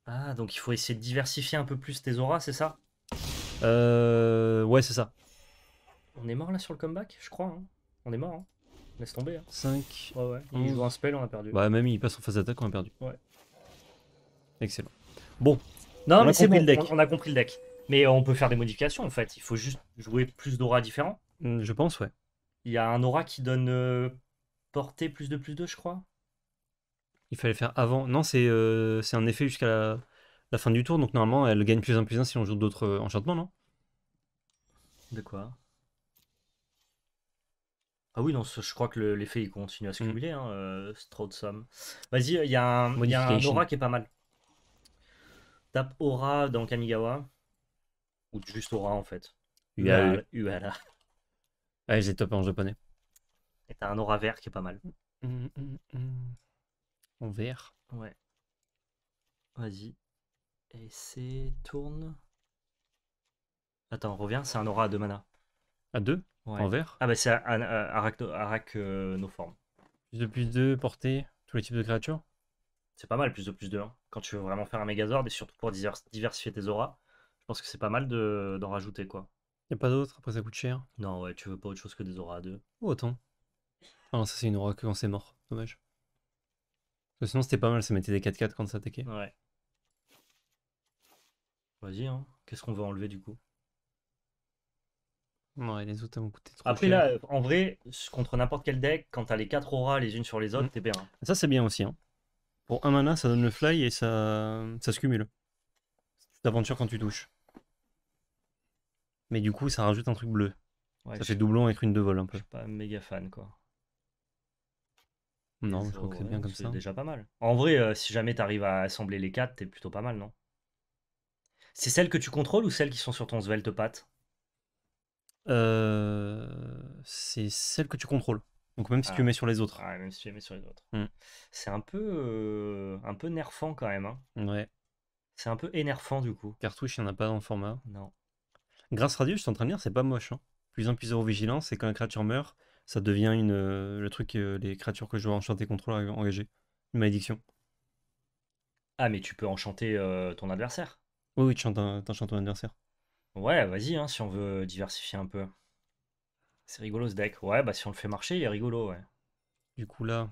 Ah, donc il faut essayer de diversifier un peu plus tes auras, c'est ça? Euh... Ouais, c'est ça. On est mort, là, sur le comeback, je crois. Hein. On est mort, hein. Laisse tomber. Hein. cinq. Ouais, ouais. Il joue un spell, on a perdu. Bah, même il passe en phase d'attaque, on a perdu. Ouais. Excellent. Bon. Non, on mais c'est bon, le deck. On, on a compris le deck. Mais on peut faire des modifications en fait. Il faut juste jouer plus d'aura différents. Je pense, ouais. Il y a un aura qui donne euh, portée plus de plus de, je crois. Il fallait faire avant. Non, c'est euh, un effet jusqu'à la, la fin du tour. Donc normalement, elle gagne plus un plus un si on joue d'autres euh, enchantements, non? De quoi? Ah oui, non, je crois que l'effet, le, il continue à se cumuler, mmh. hein, euh, c'est trop de somme. Vas-y, il y, y a un aura qui est pas mal. Tape aura dans Kamigawa. Ou juste aura, en fait. Uala. Uala. Ouais, j'ai top en japonais. Et t'as un aura vert qui est pas mal. Mmh, mmh, mmh. En vert. Ouais. Vas-y. Et c'est... Tourne. Attends, reviens, c'est un aura à deux mana. À deux? Ouais. En vert. Ah bah c'est arachnoforme. Plus de plus de portée, tous les types de créatures. C'est pas mal, plus de plus de. Hein. Quand tu veux vraiment faire un Megazord et surtout pour diversifier tes auras, je pense que c'est pas mal d'en de, rajouter quoi. Y'a pas d'autre, après ça coûte cher. Non ouais, tu veux pas autre chose que des auras à deux. Oh attends. Ah non, ça c'est une aura que quand c'est mort, dommage. Parce que sinon c'était pas mal, ça mettait des quatre quatre quand ça attaquait. Ouais. Vas-y hein, qu'est-ce qu'on veut enlever du coup? Ouais, les autres m'ont coûté trop cher. Après là, en vrai, contre n'importe quel deck, quand t'as les quatre auras les unes sur les autres, mmh. t'es bien. Ça c'est bien aussi. Hein. Pour un mana, ça donne le fly et ça, ça se cumule. Tu t'aventures quand tu touches. Mais du coup, ça rajoute un truc bleu. Ouais, ça fait doublon avec une de vol un peu. Je suis pas méga fan quoi. Non, je trouve que c'est bien comme ça. C'est déjà pas mal. En vrai, euh, si jamais t'arrives à assembler les quatre, t'es plutôt pas mal, non? C'est celles que tu contrôles ou celles qui sont sur ton Svelte Patte? Euh, c'est celle que tu contrôles. Donc même si ah. tu mets sur les autres. Ah, même si tu mets sur les autres. Mm. C'est un peu euh, un peu nerfant quand même. Hein. Ouais. C'est un peu énervant du coup. Cartouche, il n'y en a pas dans le format. Non. Grâce radio, je suis en train de dire, c'est pas moche. Hein. Plus un plus zéro vigilance, c'est quand la créature meurt, ça devient une euh, le truc euh, les créatures que je dois enchanter contrôle engagé. Une malédiction. Ah mais tu peux enchanter euh, ton adversaire. Oui, oui, tu enchantes ton adversaire. Ouais, vas-y, hein, si on veut diversifier un peu. C'est rigolo ce deck. Ouais, bah si on le fait marcher, il est rigolo, ouais. Du coup là,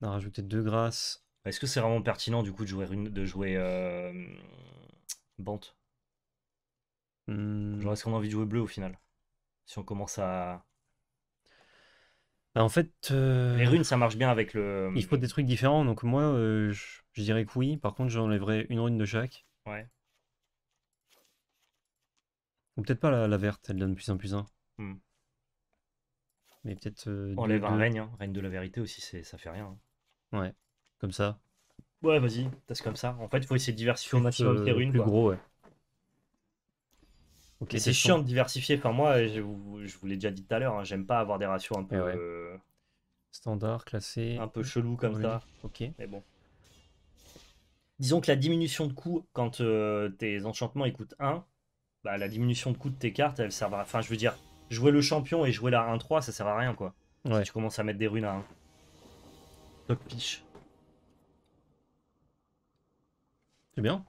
on a rajouté deux grâces. Est-ce que c'est vraiment pertinent du coup de jouer, une, de jouer euh, Bante? Genre, est-ce qu'on a envie de jouer bleu au final? Si on commence à... Bah en fait... Euh... Les runes, ça marche bien avec le... Il faut des trucs différents, donc moi, euh, je, je dirais que oui. Par contre, j'enlèverais une rune de chaque. Ouais. Ou peut-être pas la, la verte, elle donne plus un plus un. Hmm. Mais peut-être... Euh, on enlève un règne, hein. Règne de la vérité aussi, ça fait rien. Hein. Ouais, comme ça. Ouais, vas-y, tasse comme ça. En fait, il faut essayer de diversifier au maximum tes runes. Plus quoi. Gros, ouais. Okay, c'est chiant de diversifier. Enfin, moi, je vous, je vous l'ai déjà dit tout à l'heure, hein, j'aime pas avoir des ratios un peu... Ouais. Euh... Standard, classé... Un peu chelou comme ça. Ok. Mais bon. Disons que la diminution de coût, quand euh, tes enchantements ils coûtent un, bah, la diminution de coût de tes cartes, elle sert à... Enfin, je veux dire, jouer le champion et jouer la un trois, ça sert à rien, quoi. Ouais. Si tu commences à mettre des runes à un. Toc piche. C'est bien.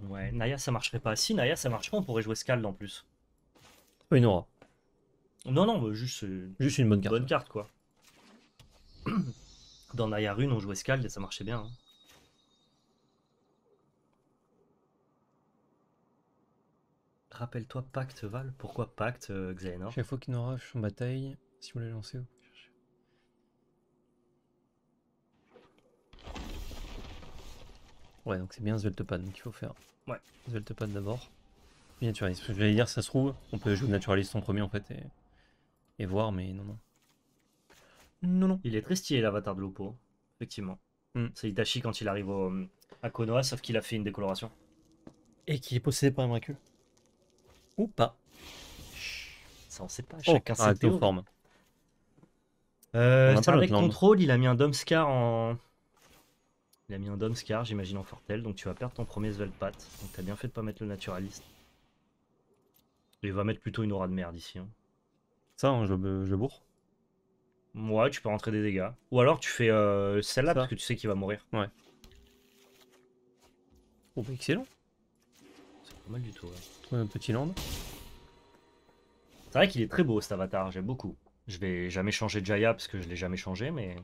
Ouais, Naya ça marcherait pas. Si Naya ça marcherait, on pourrait jouer Scald en plus. Une aura. Non, non, bah juste, juste une bonne carte. Bonne carte quoi. Dans Naya Rune, on jouait Scald et ça marchait bien. Hein. Rappelle-toi Pacte Val. Pourquoi Pacte euh, Xehanort? Chaque fois qu'une aura en bataille, si vous voulez lancer, vous pouvez chercher. Ouais, donc c'est bien Svelte Patte qu'il faut faire. Ouais. Svelte Patte d'abord. Et Naturaliste. Je vais dire, ça se trouve, on peut jouer Naturaliste en premier en fait et, et voir, mais non, non. Non, non. Il est très stylé l'avatar de Lopo, effectivement. Mm. C'est Itachi quand il arrive au, à Konoha, sauf qu'il a fait une décoloration. Et qu'il est possédé par un miracle. Ou pas. Ça on sait pas, chacun oh, ses formes. Euh, c'est avec contrôle, il a mis un Domskar en... Il a mis un Domskar, j'imagine, en Fortel, donc tu vas perdre ton premier Svelte Patte. Donc t'as bien fait de pas mettre le naturaliste. Il va mettre plutôt une aura de merde ici. Hein. Ça, hein, je, je le bourre. Ouais, tu peux rentrer des dégâts. Ou alors tu fais euh, celle-là parce que tu sais qu'il va mourir. Ouais. Oh, bah excellent. C'est pas mal du tout. Ouais. Un petit land. C'est vrai qu'il est très beau cet avatar, j'aime beaucoup. Je vais jamais changer Jaya parce que je l'ai jamais changé, mais.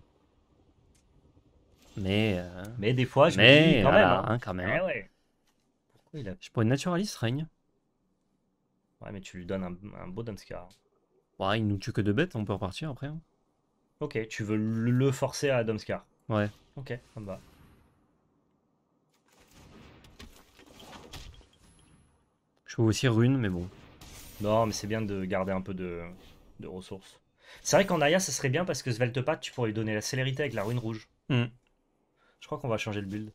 Mais, euh... mais des fois, je mais, me dis quand voilà, même. Hein. Hein, quand même. Eh ouais. Pourquoi il a... Je prends une naturaliste règne. Ouais, mais tu lui donnes un, un beau Domskar. Ouais, il nous tue que deux bêtes, on peut repartir après. Hein. Ok, tu veux le forcer à Domskar. Ouais. Ok, ça me va. Je joue aussi rune, mais bon. Non, mais c'est bien de garder un peu de, de ressources. C'est vrai qu'en Naya, ça serait bien parce que Svelte Patte, tu pourrais lui donner la célérité avec la rune rouge. Mm. Je crois qu'on va changer le build.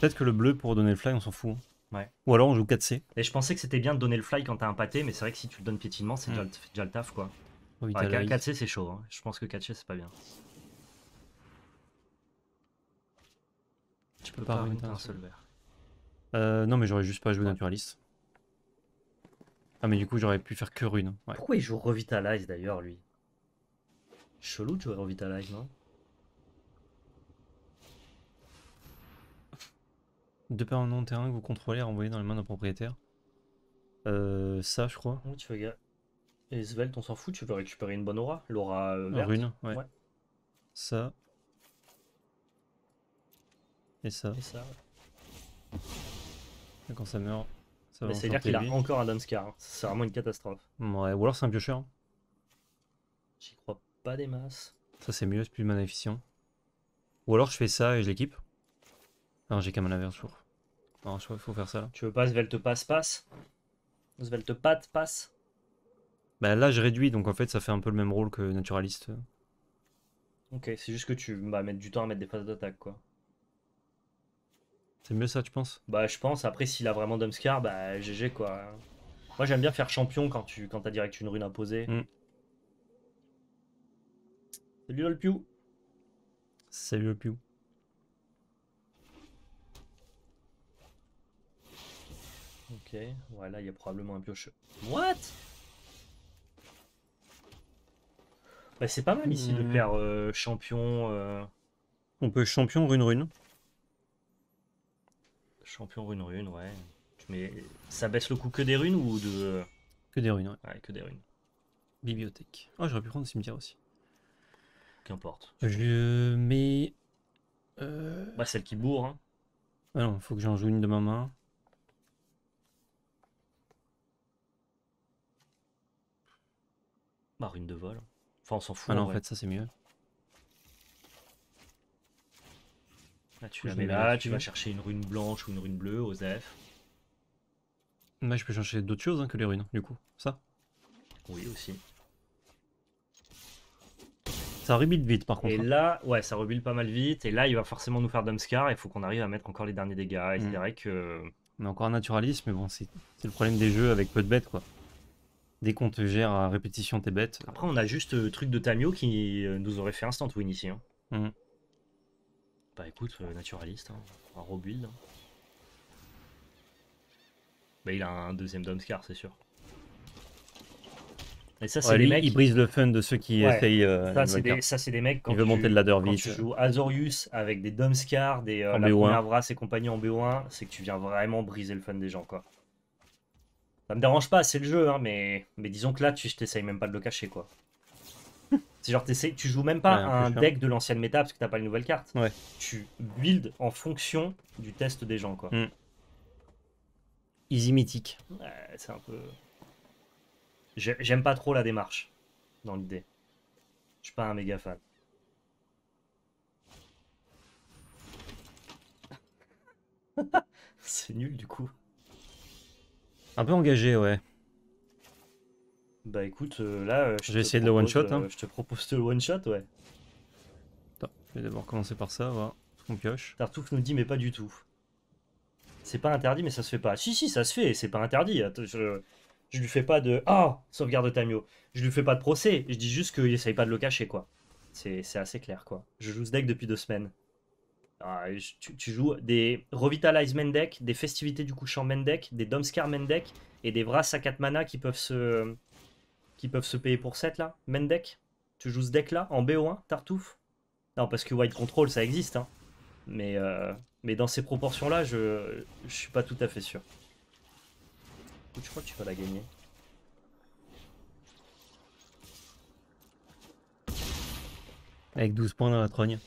Peut-être que le bleu pour donner le fly, on s'en fout. Ouais. Ou alors on joue quatre C. Et je pensais que c'était bien de donner le fly quand t'as un pâté, mais c'est vrai que si tu le donnes piétinement, c'est mmh. déjà, déjà le taf quoi. Oh, ouais, quatre C c'est chaud, hein. Je pense que quatre C c'est pas bien. Tu peux, peux pas remettre un seul vert. Euh, non, mais j'aurais juste pas joué ouais. naturaliste. Ah, mais du coup, j'aurais pu faire que rune. Ouais. Pourquoi il joue Revitalize d'ailleurs lui? Chelou de jouer Revitalize, non? Deux permanents de terrain que vous contrôlez à renvoyer dans les mains d'un propriétaire. Euh, ça, je crois. Oui, tu veux gars. Et Svelte, on s'en fout, tu veux récupérer une bonne aura. L'aura verte. Rune, ouais. ouais. Ça. Et ça. Et ça, ouais. Et quand ça meurt, ça va. Mais c'est-à-dire qu'il a encore un Domskar. Hein. C'est vraiment une catastrophe. Ouais, ou alors c'est un piocheur. Hein. J'y crois pas des masses. Ça, c'est mieux, c'est plus maléficient. Ou alors je fais ça et je l'équipe. Non, j'ai quand même l'inverse, je trouve. Non, je crois qu'il faut faire ça là. Tu veux pas Svelte Passe, passe Svelte Patte, passe. Bah là, je réduis, donc en fait, ça fait un peu le même rôle que Naturaliste. Ok, c'est juste que tu vas bah, mettre du temps à mettre des phases d'attaque, quoi. C'est mieux ça, tu penses? Bah, je pense. Après, s'il a vraiment Domskar, bah, G G, quoi. Moi, j'aime bien faire champion quand tu quand t'as direct une rune imposée. Mm. Salut, Lolpiou. Salut, Lolpiou. Ok, voilà, il y a probablement un piocheur. What? Bah, c'est pas mal ici mmh. de faire euh, champion. Euh... On peut champion rune rune. Champion rune rune, ouais. Mais ça baisse le coût que des runes ou de. Que des runes, ouais. Ouais, que des runes. Bibliothèque. Oh, j'aurais pu prendre le cimetière aussi. Qu'importe. Je mets Euh... Bah, celle qui bourre. Hein. Ah non, faut que j'en joue une de ma main. Bah, rune de vol. Enfin, on s'en fout. Ah non, en, en fait, ça c'est mieux. Là, tu la mets là, tu vas chercher une rune blanche ou une rune bleue, Osef. Bah, je peux chercher d'autres choses hein, que les runes, du coup. Ça. Oui, aussi. Ça rebuild vite par contre. Et là, ouais, ça rebuild pas mal vite. Et là, il va forcément nous faire Domskar. Il faut qu'on arrive à mettre encore les derniers dégâts. Mmh. Et que... On a encore un naturaliste, mais bon, c'est le problème des jeux avec peu de bêtes, quoi. Dès qu'on te gère à répétition tes bêtes. Après, on a juste le truc de Tamio qui nous aurait fait instant win ici. Hein. Mmh. Bah écoute, naturaliste, hein. Un rebuild. Hein. Bah, il a un deuxième Domskar, c'est sûr. Et ça, ouais, lui, mecs... il brise le fun de ceux qui ouais. essayent. Euh, ça, c'est des, des mecs quand il veut tu, monter de ladder vite. Tu joues Azorius avec des Domskar, des euh, la première Vras et compagnie en B O un, c'est que tu viens vraiment briser le fun des gens, quoi. Ça me dérange pas, c'est le jeu, hein, mais... mais disons que là, tu t'essayes même pas de le cacher, quoi. C'est genre, tu joues même pas ouais, un deck de l'ancienne méta parce que t'as pas les nouvelles cartes. Ouais. Tu build en fonction du test des gens, quoi. Mm. Easy mythique. Ouais, c'est un peu... J'aime pas trop la démarche, dans l'idée. Je suis pas un méga fan. C'est nul du coup. Un peu engagé, ouais. Bah écoute, euh, là... Euh, je vais essayer de le one-shot. Hein. Euh, je te propose de le one-shot, ouais. Attends, je vais d'abord commencer par ça, voir ce qu'on pioche. Tartouf nous dit, mais pas du tout. C'est pas interdit, mais ça se fait pas. Si, si, ça se fait, c'est pas interdit. Attends, je... Je lui fais pas de ah oh, sauvegarde de Tamio. Je lui fais pas de procès. Je dis juste qu'il essaye pas de le cacher, quoi. C'est assez clair, quoi. Je joue ce deck depuis deux semaines. Ah, je, tu, tu joues des Revitalize Mendek, des Festivités du Couchant Mendek, des Domskar Mendek et des Vras à quatre mana qui peuvent se qui peuvent se payer pour sept là. Mendek. Tu joues ce deck là en B O un, Tartouf. Non, parce que White Control ça existe, hein. Mais euh, mais dans ces proportions là, je je suis pas tout à fait sûr. Je crois que tu vas la gagner. Avec douze points dans la trogne.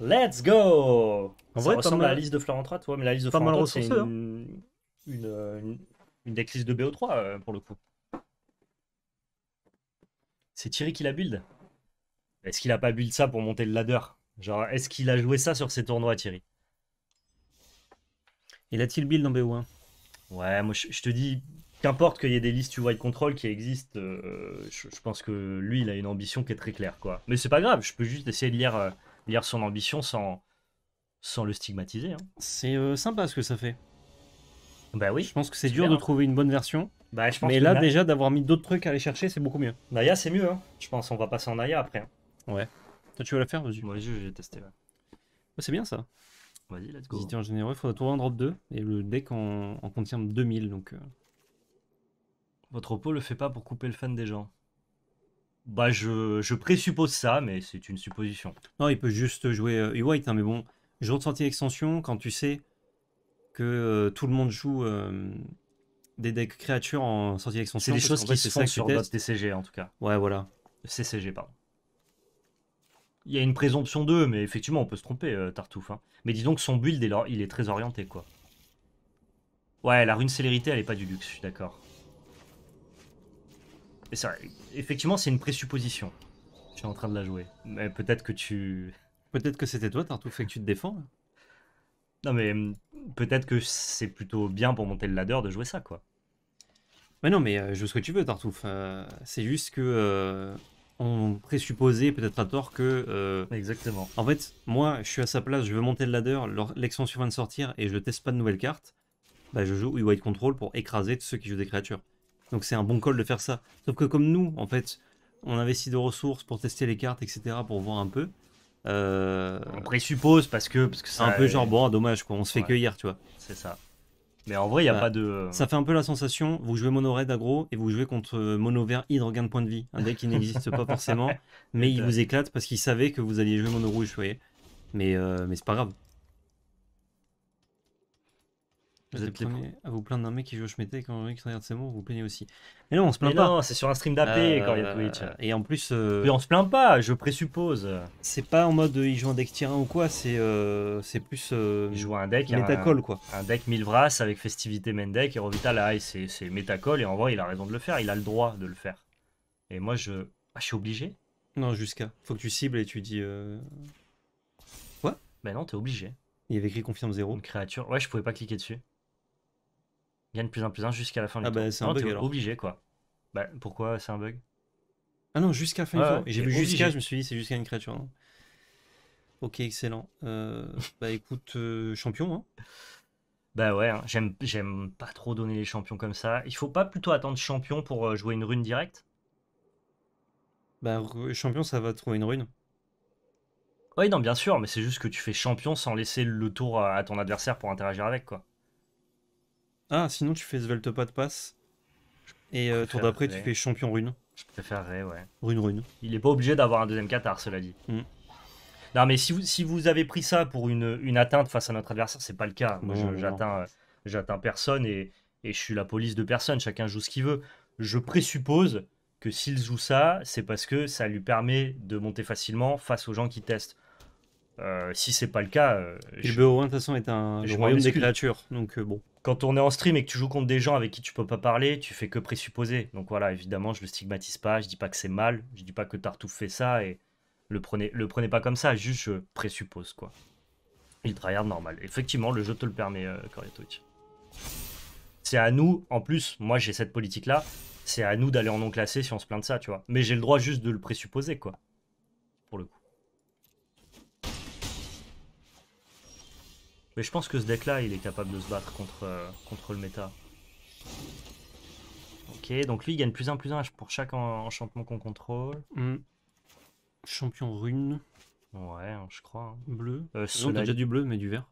Let's go. En Ça vrai, ressemble mal... à la liste de Florent trois, toi, mais la liste de Florent trois, c'est une... Une, une... une decklist de B O trois, euh, pour le coup. C'est Thierry qui la build. Est-ce qu'il a pas build ça pour monter le ladder? Genre, est-ce qu'il a joué ça sur ses tournois, Thierry? Il a-t-il build en B O un? Ouais, moi je, je te dis, qu'importe qu'il y ait des listes White Control qui existent, euh, je, je pense que lui il a une ambition qui est très claire, quoi. Mais c'est pas grave, je peux juste essayer de lire, euh, lire son ambition sans, sans le stigmatiser. Hein. C'est euh, sympa ce que ça fait. Bah oui. Je pense que c'est dur bien, de hein. trouver une bonne version. Bah, je pense mais là Naya... déjà d'avoir mis d'autres trucs à aller chercher, c'est beaucoup mieux. Naya c'est mieux, hein. Je pense on va passer en Naya après. Hein. Ouais. Toi tu veux la faire, vas-y. Moi je vais tester. Ouais. Ouais, c'est bien ça. Vas-y, let's go. Si en généreux, il faudra trouver un drop deux. Et le deck en, en contient deux mille. Donc, euh... votre repos le fait pas pour couper le fan des gens. Bah, je, je présuppose ça, mais c'est une supposition. Non, il peut juste jouer euh, E-White, hein, mais bon, jour de sortie extension, quand tu sais que euh, tout le monde joue euh, des decks créatures en sortie extension. C'est des choses qui se font sur d'autres T C G, en tout cas. Ouais, voilà. C C G, pardon. Il y a une présomption d'eux, mais effectivement, on peut se tromper, euh, Tartouf. Hein. Mais disons que son build, il est très orienté, quoi. Ouais, la rune célérité, elle est pas du luxe, je suis d'accord. Effectivement, c'est une présupposition. Je suis en train de la jouer. Mais peut-être que tu... Peut-être que c'était toi, Tartouf, et que tu te défends. Non, mais peut-être que c'est plutôt bien pour monter le ladder de jouer ça, quoi. Mais non, mais euh, joue ce que tu veux, Tartouf. Euh, c'est juste que... Euh... On présupposait peut-être à tort que... Euh, Exactement. En fait, moi, je suis à sa place, je veux monter le ladder, l'extension vient de sortir et je teste pas de nouvelles cartes, bah, je joue E-White Control pour écraser tous ceux qui jouent des créatures. Donc c'est un bon call de faire ça. Sauf que comme nous, en fait, on investit de ressources pour tester les cartes, et cetera, pour voir un peu. Euh... On présuppose parce que... Parce que c'est un peu genre, bon, dommage, quoi, on se fait ouais. cueillir, tu vois. C'est ça. Mais en vrai, il n'y a bah, pas de... Ça fait un peu la sensation, vous jouez mono red aggro et vous jouez contre mono vert hydre gain de point de vie. Un deck qui n'existe pas forcément, mais il vous éclate parce qu'il savait que vous alliez jouer mono rouge, vous voyez. Mais, euh, mais c'est pas grave. Vous, vous êtes les premiers à vous plaindre d'un mec qui joue au Schmetté, et quand le mec regarde ses mots, vous vous plaignez aussi. Mais non, on se plaint mais pas. Non, c'est sur un stream d'A P euh, quand il y a Twitch. Et en plus. Euh, mais on se plaint pas, je présuppose. C'est pas en mode euh, il joue un deck tyran ou quoi, c'est euh, plus. Euh, il joue un deck. Métacol quoi. Un deck Milvras avec festivité Mendek et Revital High, c'est Métacol et en vrai il a raison de le faire, il a le droit de le faire. Et moi je. Ah, je suis obligé. Non, jusqu'à. Faut que tu cibles et tu dis. Euh... Quoi? Ben non, t'es obligé. Il y avait écrit confirme zéro. Une créature. Ouais, je pouvais pas cliquer dessus. Gagne plus un plus un jusqu'à la fin du ah tour. Ah bah c'est un non, bug alors. Obligé quoi. Bah pourquoi c'est un bug? Ah non, jusqu'à la fin ah, du tour. J'ai vu jusqu'à, je me suis dit c'est jusqu'à une créature. Non ok, excellent. Euh, bah écoute, euh, champion. Hein. Bah ouais, hein. j'aime j'aime pas trop donner les champions comme ça. Il faut pas plutôt attendre champion pour jouer une rune directe? Bah champion, ça va trouver une rune. Oui, non, bien sûr, mais c'est juste que tu fais champion sans laisser le tour à ton adversaire pour interagir avec, quoi. Ah, sinon tu fais Svelte Patte passe, et euh, tour d'après tu fais champion rune. Je préférerais, ouais. Rune rune. Il n'est pas obligé d'avoir un deuxième Qatar, cela dit. Mm. Non, mais si vous, si vous avez pris ça pour une, une atteinte face à notre adversaire, c'est pas le cas. Moi, j'atteins personne et, et je suis la police de personne, chacun joue ce qu'il veut. Je présuppose que s'il joue ça, c'est parce que ça lui permet de monter facilement face aux gens qui testent. Euh, si c'est pas le cas, euh, je... le B O un de toute façon est un le royaume des créatures. Donc euh, bon, quand on est en stream et que tu joues contre des gens avec qui tu peux pas parler, tu fais que présupposer. Donc voilà, évidemment, je le stigmatise pas, je dis pas que c'est mal, je dis pas que Tartouf fait ça et le prenez, le prenez pas comme ça. Juste, je présuppose quoi. Il tryhard normal. Effectivement, le jeu te le permet, euh, Koryatovic. C'est à nous. En plus, moi, j'ai cette politique là. C'est à nous d'aller en non classé si on se plaint de ça, tu vois. Mais j'ai le droit juste de le présupposer quoi, pour le coup. Mais je pense que ce deck-là, il est capable de se battre contre, euh, contre le méta. Ok, donc lui, il gagne plus un, plus un pour chaque en enchantement qu'on contrôle. Mmh. Champion rune. Ouais, je crois. Hein. Bleu. Euh, non, t'as déjà du bleu, mais du vert.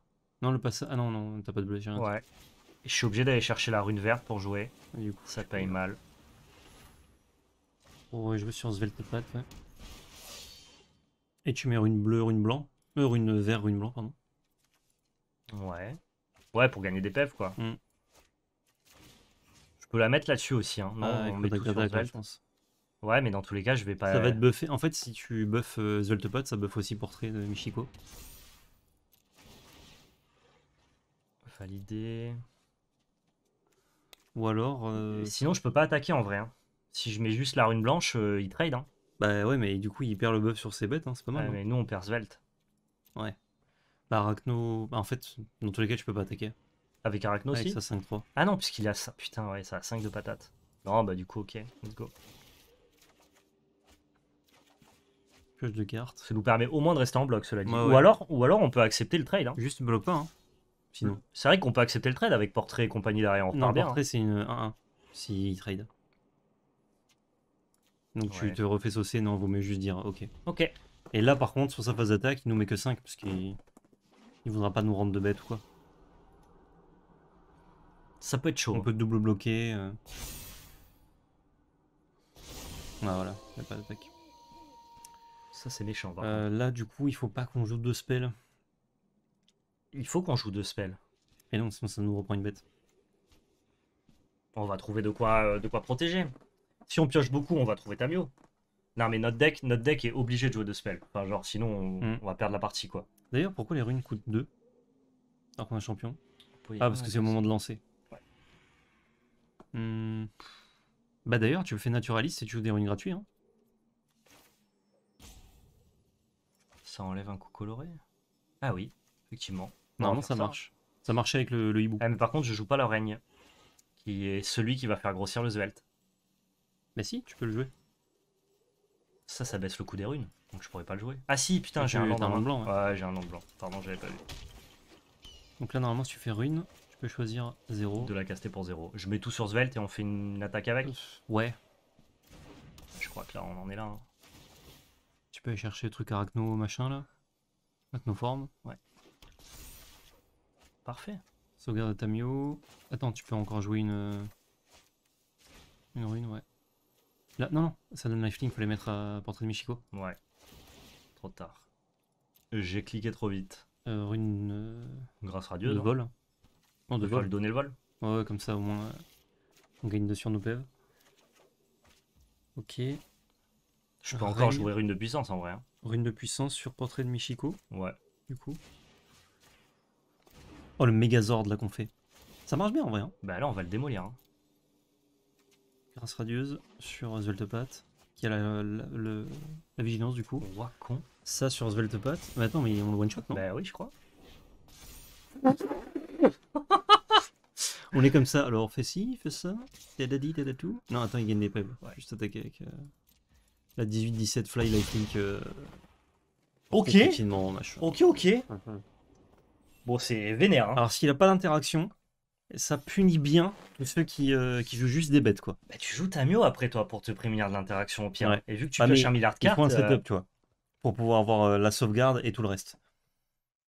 Non, le passe... Ah non, non, t'as pas de bleu, j'ai rien. Ouais. Je suis obligé d'aller chercher la rune verte pour jouer. Du coup, ça paye mal. Oh, ouais, je vais sur Svelte Patte, ouais. Et tu mets rune bleue, rune blanc. Euh, rune vert, rune blanc, pardon. Ouais. Ouais, pour gagner des P E V, quoi. Mm. Je peux la mettre là-dessus aussi. Hein. Non, ah, on met tout sur Svelte. Je pense. Ouais, mais dans tous les cas, je vais pas... Ça va être buffé. En fait, si tu buffes euh, Svelte Patte, ça buffe aussi Portrait de Michiko. Valider. Ou alors... Euh... Sinon, je peux pas attaquer en vrai. Hein. Si je mets juste la rune blanche, euh, il trade. Hein. Bah ouais, mais du coup, il perd le buff sur ses bêtes. Hein. C'est pas mal. Ouais, hein. Mais nous, on perd Svelte. Ouais. Bah, Arachno, bah, en fait, dans tous les cas, tu peux pas attaquer. Avec Arachno ouais, aussi ça cinq trois. Ah non, puisqu'il a ça. Putain, ouais, ça a cinq de patates. Non, bah du coup, ok, let's go. Pioche de carte. Ça nous permet au moins de rester en bloc, cela dit. Ouais, ouais. Ou, alors, ou alors, on peut accepter le trade. Hein. Juste bloque pas, hein. Sinon. C'est vrai qu'on peut accepter le trade avec Portrait et compagnie derrière. On non, Portrait, hein. C'est une un un s'il trade. Donc ouais. Tu te refais saucer, non, vaut mieux juste dire ok. Ok. Et là, par contre, sur sa phase d'attaque, il nous met que cinq, parce qu'il... Il voudra pas nous rendre de bêtes ou quoi. Ça peut être chaud. On peut double bloquer. Euh... Ah voilà, il n'y a pas d'attaque. Ça c'est méchant. Par euh, là du coup, il faut pas qu'on joue deux spells. Il faut qu'on joue deux spells. Et non, sinon ça nous reprend une bête. On va trouver de quoi, euh, de quoi protéger. Si on pioche beaucoup, on va trouver Tamio. Non mais notre deck, notre deck est obligé de jouer deux spells. Enfin genre sinon on, mm. on va perdre la partie quoi. D'ailleurs, pourquoi les runes coûtent deux alors qu'on est champion? Oui, ah, parce que c'est au moment de lancer. Ouais. Hum. Bah d'ailleurs, tu fais Naturaliste et tu joues des runes gratuites. Hein. Ça enlève un coup coloré. Ah oui, effectivement. Normalement, ça, ça marche. Ça marchait avec le, le hibou. Ah, mais par contre, je joue pas le règne, qui est celui qui va faire grossir le Svelte. Mais si, tu peux le jouer. Ça, ça baisse le coût des runes. Donc je pourrais pas le jouer. Ah si, putain, j'ai un land blanc. Ouais, ouais j'ai un land blanc. Pardon, j'avais pas vu. Donc là, normalement, si tu fais rune, tu peux choisir zéro. De la caster pour zéro. Je mets tout sur Svelte et on fait une attaque avec. Ouais. Je crois que là, on en est là. Hein. Tu peux aller chercher le truc arachno, machin, là. Arachnoforme. Ouais. Parfait. Sauvegarde de Tamio. Attends, tu peux encore jouer une... Une rune, ouais. Là, non, non, ça donne lifelink, faut les mettre à Portrait de Michiko. Ouais. Trop tard. J'ai cliqué trop vite. Euh, rune. Euh... Grâce radieuse. De vol. Oh, de on vol. Peut donner le vol. Ouais, ouais, comme ça au moins on gagne deux sur nos P V. Ok. Je peux Règne. Encore jouer Rune de puissance en vrai. Hein. Rune de puissance sur portrait de Michiko. Ouais. Du coup. Oh, le Megazord là qu'on fait. Ça marche bien en vrai. Hein. Bah là on va le démolir. Hein. Grâce radieuse sur Svelte Patte, qui a la, la, la, la vigilance du coup. Roi con. Ça sur Svelte Patte. Bah attends, mais on le one shot non? Bah oui, je crois. On est comme ça, alors on fait ci, il fait ça, tadadi, tadatou. Non, attends, il gagne des pebbles. Ouais. Juste attaquer avec euh, la dix-huit dix-sept fly lighting. Euh, ok. Ok, ok. Enfin. Bon, c'est vénère. Hein. Alors, s'il n'a pas d'interaction, ça punit bien tous ceux qui, euh, qui jouent juste des bêtes, quoi. Bah, tu joues ta Mio après, toi, pour te prémunir de l'interaction au pire. Ouais. Et vu que tu pioches un milliard de cartes. Il faut un setup, euh... tu vois, pour pouvoir avoir euh, la sauvegarde et tout le reste.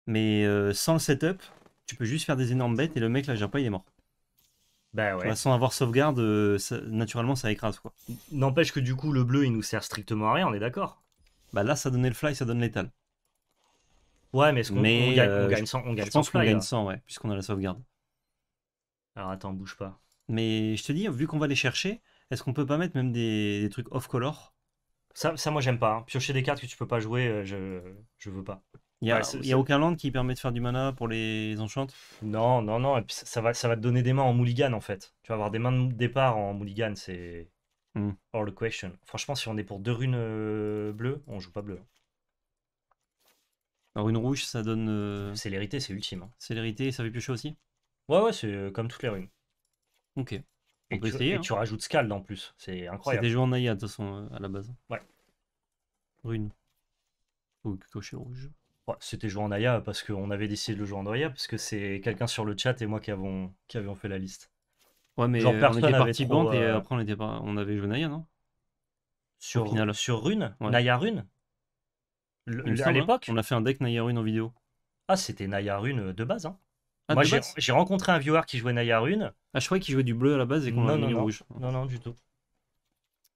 Mais euh, sans le setup, tu peux juste faire des énormes bêtes et le mec, là, j'ai pas, il est mort. Bah ouais. Vois, sans avoir sauvegarde, euh, ça, naturellement ça écrase quoi. N'empêche que du coup le bleu il nous sert strictement à rien, on est d'accord. Bah là ça donnait le fly, ça donne l'étal. Ouais mais est-ce qu'on gagne, euh, gagne sans fly? Je pense qu'on gagne sans, ouais, puisqu'on a la sauvegarde. Alors attends, bouge pas. Mais je te dis, vu qu'on va les chercher, est-ce qu'on peut pas mettre même des, des trucs off-color? ça, ça moi j'aime pas, hein. Piocher des cartes que tu peux pas jouer, je, je veux pas. Il n'y a, ouais, a aucun land qui permet de faire du mana pour les enchantes? Non, non, non. Et puis ça, ça, va, ça va te donner des mains en mulligan en fait. Tu vas avoir des mains de départ en mulligan, c'est mm. hors the question. Franchement, si on est pour deux runes bleues, on joue pas bleu. Alors une rouge, ça donne... Euh... Célérité, c'est ultime. Hein. Célérité, ça fait piocher aussi? Ouais, ouais, c'est comme toutes les runes. Ok. On et peut tu, essayer, et hein. tu rajoutes Scald en plus, c'est incroyable. C'est des jeux en Naya de toute façon, à la base. Ouais. Rune. Faut cocher le rouge. Ouais, c'était joué en Naya parce qu'on avait décidé de le jouer en Naya parce que c'est quelqu'un sur le chat et moi qui avons, qui avons fait la liste. Ouais, mais genre on était parti bande et euh... après on, était pas... on avait joué Naya, non? Sur, final. Sur Rune, ouais. Naya Rune le, à l'époque on a fait un deck Naya Rune en vidéo. Ah, c'était Naya Rune de base. Hein. Ah, moi j'ai rencontré un viewer qui jouait Naya Rune. Ah, je croyais qu'il jouait du bleu à la base et qu'on l'a mis rouge. Non, non, du tout.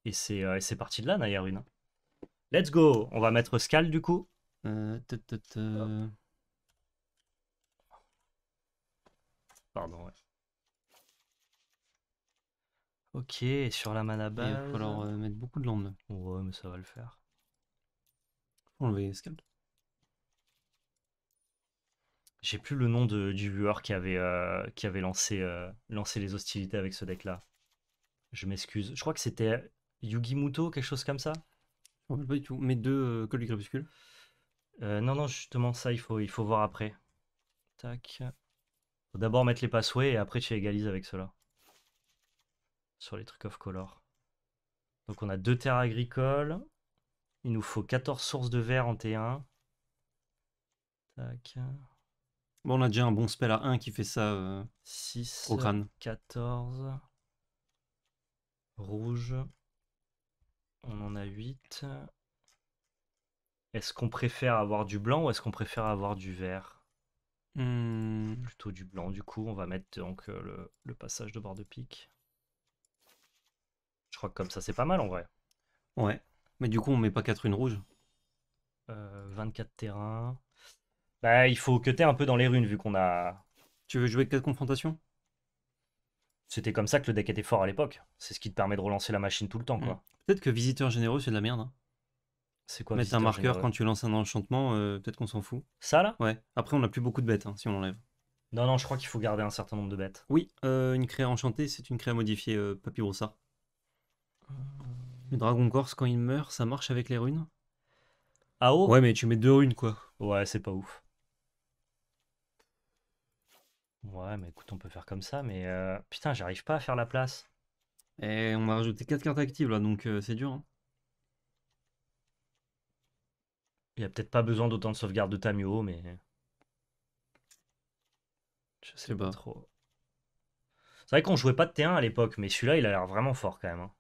Et c'est euh, parti de là, Naya Rune. Let's go. On va mettre Scald du coup. Euh, t -t -t -t Pardon, ouais. Ok, sur la mana base. Il va falloir euh, mettre beaucoup de land. Ouais, mais ça va le faire. Enlever Scald. J'ai plus le nom de, du viewer qui avait, euh, qui avait lancé, euh, lancé les hostilités avec ce deck-là. Je m'excuse. Je crois que c'était Yugimuto, quelque chose comme ça. Je ne me rappelle pas du tout. Mes deux euh, cols du crépuscule. Euh, non, non, justement, ça, il faut, il faut voir après. Tac. Faut d'abord mettre les passways et après tu égalises avec cela. Sur les trucs off-color. Donc on a deux terres agricoles. Il nous faut quatorze sources de verre en T un. Tac. Bon, on a déjà un bon spell à un qui fait ça euh, six, au crâne. quatorze. Rouge. On en a huit. Est-ce qu'on préfère avoir du blanc ou est-ce qu'on préfère avoir du vert? hmm. Plutôt du blanc, du coup. On va mettre donc le, le passage de bord de pique. Je crois que comme ça, c'est pas mal en vrai. Ouais. Mais du coup, on met pas quatre runes rouges. Euh, vingt-quatre terrains. Bah, il faut que t'aies un peu dans les runes vu qu'on a... Tu veux jouer quatre confrontations? C'était comme ça que le deck était fort à l'époque. C'est ce qui te permet de relancer la machine tout le temps, quoi. Mmh. Peut-être que visiteur généreux, c'est de la merde. Hein. C'est quoi? Mettre un marqueur quand tu lances un enchantement, euh, peut-être qu'on s'en fout. Ça là? Ouais. Après, on n'a plus beaucoup de bêtes hein, si on l'enlève. Non, non, je crois qu'il faut garder un certain nombre de bêtes. Oui, euh, une créa enchantée, c'est une créa modifiée, euh, Papy Brossard. Le dragon corse, quand il meurt, ça marche avec les runes? Ah oh? Ouais, mais tu mets deux runes quoi. Ouais, c'est pas ouf. Ouais, mais écoute, on peut faire comme ça, mais euh... putain, j'arrive pas à faire la place. Et on a rajouté quatre cartes actives là, donc euh, c'est dur. Hein. Il n'y a peut-être pas besoin d'autant de sauvegarde de Tamio, mais... Je sais pas trop. C'est vrai qu'on jouait pas de T un à l'époque, mais celui-là, il a l'air vraiment fort quand même. Hein.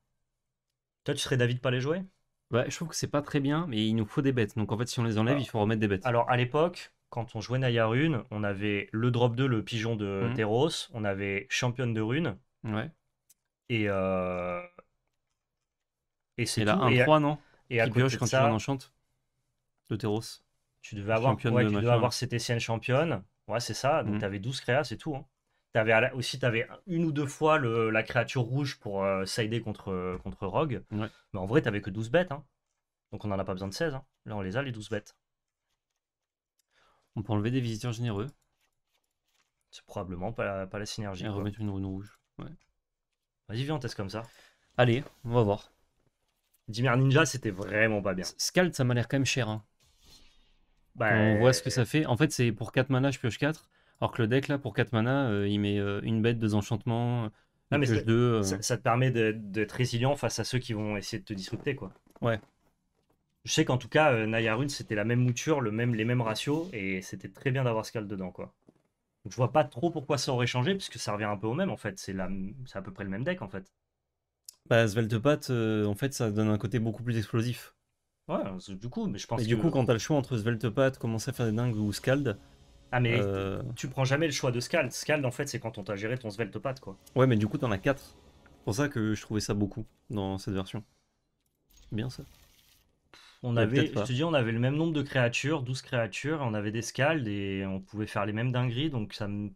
Toi, tu serais d'avis de pas les jouer? Ouais, je trouve que c'est pas très bien, mais il nous faut des bêtes. Donc en fait, si on les enlève, ah. il faut remettre des bêtes. Alors à l'époque, quand on jouait Naya Rune, on avait le drop deux, le pigeon de mmh. Teros, on avait Champion de Rune. Ouais. Et... Euh... Et c'est là, un trois, non? Et à côté de ça... De Teros. Tu devais avoir, ouais, de tu devais avoir C T C N championne. Ouais, c'est ça. Donc, mmh. tu avais douze créas, c'est tout. Hein. T'avais aussi t'avais une ou deux fois le, la créature rouge pour euh, sider contre, contre Rogue. Ouais. Mais en vrai, t'avais que douze bêtes. Hein. Donc on n'en a pas besoin de seize. Hein. Là, on les a, les douze bêtes. On peut enlever des visiteurs généreux. C'est probablement pas la, pas la synergie. Et quoi. Remettre une rune rouge. Ouais. Vas-y, viens, on teste comme ça. Allez, on va voir. Dimir Ninja, c'était vraiment pas bien. Scald, ça m'a l'air quand même cher. Hein. Bah... On voit ce que ça fait. En fait, c'est pour quatre mana, je pioche quatre. Alors que le deck, là, pour quatre mana, euh, il met euh, une bête, deux enchantements, ah, mais pioche deux. Euh... Ça, ça te permet d'être résilient face à ceux qui vont essayer de te disrupter, quoi. Ouais. Je sais qu'en tout cas, euh, Naya Rune, c'était la même mouture, le même, les mêmes ratios, et c'était très bien d'avoir Scald dedans, quoi. Donc, je vois pas trop pourquoi ça aurait changé, puisque ça revient un peu au même, en fait. C'est la... à peu près le même deck, en fait. Bah, Svelte Patte, euh, en fait, ça donne un côté beaucoup plus explosif. Ouais, du coup, mais je pense. Et que... du coup, quand t'as le choix entre Svelte Patte, commencer à faire des dingues ou Scald. Ah, mais euh... tu prends jamais le choix de Scald. Scald, en fait, c'est quand on t'a géré ton Svelte Patte, quoi. Ouais, mais du coup, t'en as quatre. C'est pour ça que je trouvais ça beaucoup dans cette version. Bien ça. On ouais, avait, je te dis, on avait le même nombre de créatures, douze créatures, on avait des Scald et on pouvait faire les mêmes dingueries, donc ça me,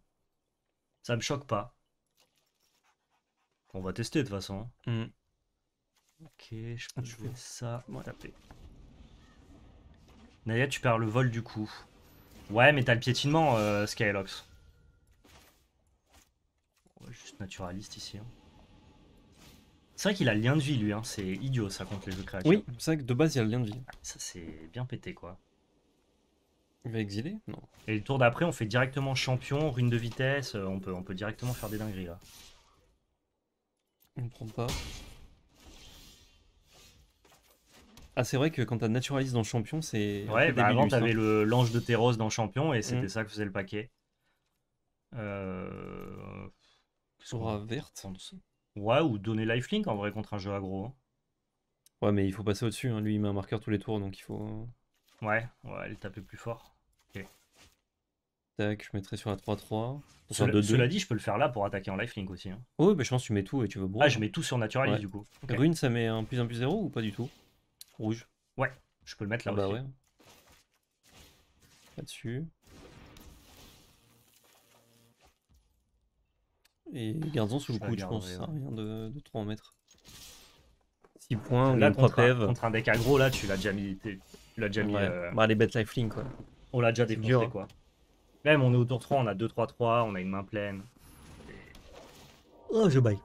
ça me choque pas. On va tester de toute façon. Mm. Ok, je peux je jouer fais. ça. Ouais. Taper. Naya, tu perds le vol du coup. Ouais, mais t'as le piétinement, euh, Skylox. Ouais, juste naturaliste ici. Hein. C'est vrai qu'il a le lien de vie, lui. Hein. C'est idiot, ça, contre les jeux créatures. Oui, c'est vrai que de base, il y a le lien de vie. Ça, c'est bien pété, quoi. Il va exiler? Non. Et le tour d'après, on fait directement champion, rune de vitesse. On peut, on peut directement faire des dingueries, là. On ne prend pas. Ah, c'est vrai que quand t'as naturaliste dans champion, c'est... Ouais, bah avant, t'avais le l'ange de Théros dans champion et c'était mmh. ça que faisait le paquet. Euh... Aura verte. Ouais, ou donner lifelink en vrai contre un jeu aggro. Hein. Ouais, mais il faut passer au-dessus. Hein. Lui, il met un marqueur tous les tours, donc il faut... Ouais, on va aller taper plus fort. Ok. Tac, je mettrai sur la trois trois. Cela, cela dit, je peux le faire là pour attaquer en lifelink aussi. Hein. Oh, oui, mais je pense que tu mets tout et tu veux boire. Ah, je mets tout sur naturaliste ouais. du coup. Okay. Rune, ça met un plus un plus zéro ou pas du tout? Rouge. Ouais, je peux le mettre là ah bah aussi. Ouais. Là-dessus. Et gardons sous je le coude, je pense. Ça rien de, de trop en mettre. six points, là, contre un, contre un deck aggro, là, tu l'as déjà mis. Tu l'as déjà mis ouais. euh... Bah, les bêtes lifelink, quoi. On l'a déjà défoncé, quoi. Même, on est au tour trois, on a deux trois trois, on a une main pleine. Et... Oh, je baille.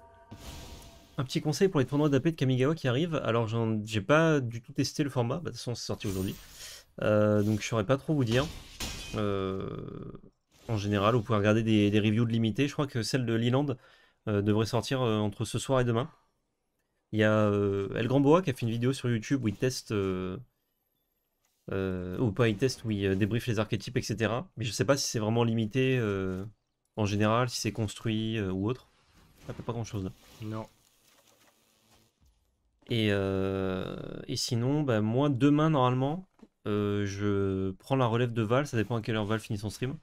Un petit conseil pour les tournois d'A P de Kamigawa qui arrivent. Alors, j'ai pas du tout testé le format. Bah, de toute façon, c'est sorti aujourd'hui. Euh, donc, je saurais pas trop vous dire. Euh, en général, vous pouvez regarder des, des reviews de limité. Je crois que celle de Liland euh, devrait sortir euh, entre ce soir et demain. Il y a euh, El Grand Boa qui a fait une vidéo sur YouTube où il teste... Euh, euh, ou pas, il teste, où il débriefe les archétypes, et cetera. Mais je sais pas si c'est vraiment limité euh, en général, si c'est construit euh, ou autre. Ça peut pas grand-chose là. Non. Et, euh, et sinon, bah moi, demain, normalement, euh, je prends la relève de Val. Ça dépend à quelle heure Val finit son stream.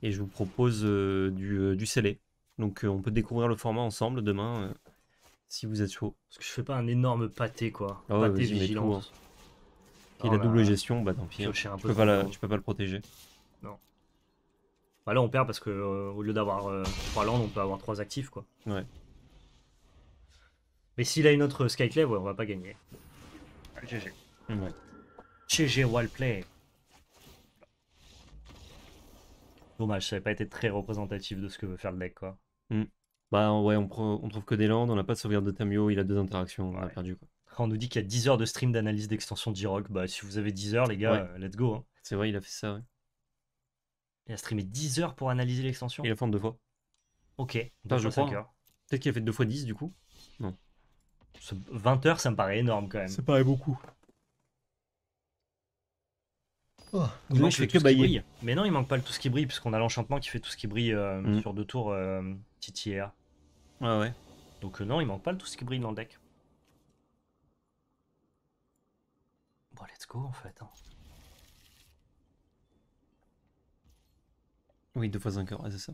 Et je vous propose euh, du, euh, du scellé. Donc, euh, on peut découvrir le format ensemble demain, euh, si vous êtes chaud. Parce que je fais pas un énorme pâté, quoi. Ah ouais, pâté vigilant. Hein. Et oh la là double là. gestion, bah tant pis. Tu peux, pas la, tu peux pas le protéger. Non. Bah là, on perd parce que euh, au lieu d'avoir euh, trois landes, on peut avoir trois actifs, quoi. Ouais. Mais s'il a une autre Skyclave, ouais, on va pas gagner. G G. Ouais. G G Wildplay. Dommage, ça n'avait pas été très représentatif de ce que veut faire le deck, quoi. Mm. Bah ouais, on, on trouve que des landes, on n'a pas de sauvegarde de Tamio, il a deux interactions, on ouais. a perdu, quoi. On nous dit qu'il y a dix heures de stream d'analyse d'extension d'I R O C. Bah si vous avez dix heures, les gars, ouais. let's go. Hein. C'est vrai, il a fait ça, ouais. Il a streamé dix heures pour analyser l'extension. Il a fait deux fois. Ok, enfin, je crois. Hein. Peut-être qu'il a fait deux fois dix, du coup. Non. vingt heures, ça me paraît énorme quand même. Ça paraît beaucoup. Oh, il manque le tout ce qui brille. Mais non, il manque pas le tout ce qui brille, puisqu'on a l'enchantement qui fait tout ce qui brille euh, mm. sur deux tours euh, T T R. Ouais, ouais. Donc euh, non, il manque pas le tout ce qui brille dans le deck. Bon, let's go en fait. Hein. Oui, deux fois cinq heures, ouais, c'est ça.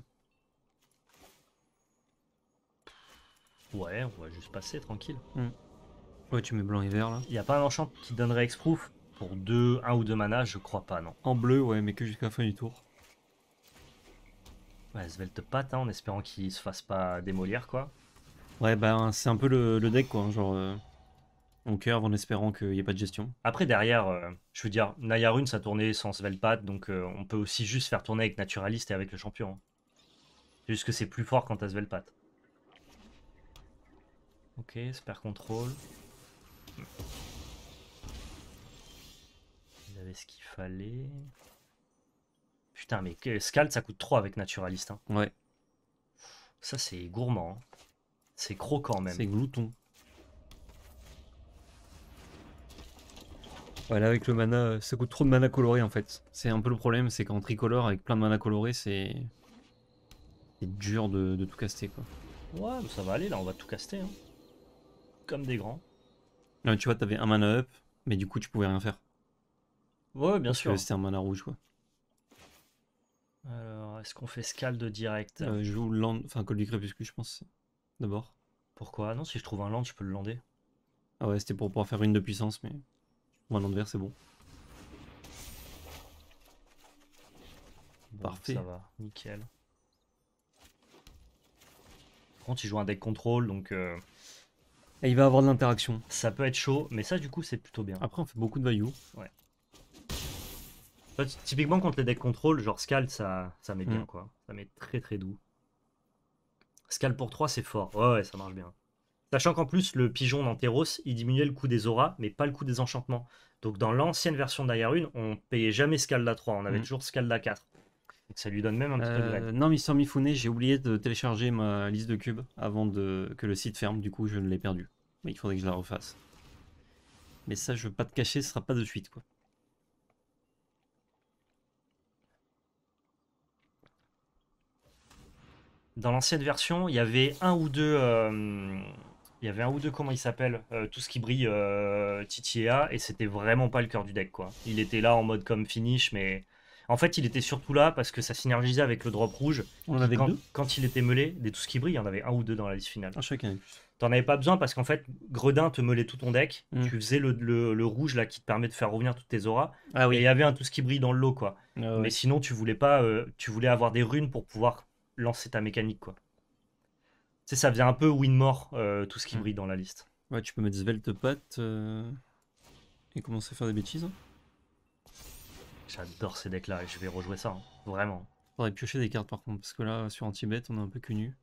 Ouais, on va juste passer tranquille. Mmh. Ouais, tu mets blanc et vert là. Il n'y a pas un enchant qui donnerait X-Proof pour deux, un ou deux manas, je crois pas, non. En bleu, ouais, mais que jusqu'à la fin du tour. Ouais, Svelte Patte, hein, en espérant qu'il se fasse pas démolir, quoi. Ouais, bah c'est un peu le, le deck, quoi. Genre, euh, on curve en espérant qu'il n'y ait pas de gestion. Après, derrière, euh, je veux dire, Naya Rune, ça tournait sans Svelte Patte, donc euh, on peut aussi juste faire tourner avec Naturaliste et avec le champion. Hein. Juste que c'est plus fort quand t'as Svelte Patte. Ok, super contrôle. Il avait ce qu'il fallait. Putain, mais Scald, ça coûte trois avec Naturaliste. Hein. Ouais. Ça, c'est gourmand. Hein. C'est croquant, même. C'est glouton. Voilà, avec le mana, ça coûte trop de mana coloré, en fait. C'est un peu le problème, c'est qu'en tricolore, avec plein de mana coloré, c'est dur de, de tout caster, quoi. Ouais, ça va aller, là, on va tout caster. Hein. Comme des grands. Ouais, tu vois, t'avais un mana up, mais du coup, tu pouvais rien faire. Ouais, bien Parce sûr. C'était un mana rouge, quoi. Alors, est-ce qu'on fait Scald direct? euh, Je joue land, enfin Col du Crépuscule, je pense. D'abord. Pourquoi? Non, si je trouve un land, je peux le lander. Ah ouais, c'était pour pouvoir faire une de puissance, mais bon, un land vert, c'est bon. bon. Parfait. Ça va, nickel. Par contre, il joue un deck contrôle, donc. Euh... Et il va avoir de l'interaction. Ça peut être chaud, mais ça, du coup, c'est plutôt bien. Après, on fait beaucoup de value. Ouais. Typiquement contre les decks contrôle, genre Scald, ça, ça met mmh. bien, quoi. Ça met très très doux. Scald pour trois, c'est fort. Ouais, ouais, ça marche bien. Sachant qu'en plus, le pigeon dans Teros, il diminuait le coût des auras, mais pas le coût des enchantements. Donc dans l'ancienne version de Naya Rune, on payait jamais Scald à trois, on avait mmh. toujours Scald à quatre. Donc ça lui donne même un petit peu de graine. Non, mais sans m'y founer, j'ai oublié de télécharger ma liste de cubes avant de... que le site ferme, du coup je l'ai perdu. Mais il faudrait que je la refasse. Mais ça, je veux pas te cacher, ce sera pas de suite, quoi. Dans l'ancienne version, il y avait un ou deux, euh, il y avait un ou deux, comment il s'appelle, euh, tout ce qui brille, euh, T T A, et c'était vraiment pas le cœur du deck, quoi. Il était là en mode comme finish, mais en fait, il était surtout là parce que ça synergisait avec le drop rouge. On en avait quand, deux quand il était meulé, des tout ce qui brille, il y en avait un ou deux dans la liste finale. Un chacun. T'en avais pas besoin parce qu'en fait, Gredin te meulait tout ton deck, mmh. tu faisais le, le, le rouge là qui te permet de faire revenir toutes tes auras, ah, oui. et il y avait un tout ce qui brille dans le lot, quoi. Ah, oui. Mais sinon, tu voulais pas, euh, tu voulais avoir des runes pour pouvoir lancer ta mécanique, quoi. Tu sais, ça vient un peu win-more, euh, tout ce qui mmh. brille dans la liste. Ouais, tu peux mettre Svelte Patte euh, et commencer à faire des bêtises. Hein. J'adore ces decks-là et je vais rejouer ça, hein. Vraiment. Faudrait piocher des cartes par contre, parce que là, sur Anti-Bet, on est un peu que nu.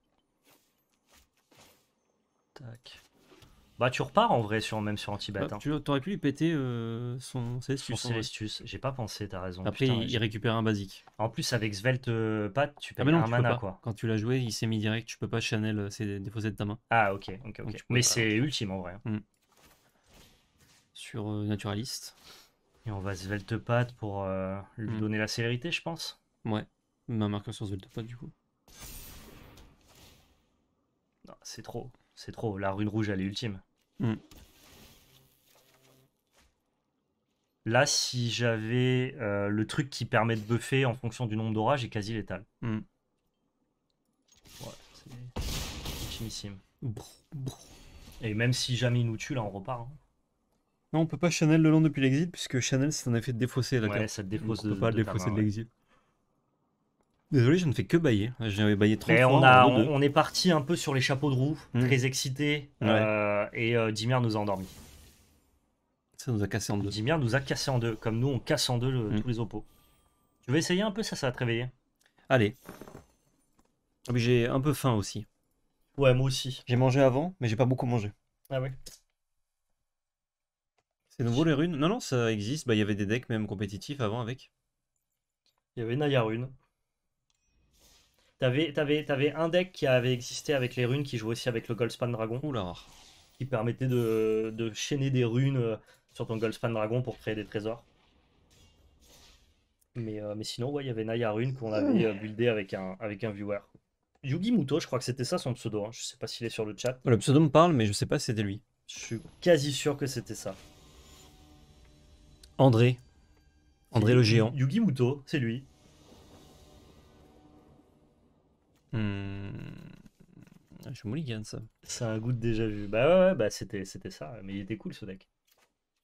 Tac. Bah, tu repars en vrai, sur, même sur Anti-Bet. Bah, hein. Tu aurais pu lui péter euh, son Célestus. Son Célestus, j'ai pas pensé, t'as raison. Après, putain, il, il récupère un basique. En plus, avec Svelte Patte, tu perds ah un tu mana, quoi. Quand tu l'as joué, il s'est mis direct, tu peux pas channel, c'est déposé de ta main. Ah, ok, ok, ok. Donc, mais c'est ultime en vrai. Mm. Sur euh, Naturaliste. Et on va Svelte Patte pour euh, lui mm. donner la célérité, je pense. Ouais, ma marqueur sur Svelte Patte, du coup. Non, c'est trop, c'est trop. La rune rouge, elle est ultime. Hmm. Là, si j'avais euh, le truc qui permet de buffer en fonction du nombre d'orage, j'ai quasi létal. Hmm. Ouais, c'est ultimissime. Et même si jamais il nous tue, là, on repart. Hein. Non, on peut pas channel le long depuis l'exil, puisque channel, c'est un effet de défausser. Là, ouais, ça te défausse de, de, de, de l'exil. Désolé, je ne fais que bailler. J'avais baillé trop fort. On, a, on, on est parti un peu sur les chapeaux de roue, mmh. très excité, ouais. euh, et euh, Dimir nous a endormis. Ça nous a cassé en deux. Dimir nous a cassé en deux, comme nous on casse en deux le, mmh. tous les oppos. Tu veux essayer un peu ça, ça va te réveiller. Allez. J'ai un peu faim aussi. Ouais, moi aussi. J'ai mangé avant, mais j'ai pas beaucoup mangé. Ah ouais. C'est nouveau les runes? Non, non, ça existe. Bah, il y avait des decks même compétitifs avant avec. Il y avait Naya Rune. T'avais t'avais, t'avais un deck qui avait existé avec les runes, qui jouait aussi avec le Goldspan Dragon. Oula. Qui permettait de, de chaîner des runes sur ton Goldspan Dragon pour créer des trésors. Mais, euh, mais sinon, ouais, il y avait Naya Rune qu'on avait mmh. buildé avec un, avec un viewer. Yugi Muto, je crois que c'était ça son pseudo. Hein. Je sais pas s'il est sur le chat. Le pseudo me parle, mais je sais pas si c'était lui. Je suis quasi sûr que c'était ça. André. André le géant. Yugi Muto, c'est lui. Hmm. Je m'oubliais de ça. C'est un goût de déjà vu. Bah ouais, ouais bah c'était ça. Mais il était cool ce deck.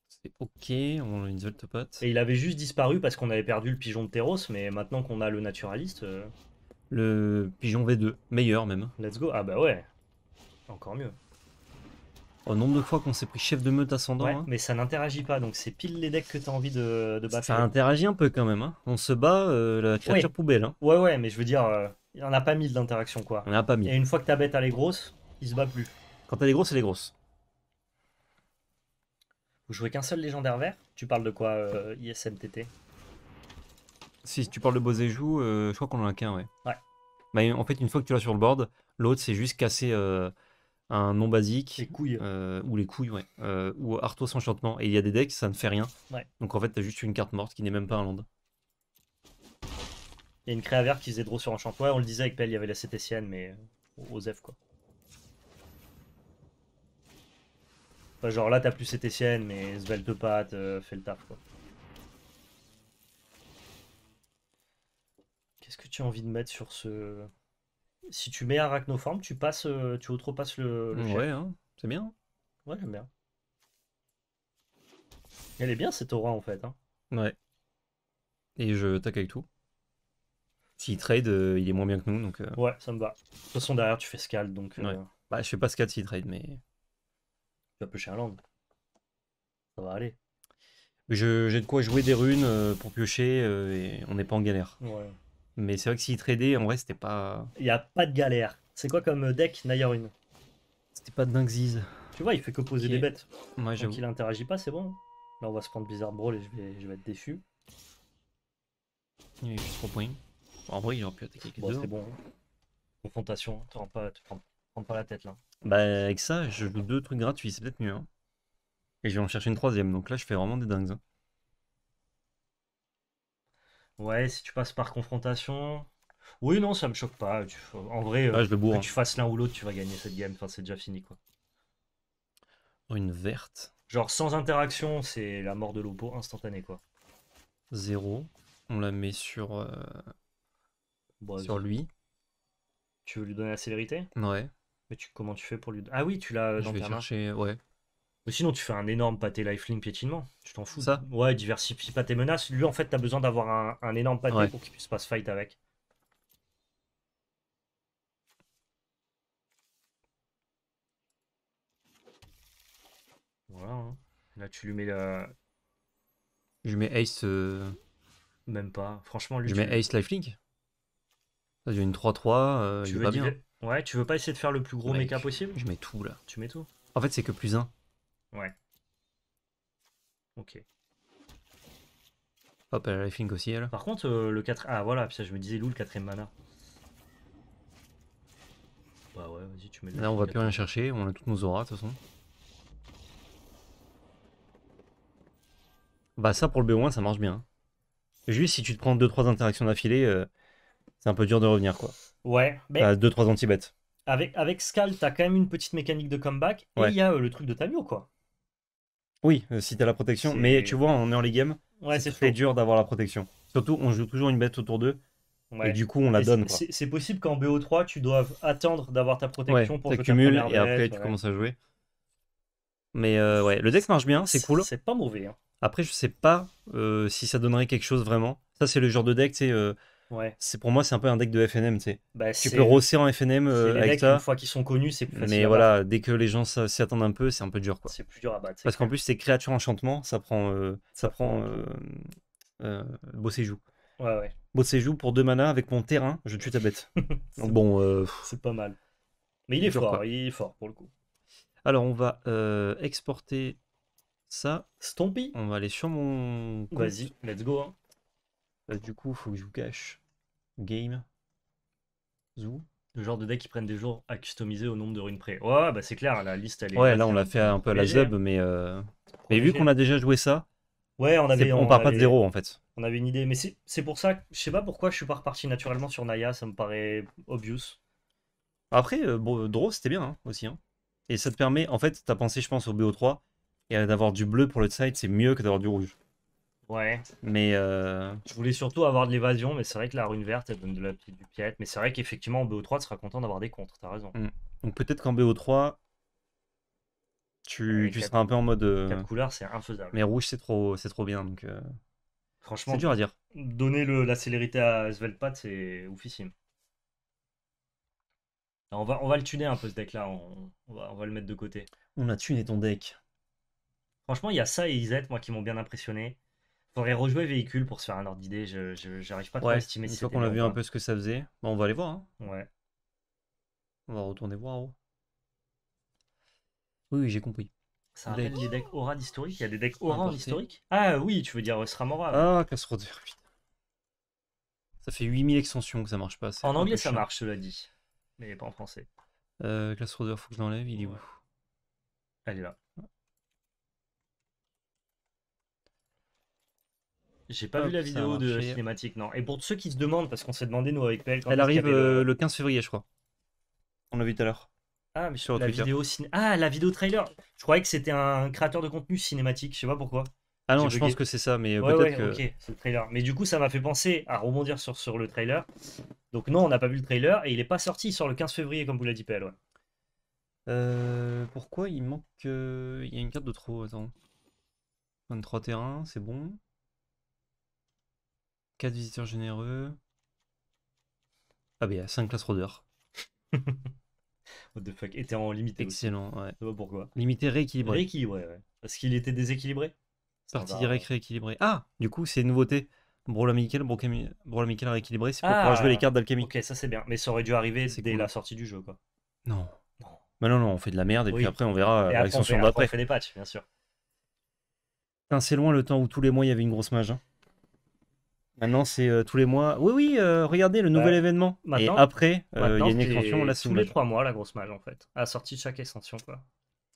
C'était ok, on a une Svelte Patte. Et il avait juste disparu parce qu'on avait perdu le pigeon de Teros, mais maintenant qu'on a le naturaliste, euh, Le pigeon V deux, meilleur même. Let's go, ah bah ouais, encore mieux. Au nombre de fois qu'on s'est pris chef de meute ascendant. Ouais, hein. Mais ça n'interagit pas, donc c'est pile les decks que tu as envie de, de baffer. Ça interagit un peu quand même, hein. On se bat, euh, la créature ouais. poubelle. Hein. Ouais, ouais, mais je veux dire, il n'y en a pas mille d'interaction quoi. On a pas mille. Et une fois que ta bête elle est grosse, il se bat plus. Quand elle est grosse, elle est grosse. Vous jouez qu'un seul légendaire vert? Tu parles de quoi, euh, I S M T T? Si tu parles de Bozejou, euh, je crois qu'on en a qu'un, ouais. Ouais. Bah, en fait, une fois que tu l'as sur le board, l'autre c'est juste casser euh, un nom basique. Les couilles. Euh, ou les couilles, ouais. Euh, ou Arthos Enchantement. Et il y a des decks, ça ne fait rien. Ouais. Donc en fait, t'as juste une carte morte qui n'est même pas un land. Il y a une créa verte qui faisait draw sur Enchantement. Ouais, on le disait avec P L, il y avait la C T C N, mais Osef quoi. Enfin, genre là, t'as plus C T C N, mais Svelte Patte, euh, fais le taf quoi. Qu'est-ce que tu as envie de mettre sur ce... Si tu mets Arachnoforme, tu passes, tu outrepasses le, le ouais, hein, c'est bien. Ouais, j'aime bien. Elle est bien cette aura en fait. Hein. Ouais. Et je tac avec tout. S'il trade, euh, il est moins bien que nous. Donc, euh... ouais, ça me va. De toute façon, derrière, tu fais Scald. Donc, euh... ouais. Bah, je fais pas Scald s'il trade, mais... Tu vas piocher un land. Ça va aller. J'ai de quoi jouer des runes euh, pour piocher euh, et on n'est pas en galère. Ouais. Mais c'est vrai que s'il tradait, en vrai, c'était pas... Il n'y a pas de galère. C'est quoi comme deck Naya Rune? C'était pas de dingueziz. Tu vois, il fait que poser okay. des bêtes. Ouais, donc il n'interagit pas, c'est bon. Là, on va se prendre Bizarre Brawl et je vais, je vais être déçu. Il y a juste trois points. En vrai, il aurait pu attaquer bon, c'est bon. Hein. Confrontation, tu ne prends pas la tête, là. Bah, avec ça, je joue deux trucs gratuits, c'est peut-être mieux. Hein. Et je vais en chercher une troisième, donc là, je fais vraiment des dingues. Hein. Ouais, si tu passes par confrontation... Oui, non, ça me choque pas. Tu... En vrai, ah, euh, je le bourre, que hein. tu fasses l'un ou l'autre, tu vas gagner cette game. Enfin, c'est déjà fini, quoi. Une verte. Genre, sans interaction, c'est la mort de l'oppo instantanée, quoi. Zéro. On la met sur... Euh... Bon, sur lui. Tu veux lui donner la célérité? Ouais. Mais tu... comment tu fais pour lui... Ah oui, tu l'as dans ta main. Je vais chercher, ouais. Mais sinon, tu fais un énorme pâté lifelink piétinement. Tu t'en fous. Ça ouais, diversifie pas tes menaces. Lui, en fait, t'as besoin d'avoir un, un énorme pâté ouais. pour qu'il puisse pas se fight avec. Voilà. Hein. Là, tu lui mets la... Je mets Ace... Euh... Même pas. Franchement, lui... Je tu... mets Ace lifelink. Ça devient une trois trois. Euh, tu veux pas dire... bien. Ouais, tu veux pas essayer de faire le plus gros Mec, méca possible? Je mets tout, là. Tu mets tout. En fait, c'est que plus un. Ouais. Ok. Hop, elle a lifelink aussi, elle. Par contre, euh, le quatre... Ah, voilà, puis ça, je me disais, Lou, le quatrième mana. Bah ouais, vas-y, tu mets le... Là, on va plus rien chercher, on a toutes nos auras, de toute façon. Bah ça, pour le B un, ça marche bien. Juste, si tu te prends deux trois interactions d'affilée, euh, c'est un peu dur de revenir, quoi. Ouais, mais... T'as deux trois anti-bêtes. Avec, avec Scald, t'as quand même une petite mécanique de comeback, et il ouais. y a euh, le truc de Tamio, quoi. Oui, euh, si t'as la protection, mais tu vois, on est en les games, ouais, c'est très dur d'avoir la protection. Surtout, on joue toujours une bête autour d'eux, ouais. et du coup, on la et donne. C'est possible qu'en B O trois, tu doives attendre d'avoir ta protection ouais, pour que tu accumules, et après, ouais. tu commences à jouer. Mais euh, ouais, le deck marche bien, c'est cool. C'est pas mauvais. Hein. Après, je sais pas euh, si ça donnerait quelque chose vraiment. Ça, c'est le genre de deck, tu sais... Euh, Ouais. C'est pour moi c'est un peu un deck de F N M, tu sais. Bah, tu peux rosser en F N M euh, avec ça. Une fois qu'ils sont connus, c'est plus facile. Mais voilà, dès que les gens s'y attendent un peu, c'est un peu dur quoi. C'est plus dur à battre. Parce qu'en plus ces créatures enchantement, ça prend euh, ça prend euh, euh, Bosséjou. Ouais ouais. Bosséjou pour deux mana avec mon terrain, je tue ta bête. Donc bon, euh, c'est pas mal. Mais il est, est fort, quoi. il est fort pour le coup. Alors on va euh, exporter ça. Stompy. On va aller sur mon... Vas-y, let's go. Hein. Là, du coup, faut que je vous cache. Game. Zou. Le genre de deck qui prennent des jours à customiser au nombre de runes près. Ouais, bah c'est clair, la liste elle est... Ouais, là on l'a fait un peu à la zub, mais... Euh... Mais vu qu'on a déjà joué ça, ouais, on, avait, on, on part avait, pas de zéro en fait. On avait une idée, mais c'est pour ça, que je sais pas pourquoi je suis pas reparti naturellement sur Naya, ça me paraît obvious. Après, euh, bon, draw c'était bien hein, aussi. Hein. Et ça te permet, en fait, t'as pensé je pense au B O trois, et d'avoir du bleu pour le side, c'est mieux que d'avoir du rouge. Ouais. Mais euh... je voulais surtout avoir de l'évasion, mais c'est vrai que la rune verte elle donne de la petite du piètre. Mais c'est vrai qu'effectivement en B O trois tu seras content d'avoir des contres, t'as raison. Mmh. Donc peut-être qu'en B O trois tu, tu seras un peu en mode. Euh... Quatre couleurs c'est infaisable. Mais rouge c'est trop, c'est trop bien donc. Euh... Franchement. C'est dur à dire. Donner le, la célérité à Svelte Patte c'est oufissime. On va, on va le tuner un peu ce deck là, on, on, va, on va le mettre de côté. On a tuné ton deck. Franchement, il y a ça et Izzet, moi, qui m'ont bien impressionné. Faudrait rejouer Véhicule pour se faire un ordre d'idée, je, je, j'arrive pas trop ouais, à estimer si c'était. Une fois qu'on a vu un peu ce que ça faisait, bah, on va aller voir. Hein. Ouais. On va retourner voir. Oh. Oui, oui j'ai compris. Ça rappelle des decks aura d'historique. Il y a des decks aura d'historique. Ah oui, tu veux dire Sramora. Ah, ouais. Casserole de putain. Ça fait huit mille extensions que ça marche pas. En anglais, ça marche, cela dit. Mais pas en français. Euh, Class Roder, faut que je l'enlève, il est où? Elle est là. J'ai pas oh, vu la vidéo de cinématique, non. Et pour ceux qui se demandent, parce qu'on s'est demandé, nous, avec P L... Quand elle arrive euh, le quinze février, je crois. On l'a vu tout à l'heure. Ah, mais sur la vidéo ciné... Ah, la vidéo trailer. Je croyais que c'était un créateur de contenu cinématique, je sais pas pourquoi. Ah non, je bugué. pense que c'est ça, mais ouais, peut-être ouais, que... ok, c'est le trailer. Mais du coup, ça m'a fait penser à rebondir sur, sur le trailer. Donc non, on n'a pas vu le trailer, et il n'est pas sorti, il sort le quinze février, comme vous l'a dit P L. Ouais. Euh, pourquoi il manque... Euh... Il y a une carte de trop, attends. vingt-trois terrains, c'est bon. quatre visiteurs généreux. Ah bah il y a cinq classes rodeurs. What the fuck, était en limité. Excellent, aussi. ouais. Je sais pas pourquoi. Limité rééquilibré. Rééquilibré, ouais. Parce qu'il était déséquilibré. Partie directe rééquilibrée. Ah, du coup, c'est une nouveauté. Brawl Amical, Brawl Amical rééquilibré, c'est pour ah, pouvoir jouer les cartes d'alchimie. Ok, ça c'est bien. Mais ça aurait dû arriver dès cool. la sortie du jeu, quoi. Non. non. Mais non, non, on fait de la merde et oui. puis après on verra l'extension d'après. On fait des patchs, bien sûr. C'est loin le temps où tous les mois il y avait une grosse mage. Hein. Maintenant, c'est euh, tous les mois. Oui, oui, euh, regardez le nouvel ouais. événement. Maintenant, et après, il euh, y a une extension. Là, tous les mage. trois mois, la grosse mage, en fait. À la sortie de chaque extension, quoi.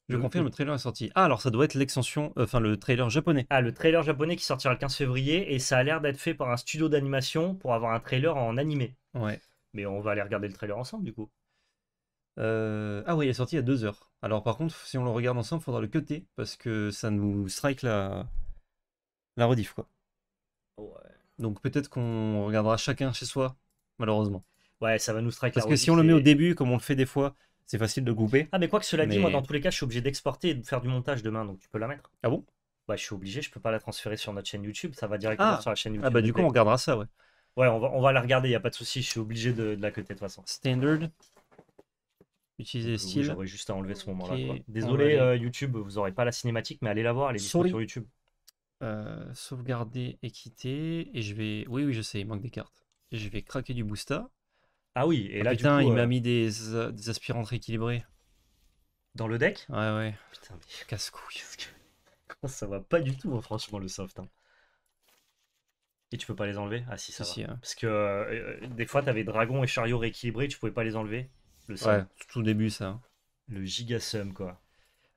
Je confirme, le trailer est sorti. Ah, alors ça doit être l'extension, euh, enfin le trailer japonais. Ah, le trailer japonais qui sortira le quinze février et ça a l'air d'être fait par un studio d'animation pour avoir un trailer en animé. Ouais. Mais on va aller regarder le trailer ensemble du coup. Euh... Ah oui, il est sorti il y a deux heures. Alors par contre, si on le regarde ensemble, il faudra le cutter parce que ça nous strike la, la rediff quoi. Ouais. Donc peut-être qu'on regardera chacun chez soi, malheureusement. Ouais, ça va nous strike la rediff. Parce que si on le met au début, comme on le fait des fois... C'est facile de couper. Ah, mais quoi que cela mais... dit, moi, dans tous les cas, je suis obligé d'exporter et de faire du montage demain, donc tu peux la mettre. Ah bon? Bah, je suis obligé, je peux pas la transférer sur notre chaîne YouTube, ça va directement ah. sur la chaîne YouTube. Ah, bah, du coup, on regardera ça, ouais. Ouais, on va, on va la regarder, il n'y a pas de souci, je suis obligé de, de la cuter de toute façon. Standard. Utiliser le style. J'aurais juste à enlever ce moment-là. Okay. Désolé, euh, YouTube, vous aurez pas la cinématique, mais allez la voir, elle est disponible sur YouTube. Euh, sauvegarder et quitter. Et je vais. Oui, oui, je sais, il manque des cartes. Et je vais craquer du Boosta. Ah oui, et ah là putain, du coup, il euh... m'a mis des, des aspirantes rééquilibrées. Dans le deck? Ouais, ouais. Putain, mais casse-couille. Que... Ça va pas du tout, hein, franchement, le soft. Hein. Et tu peux pas les enlever? Ah si, ça si, va. Si, ouais. Parce que euh, des fois, t'avais Dragon et Chariot rééquilibrés, tu pouvais pas les enlever. Le sum. Ouais, tout au début, ça. Le giga sum, quoi.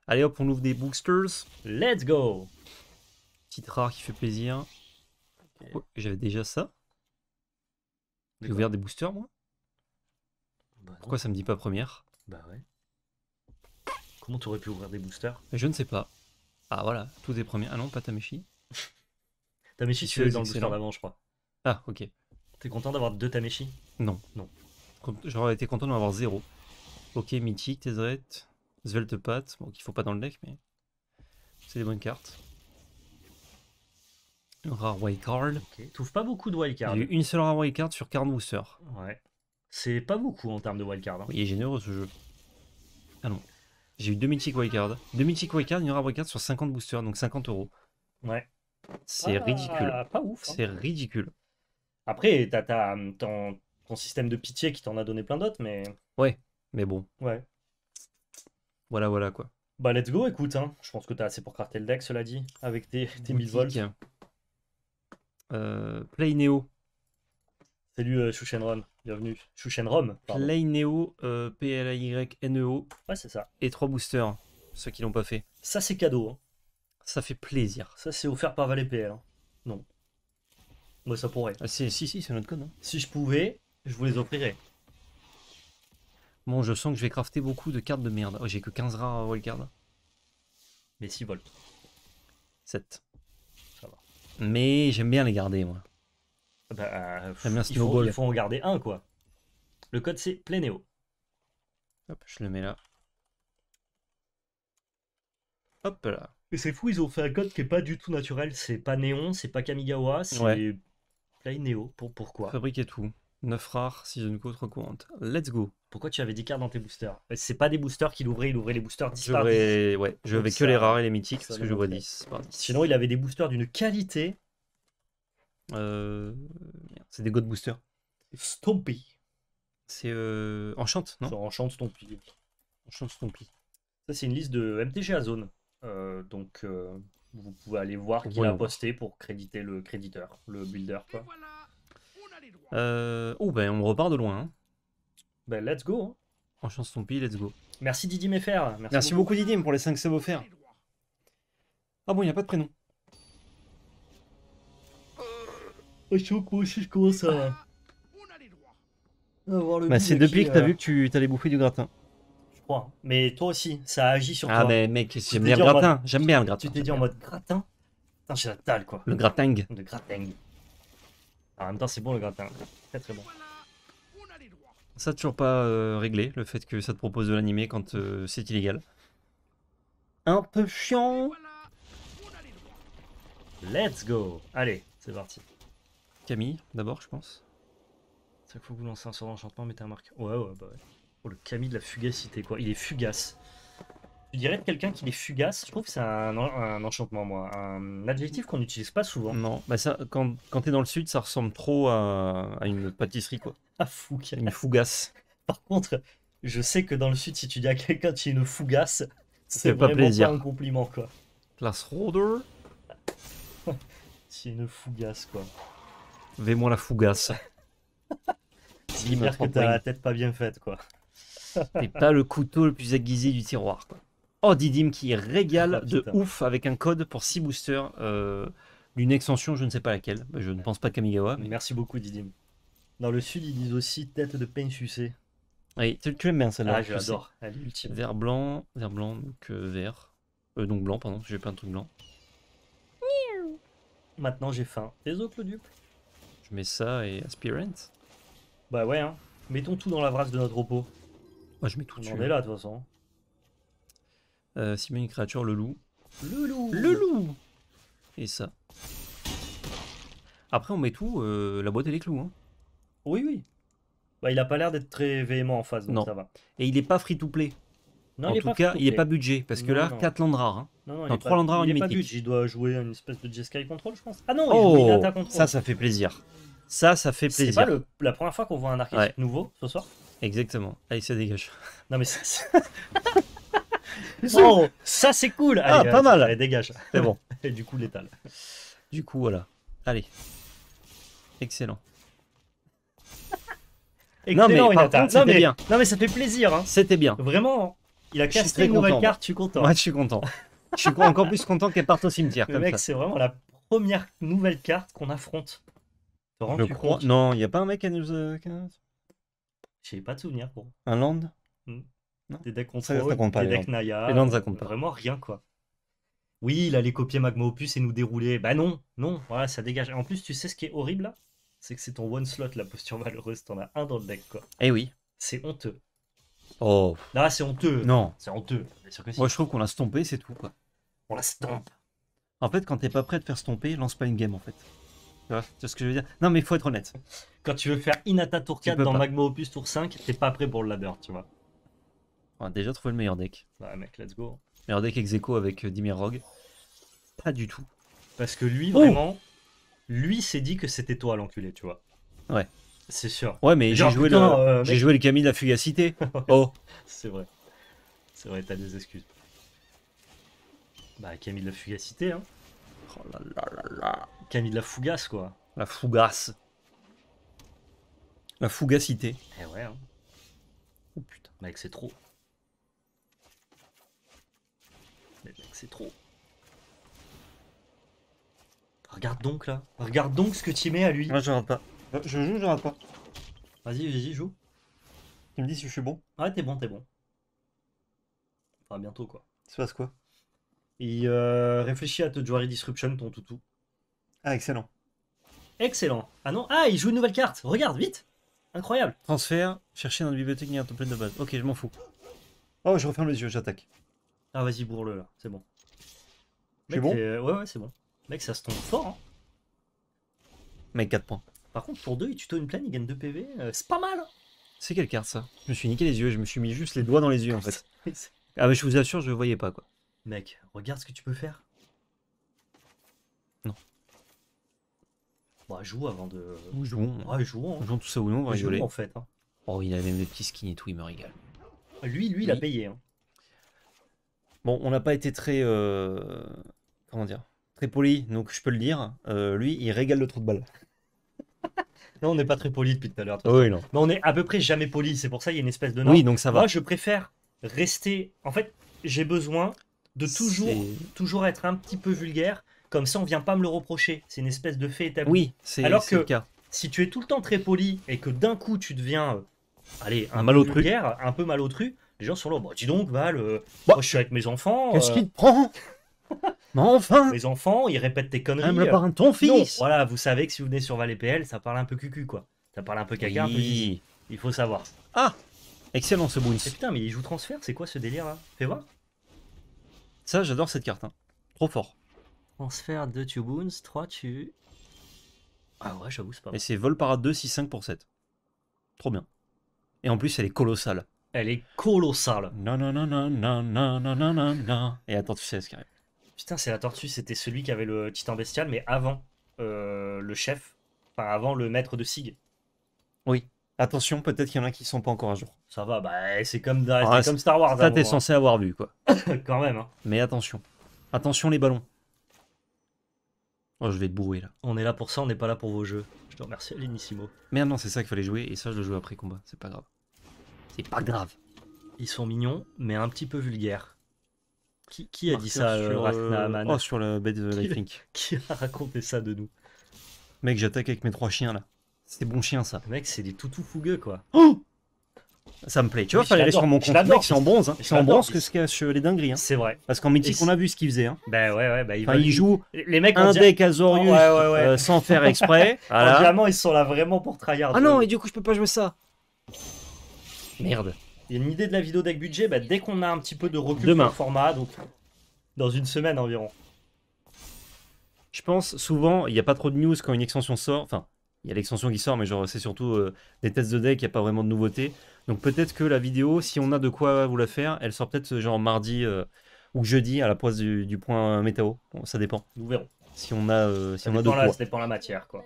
Allez hop, on ouvre des boosters. Let's go! Petite rare qui fait plaisir. Okay. Oh, j'avais déjà ça. J'ai ouvert des boosters, moi. Bah Pourquoi non. ça me dit pas première? Bah ouais. Comment t'aurais pu ouvrir des boosters? Je ne sais pas. Ah voilà, tout est première. Ah non, pas Tameshi. Tameshi, tu l'as dans le booster d'avant, je crois. Ah, ok. T'es content d'avoir deux Tameshi? Non. Non. J'aurais été content d'en avoir zéro. Ok, Mythique, Tezzeret, Svelte Patte. Bon, qu'il faut pas dans le deck, mais c'est des bonnes cartes. Une rare wildcard. Okay. T'ouvres pas beaucoup de wildcard. J'ai eu une seule rare wildcard sur quarante boosters. Ouais. C'est pas beaucoup en termes de wildcard. Hein. Oui, il est généreux ce jeu. Ah non. J'ai eu deux mythiques wildcards. deux mythiques wildcards, une rare wildcard sur cinquante boosters, donc cinquante euros. Ouais. C'est ah, ridicule. Pas ouf. Hein. C'est ridicule. Après, t'as ton, ton système de pitié qui t'en a donné plein d'autres, mais. Ouais, mais bon. Ouais. Voilà, voilà quoi. Bah, let's go, écoute. Hein. Je pense que t'as assez pour crafter le deck, cela dit, avec tes, tes mille volts. Euh, Play Neo. Salut euh, Shushenron, bienvenue. Shushenron. Play Neo, euh, P L A Y N E O. Ouais, c'est ça. Et trois boosters, ceux qui l'ont pas fait. Ça, c'est cadeau. Hein. Ça fait plaisir. Ça, c'est offert par Val et P L. Hein. Non. Moi, ça pourrait. Ah, si, si, si c'est notre code. Hein. Si je pouvais, je vous les offrirais. Bon, je sens que je vais crafter beaucoup de cartes de merde. Oh, j'ai que quinze rares wildcards. Mais six volts. sept. Ça va. Mais j'aime bien les garder, moi. Bah, pff, il, faut, il faut en garder un quoi. Le code c'est Plénéo. Hop, je le mets là. Hop là. Et c'est fou, ils ont fait un code qui est pas du tout naturel. C'est pas Néon, c'est pas Kamigawa, c'est ouais. Plénéo. Pour pourquoi? Fabrique et tout. neuf rares, si je ne coûte trop courante. Let's go. Pourquoi tu avais dix cartes dans tes boosters? C'est pas des boosters qu'il ouvrait, il ouvrait les boosters dix par dix. Ouais, je vais que les rares et les mythiques parce que j'ouvrais dix. Sinon, il avait des boosters d'une qualité. Euh... C'est des God boosters. Stompy. C'est euh... Enchant, non? Enchant, Stompy. Enchant, Stompy. Ça, c'est une liste de M T G à zone. Euh, donc, euh, vous pouvez aller voir qui l'a posté pour créditer le créditeur, le builder. Quoi. Euh, oh ben on repart de loin. Hein. Ben let's go. Hein. En chance ton pays, let's go. Merci Didim F R. Merci, Merci beaucoup. beaucoup Didim pour les cinq subs offerts. Ah bon, il n'y a pas de prénom. Je commence à... Bah, c'est depuis qui, que t'as euh... vu que tu t'allais bouffer du gratin. Je crois. Mais toi aussi, ça agit sur ah toi. Ah mais mec, j'aime bien le gratin. Mode... J'aime bien le gratin. Tu t'es dit en mode gratin. Putain, j'ai la dalle quoi. Le gratin. Le gratin. En même temps, c'est bon le gratin. Très très bon. Ça, toujours pas euh, réglé, le fait que ça te propose de l'animer quand euh, c'est illégal. Un peu chiant. Let's go. Allez, c'est parti. Camille, d'abord, je pense. Chaque fois que vous lancez un sort d'enchantement, mettez un marque. Ouais, ouais, bah ouais. Oh, le Camille de la Fugacité, quoi. Il est fugace. Je dirais de quelqu'un qui est fugace, je trouve que c'est un, un enchantement, moi. Un adjectif qu'on n'utilise pas souvent. Non, bah ça, quand, quand t'es dans le sud, ça ressemble trop à, à une pâtisserie, quoi. Ah, fou, une fougasse. Par contre, je sais que dans le sud, si tu dis à quelqu'un tu es une fougasse, c'est vraiment pas plaisir. Pas un compliment, quoi. Classe Roder. C'est une fougasse, quoi. Vais-moi la fougasse. J'espère que t'as la tête pas bien faite, quoi. T'es pas le couteau le plus aiguisé du tiroir, quoi. Oh, Didim qui régale ah, de ouf avec un code pour six boosters, euh, une extension, je ne sais pas laquelle. Je ne pense pas Kamigawa. Mais... Merci beaucoup, Didim. Dans le sud, ils disent aussi tête de peigne sucée. Oui, tu, tu aimes bien celle-là. Ah, je l'adore. Elle est ultime. Vert blanc, vert blanc, donc euh, vert. Euh, donc blanc, pardon, j'ai plein de trucs blancs. Maintenant, j'ai faim. Désolé, Clauduple. Je mets ça et Aspirant. Bah ouais, hein. Mettons tout dans la vrac de notre repos. Moi, je mets tout dessus. On est là, de toute façon. Euh, s'il met une créature, le loup. Le loup. Le loup. Et ça. Après, on met tout, euh, la boîte et les clous. Hein. Oui, oui. Bah, il a pas l'air d'être très véhément en face, donc non. Ça va. Et il n'est pas free-to-play. Non, en il est tout pas cas, il n'est pas budget, parce non, que là, non. quatre landes rares. Hein. Non, non, il trois landes rares, il n'est pas budget. Il doit jouer une espèce de Jeskai Control, je pense. Ah non, oh, il a Data Control. Ça, ça fait plaisir. Ça, ça fait plaisir. C'est pas le, la première fois qu'on voit un archétype ouais. nouveau, ce soir. Exactement. Allez, ça dégage. Non, mais ça... Oh, ça c'est cool. Allez, ah, pas euh, mal. Allez, dégage. C'est bon. Et du coup, létal. Du coup, voilà. Allez. Excellent. Excellent, non, mais, par contre, non, mais, bien. non, mais ça fait plaisir. Hein. C'était bien. Vraiment. Il a cassé une nouvelle carte, je suis content. Moi, je suis content. Je suis encore plus content qu'elle parte au cimetière. Le comme mec, c'est vraiment la première nouvelle carte qu'on affronte. Je crois... Non, il n'y a pas un mec à nous... Euh... J'ai pas de souvenir. Pour... Un land hmm. Des decks contre ça, ça compte pas, des decks Naya, les landes, ça compte pas. Vraiment rien quoi. Oui, il allait copier Magma Opus et nous dérouler. Bah non, non, voilà, ça dégage. En plus, tu sais ce qui est horrible là? C'est que c'est ton one slot, la posture malheureuse, t'en as un dans le deck quoi. Eh oui. C'est honteux. Oh. Là, c'est honteux. Non. C'est honteux. Sûr que si. Moi, je trouve qu'on l'a stompé, c'est tout quoi. On la stompe. En fait, quand t'es pas prêt de faire stomper, lance pas une game en fait. Tu vois, tu vois ce que je veux dire? Non, mais faut être honnête. Quand tu veux faire Inata tour quatre dans pas. Magma Opus tour cinq, t'es pas prêt pour le ladder, tu vois. On a déjà trouvé le meilleur deck. Bah mec, let's go. Meilleur deck ex aequo avec Dimir Rogue. Pas du tout. Parce que lui, vraiment, oh lui s'est dit que c'était toi l'enculé, tu vois. Ouais. C'est sûr. Ouais, mais j'ai joué, euh, mec... joué le Camille de la Fugacité. Oh. C'est vrai. C'est vrai, t'as des excuses. Bah, Camille de la Fugacité, hein. Oh là là là là. Camille de la Fougasse, quoi. La Fougasse. La Fugacité. Eh ouais, hein. Oh putain. Mec, c'est trop. C'est trop. Regarde donc là. Regarde donc ce que tu mets à lui. Moi je rate pas. Je joue, je rate pas. Vas-y, vas-y, joue. Tu me dis si je suis bon. Ouais, t'es bon, t'es bon. Enfin, bientôt quoi. Ça se passe quoi? Il euh, réfléchit à te jouer Disruption, ton toutou. Ah, excellent. Excellent. Ah non, ah, il joue une nouvelle carte. Regarde, vite. Incroyable. Transfert, chercher dans la bibliothèque, il y a un template de base. Ok, je m'en fous. Oh, je referme les yeux, j'attaque. Ah vas-y bourre-le là, c'est bon. C'est bon. Ouais ouais c'est bon. Mec ça se tombe fort hein. Mec quatre points. Par contre, pour deux, il tuto une plane, il gagne deux P V. Euh, c'est pas mal. C'est quelle carte ça? Je me suis niqué les yeux, je me suis mis juste les doigts dans les yeux en fait. Ah mais je vous assure, je ne voyais pas quoi. Mec, regarde ce que tu peux faire. Non. Bah, joue avant de. Ou jouons. Ouais, jouons. Hein. Jouons tout ça ou non, on va rigoler. Jouons, en fait. Hein. Oh, il a même des petits skins et tout, il me régale. Lui, lui, oui. Il a payé. Hein. Bon, on n'a pas été très. Euh... Comment dire? Très poli, donc je peux le dire. Euh, lui, il régale le trou de balle. Non, on n'est pas très poli depuis tout à l'heure. Oui, non. Mais on est à peu près jamais poli, c'est pour ça qu'il y a une espèce de. Norme. Oui, donc ça va. Moi, je préfère rester. En fait, j'ai besoin de toujours, toujours être un petit peu vulgaire. Comme ça, on vient pas me le reprocher. C'est une espèce de fait établi. Oui, c'est alors que le cas. Si tu es tout le temps très poli et que d'un coup tu deviens, euh, allez, un, un malotru, vulgaire, un peu malotru, les gens sont là. Bah, dis donc, Val, euh, bah, moi je suis avec mes enfants. Qu'est-ce euh... qu'il te prend? Mais enfin, les enfants, ils répètent tes conneries. Même le parrain de ton fils. Non, voilà, vous savez que si vous venez sur Val et P L, ça parle un peu cucu, quoi. Ça parle un peu caca, oui. Un peu zizi. Il faut savoir. Ah, excellent ce Boons. Putain, mais il joue transfert, c'est quoi ce délire là? Fais voir. Ça, j'adore cette carte. Hein. Trop fort. Transfert de tu Boons, trois tu. Ah ouais, j'avoue, c'est pas mal. Et c'est vol parade deux, six, cinq pour sept. Trop bien. Et en plus, elle est colossale. Elle est colossale. Non, non, non, non, non, non, non, non, non. Et attends, tu sais ce qui arrive. Putain, c'est la tortue, c'était celui qui avait le titan bestial, mais avant euh, le chef, enfin avant le maître de Sig. Oui, attention, peut-être qu'il y en a qui sont pas encore à jour. Ça va, bah c'est comme, ah, comme Star Wars. Ça, t'es censé avoir vu, quoi. Quand même, hein. Mais attention, attention les ballons. Oh, je vais te bourrer, là. On est là pour ça, on n'est pas là pour vos jeux. Je te remercie, Alinissimo. Merde, non, c'est ça qu'il fallait jouer, et ça, je le joue après combat, c'est pas grave. C'est pas grave. Ils sont mignons, mais un petit peu vulgaires. Qui, qui a dit ça sur, euh, oh, sur le bed de Life Link. Qui a raconté ça de nous? Mec, j'attaque avec mes trois chiens là. C'est bon chien ça. Mec, c'est des toutous fougueux quoi. Oh, ça me plaît. Tu vois, fallait aller sur mon compte. Mec, c'est en bronze. Hein. C'est en bronze que ce cachent les dingueries. Hein. C'est vrai. Parce qu'en mythique, on a vu ce qu'ils faisaient. Hein. Ben ouais, ouais. Bah, ils, enfin, ils jouent les mecs un deck dire... Azorius oh, ouais, ouais, ouais. Euh, sans faire exprès. Voilà. Évidemment, ils sont là vraiment pour tryhard. Ah non, et du coup, je peux pas jouer ça. Merde. Il y a une idée de la vidéo deck budget, bah dès qu'on a un petit peu de recul demain. Sur le format, donc dans une semaine environ. Je pense souvent, il n'y a pas trop de news quand une extension sort, enfin, il y a l'extension qui sort, mais genre c'est surtout euh, des tests de deck, il n'y a pas vraiment de nouveauté. Donc peut-être que la vidéo, si on a de quoi vous la faire, elle sort peut-être genre mardi euh, ou jeudi à la poisse du, du point météo, bon, ça dépend. Nous verrons. Si on a, euh, si ça on a de la, quoi. Ça dépend la matière, quoi.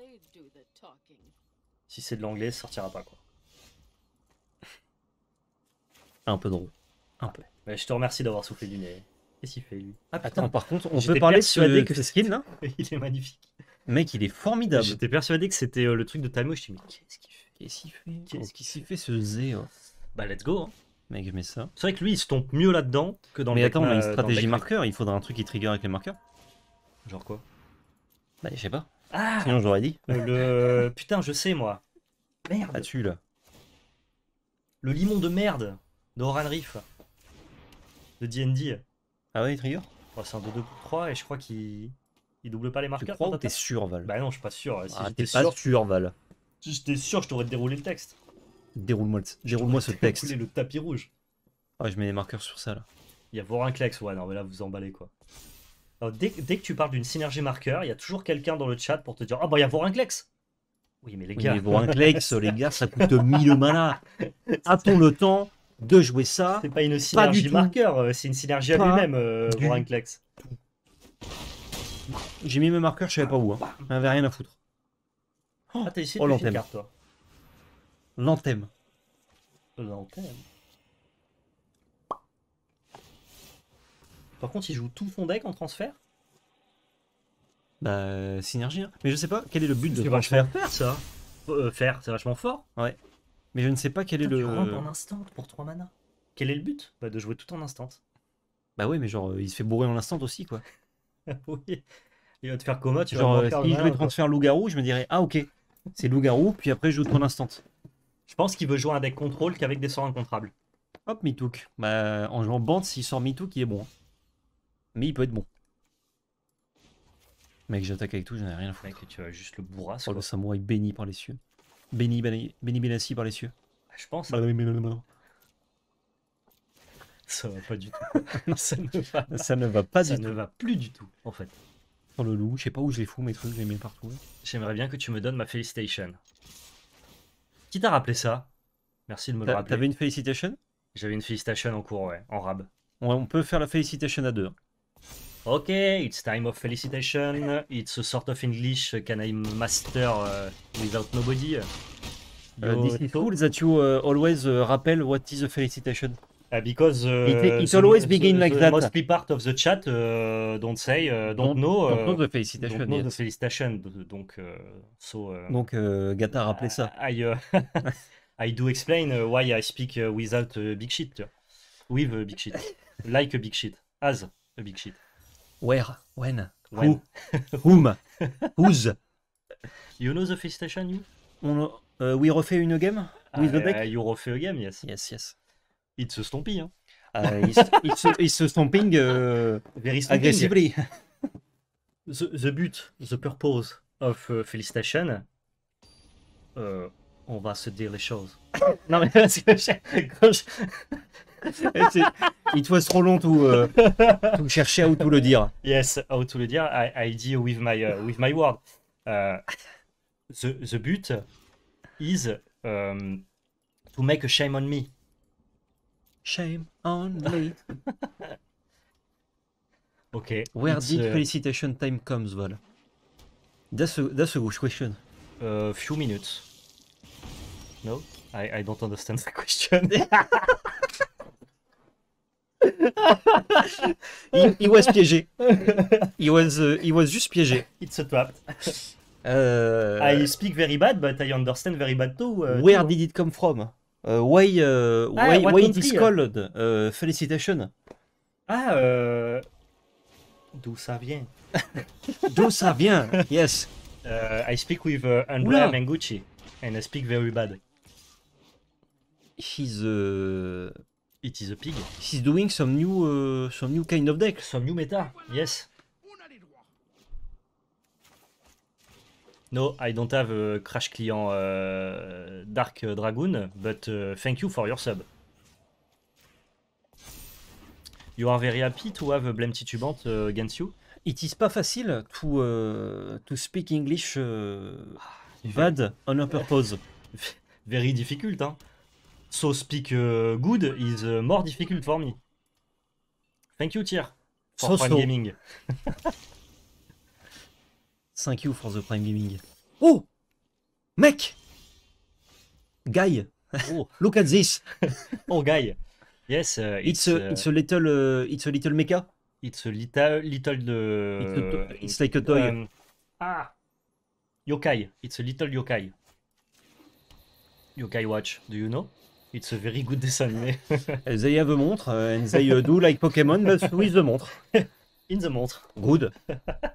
Si c'est de l'anglais, ça sortira pas, quoi. Un peu drôle. Un peu. Mais je te remercie d'avoir soufflé du nez. Qu'est-ce qu'il fait lui? Ah, attends, par contre, on peut parler de que ce skin là. Il est magnifique. Mec, il est formidable. J'étais persuadé que c'était le truc de Taimo. Je me suis dit, mais qu'est-ce qu'il fait? Qu'est-ce qu'il fait? Qu'est-ce qu'il s'y fait ce zé? Bah, let's go. Hein. Mec, je mets ça. C'est vrai que lui, il se tombe mieux là-dedans que dans mais le. Mais attends, on a une stratégie marqueur. Il faudra un truc qui trigger avec les marqueurs. Genre quoi? Bah, je sais pas. Ah, sinon, j'aurais dit. Le. Putain, je sais moi. Merde. Là-dessus là. Le limon de merde. De Oran Reef, de D and D. Ah ouais, il trigger oh, c'est un deux deux trois et je crois qu'il il double pas les marqueurs. Tu crois ou t'es sûr, Val? Bah non, je suis pas sûr. Si ah, t'es pas sûr, Val. Si j'étais sûr, je t'aurais déroulé le texte. Déroule-moi déroule ce texte. Déroulé le tapis rouge. Ah, je mets les marqueurs sur ça, là. Il y a Vorinclex, ouais, non, mais là, vous emballez, quoi. Alors, dès, dès que tu parles d'une synergie marqueur, il y a toujours quelqu'un dans le chat pour te dire « Ah bah, il y a Vorinclex !» Oui, mais les gars... Oui, mais Vorinclex, les gars, ça coûte mille mana. Attends le temps de jouer ça. C'est pas une synergie pas du marqueur, c'est une synergie à lui-même, euh, du... Vorinclex. J'ai mis mes marqueurs, je savais pas où. Hein. On avait rien à foutre. Oh, ah, t'as essayé oh, de faire une carte, toi. L'anthème. L'anthème. Par contre, il joue tout son deck en transfert? Bah, synergie. Hein. Mais je sais pas, quel est le but de transfert? Faire ça. Euh, faire, c'est vachement fort. Ouais. Mais je ne sais pas quel est Putain, le... Tu rentres en instant pour trois mana. Quel est le but? Bah de jouer tout en instant. Bah oui, mais genre, il se fait bourrer en instant aussi, quoi. Oui. Il va te faire coma, tu genre, vas genre, si il jouait transfert loup-garou, je me dirais, ah ok, c'est loup-garou, puis après je joue tout en instant. Je pense qu'il veut jouer un deck contrôle qu'avec des sorts incontrables. Hop, Mitouk. Bah, en jouant Band, s'il sort Mitouk, il est bon. Hein. Mais il peut être bon. Mec, j'attaque avec tout, j'en ai rien à foutre. Mec, tu vas juste le bourrasse. Oh, le samouraï béni par les cieux. Béni, béni, béni Benassi par les cieux. Je pense. Hein. Ça va pas du tout. non, ça ne va pas, ça ne va pas ça du ne tout. Ça ne va plus du tout, en fait. Dans le loup, je sais pas où je les fous mes trucs, je les mets partout. J'aimerais bien que tu me donnes ma félicitation. Qui t'a rappelé ça? Merci de me le rappeler. T'avais une félicitation? J'avais une félicitation en cours, ouais, en rab. Ouais, on peut faire la félicitation à deux. Ok, it's time of felicitation. It's a sort of English can I master uh, without nobody. Uh, Yo, this is cool that you uh, always uh, rappel what is a felicitation. Uh, because uh, it, it always begins like the that. Mostly part of the chat uh, don't say, uh, don't, don't know. Uh, don't know the felicitation. Don't know yes. the felicitation. Donc, uh, so, uh, Donc uh, Gata a rappelé ça. I, uh, I do explain uh, why I speak uh, without uh, big shit. With uh, big shit. Like a big shit. As a big shit. Where? When? When? Who? Whom? Whose? You know the felicitation, you? On, uh, we refait une game with uh, the deck? You refait a game, yes. Yes, yes. It's a stompy, hein. Uh, it's, it's, a, it's a stomping, uh, very stomping. Aggressively. The, the but, the purpose of uh, felicitation... Uh, on va se dire les choses. Non mais parce que je... je... It was trop long to, uh, to chercher how to le dire. Yes, how to le dire. I, I deal with my uh, with my word. Uh, the the but is um, to make a shame on me. Shame on me. Okay. Where did uh... felicitation time comes, Val? That's a that's a good question. A uh, few minutes. No, I, I don't understand the question. he, he was piégé. He was, uh, he was just piégé. It's a trap. Uh, I speak very bad, but I understand very bad too. Uh, where too. Did it come from? Uh, why uh, ah, why, why it is called uh, felicitation? Ah, uh, d'où ça vient? D'où ça vient, yes. Uh, I speak with uh, Andrea Mengucci, and I speak very bad. He's a... It is a pig. He's doing some new, uh, some new kind of deck. Some new meta, yes. No, I don't have a Crash Client uh, Dark Dragoon, but uh, thank you for your sub. You are very happy to have a Blame Titubante uh, against you. It is pas facile to, uh, to speak English uh, bad on purpose. Very difficult, hein. So speak uh, good is uh, more difficult for me. Thank you, Tier, for so, Prime so. Gaming. Thank you for the Prime Gaming. Oh, mec, guy, oh. Look at this. Oh, guy. Yes, uh, it's, it's a uh, it's a little uh, it's a little mecha. It's a little little. Uh, it's, a it's like a toy. Um, ah, yokai. It's a little yokai. Yokai Watch. Do you know? It's a very good dessin animé. They have a montre, uh, and they uh, do like Pokémon, but with the montre. In the montre. Good.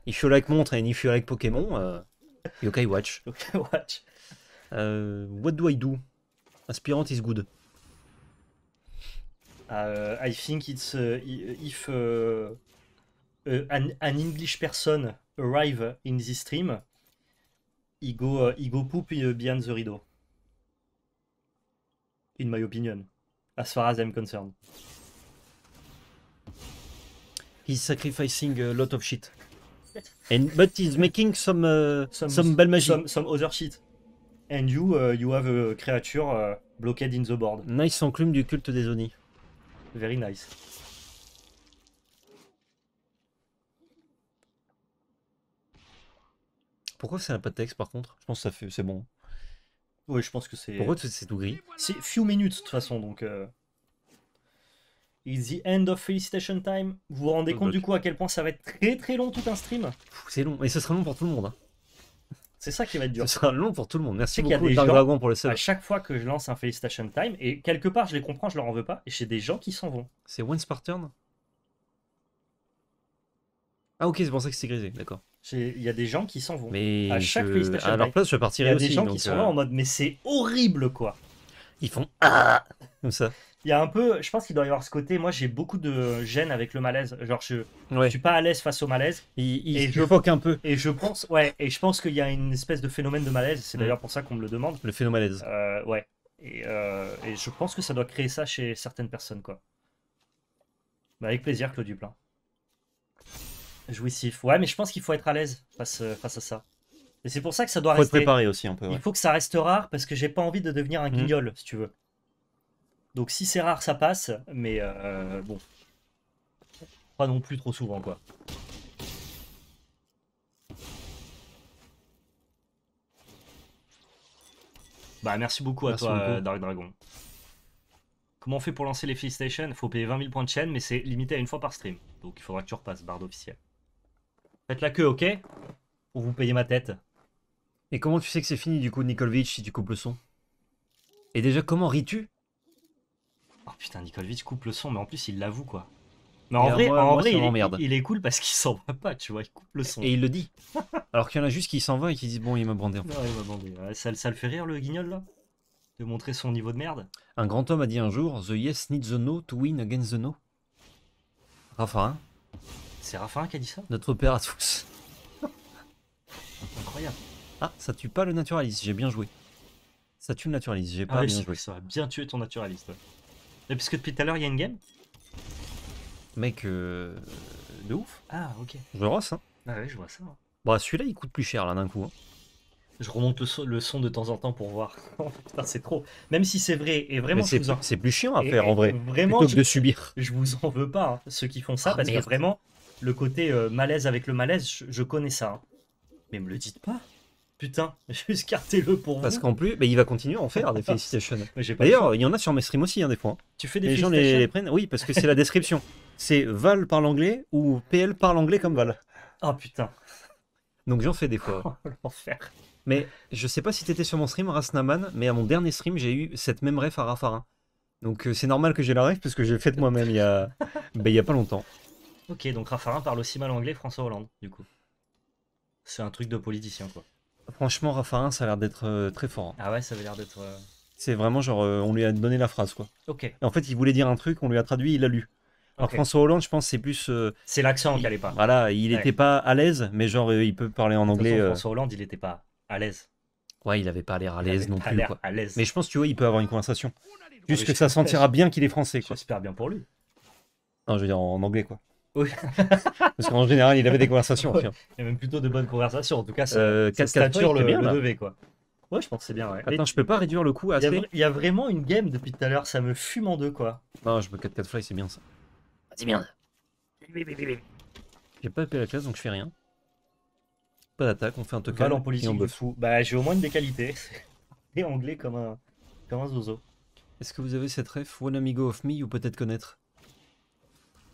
If you like montre and if you like Pokémon, uh, Yokai Watch. Yokai Watch. Uh, what do I do? Aspirant is good. Uh, I think it's uh, if uh, uh, an, an English person arrive in this stream, he go, uh, he go poop behind the rideau. In my opinion, as far as I'm concerned. He's sacrificing a lot of shit. And but he's making some uh, some some, balmagie. some some other shit. And you uh, you have a creature uh, blocked in the board. Nice enclume du culte des Oni. Very nice. Pourquoi ça n'a pas de texte par contre? Je pense que ça fait c'est bon. Oui, je pense que c'est... Pour eux, c'est tout gris. C'est few minutes, de toute façon, donc... Euh... It's the end of felicitation time. Vous vous rendez compte, du coup, à quel point ça va être très très long, tout un stream? C'est long, et ce sera long pour tout le monde. Hein. C'est ça qui va être dur. Ce sera long pour tout le monde. Merci beaucoup, Dark Dragon, pour le sub. À chaque fois que je lance un felicitation time, et quelque part, je les comprends, je leur en veux pas, et j'ai des gens qui s'en vont. C'est once per turn? Ah ok, c'est pour ça que c'est grisé, d'accord. Il y a des gens qui s'en vont. Mais à chaque je... à leur place, je partirai aussi. Il y a des gens qui sont euh... là en mode, mais c'est horrible quoi. Ils font ah comme ça. Il y a un peu, je pense qu'il doit y avoir ce côté. Moi, j'ai beaucoup de gêne avec le malaise. Genre, je, ouais. je suis pas à l'aise face au malaise. Il, il et je foque un peu. Et je pense, ouais. Et je pense qu'il y a une espèce de phénomène de malaise. C'est d'ailleurs pour ça qu'on me le demande. Le phénomène malaise. Euh, ouais. Et, euh, et je pense que ça doit créer ça chez certaines personnes quoi. Mais avec plaisir, Claude Duplain. Jouissif. Ouais, mais je pense qu'il faut être à l'aise face, face à ça. Et c'est pour ça que ça doit faut rester. Faut être préparé aussi un peu. Ouais. Il faut que ça reste rare parce que j'ai pas envie de devenir un guignol, mmh. si tu veux. Donc si c'est rare, ça passe, mais euh, bon. Pas non plus trop souvent, quoi. Bah, merci beaucoup à merci toi, beaucoup. Dark Dragon. Comment on fait pour lancer les félicitations? Faut payer vingt mille points de chaîne, mais c'est limité à une fois par stream. Donc il faudra que tu repasses, barde officielle. Faites la queue, ok? Pour vous payer ma tête. Et comment tu sais que c'est fini, du coup, Nicolovitch, si tu coupes le son? Et déjà, comment ris-tu? Oh putain, Nicolovitch coupe le son, mais en plus, il l'avoue, quoi. Mais en vrai, moi, en moi, vrai il, est, il est cool parce qu'il s'en va pas, tu vois, il coupe le son. Et il le dit. Alors qu'il y en a juste qui s'en va et qui disent bon, il m'a bandé. En fait. Non, il m'a bandé. Ça, ça le fait rire, le guignol, là? De montrer son niveau de merde. Un grand homme a dit un jour, the yes needs the no to win against the no. Raffarin. C'est Raffarin qui a dit ça? Notre père à tous. Incroyable. Ah, ça tue pas le naturaliste, j'ai bien joué. Ça tue le naturaliste, j'ai ah pas oui, bien joué. Ça va bien tuer ton naturaliste. Ouais. Et puisque depuis tout à l'heure, il y a une game? Mec, euh, de ouf. Ah, ok. Je le rosse, hein. Ah ouais, je vois ça. Bah, celui-là, il coûte plus cher, là, d'un coup. Hein. Je remonte le, so le son de temps en temps pour voir. Putain, c'est trop. Même si c'est vrai, et vraiment, c'est en... plus chiant à et, faire, en vrai, vraiment, plutôt que je, de subir. Je vous en veux pas, hein, ceux qui font ça, ah, parce merde. que vraiment, le côté euh, malaise avec le malaise, je, je connais ça. Hein. Mais me le dites pas. Putain, juste cartez-le pour vous. Parce qu'en plus, bah, il va continuer à en faire des félicitations. D'ailleurs, il y en a sur mes streams aussi, hein, des fois. Hein. Tu fais des les félicitations. Les gens les prennent. Oui, parce que c'est la description. C'est Val parle anglais ou P L parle anglais comme Val. Ah oh, putain. Donc j'en fais des fois. Oh, l'enfer. Mais je sais pas si t'étais sur mon stream, Rasnaman, mais à mon dernier stream, j'ai eu cette même ref à Raffarin. Donc c'est normal que j'ai la ref parce que j'ai faite moi-même il y a ben, il y a pas longtemps. Ok, donc Raffarin parle aussi mal anglais François Hollande, du coup. C'est un truc de politicien, quoi. Franchement, Raffarin, ça a l'air d'être euh, très fort. Hein. Ah ouais, ça avait l'air d'être... Euh... C'est vraiment genre, euh, on lui a donné la phrase, quoi. Ok. Et en fait, il voulait dire un truc, on lui a traduit, il l'a lu. Alors okay. François Hollande, je pense, c'est plus... Euh, c'est l'accent qu'il n'allait pas. Voilà, il n'était ouais. pas à l'aise, mais genre, euh, il peut parler en anglais. Façon, euh... François Hollande, il n'était pas à l'aise. Ouais, il n'avait pas l'air à l'aise non plus, quoi. À mais je pense, tu vois, il peut avoir une conversation. Juste que ça sentira bien qu'il est français, quoi. J'espère bien pour lui. Non, je veux dire, en anglais, quoi. Oui. Parce qu'en général, il avait des conversations. Enfin. Il y a même plutôt de bonnes conversations. En tout cas, ça euh, stature le, bien, le lever, quoi. Ouais, je pense c'est bien. Ouais. Attends, et je peux pas réduire le coup. Assez. Il, y a, il y a vraiment une game depuis tout à l'heure. Ça me fume en deux, quoi. Non, je peux quatre quatre fly, c'est bien ça. Vas-y, merde. J'ai pas appelé la classe, donc je fais rien. Pas d'attaque, on fait un token. En politique, et on me fout. Bah, j'ai au moins une des qualités. Et anglais comme un, comme un zozo. Est-ce que vous avez cette ref One Amigo of Me ou peut-être connaître?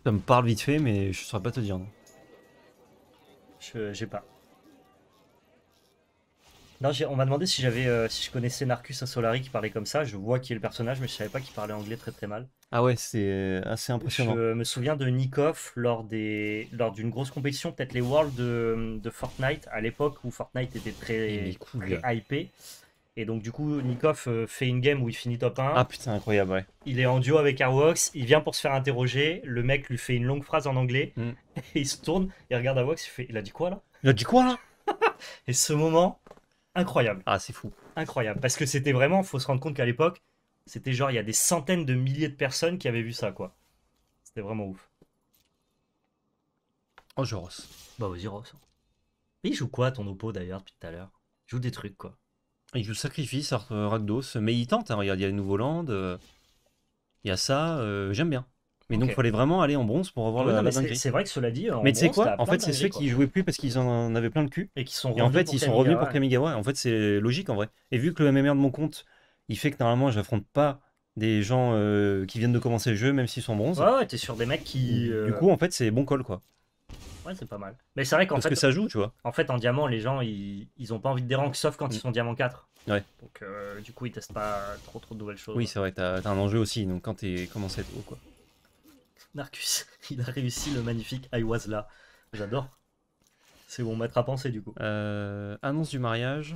Ça me parle vite fait, mais je saurais pas te dire. Non. Je j'ai pas. Non, on m'a demandé si j'avais, euh, si je connaissais Narcus Insolari qui parlait comme ça. Je vois qui est le personnage, mais je savais pas qu'il parlait anglais très très mal. Ah ouais, c'est assez impressionnant. Je me souviens de Nikoff lors des, lors d'une grosse compétition, peut-être les Worlds de, de Fortnite à l'époque où Fortnite était très, cool, très hypé. Et donc du coup, Nikoff fait une game où il finit top un. Ah putain, incroyable, ouais. Il est en duo avec Awox, il vient pour se faire interroger, le mec lui fait une longue phrase en anglais, mm. et il se tourne, il regarde Awox, il fait « Il a dit quoi là ?» Il a dit quoi là Et ce moment, incroyable. Ah, c'est fou. Incroyable, parce que c'était vraiment, faut se rendre compte qu'à l'époque, c'était genre, il y a des centaines de milliers de personnes qui avaient vu ça, quoi. C'était vraiment ouf. Oh, je rosse. Bah vas-y, rosse. Il joue quoi, ton oppo, d'ailleurs, depuis tout à l'heure? Il joue des trucs, quoi. Il joue Sacrifice, Rakdos, mais il tente, hein, regarde, il y a les nouveaux landes, euh, il y a ça, euh, j'aime bien. Mais okay. donc il fallait vraiment aller en bronze pour avoir oh, la, la dinguerie. C'est vrai que cela dit, en mais tu sais quoi, en fait c'est ceux qui jouaient plus parce qu'ils en avaient plein le cul, et, qui sont et en fait ils sont revenus pour Kamigawa, et en fait c'est logique en vrai. Et vu que le M M R de mon compte, il fait que normalement j'affronte pas des gens euh, qui viennent de commencer le jeu, même s'ils sont bronze. Ouais, ouais, t'es sur des mecs qui... Euh... Du coup en fait c'est bon call, quoi. Ouais, c'est pas mal. Mais c'est vrai qu'en fait, que ça joue, tu vois. En fait, en diamant, les gens, ils, ils ont pas envie de dérank, sauf quand mmh. ils sont diamant quatre. Ouais. Donc, euh, du coup, ils testent pas trop trop de nouvelles choses. Oui, c'est vrai, t'as un enjeu aussi, donc quand t'es commencé à être haut, quoi. Narcus, il a réussi le magnifique I was là. J'adore. C'est bon, mettre à penser, du coup. Euh, annonce du mariage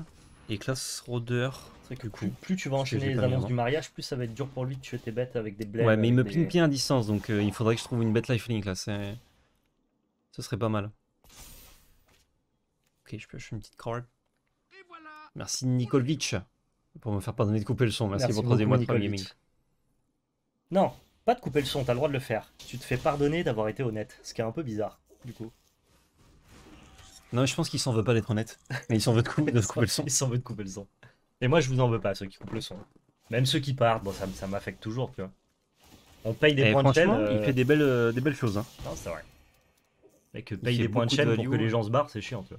et classe rôdeur. C'est vrai que plus, plus tu vas enchaîner les annonces du mariage, plus ça va être dur pour lui de tuer tes bêtes avec des blèmes. Ouais, mais il me ping bien à distance, donc euh, il faudrait que je trouve une bête lifelink, là, c'est... Ce serait pas mal. Ok, je pioche une petite crawl. Merci Nicolovitch pour me faire pardonner de couper le son. Merci, Merci pour troisième mois de Prime Gaming. Non, pas de couper le son, t'as le droit de le faire. Tu te fais pardonner d'avoir été honnête, ce qui est un peu bizarre, du coup. Non, mais je pense qu'ils s'en veulent pas d'être honnêtes. Mais ils s'en veulent de, cou de couper le son. Ils s'en veulent de couper le son. Et moi, je vous en veux pas, ceux qui coupent le son. Même ceux qui partent, bon, ça, ça m'affecte toujours, tu vois. On paye des eh, points de chaîne. Euh... Il fait des belles, euh, des belles choses. Hein. Non, c'est vrai. Mec, paye des points de chaîne de pour que les gens se barrent, c'est chiant, tu vois.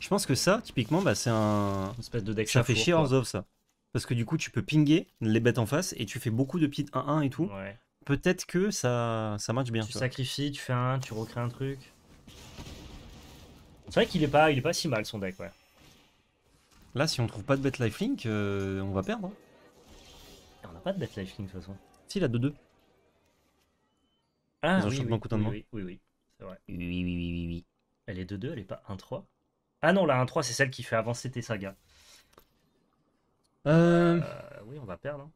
Je pense que ça, typiquement, bah, c'est un. Une espèce de deck ça fait chier Hors of, ça. Parce que du coup, tu peux pinguer les bêtes en face et tu fais beaucoup de petites un un et tout. Ouais. Peut-être que ça, ça marche bien. Tu sacrifies, tu fais un, tu recrées un truc. C'est vrai qu'il est pas, il est pas si mal son deck, ouais. Là, si on trouve pas de bête lifelink, euh, on va perdre. Hein. On n'a pas de bête lifelink de toute façon. Si, il a deux deux. Ah, oui, oui, oui, oui, oui, oui, oui, c'est vrai. Oui, oui, oui, oui, oui. Elle est deux deux, elle est pas un trois. Ah non, la un trois, c'est celle qui fait avancer tes sagas. Euh... Euh, oui, on va perdre. Hein.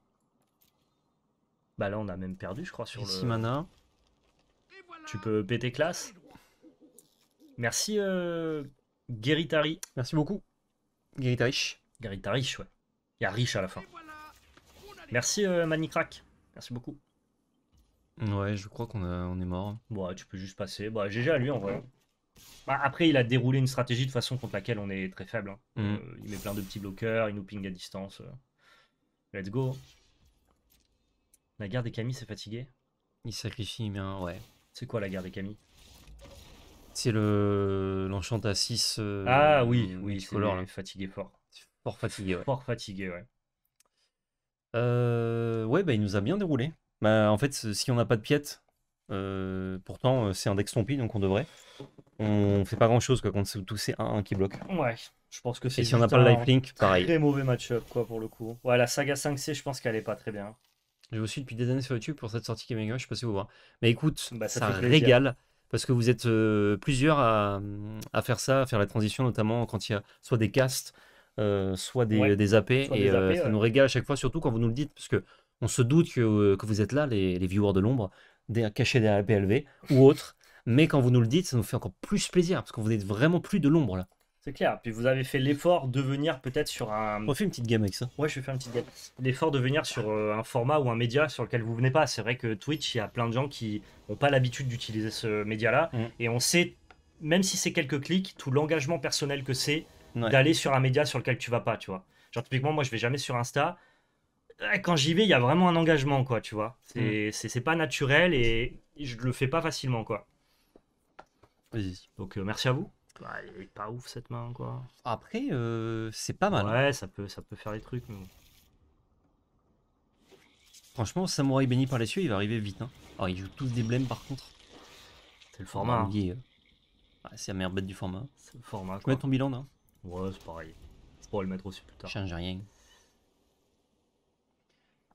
Bah là, on a même perdu, je crois, sur Ici, le... mana. Tu peux péter classe. Merci, euh... Gueritari. Merci beaucoup. Gueritarish. Gueritarish, ouais. Il y a Rich à la fin. Merci, euh, Manicrack. Merci beaucoup. Ouais, je crois qu'on a... on est mort. Ouais, tu peux juste passer. Bah, G G à lui, en vrai. Bah, après, il a déroulé une stratégie de façon contre laquelle on est très faible. Hein. Mm. Euh, il met plein de petits bloqueurs, il nous ping à distance. Euh... Let's go. La guerre des Kami, c'est fatigué. Il sacrifie, bien, ouais. C'est quoi la guerre des Kami? C'est le l'enchant à six. Euh... Ah oui, oui, c'est color, fatigué fort. Fort fatigué, ouais. Fort fatigué, ouais. Euh... Ouais, bah, il nous a bien déroulé. Bah, en fait, si on n'a pas de piète, euh... pourtant, c'est un deck stompy, donc on devrait. On fait pas grand chose quoi, contre tous ces un un qui bloquent. Ouais, je pense que c'est. Et si on n'a pas le lifelink, pareil. Très mauvais match-up, quoi, pour le coup. Ouais, la saga cinq C, je pense qu'elle est pas très bien. Je vous suis depuis des années sur YouTube pour cette sortie Kamigawa, je sais pas si vous voyez. Mais écoute, bah, ça, ça régale. Parce que vous êtes euh, plusieurs à, à faire ça, à faire la transition, notamment quand il y a soit des castes, euh, soit des, ouais, des A P. Soit et des A P, euh, ouais. Ça nous régale à chaque fois, surtout quand vous nous le dites. Parce que on se doute que, euh, que vous êtes là, les, les viewers de l'ombre, cachés derrière la P L V ou autres. Mais quand vous nous le dites, ça nous fait encore plus plaisir, parce que vous n'êtes vraiment plus de l'ombre, là. C'est clair. Puis vous avez fait l'effort de venir peut-être sur un... On fait une petite game avec ça. Ouais, je vais faire une petite game. L'effort de venir sur un format ou un média sur lequel vous venez pas. C'est vrai que Twitch, il y a plein de gens qui n'ont pas l'habitude d'utiliser ce média-là. Mmh. Et on sait, même si c'est quelques clics, tout l'engagement personnel que c'est ouais. d'aller sur un média sur lequel tu vas pas, tu vois. Genre, typiquement, moi, je vais jamais sur Insta. Quand j'y vais, il y a vraiment un engagement, quoi, tu vois. C'est mmh. pas naturel et je le fais pas facilement, quoi. Donc euh, merci à vous. Bah, elle est pas ouf cette main quoi. Après euh, c'est pas mal. Ouais, ça peut ça peut faire des trucs. Mais... Franchement, Samouraï béni par les cieux, il va arriver vite. Hein. Alors ils jouent tous des blèmes par contre. C'est le format. Hein. Euh... Ah, c'est la meilleure bête du format. C'est le format. Tu mets ton bilan là. Ouais, c'est pareil. Je pourrais le mettre aussi plus tard. Change rien.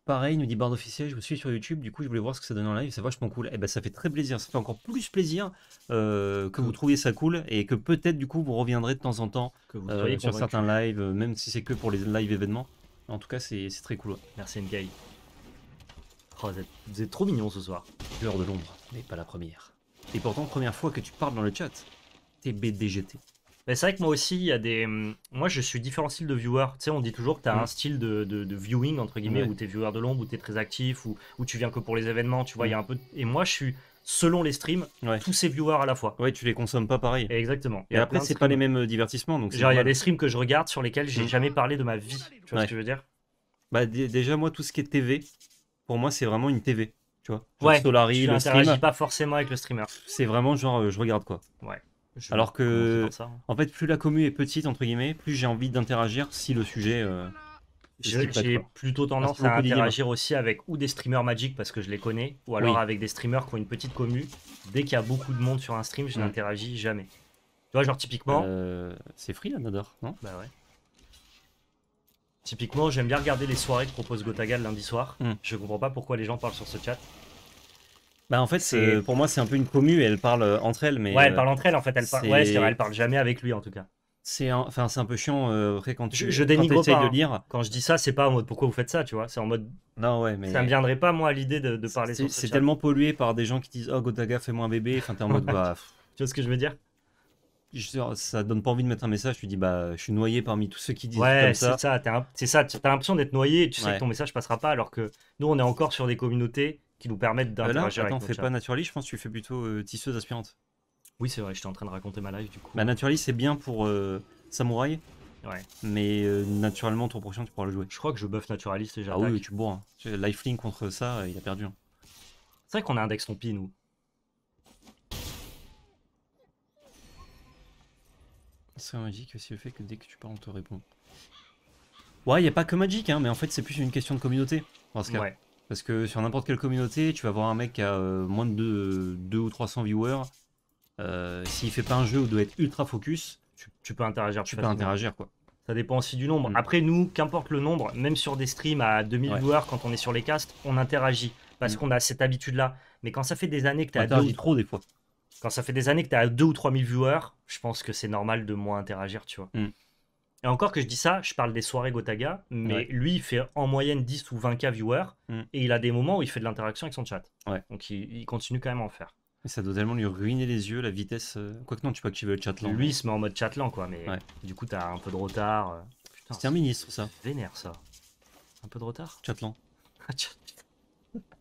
Pareil, il nous dit Bard officiel, je me suis sur YouTube, du coup je voulais voir ce que ça donne en live, c'est vachement cool. Et eh ben ça fait très plaisir, ça fait encore plus plaisir euh, que vous trouviez ça cool et que peut-être du coup vous reviendrez de temps en temps que vous euh, sur certains lives, euh, même si c'est que pour les live événements. En tout cas c'est très cool. Ouais. Merci Ngaï. Oh, vous, vous êtes trop mignon ce soir. L'heure de l'ombre, mais pas la première. Et pourtant première fois que tu parles dans le chat, t'es B D G T. Ben, c'est vrai que moi aussi, il y a des. Moi, je suis différents styles de viewer. Tu sais, on dit toujours que tu as mmh. un style de, de, de viewing, entre guillemets, ouais. où tu es viewer de l'ombre, où tu es très actif, où, où tu viens que pour les événements, tu vois. Il mmh. y a un peu. Et moi, je suis, selon les streams, ouais. tous ces viewers à la fois. Ouais, tu les consommes pas pareil. Exactement. Et, et après, c'est pas les mêmes divertissements. Donc genre, il y a des streams que je regarde sur lesquels j'ai mmh. jamais parlé de ma vie. Tu vois ouais. ce que je veux dire? Bah, déjà, moi, tout ce qui est T V, pour moi, c'est vraiment une T V. Tu vois genre ouais. Solary, tu le stream. Pas forcément avec le streamer. C'est vraiment genre, euh, je regarde quoi. Ouais. Je Alors que, ça, hein. en fait, plus la commu est petite, entre guillemets, plus j'ai envie d'interagir si le sujet... Euh, j'ai plutôt tendance à interagir aussi avec ou des streamers Magic, parce que je les connais, ou alors oui. avec des streamers qui ont une petite commu. Dès qu'il y a beaucoup de monde sur un stream, je mm. n'interagis jamais. Tu vois, genre typiquement... Euh, c'est free, là, Nador, non? Bah ouais. Typiquement, j'aime bien regarder les soirées que propose Gotaga le lundi soir. Mm. Je comprends pas pourquoi les gens parlent sur ce chat. Bah en fait, c'est pour moi, c'est un peu une commu et elle parle entre elles. Mais ouais, elle parle entre elles en fait. Elle parle... Ouais, c'est vrai, elle parle jamais avec lui en tout cas. C'est un... Enfin, c'est un peu chiant euh, après quand tu je, je dénigre pas, hein. de lire. Quand je dis ça, c'est pas en mode pourquoi vous faites ça, tu vois. C'est en mode. Non, ouais, mais. Ça me viendrait pas, moi, à l'idée de, de parler sur ce chat. C'est tellement pollué par des gens qui disent oh, Gotaga, fais-moi un bébé. Enfin, t'es en mode bah. Tu vois ce que je veux dire? Ça donne pas envie de mettre un message, tu dis bah je suis noyé parmi tous ceux qui disent ouais, comme ça. Ouais, c'est ça, t'as l'impression d'être noyé et tu sais ouais. que ton message passera pas, alors que nous on est encore sur des communautés qui nous permettent d'interagir. Là, attends, fais pas naturaliste, je pense que tu fais plutôt euh, tisseuse aspirante. Oui, c'est vrai, j'étais en train de raconter ma live du coup. Bah, Naturaliste, c'est bien pour euh, Samouraï. Ouais. Mais euh, naturellement, ton prochain, tu pourras le jouer. Je crois que je buff Naturaliste et j'attaque. Ah oui, tu bourres. Hein. Lifelink contre ça, il a perdu. Hein. C'est vrai qu'on a index ton pi, nous. C'est magique aussi le fait que dès que tu parles, on te répond. Ouais, il n'y a pas que Magic, hein, mais en fait, c'est plus une question de communauté. Parce que, ouais. parce que sur n'importe quelle communauté, tu vas voir un mec qui a euh, moins de deux ou trois cents viewers. Euh, S'il fait pas un jeu où il doit être ultra focus, tu, tu peux interagir. Tu peux interagir, quoi. Ça dépend aussi du nombre. Mmh. Après, nous, qu'importe le nombre, même sur des streams à deux mille ouais. viewers, quand on est sur les casts, on interagit. Parce mmh. qu'on a cette habitude-là. Mais quand ça fait des années que tu as deux ou... trop des fois. Quand ça fait des années que tu as deux ou trois mille viewers, je pense que c'est normal de moins interagir, tu vois. Mm. Et encore que je dis ça, je parle des soirées Gotaga, mais ouais. lui, il fait en moyenne dix ou vingt K viewers, mm. et il a des moments où il fait de l'interaction avec son chat. Ouais. Donc il, il continue quand même à en faire. Mais ça doit tellement lui ruiner les yeux, la vitesse. Quoique non, tu peux activer le chat lent. Lui, il se met en mode chat lent, quoi, mais ouais. du coup, tu as un peu de retard. C'était un ministre, ça. Vénère, ça. Un peu de retard. Chat lent.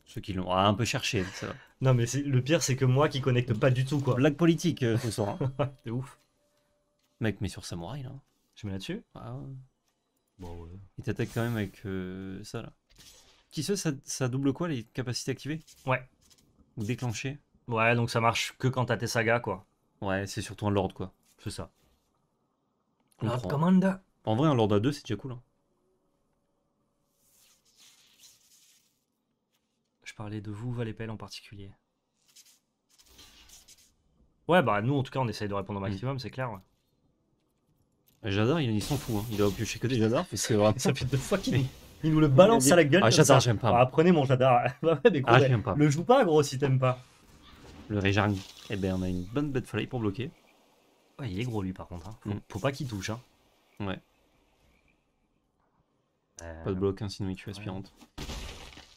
Ceux qui l'ont un peu cherché, ça va. Non, mais le pire, c'est que moi qui connecte pas du tout, quoi. Blague politique, euh, ce soir. Hein. C'est ouf. Mec, mais sur Samouraï, là. Je mets là-dessus. Ah ouais. Bon, ouais. Il t'attaque quand même avec euh, ça, là. Qui se, ça, ça double quoi, les capacités activées? Ouais. Ou déclenchées? Ouais, donc ça marche que quand t'as tes sagas, quoi. Ouais, c'est surtout en Lord, quoi. C'est ça. Lord Commander. En vrai, un Lord à deux, c'est déjà cool, hein. Je parlais de vous, Val et P L en particulier. Ouais, bah nous en tout cas on essaye de répondre au maximum, mmh. c'est clair. Ouais. J'adore, il, il s'en fout, hein. Il doit piocher que des Jadar. Ça fait deux fois qu'il il nous le balance à la gueule. Ah, Jadar, j'aime pas. Ah, prenez mon Jadar. bah, ouais, ah, j'aime pas. Le joue pas, gros, si t'aimes pas. Le Réjarni. Eh ben, on a une bonne bête fly pour bloquer. Ouais, il est gros lui par contre. Hein. Faut, mmh. faut pas qu'il touche. Hein. Ouais. Euh... Pas de bloc, hein, sinon il tue aspirante. Ouais.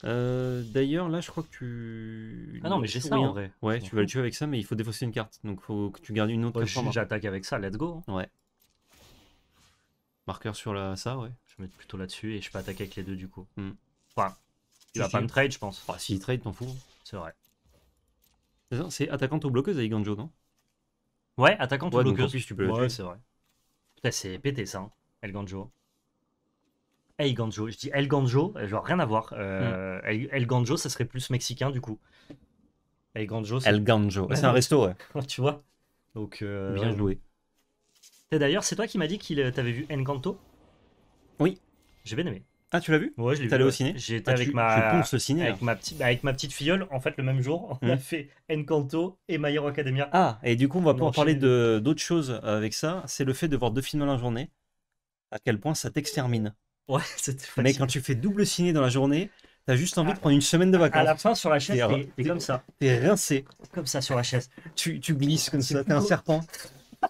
Euh, D'ailleurs, là, je crois que tu. Ah non, mais j'ai ça en vrai. Ouais, tu vas le tuer avec ça, mais il faut défausser une carte. Donc, faut que tu gardes une autre. Ouais, j'attaque avec ça, let's go. Ouais. Marqueur sur la... ça, ouais. Je vais mettre plutôt là-dessus et je peux attaquer avec les deux du coup. Mm. Enfin, tu vas pas me trade, je pense. Enfin, si il trade, t'en fous. C'est vrai. C'est attaquante ou bloqueuse à Aiganjo, non? Ouais, attaquante ou bloqueuse. Plus, tu peux ouais, c'est vrai. Putain, c'est pété ça, hein, Aiganjo. Aiganjo, je dis Aiganjo, genre rien à voir. Euh, mm. Aiganjo, ça serait plus mexicain du coup. Aiganjo, c'est ouais, un resto, ouais. tu vois. Donc, euh, bien joué. D'ailleurs, c'est toi qui m'as dit que t'avais vu Encanto? Oui. J'ai bien aimé. Ah, tu l'as vu? Ouais, je l'ai vu. T'es allé ouais. au ciné? J'étais ah, avec, ma... ciné, avec, ma petite... avec ma petite filleule, en fait, le même jour. On mm. a fait Encanto et My Hero Academia. Ah, et du coup, on va pouvoir parler d'autres de... choses avec ça. C'est le fait de voir deux films dans la journée. À quel point ça t'extermine. Ouais, mais quand tu fais double ciné dans la journée, t'as juste envie ah, de prendre une semaine de vacances. À la fin, sur la chaise, t'es comme ça. T'es rincé. Comme ça, sur la chaise. Tu, tu glisses comme ça, t'es un serpent. Je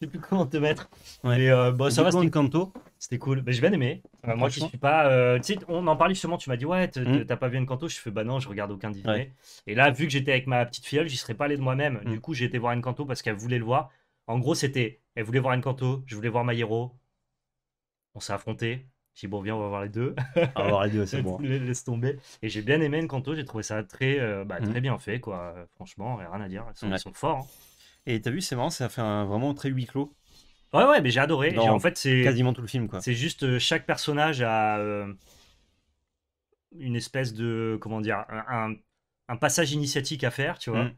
sais plus comment te mettre. Ouais. Mais euh, bon, ça va, c'était Encanto. C'était cool. Mais j'ai bien aimé. Euh, moi qui suis pas. Euh, tu sais, on en parlait justement. Tu m'as dit, ouais, t'as mm. pas vu Encanto. Je fais, bah non, je regarde aucun Disney. Ouais. Et là, vu que j'étais avec ma petite filleule, j'y serais pas allé de moi-même. Mm. Du coup, j'ai été voir Encanto parce qu'elle voulait le voir. En gros, c'était. Elle voulait voir Encanto. Je voulais voir My Hero. On s'est affrontés. J'ai dit, bon, viens, on va voir les deux. On va voir les deux, c'est bon. Laisse tomber. Et j'ai bien aimé Encanto. J'ai trouvé ça très, euh, bah, très mmh. bien fait, quoi. Franchement, rien à dire. Ils sont, ouais. ils sont forts. Hein. Et t'as vu, c'est marrant, ça a fait un, vraiment très huis clos. Ouais, ouais, mais j'ai adoré. Dans, en fait, c'est quasiment tout le film, quoi. C'est juste euh, chaque personnage a euh, une espèce de, comment dire, un, un, un passage initiatique à faire, tu vois. Mmh.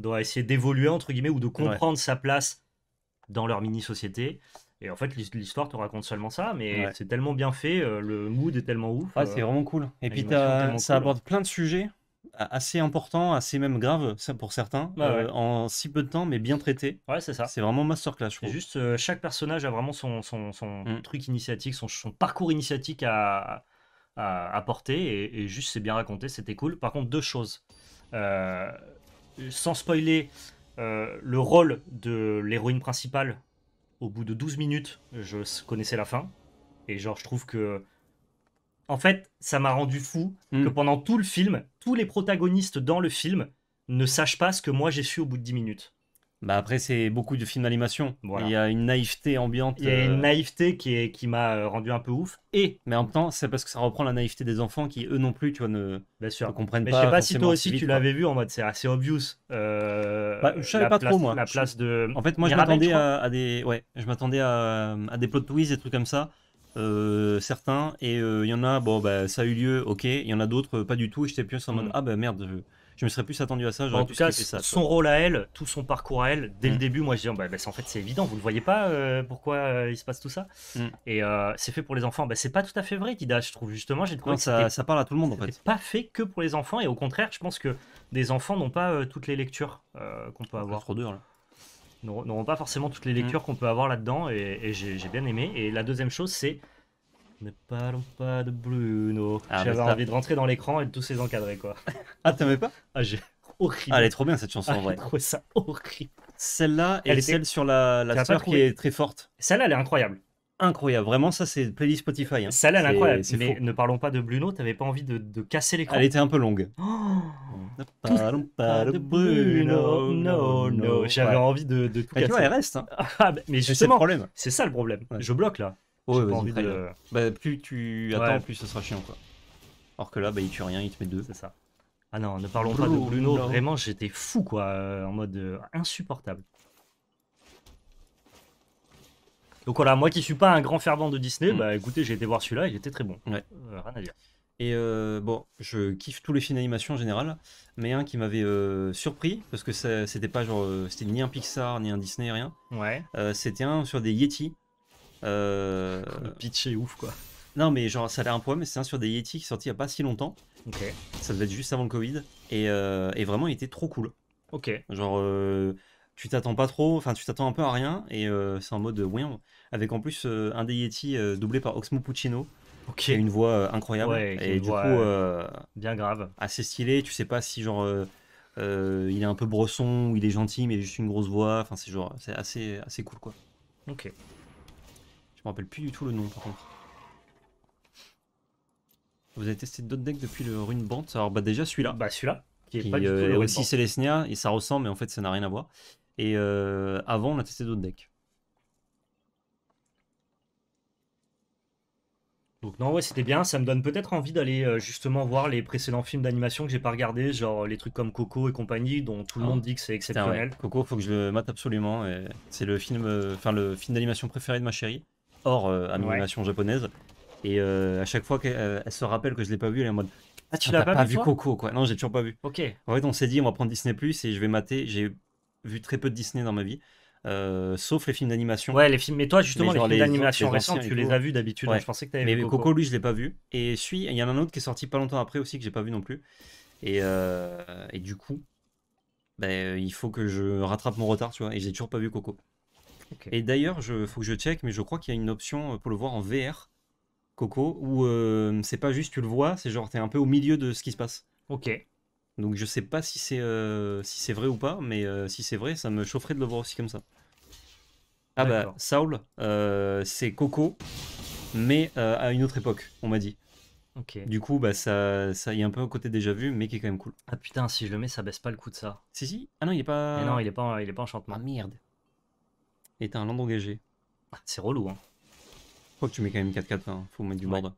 Doit essayer d'évoluer, entre guillemets, ou de comprendre ouais. sa place dans leur mini-société. Et en fait, l'histoire te raconte seulement ça, mais ouais. c'est tellement bien fait, euh, le mood est tellement ouf. Ah, euh, c'est vraiment cool. Et puis, ça cool. aborde plein de sujets assez importants, assez même graves pour certains, bah, euh, ouais. en si peu de temps, mais bien traités. Ouais, c'est ça. C'est vraiment masterclass, je trouve. Juste, euh, chaque personnage a vraiment son, son, son mm. truc initiatique, son, son parcours initiatique à, à, à porter, et, et juste, c'est bien raconté, c'était cool. Par contre, deux choses. Euh, sans spoiler, euh, le rôle de l'héroïne principale, au bout de douze minutes, je connaissais la fin. Et genre, je trouve que... En fait, ça m'a rendu fou mm. que pendant tout le film, tous les protagonistes dans le film ne sachent pas ce que moi j'ai su au bout de dix minutes. Bah après, c'est beaucoup de films d'animation. Voilà. Il y a une naïveté ambiante. Il y a une naïveté qui, est, qui m'a rendu un peu ouf. Et, mais en même temps, c'est parce que ça reprend la naïveté des enfants qui, eux non plus, tu vois, ne, bien sûr. ne comprennent mais pas. Mais je sais pas si toi aussi, vite, tu l'avais vu en mode, c'est assez obvious. Euh, bah, je savais pas place, trop, moi. La place de... En fait, moi, je m'attendais à, à des, ouais, je m'attendais à, à des plot twists, des trucs comme ça. Euh, certains. Et il euh, y en a, bon, bah, ça a eu lieu, ok. Il y en a d'autres, pas du tout. J'étais plus en mode, mm. ah bah merde, je... Je me serais plus attendu à ça. En tout cas, ça, son rôle à elle, tout son parcours à elle, dès mmh. le début, moi je dis, bah, bah, en fait c'est évident, vous ne le voyez pas euh, pourquoi euh, il se passe tout ça. Mmh. Et euh, c'est fait pour les enfants. Bah, c'est pas tout à fait vrai, Dida, je trouve justement. J'ai trouvé que ça, ça parle à tout le monde en fait. C'est pas fait que pour les enfants et au contraire, je pense que des enfants n'ont pas euh, toutes les lectures euh, qu'on peut on avoir. Trop dur là. N'auront pas forcément toutes les lectures mmh. qu'on peut avoir là-dedans et, et j'ai ai bien aimé. Et la deuxième chose, c'est ne parlons pas de Bruno. Ah, J'avais envie de rentrer dans l'écran et de tous ces encadrer quoi. Ah t'aimais pas? Ah j'ai horrible. Ah, elle est trop bien cette chanson ah, en vrai. Je trouve ça horrible. Celle-là et était... celle sur la, la sœur qui est très forte. Celle-là elle est incroyable. Incroyable, vraiment ça c'est playlist Spotify. Hein. Celle-là elle est incroyable. Mais faux. Ne parlons pas de Bruno, t'avais pas envie de, de casser l'écran. Elle était un peu longue. Oh ne parlons pas de Bruno, non, non. J'avais ouais. envie de, de tout bah, casser. Tu vois, elle reste. Hein. Ah, bah, mais justement, c'est ça le problème. Ouais. Je bloque là. Oh, ouais, envie de... bah, plus tu attends, ouais. plus ce sera chiant quoi. Or que là, bah, il tue rien, il te met deux. C'est ça. Ah non, ne parlons Blue, pas de Bruno. Blue. Vraiment, j'étais fou quoi, euh, en mode euh, insupportable. Donc voilà, moi qui suis pas un grand fervent de Disney, mm. bah écoutez, j'ai été voir celui-là, il était très bon. Ouais. Euh, rien à dire. Et euh, bon, je kiffe tous les films d'animation en général, mais un qui m'avait euh, surpris parce que c'était pas genre, c'était ni un Pixar, ni un Disney, rien. Ouais. Euh, c'était un sur des Yétis. Euh... Le pitch est ouf quoi. Non mais genre ça a l'air un problème, c'est un sur des Yeti qui est sorti il n'y a pas si longtemps. Ok. Ça devait être juste avant le Covid et, euh, et vraiment il était trop cool. Ok. Genre euh, tu t'attends pas trop, enfin tu t'attends un peu à rien et euh, c'est en mode oui on... avec en plus euh, un des Yeti euh, doublé par Oxmo Puccino. Ok. Qui a une voix euh, incroyable ouais, et, et du coup euh, bien grave. Assez stylé, tu sais pas si genre euh, euh, il est un peu bresson ou il est gentil mais il a juste une grosse voix, enfin c'est genre c'est assez assez cool quoi. Ok. Je me rappelle plus du tout le nom par contre. Vous avez testé d'autres decks depuis le Rune Band? Alors bah déjà celui-là. Bah celui-là. Qui, qui est pas du tout euh, le aussi Célestia et ça ressemble mais en fait ça n'a rien à voir. Et euh, avant on a testé d'autres decks. Donc non ouais c'était bien, ça me donne peut-être envie d'aller euh, justement voir les précédents films d'animation que j'ai pas regardé, genre les trucs comme Coco et compagnie dont tout le ah. monde dit que c'est exceptionnel. Ouais. Coco faut que je le mate absolument, c'est le film, enfin euh, le film d'animation préféré de ma chérie. Hors euh, animation ouais. japonaise et euh, à chaque fois qu'elle euh, se rappelle que je l'ai pas vu elle est en mode ah tu ah, l'as pas, pas vu Coco quoi. Non j'ai toujours pas vu. Ok. En fait on s'est dit on va prendre Disney Plus et je vais mater, j'ai vu très peu de Disney dans ma vie euh, sauf les films d'animation. Ouais les films mais toi justement mais les films d'animation récents tu les as vus d'habitude ouais. je pensais que t'avais vu mais Coco. Coco lui je l'ai pas vu et suis il y en a un autre qui est sorti pas longtemps après aussi que j'ai pas vu non plus et, euh, et du coup ben, il faut que je rattrape mon retard tu vois et j'ai toujours pas vu Coco. Okay. Et d'ailleurs, il faut que je check, mais je crois qu'il y a une option pour le voir en V R, Coco, où euh, c'est pas juste tu le vois, c'est genre t'es un peu au milieu de ce qui se passe. Ok. Donc je sais pas si c'est euh, si c'est vrai ou pas, mais euh, si c'est vrai, ça me chaufferait de le voir aussi comme ça. Ah bah, Saul, euh, c'est Coco, mais euh, à une autre époque, on m'a dit. Okay. Du coup, bah, ça, ça y a un peu un côté déjà vu, mais qui est quand même cool. Ah putain, si je le mets, ça baisse pas le coup de ça. Si, si. Ah non, il est pas... Mais non, il est pas, il est pas enchantement. Ah merde. Et t'as un land engagé. Ah, c'est relou, hein. Je crois que tu mets quand même quatre quatre, hein. Faut mettre du ouais. board.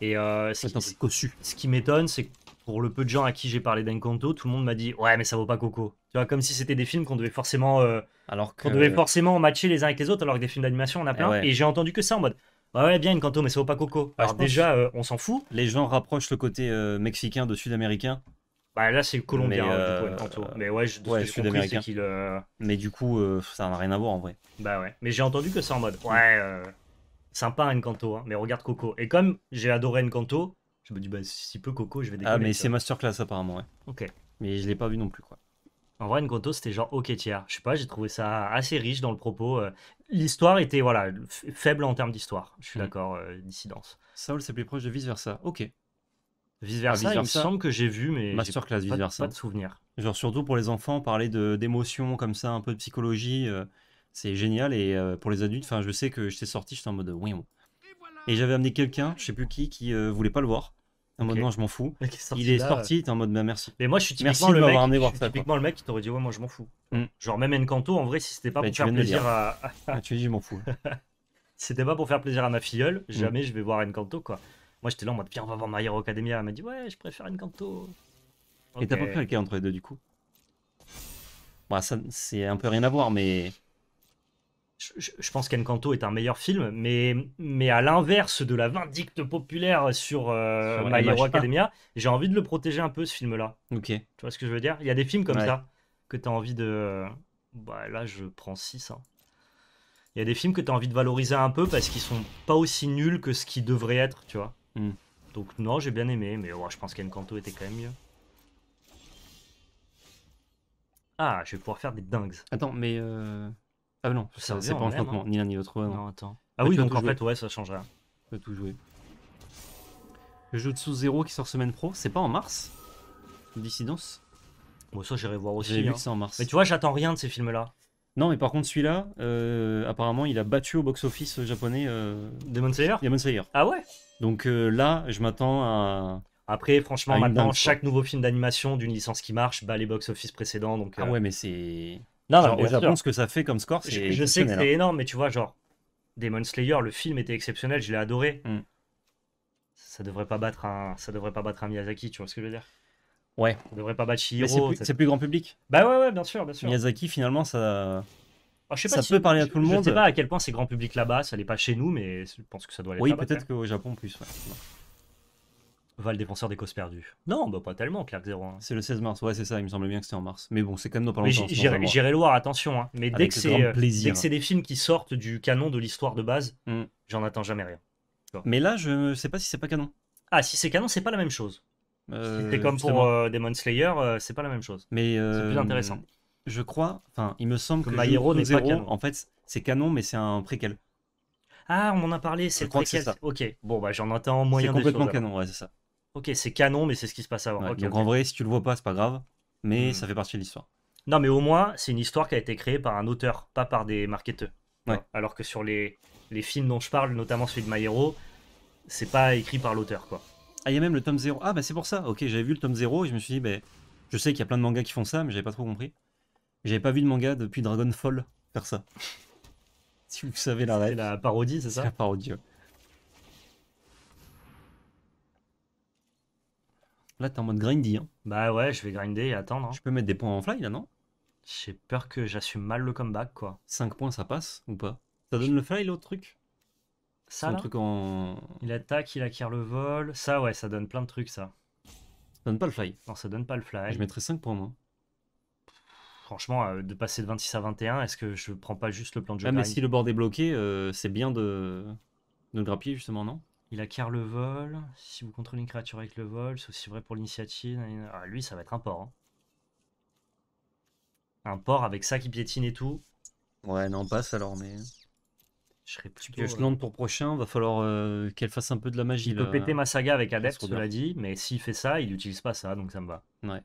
Et euh, ce, Attends, qui, cossu. ce qui m'étonne, c'est que pour le peu de gens à qui j'ai parlé d'Encanto, tout le monde m'a dit « Ouais, mais ça vaut pas Coco ». Tu vois, comme si c'était des films qu'on devait forcément euh, alors qu'on devait forcément matcher les uns avec les autres, alors que des films d'animation, on a plein. Et, ouais. et j'ai entendu que ça en mode « Ouais, bien Encanto, mais ça vaut pas Coco ». Alors déjà, euh, on s'en fout. Les gens rapprochent le côté euh, mexicain de sud-américain. Bah là c'est colombien euh, du coup Encanto. Euh, mais ouais je ouais, suis américain qu'il euh... mais du coup euh, ça n'a rien à voir en vrai. Bah ouais, mais j'ai entendu que c'est en mode ouais euh, sympa Encanto hein, mais regarde Coco et comme j'ai adoré Encanto, je me dis bah si peu Coco, je vais décoller. Ah mais c'est masterclass apparemment ouais. OK. Mais je l'ai pas vu non plus quoi. En vrai Encanto c'était genre OK tiers. Je sais pas, j'ai trouvé ça assez riche dans le propos. L'histoire était voilà, faible en termes d'histoire. Je suis mmh. d'accord euh, dissidence. Saul c'est plus proche de Vice Versa. OK. Vice versa, ah, vice versa, il me semble que j'ai vu, mais masterclass Vice Versa. Pas de souvenir. Genre surtout pour les enfants, parler d'émotions comme ça, un peu de psychologie, euh, c'est génial. Et euh, pour les adultes, enfin, je sais que j'étais sorti, j'étais en mode oui. Bon. Et j'avais amené quelqu'un, je sais plus qui, qui euh, voulait pas le voir. En mode okay. non, je m'en fous. Mec, il est là, sorti, euh... t'es en mode bah merci. Mais moi, je suis typiquement, merci le, mec, je suis ça, typiquement le mec qui t'aurait dit ouais, moi je m'en fous. Mm. Genre, même Encanto, en vrai, si c'était pas bah, pour faire plaisir à. Ah, tu dis, je m'en fous. Si c'était pas pour faire plaisir à ma filleule, jamais mm. je vais voir Encanto quoi. Moi, j'étais là en mode pire, on va voir My Hero Academia. Elle m'a dit ouais, je préfère Encanto. Okay. Et t'as pas pris lequel entre les deux du coup? Bah, ça, c'est un peu rien à voir, mais. Je, je pense qu'Encanto est un meilleur film, mais, mais à l'inverse de la vindicte populaire sur, euh, sur My Hero Academia, j'ai envie de le protéger un peu, ce film-là. Okay. Tu vois ce que je veux dire? Il y a des films comme ouais. ça, que tu as envie de... Bah, là, je prends six. Hein. Il y a des films que tu as envie de valoriser un peu parce qu'ils sont pas aussi nuls que ce qu'ils devraient être, tu vois. Mm. Donc non, j'ai bien aimé, mais ouais, je pense qu'Encanto était quand même mieux. Ah, je vais pouvoir faire des dingues. Attends, mais... Euh... Ah non, c'est pas enfantement, ni l'un ni l'autre. Ouais, non. non, attends. Ah, ah oui, donc en fait, ouais, ça changerait. On peut tout jouer. Le jeu de sous-zéro qui sort semaine pro, c'est pas en mars? Dissidence? Bon, ça, j'irai voir aussi. J'ai vu hein. que c'est en mars. Mais tu vois, j'attends rien de ces films-là. Non, mais par contre, celui-là, euh, apparemment, il a battu au box-office japonais. Euh... Demon Slayer Demon Slayer. Ah ouais? Donc euh, là, je m'attends à. Après, franchement, à maintenant, dame, chaque nouveau film d'animation d'une licence qui marche bat les box-office précédents. Donc, euh... Ah ouais, mais c'est. Non, non, au Japon, ce que ça fait comme score, c'est je, je sais que c'est énorme, mais tu vois, genre, Demon Slayer, le film était exceptionnel, je l'ai adoré. Mm. Ça devrait pas battre un, ça devrait pas battre un Miyazaki, tu vois ce que je veux dire? Ouais. Ça devrait pas battre Chihiro. C'est plus, ça... plus grand public. Bah ouais, ouais, bien sûr, bien sûr. Miyazaki, finalement, ça. Ah, je sais pas ça si... peut parler à tout le je, monde. Je sais pas à quel point c'est grand public là-bas, ça n'est pas chez nous, mais je pense que ça doit l'être. Oui, peut-être qu'au Japon, plus. Ouais. Ouais. Va le défenseur des causes perdues. Non, bah pas tellement, Clerc zéro. Hein. C'est le seize mars, ouais, c'est ça, il me semblait bien que c'était en mars. Mais bon, c'est quand même dans pas longtemps. J'irai le voir, attention. Hein. Mais dès que, euh, dès que c'est des films qui sortent du canon de l'histoire de base, mm. j'en attends jamais rien. Bon. Mais là, je sais pas si c'est pas canon. Ah, si c'est canon, c'est pas la même chose. Euh, c'est comme justement. pour euh, Demon Slayer, euh, c'est pas la même chose. Mais euh, c'est plus intéressant. Je crois, enfin, il me semble que, que My Hero n'est pas canon. En fait, c'est canon, mais c'est un préquel. Ah, on en a parlé, c'est le préquel. Ok, bon, bah j'en attends moyen des choses. C'est complètement canon, ouais, c'est ça. Ok, c'est canon, mais c'est ce qui se passe avant. Ouais, okay, donc okay. en vrai, si tu le vois pas, c'est pas grave, mais mmh. ça fait partie de l'histoire. Non, mais au moins, c'est une histoire qui a été créée par un auteur, pas par des marketeurs. Ouais. Alors que sur les, les films dont je parle, notamment celui de My Hero, c'est pas écrit par l'auteur, quoi. Ah, il y a même le tome zéro. Ah, bah c'est pour ça. Ok, j'avais vu le tome zéro et je me suis dit, bah, je sais qu'il y a plein de mangas qui font ça, mais j'avais pas trop compris. J'avais pas vu de manga depuis Dragonfall faire ça. Si vous savez la règle. C'est la parodie, c'est ça? La parodie, ouais. Là, t'es en mode grindy. Hein. Bah ouais, je vais grinder et attendre. Hein. Je peux mettre des points en fly, là, non? J'ai peur que j'assume mal le comeback, quoi. cinq points, ça passe ou pas? Ça donne le fly, l'autre truc? Ça, là truc en... Il attaque, il acquiert le vol. Ça, ouais, ça donne plein de trucs, ça. Ça donne pas le fly. Non, ça donne pas le fly. Je mettrais cinq points, moi. Franchement, euh, de passer de vingt-six à vingt et un, est-ce que je prends pas juste le plan de jeu? Ah, mais si le board est bloqué, euh, c'est bien de... de le grappiller, justement, non? Il acquiert le vol. Si vous contrôlez une créature avec le vol, c'est aussi vrai pour l'initiative. Ah, lui, ça va être un port. Hein. Un port avec ça qui piétine et tout. Ouais, non, passe alors, mais... Je serais plutôt... Je lance pour prochain, va falloir euh, qu'elle fasse un peu de la magie. Il là. peut péter ma saga avec Adept, cela dit, mais s'il fait ça, il n'utilise pas ça, donc ça me va. Ouais.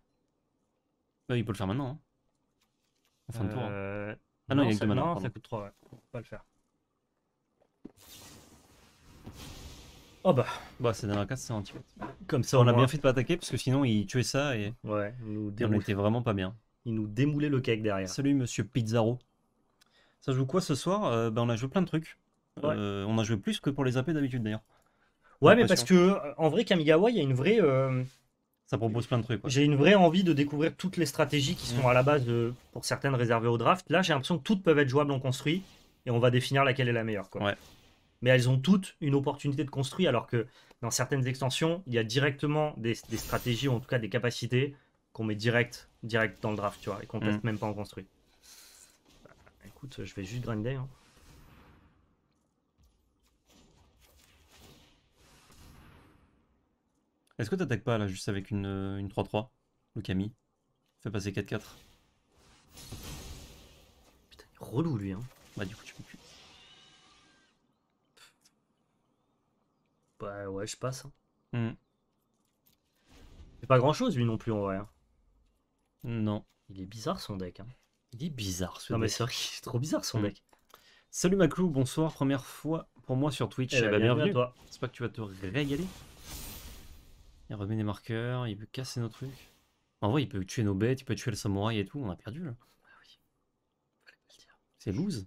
Bah, il peut le faire maintenant. Hein. En fin euh... de tour. Hein. Ah non, non, il y a que maintenant, ça coûte trois, ouais. On peut pas le faire. Oh bah, bah c'est dans la case, c'est un petit peu. Comme ça, on a moins... bien fait de pas attaquer parce que sinon il tuait ça et ouais, il nous on était vraiment pas bien. Il nous démoulait le cake derrière. Salut Monsieur Pizzaro. Ça joue quoi ce soir? euh, bah, on a joué plein de trucs. Ouais. Euh, on a joué plus que pour les A P d'habitude d'ailleurs. Ouais, mais parce que en vrai Kamigawa, il y a une vraie. Euh... Ça propose plein de trucs. Ouais. J'ai une vraie envie de découvrir toutes les stratégies qui sont mmh. à la base de... pour certaines réservées au draft. Là, j'ai l'impression que toutes peuvent être jouables en construit et on va définir laquelle est la meilleure, quoi. Ouais. Mais elles ont toutes une opportunité de construire, alors que dans certaines extensions, il y a directement des, des stratégies, ou en tout cas des capacités, qu'on met direct, direct dans le draft, tu vois, et qu'on teste mmh. même pas en construit. Bah, écoute, je vais juste grinder. Hein. Est-ce que tu n'attaques pas, là, juste avec une trois trois, le Camille? Fais passer quatre quatre. Putain, il est relou, lui. Hein. Bah, du coup, tu peux plus. Bah ouais, je passe. Hein. Mm. C'est pas grand chose lui non plus en vrai. Hein. Non. Il est bizarre son deck. Hein. Il est bizarre ce non, deck. Non mais c'est vrai qu'il est trop bizarre son mm. deck. Salut Maclou, bonsoir, première fois pour moi sur Twitch. Eh bah, bienvenue. bienvenue à toi. C'est pas que tu vas te régaler. Il remet des marqueurs, il peut casser nos trucs. En vrai, il peut tuer nos bêtes, il peut tuer le samouraï et tout. On a perdu là. Ah oui. C'est loose.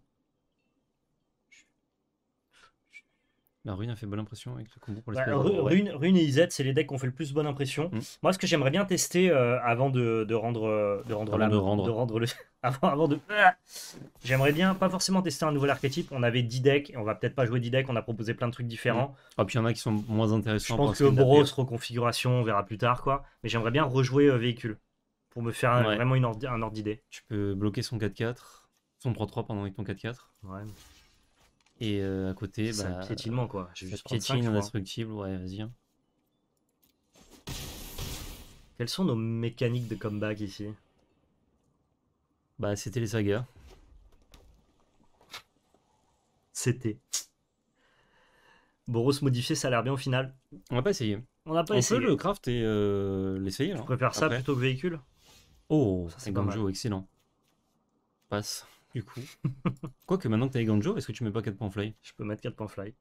Bah, Rune a fait bonne impression avec le combo pour les bah, Rune, Rune et Izzet, c'est les decks qui ont fait le plus bonne impression. Mm. Moi, ce que j'aimerais bien tester euh, avant de, de rendre de rendre, avant la, de rendre. De rendre le avant, avant de j'aimerais bien pas forcément tester un nouvel archétype. On avait dix decks et on va peut-être pas jouer dix decks. On a proposé plein de trucs différents. Mm. Ah, puis il y en a qui sont moins intéressants. Je pense que grosse reconfiguration, on verra plus tard quoi. Mais j'aimerais bien rejouer euh, véhicule pour me faire un, ouais. vraiment une ordre, un ordre d'idée. Tu peux bloquer son quatre quatre, son trois trois pendant avec ton quatre quatre. Ouais. Et euh, à côté, bah, un piétinement quoi. J'ai juste piétine, indestructible, ouais, vas-y. Quelles sont nos mécaniques de comeback ici? Bah, c'était les sagas. C'était. Boros modifié, ça a l'air bien au final. On va pas essayer. On n'a pas on essayé. On peut le craft et euh, l'essayer. Je préfère ça après. Plutôt que véhicule. Oh, c'est Aiganjo, excellent. Passe. Du coup, quoique maintenant que t'as Aiganjo, est-ce que tu mets pas quatre points fly? Je peux mettre quatre points fly.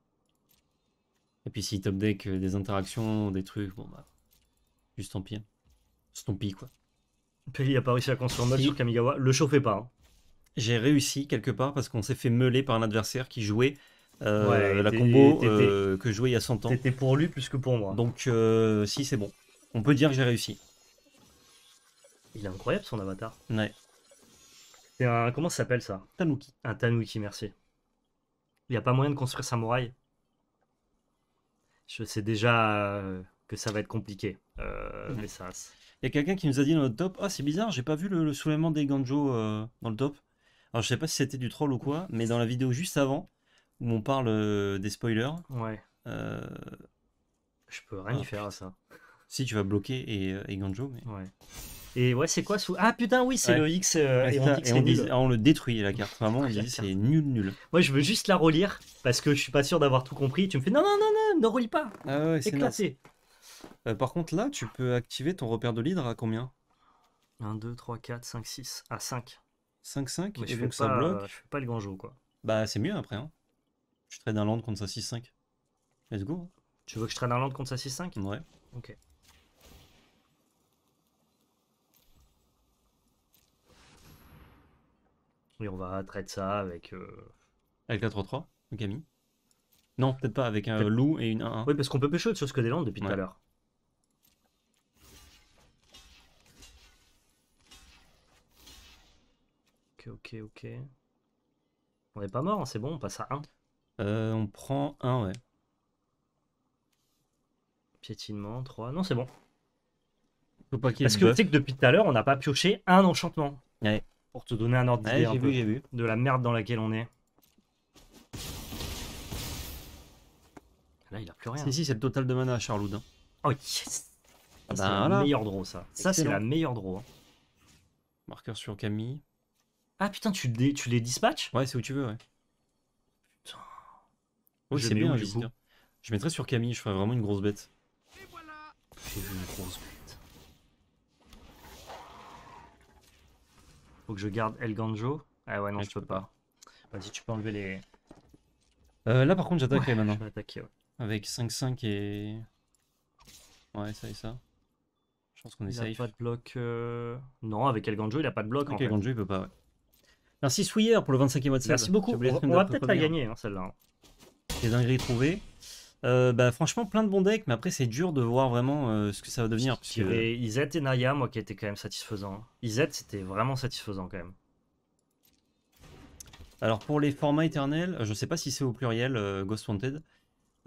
Et puis si top deck euh, des interactions, des trucs, bon bah. Juste tant pis. Tant pis quoi. Pelli a pas réussi à construire mode si. Sur Kamigawa. Le chauffez pas. Hein. J'ai réussi quelque part parce qu'on s'est fait meuler par un adversaire qui jouait euh, ouais, la combo euh, que jouait il y a cent ans. C'était pour lui plus que pour moi. Donc euh, si c'est bon. On peut dire que j'ai réussi. Il est incroyable son avatar. Ouais. Un, comment ça s'appelle ça? Tanuki. Un Tanuki, merci. Il n'y a pas moyen de construire samouraï. Je sais déjà euh, que ça va être compliqué. Euh, mmh. Mais ça. Il y a quelqu'un qui nous a dit dans notre top, ah oh, c'est bizarre, j'ai pas vu le, le soulèvement des Aiganjo euh, dans le top. Alors je sais pas si c'était du troll ou quoi, mais dans la vidéo juste avant, où on parle euh, des spoilers. Ouais. Euh... Je peux rien ah, y faire à ça. Si tu vas bloquer et euh, Aiganjo, mais. Ouais. Et ouais, c'est quoi sous... Ah putain, oui, c'est ouais. le X. Euh, ouais, et on, X et on, dit, on le détruit, la carte. Vraiment, on dit c'est nul, nul. Moi, je veux juste la relire parce que je suis pas sûr d'avoir tout compris. Tu me fais non, non, non, non, ne relis pas. Ah ouais, c'est éclaté. Euh, par contre, là, tu peux activer ton repère de l'hydre à combien? un, deux, trois, quatre, cinq, six. À cinq. cinq, cinq. Mais et je donc ça bloque. Euh, je fais pas le Aiganjo, quoi. Bah, c'est mieux après. Hein. Je traîne un land contre ça six cinq. Let's go. Tu veux que je traîne un land contre ça six cinq? Ouais. Ok. Et on va traiter ça avec... Euh... Avec la trois trois, Camille. Non, peut-être pas, avec un loup et une un un. Oui, parce qu'on peut pêcher sur ce que des landes depuis ouais. tout à l'heure. Ok, ok, ok. On n'est pas mort, hein, c'est bon, on passe à un. Euh, on prend un, ouais. Piétinement, trois... Non, c'est bon. Faut pas qu'il y ait parce que tu sais que depuis tout à l'heure, on n'a pas pioché un enchantement. Ouais. Pour te donner un ordre d'idée ouais, j'ai vu, j'ai vu. De la merde dans laquelle on est. Là, il a plus rien. Si, si, c'est le total de mana à Charloudin. Oh yes ah, c'est ben, la meilleure draw, ça. Excellent. Ça, c'est la meilleure draw. Hein. Marqueur sur Camille. Ah putain, tu les, tu les dispatches? Ouais, c'est où tu veux, ouais. Putain. Oh, c'est bien, du coup. Je mettrais sur Camille, je ferais vraiment une grosse bête. Et voilà. J'ai vu une grosse bête. Faut que je garde Aiganjo. Ah ouais, non, ouais, je peux pas. Vas-y, bah, si tu peux enlever les. Euh, là, par contre, j'attaque ouais, maintenant. Attaquer, ouais. Avec cinq cinq et. Ouais, ça et ça. Je pense qu'on est safe. Il a pas de bloc. Euh... Non, avec Aiganjo, il a pas de bloc. Avec Aiganjo, il peut pas, ouais. Merci, Souillère, pour le vingt-cinquième mois de Merci beaucoup. On, on va peut-être la gagner, hein, celle-là. Les dingueries trouvées. Euh, bah, franchement, plein de bons decks, mais après, c'est dur de voir vraiment euh, ce que ça va devenir. Parce que... Et Izzet et Naya, moi qui étaient quand même satisfaisant. Izzet, c'était vraiment satisfaisant quand même. Alors, pour les formats éternels, je sais pas si c'est au pluriel, euh, Ghost Wanted,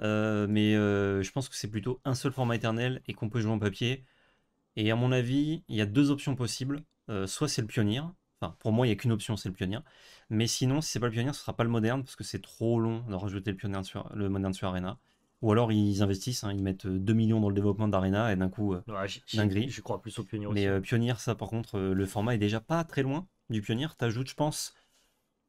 euh, mais euh, je pense que c'est plutôt un seul format éternel et qu'on peut jouer en papier. Et à mon avis, il y a deux options possibles. Euh, soit c'est le pionnier, enfin, pour moi, il n'y a qu'une option, c'est le pionnier. Mais sinon, si c'est pas le pionnier, ce sera pas le moderne parce que c'est trop long de rajouter le pionnier sur le moderne sur Arena. Ou alors ils investissent, hein, ils mettent deux millions dans le développement d'Arena et d'un coup, euh, ouais, dinguerie. Je crois plus au Pionnier aussi. Mais euh, Pionnier, ça par contre, euh, le format est déjà pas très loin du Pionnier. Tu ajoutes, je pense,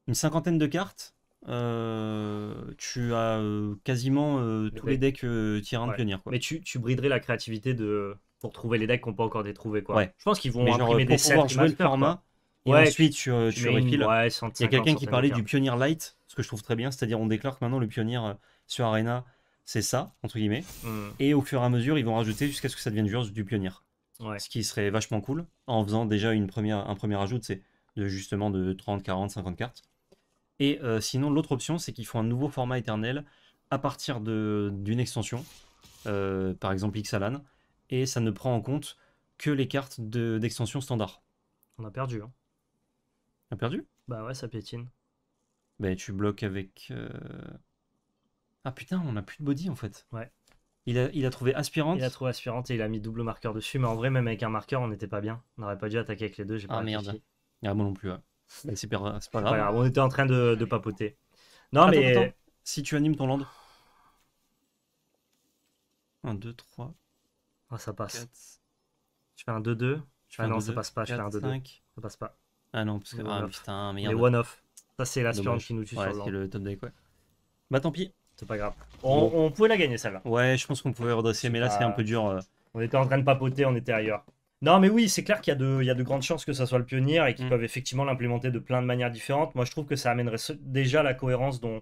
une cinquantaine de cartes. Euh, tu as euh, quasiment euh, tous les decks euh, tirant ouais. de Pionnier. Quoi. Mais tu, tu briderais la créativité de... pour trouver les decks qu'on peut encore détrouver. Quoi. Ouais. Je pense qu'ils vont genre, imprimer des sets. Pour pouvoir jouer le format, et ouais, ensuite tu, tu, tu refiles. Il ouais, y a quelqu'un qui parlait du Pionnier Light, ce que je trouve très bien, c'est-à-dire on déclare que maintenant le Pionnier euh, sur Arena... c'est ça, entre guillemets. Mm. Et au fur et à mesure, ils vont rajouter jusqu'à ce que ça devienne juste du pionnier. Ouais. Ce qui serait vachement cool, en faisant déjà une première, un premier ajout, c'est de justement de trente, quarante, cinquante cartes. Et euh, sinon, l'autre option, c'est qu'ils font un nouveau format éternel à partir d'une extension, euh, par exemple Xalan, et ça ne prend en compte que les cartes d'extension de, standard. On a perdu, hein. On a perdu? Bah ouais, ça piétine. Bah tu bloques avec... Euh... Ah putain, on a plus de body en fait. Ouais. Il a, il a trouvé aspirante. Il a trouvé aspirante et il a mis double marqueur dessus. Mais en vrai, même avec un marqueur, on n'était pas bien. On n'aurait pas dû attaquer avec les deux. Ah pas merde. Ah moi non plus. Ouais. C'est pas, pas, pas grave. grave. On était en train de, de papoter. Non attends, mais attends. Si tu animes ton land. un, deux, trois. Ah ça passe. quatre. Je fais un deux deux. Ah non, deux, ça passe pas. quatre, je fais un deux deux. Ça passe pas. Ah non, parce que. Ah putain, merde. Les one-off. Ça, c'est l'aspirante qui nous tue ouais, sur le land. C'est le top deck, ouais. Bah tant pis. C'est pas grave. On, on pouvait la gagner celle-là. Ouais, je pense qu'on pouvait redresser, mais là c'est un peu dur. On était en train de papoter, on était ailleurs. Non, mais oui, c'est clair qu'il y a de, il y a de grandes chances que ça soit le pionnier et qu'ils mmh. peuvent effectivement l'implémenter de plein de manières différentes. Moi, je trouve que ça amènerait déjà la cohérence dont,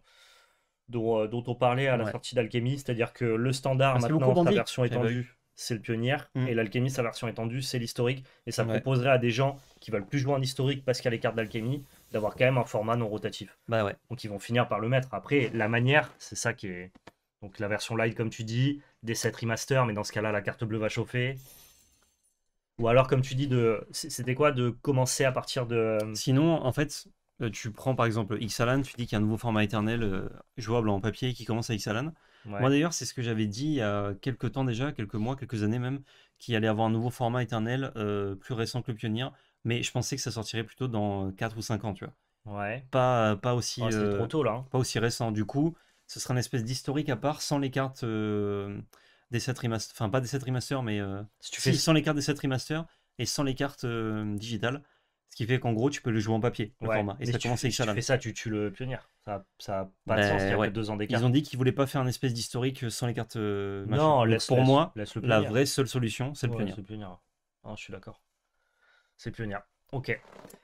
dont, dont on parlait à la ouais. sortie d'Alchemy, c'est-à-dire que le standard Parce maintenant, sa version étendue, c'est le pionnier, mmh. et l'Alchemy, sa version étendue, c'est l'historique. Et ça ouais. proposerait à des gens qui veulent plus jouer en historique parce qu'il y a les cartes d'Alchemy, d'avoir quand même un format non rotatif. Bah ouais. Donc ils vont finir par le mettre. Après, la manière, c'est ça qui est... Donc la version light, comme tu dis, des sets remaster, mais dans ce cas-là, la carte bleue va chauffer. Ou alors, comme tu dis, de... c'était quoi de commencer à partir de... Sinon, en fait, tu prends par exemple Xalan, tu dis qu'il y a un nouveau format éternel jouable en papier qui commence à Xalan. Ouais. Moi d'ailleurs, c'est ce que j'avais dit il y a quelques temps déjà, quelques mois, quelques années même, qu'il allait avoir un nouveau format éternel euh, plus récent que le pionnier. Mais je pensais que ça sortirait plutôt dans quatre ou cinq ans, tu vois. Ouais. Pas, pas aussi... Ouais, euh, trop tôt, là. Hein. Pas aussi récent. Du coup, ce sera une espèce d'historique à part, sans les cartes euh, des sets remaster... Enfin, pas des sets remaster, mais... Euh, si tu si, fais... sans les cartes des sets remaster et sans les cartes euh, digitales. Ce qui fait qu'en gros, tu peux le jouer en papier, le ouais. format. Et mais ça tu, commence avec ça. Si tu fais ça, tu tues le pionnier. Ça n'a pas de ben, sens, il y a ouais. que deux ans d'écart. Ils ont dit qu'ils ne voulaient pas faire une espèce d'historique sans les cartes... Euh, non, laisse, pour laisse, moi, laisse le la vraie seule solution, c'est le ouais, pionnier. Ah, je suis d'accord. C'est pionnier. Ok.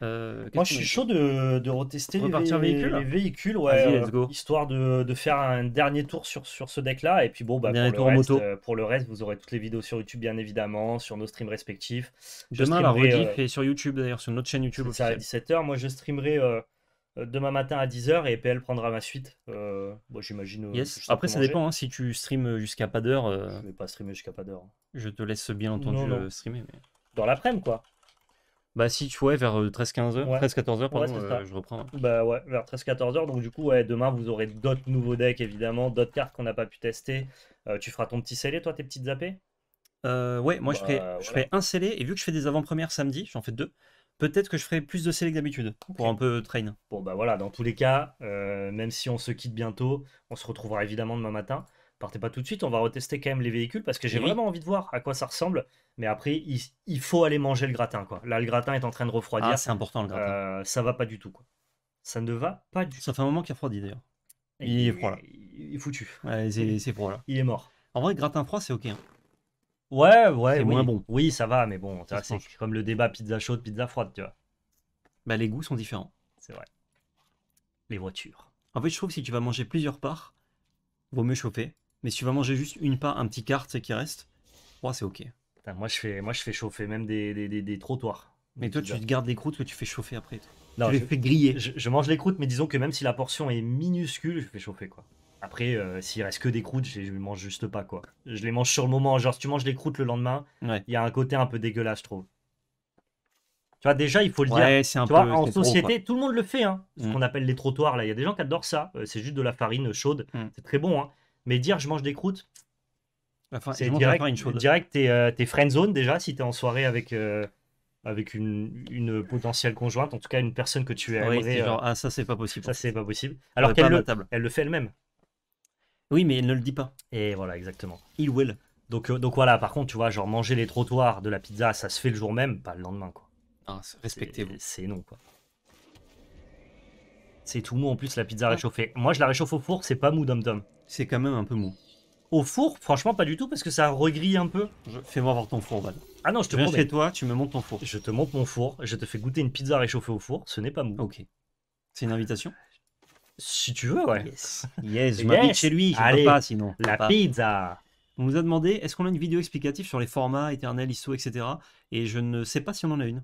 Euh, Moi, je suis chaud de, de retester les, vé véhicule, les véhicules, ouais, euh, histoire de, de faire un dernier tour sur, sur ce deck-là. Et puis bon, bah, pour, le reste, euh, pour le reste, vous aurez toutes les vidéos sur YouTube, bien évidemment, sur nos streams respectifs. Je demain, la rediff euh, est sur YouTube, d'ailleurs, sur notre chaîne YouTube. C'est à dix-sept heures. Moi, je streamerai euh, demain matin à dix heures et P L prendra ma suite. Euh, bon, j'imagine. Yes. Après, ça manger. dépend. Hein, si tu streames jusqu'à pas d'heure. Euh, je ne vais pas streamer jusqu'à pas d'heure. Je te laisse bien entendu non, non. Euh, streamer. Mais... Dans l'après-midi, quoi. Bah si tu vois vers treize quinze heures, ouais. treize quatorze heures, pardon, ouais, euh, je reprends. Bah ouais, vers treize quatorze heures, donc du coup, ouais, demain, vous aurez d'autres nouveaux decks, évidemment, d'autres cartes qu'on n'a pas pu tester. Euh, tu feras ton petit scellé, toi, tes petites zappées euh, Ouais, moi, bah, je, ferai, voilà. je ferai un scellé, et vu que je fais des avant-premières samedi, j'en fais deux, peut-être que je ferai plus de scellé que d'habitude, okay. pour un peu train. Bon, bah voilà, dans tous les cas, euh, même si on se quitte bientôt, on se retrouvera évidemment demain matin. Partez pas tout de suite, on va retester quand même les véhicules parce que j'ai oui. vraiment envie de voir à quoi ça ressemble. Mais après, il, il faut aller manger le gratin, quoi. Là, le gratin est en train de refroidir. Ah, c'est important le gratin. Euh, ça va pas du tout, quoi. Ça ne va pas du tout. Ça fait un moment qu'il refroidit d'ailleurs. Il, il est froid là. Il est foutu. Ouais, c'est froid là. Il est mort. En vrai, gratin froid, c'est ok. Hein. Ouais, ouais. C'est oui. moins bon. Oui, ça va, mais bon, c'est comme le débat pizza chaude, pizza froide, tu vois. Bah, les goûts sont différents. C'est vrai. Les voitures. En fait, je trouve que si tu vas manger plusieurs parts, vaut mieux chauffer. Mais si tu vas manger juste une part, un petit quart qui reste, oh, c'est ok. Putain, moi, je fais, moi je fais chauffer même des, des, des, des trottoirs. Mais toi, tu te gardes des croûtes que tu fais chauffer après. Non, je les fais griller. Je, je mange les croûtes, mais disons que même si la portion est minuscule, je fais chauffer, quoi. Après, euh, s'il reste que des croûtes, je les mange juste pas, quoi. Je les mange sur le moment. Genre, si tu manges les croûtes le lendemain, il ouais. y a un côté un peu dégueulasse, je trouve. Tu vois, déjà, il faut le ouais, dire. Un tu peu, vois, en société, trop, tout le monde le fait. Hein, ce mmh. qu'on appelle les trottoirs, là. Il y a des gens qui adorent ça. C'est juste de la farine chaude. Mmh. C'est très bon, hein. Mais dire je mange des croûtes, enfin, c'est direct, direct t'es euh, friendzone déjà si t'es en soirée avec, euh, avec une, une potentielle conjointe, en tout cas une personne que tu aimerais. Oui, genre, euh, ah ça c'est pas possible. Ça c'est pas possible. Alors qu'elle le, elle le fait elle-même. Oui mais elle ne le dit pas. Et voilà exactement. Il ou elle. Donc, euh, donc voilà, par contre tu vois, genre manger les trottoirs de la pizza, ça se fait le jour même, pas le lendemain quoi. Ah, respectez-vous. C'est non quoi. C'est tout mou en plus la pizza réchauffée. Moi je la réchauffe au four, c'est pas mou dom-dom. C'est quand même un peu mou. Au four, franchement pas du tout parce que ça regrille un peu. Je... Fais-moi voir ton four, Val. Ah non, je te montre. Chez toi, tu me montes ton four. Je te montre mon four, je te fais goûter une pizza réchauffée au four, ce n'est pas mou. Ok. C'est une invitation. Si tu veux, ouais. Yes, yes je yes. m'invite chez lui, je ne peux pas sinon. La pas. pizza. On nous a demandé, est-ce qu'on a une vidéo explicative sur les formats éternels, I S O, et cetera. Et je ne sais pas si on en a une.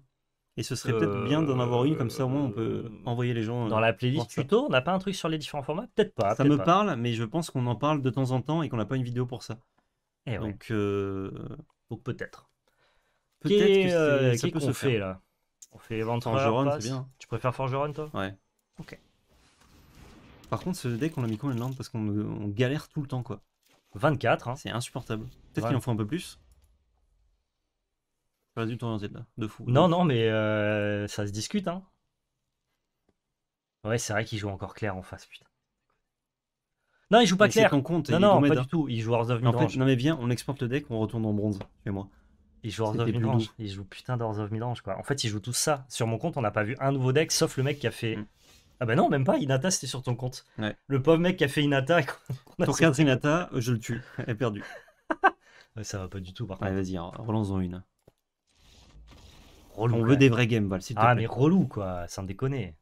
Et ce serait euh, peut-être bien d'en avoir une, comme ça au moins on peut envoyer les gens. Dans euh, la playlist tuto, on n'a pas un truc sur les différents formats? Peut-être pas. Ça peut me pas. parle, mais je pense qu'on en parle de temps en temps et qu'on n'a pas une vidéo pour ça. Et donc ouais. euh... donc peut-être. Peut-être que c'est euh, ça peut qu se fait, faire. Là on fait Forgeron, c'est bien. Tu préfères Forgeron, toi? Ouais. Ok. Par contre, ce deck, on l'a mis combien de land? Parce qu'on galère tout le temps, quoi. vingt-quatre, hein. C'est insupportable. Peut-être qu'il en faut un peu plus. J'aurais dû t'orienter là, de fou. Non, non, mais euh, ça se discute, hein. Ouais, c'est vrai qu'il joue encore clair en face, putain. Non, il joue pas mais clair. Ton compte, non, non, pas du tout. Il joue Hors of Midrange. En fait, non, mais bien, on exporte le deck, on retourne en bronze, et moi. Il joue Hors of Midrange. Il joue putain d'Hors of Midrange, quoi. En fait, il joue tout ça. Sur mon compte, on n'a pas vu un nouveau deck, sauf le mec qui a fait... Mm. Ah bah non, même pas, Hinata c'était sur ton compte. Ouais. Le pauvre mec qui a fait Hinata. Tu regardes Hinata, je le tue, elle est perdue. Ça va pas du tout par contre. Ouais, vas-y, relance-en une. Relou, on ouais. veut des vrais games, Val, s'il te plaît. Ah mais relou quoi, sans déconner.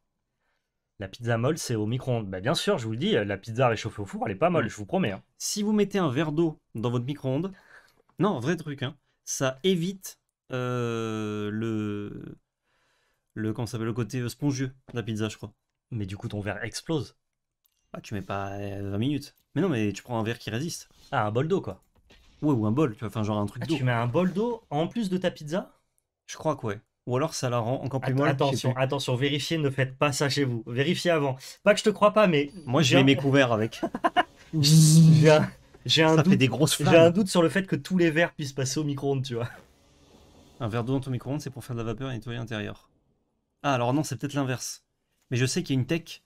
La pizza molle c'est au micro-ondes. Bah bien sûr, je vous le dis, la pizza réchauffée au four, elle est pas molle, mmh. je vous promets. Hein. Si vous mettez un verre d'eau dans votre micro-ondes, non, vrai truc, hein, ça évite euh, le... le, comment ça s'appelle, le côté spongieux de la pizza, je crois. Mais du coup, ton verre explose. Ah, tu mets pas vingt minutes. Mais non, mais tu prends un verre qui résiste. Ah, un bol d'eau, quoi. Ouais, ou un bol, tu vois, enfin, genre un truc ah, d'eau. Tu mets un bol d'eau en plus de ta pizza? Je crois que ouais. Ou alors ça la rend encore plus molle. Attention, attention, vérifiez, ne faites pas ça chez vous. Vérifiez avant. Pas que je te crois pas, mais... Moi, j'ai mes couverts avec. j'ai un, un, un doute sur le fait que tous les verres puissent passer au micro-ondes, tu vois. Un verre d'eau dans ton micro-ondes, c'est pour faire de la vapeur et nettoyer l'intérieur. Ah, alors non, c'est peut-être l'inverse. Mais je sais qu'il y a une tech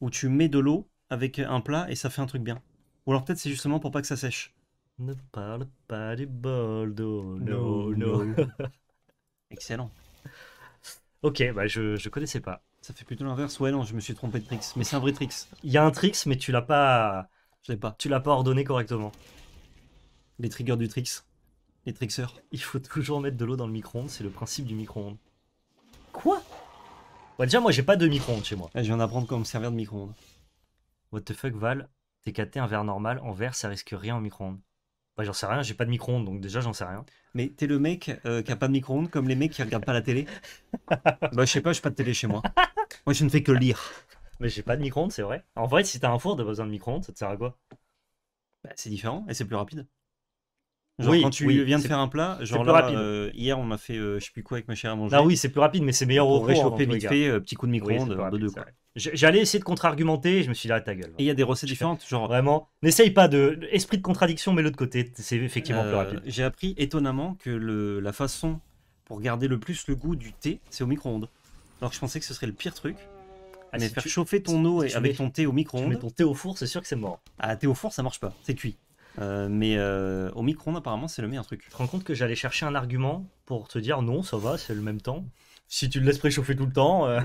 où tu mets de l'eau avec un plat et ça fait un truc bien. Ou alors peut-être c'est justement pour pas que ça sèche. Ne parle pas du bol d'eau, no, no. Excellent. Ok, bah je, je connaissais pas. Ça fait plutôt l'inverse. Ouais, non, je me suis trompé de tricks. Mais c'est un vrai tricks. Il y a un tricks, mais tu l'as pas... Je l'ai pas. Tu l'as pas ordonné correctement. Les triggers du tricks. Les trickseurs. Il faut toujours mettre de l'eau dans le micro-ondes. C'est le principe du micro-ondes. Quoi ? Bah déjà moi j'ai pas de micro-ondes chez moi. Je viens d'apprendre comment me servir de micro-ondes. What the fuck Val, t'es caté un verre normal, en verre ça risque rien en micro-ondes. Bah j'en sais rien, j'ai pas de micro-ondes donc déjà j'en sais rien. Mais t'es le mec euh, qui a pas de micro-ondes comme les mecs qui regardent pas la télé. Bah je sais pas, j'ai pas de télé chez moi. Moi je ne fais que lire. Mais j'ai pas de micro-ondes c'est vrai. En vrai si t'as un four t'as besoin de micro-ondes, ça te sert à quoi? Bah c'est différent et c'est plus rapide. Genre oui, quand tu oui, viens de faire un plat, genre là, euh, hier on m'a fait euh, je sais plus quoi avec ma chair à manger. Ah oui, c'est plus rapide, mais c'est meilleur au four. Réchauffer vite fait, euh, petit coup de micro-ondes, oui, de deux. J'allais essayer de contre-argumenter, je me suis dit, ah ta gueule. Et il y a des recettes différentes, genre vraiment. N'essaye pas de esprit de contradiction, mais l'autre côté, c'est effectivement euh, plus rapide. J'ai appris étonnamment que le, la façon pour garder le plus le goût du thé, c'est au micro-ondes. Alors que je pensais que ce serait le pire truc. Ah, mais si faire tu... chauffer ton eau si avec mets, ton thé au micro-ondes. Tu mets ton thé au four, c'est sûr que c'est mort. Ah, thé au four, ça marche pas, c'est cuit. Euh, mais euh, au micro-ondes apparemment c'est le meilleur truc. Tu te rends compte que j'allais chercher un argument pour te dire non ça va c'est le même temps. Si tu le laisses préchauffer tout le temps euh...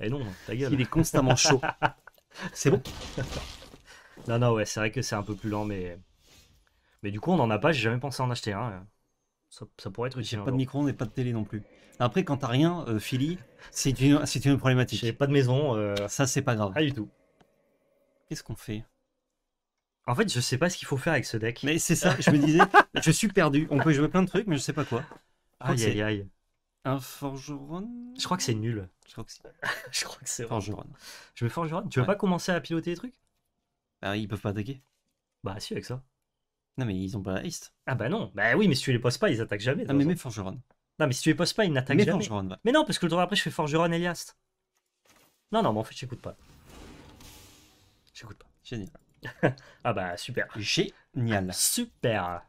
Et non ta gueule. Il est constamment chaud. C'est bon. Non non ouais c'est vrai que c'est un peu plus lent mais mais du coup on en a pas, j'ai jamais pensé en acheter un hein. ça, ça pourrait être utile. Pas de micro-ondes et pas de télé non plus. Après quand t'as rien euh, Philly c'est une, une problématique. J'ai pas de maison euh... Ça c'est pas grave. Pas du tout. Qu'est-ce qu'on fait? En fait, je sais pas ce qu'il faut faire avec ce deck. Mais c'est ça, je me disais, je suis perdu. On peut jouer plein de trucs, mais je sais pas quoi. Aïe, aïe, aïe. Un forgeron. Je crois que c'est nul. Je crois que c'est forgeron. Je mets forgeron. Tu veux ouais. pas commencer à piloter les trucs? Bah, ils peuvent pas attaquer. Bah, si, avec ça. Non, mais ils ont pas la haste. Ah, bah non. Bah oui, mais si tu les poses pas, ils attaquent jamais. Non, mais mets forgeron. Non, mais si tu les poses pas, ils n'attaquent jamais. Forgeron, bah. Mais non, parce que le tour après, je fais forgeron et haste. Non, non, mais en fait, j'écoute pas. J'écoute pas. Génial. Ah bah super. Génial. Super.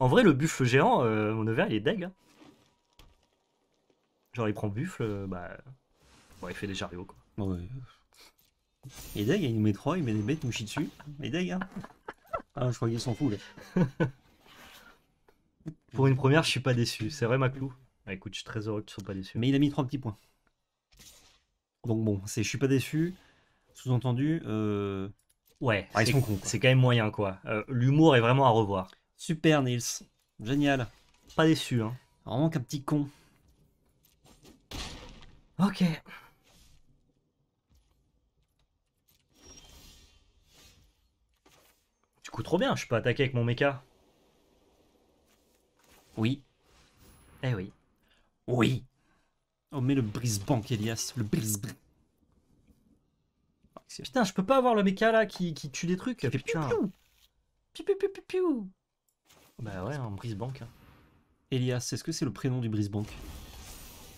En vrai le buffle géant euh, mon neveu il est deg hein. Genre il prend buffle bah bon, il fait des chariots quoi ouais. Il est deg il nous met trois. Il met des bêtes, il nous chie dessus. Il est deg hein. Ah je crois qu'il s'en fout là. Pour une première je suis pas déçu. C'est vrai Maclou ah, écoute je suis très heureux que tu sois pas déçu. Mais il a mis trois petits points. Donc bon c'est je suis pas déçu. Sous-entendu, euh... ouais, ah, c'est quand même moyen quoi. Euh, L'humour est vraiment à revoir. Super Nils, génial. Pas déçu hein. Vraiment qu'un petit con. Ok. coup trop bien, je peux attaquer avec mon mecha. Oui. Eh oui. Oui. Oh mais le Brisebank, Elias, le Brisebank. Putain, je peux pas avoir le mecha là qui, qui tue des trucs. Piu, putain. Piu, piu, piu, piu, piu. Bah ouais, un Brisebank. Hein. Elias, est-ce que c'est le prénom du Brisebank?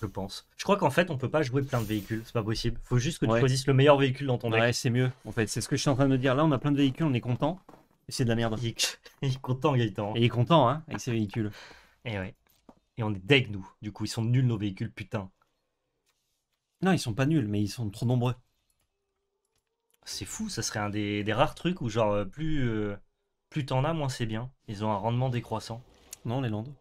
Je pense. Je crois qu'en fait, on peut pas jouer plein de véhicules. C'est pas possible. Faut juste que ouais. tu choisisses le meilleur véhicule dans ton deck. Ouais, c'est mieux. En fait, c'est ce que je suis en train de me dire. Là, on a plein de véhicules, on est content. Et c'est de la merde. Il est, il est content, Gaëtan. Et il est content, hein, avec ses véhicules. Et ouais. Et on est deg, nous. Du coup, ils sont nuls, nos véhicules, putain. Non, ils sont pas nuls, mais ils sont trop nombreux. C'est fou, ça serait un des, des rares trucs où, genre, plus, euh, plus t'en as, moins c'est bien. Ils ont un rendement décroissant. Non, les landes.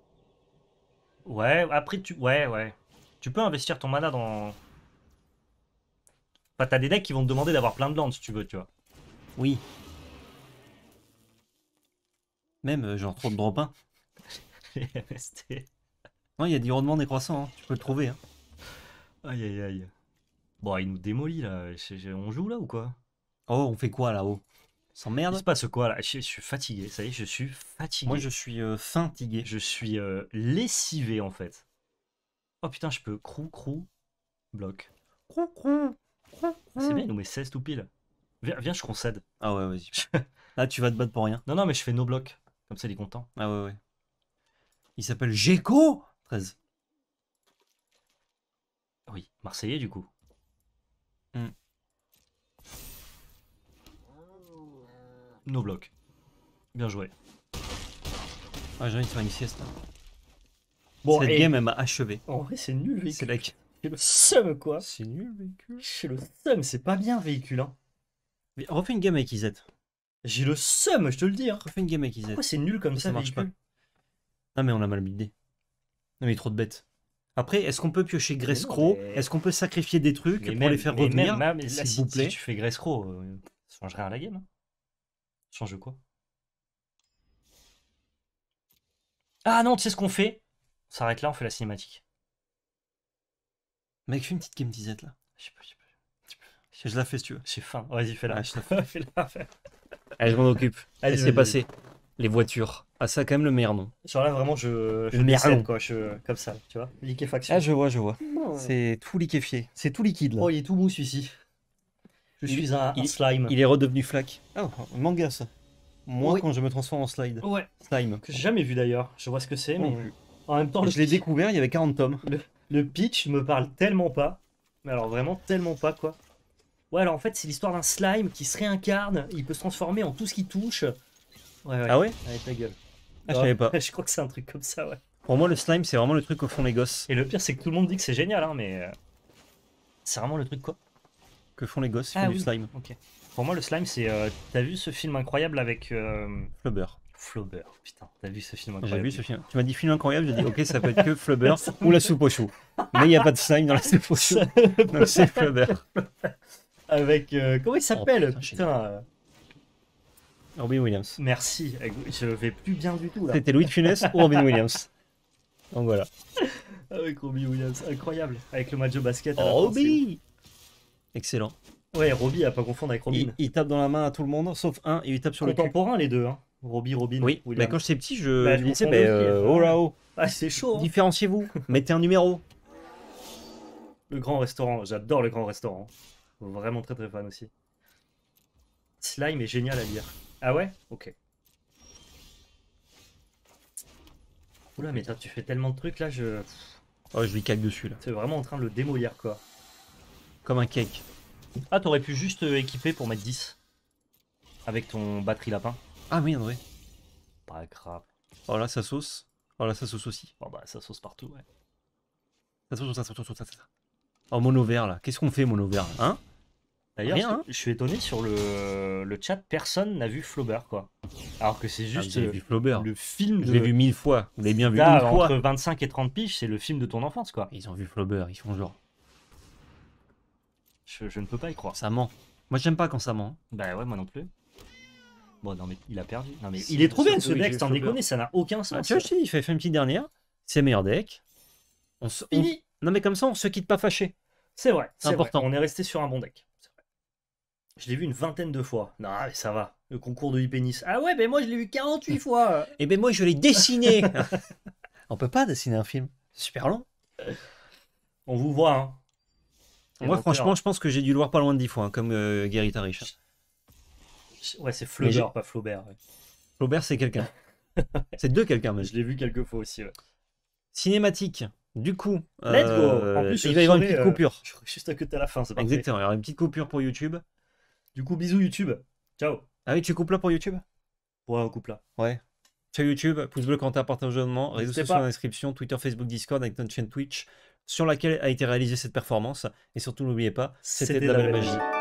Ouais, après, tu. Ouais, ouais. Tu peux investir ton mana dans. Enfin, t'as des decks qui vont te demander d'avoir plein de landes si tu veux, tu vois. Oui. Même, euh, genre, trop de drop un. Les M S T. Non, il y a du rendement décroissant, hein. Tu peux le trouver. Hein. Aïe, aïe, aïe. Bon, il nous démolit là. On joue là ou quoi? Oh, on fait quoi là-haut? Sans merde. Il se passe quoi là? Je, je suis fatigué, ça y est, je suis fatigué. Moi, je suis euh, fatigué. Je suis euh, lessivé en fait. Oh putain, je peux crou, crou, bloc. Crou, crou, crou, crou. C'est bien, il nous met seize tout pile. Viens, viens je concède. Ah ouais, vas-y. Là, tu vas te battre pour rien. Non, non, mais je fais no bloc. Comme ça, il est content. Ah ouais, ouais. Il s'appelle Géco. treize. Oui, Marseillais du coup. Mm. No bloc. Bien joué. Ah, j'ai envie de faire une sieste là. Bon, cette et... game elle m'a achevé. En vrai c'est nul véhicule. C'est la... le seum quoi. C'est nul véhicule. C'est le seum, c'est pas bien véhicule hein. Mais refais une game avec Izzet. J'ai le seum, je te le dis. Hein. Refais une game avec Izzet. Pourquoi c'est nul comme ça, ça marche pas. Ah mais on a mal bidé. Non mais trop de bêtes. Après, est-ce qu'on peut piocher Grace Crow mais... Est-ce qu'on peut sacrifier des trucs mais pour même, les faire revenir? S'il vous plaît. Si tu fais Grace Crow, euh, ça change rien à la game. Hein. Change quoi? Ah non, tu sais ce qu'on fait? On s'arrête là, on fait la cinématique. Mec, fais une petite game disette là. Je sais pas, je sais pas. Je la fais si tu veux. J'ai faim. Vas-y, fais-la. Ah, je la fais. Fais-la. Allez, je m'en occupe. Allez, c'est passé. Les voitures. Ah, ça, quand même, le meilleur nom. Genre là, vraiment, je. je le meilleur quoi. Je... Comme ça, tu vois. Liquéfaction. Ah, je vois, je vois. C'est tout liquéfié. C'est tout liquide là. Oh, il est tout mou celui-ci. Je il, suis un, il, un slime. Il est redevenu flaque. Ah, oh, manga ça. Moi, oui. Quand je me transforme en slide. Ouais. Slime. Que j'ai jamais vu d'ailleurs. Je vois ce que c'est, mais. Mmh. En même temps, je l'ai découvert, il y avait quarante tomes. Le, le pitch me parle tellement pas. Mais alors vraiment tellement pas quoi. Ouais alors en fait c'est l'histoire d'un slime qui se réincarne, il peut se transformer en tout ce qu'il touche. Ouais, ouais. Ah ouais. Allez ta gueule. Ah, alors, je savais pas. Je crois que c'est un truc comme ça ouais. Pour moi le slime c'est vraiment le truc au fond les gosses. Et le pire c'est que tout le monde dit que c'est génial hein mais... C'est vraiment le truc quoi? Que font les gosses, ils ah, font oui. du slime. Okay. Pour moi le slime c'est... Euh... T'as vu ce film incroyable avec... Euh... Flubber. Flubber, putain, t'as vu ce film incroyable? J'ai vu ce film. Tu m'as dit film incroyable, j'ai dit ok, ça peut être que Flubber ou la soupe aux choux. Mais il n'y a pas de slime dans la soupe aux choux. Donc c'est Flubber. Avec. Euh, comment il s'appelle? Oh, putain. Euh... Robin Williams. Merci, je vais plus bien du tout là. C'était Louis de Funès ou Robin Williams. Donc voilà. Avec Robin Williams, incroyable. Avec le match de basket. Oh, Robbie. Excellent. Ouais, Robbie, à pas confondre avec Robin. Il, il tape dans la main à tout le monde, sauf un, et il tape sur le. Contemporain les deux, hein. Robbie, Robin. Oui, mais bah quand j'étais petit, je bah, disais, bah, euh, oh là oh. Ah, c'est chaud. Hein. Différenciez-vous, mettez un numéro. Le grand restaurant, j'adore le grand restaurant. Vraiment très très fan aussi. Slime est génial à lire. Ah ouais? Ok. Oula, mais tu fais tellement de trucs là, je. Oh, je lui cague dessus là. T'es vraiment en train de le démolir quoi. Comme un cake. Ah, t'aurais pu juste euh, équiper pour mettre dix. Avec ton batterie lapin. Ah oui, André. Pas grave. Oh là, ça sauce. Oh là, ça sauce aussi. Oh bah, ça sauce partout, ouais. Ça sauce, ça sauce, ça sauce, ça sauce. Oh, mono vert, là. Qu'est-ce qu'on fait, mono vert, hein? D'ailleurs, hein je suis étonné sur le, le chat, personne n'a vu Flaubert, quoi. Alors que c'est juste ah, euh, vu Flaubert. Le film de... Je l'ai vu mille fois. Vous l'avez bien vu mille fois. Entre vingt-cinq et trente piges, c'est le film de ton enfance, quoi. Ils ont vu Flaubert, ils font genre. Je, je ne peux pas y croire. Ça ment. Moi, j'aime pas quand ça ment. Bah ouais, moi non plus. Bon, non, mais il a perdu. Non, mais il est trop bien ce deck, t'en déconnes, ça n'a aucun sens. Ah, tu vois, je te dis, il fait une petite dernière. C'est meilleur deck. On se finit. On... Non, mais comme ça, on se quitte pas fâché. C'est vrai. C'est important. Vrai. On est resté sur un bon deck. Vrai. Je l'ai vu une vingtaine de fois. Non, mais ça va. Le concours de l'hypénis. Ah ouais, mais moi, je l'ai vu quarante-huit fois. Et ben moi, je l'ai dessiné. On peut pas dessiner un film. C'est super long. On vous voit. Hein. Moi, bon franchement, cœur. Je pense que j'ai dû le voir pas loin de dix fois, hein, comme euh, Gary Tarish. Ouais, c'est Flaubert, pas Flaubert. Ouais. Flaubert, c'est quelqu'un. C'est deux quelqu'un, mais je l'ai vu quelques fois aussi. Ouais. Cinématique. Du coup, Let's euh, go. En plus, il va y avoir une petite coupure. Euh, juste à côté à la fin, c'est pas exactement. Il y aura une petite coupure pour YouTube. Du coup, bisous YouTube. Ciao. Ah oui, tu coupes là pour YouTube. Ouais, on coupe là. Ouais. Ciao YouTube, pouce bleu quand t'as partagé un réseaux sociaux en description, Twitter, Facebook, Discord, avec notre chaîne Twitch, sur laquelle a été réalisée cette performance. Et surtout, n'oubliez pas, c'était de la belle magie.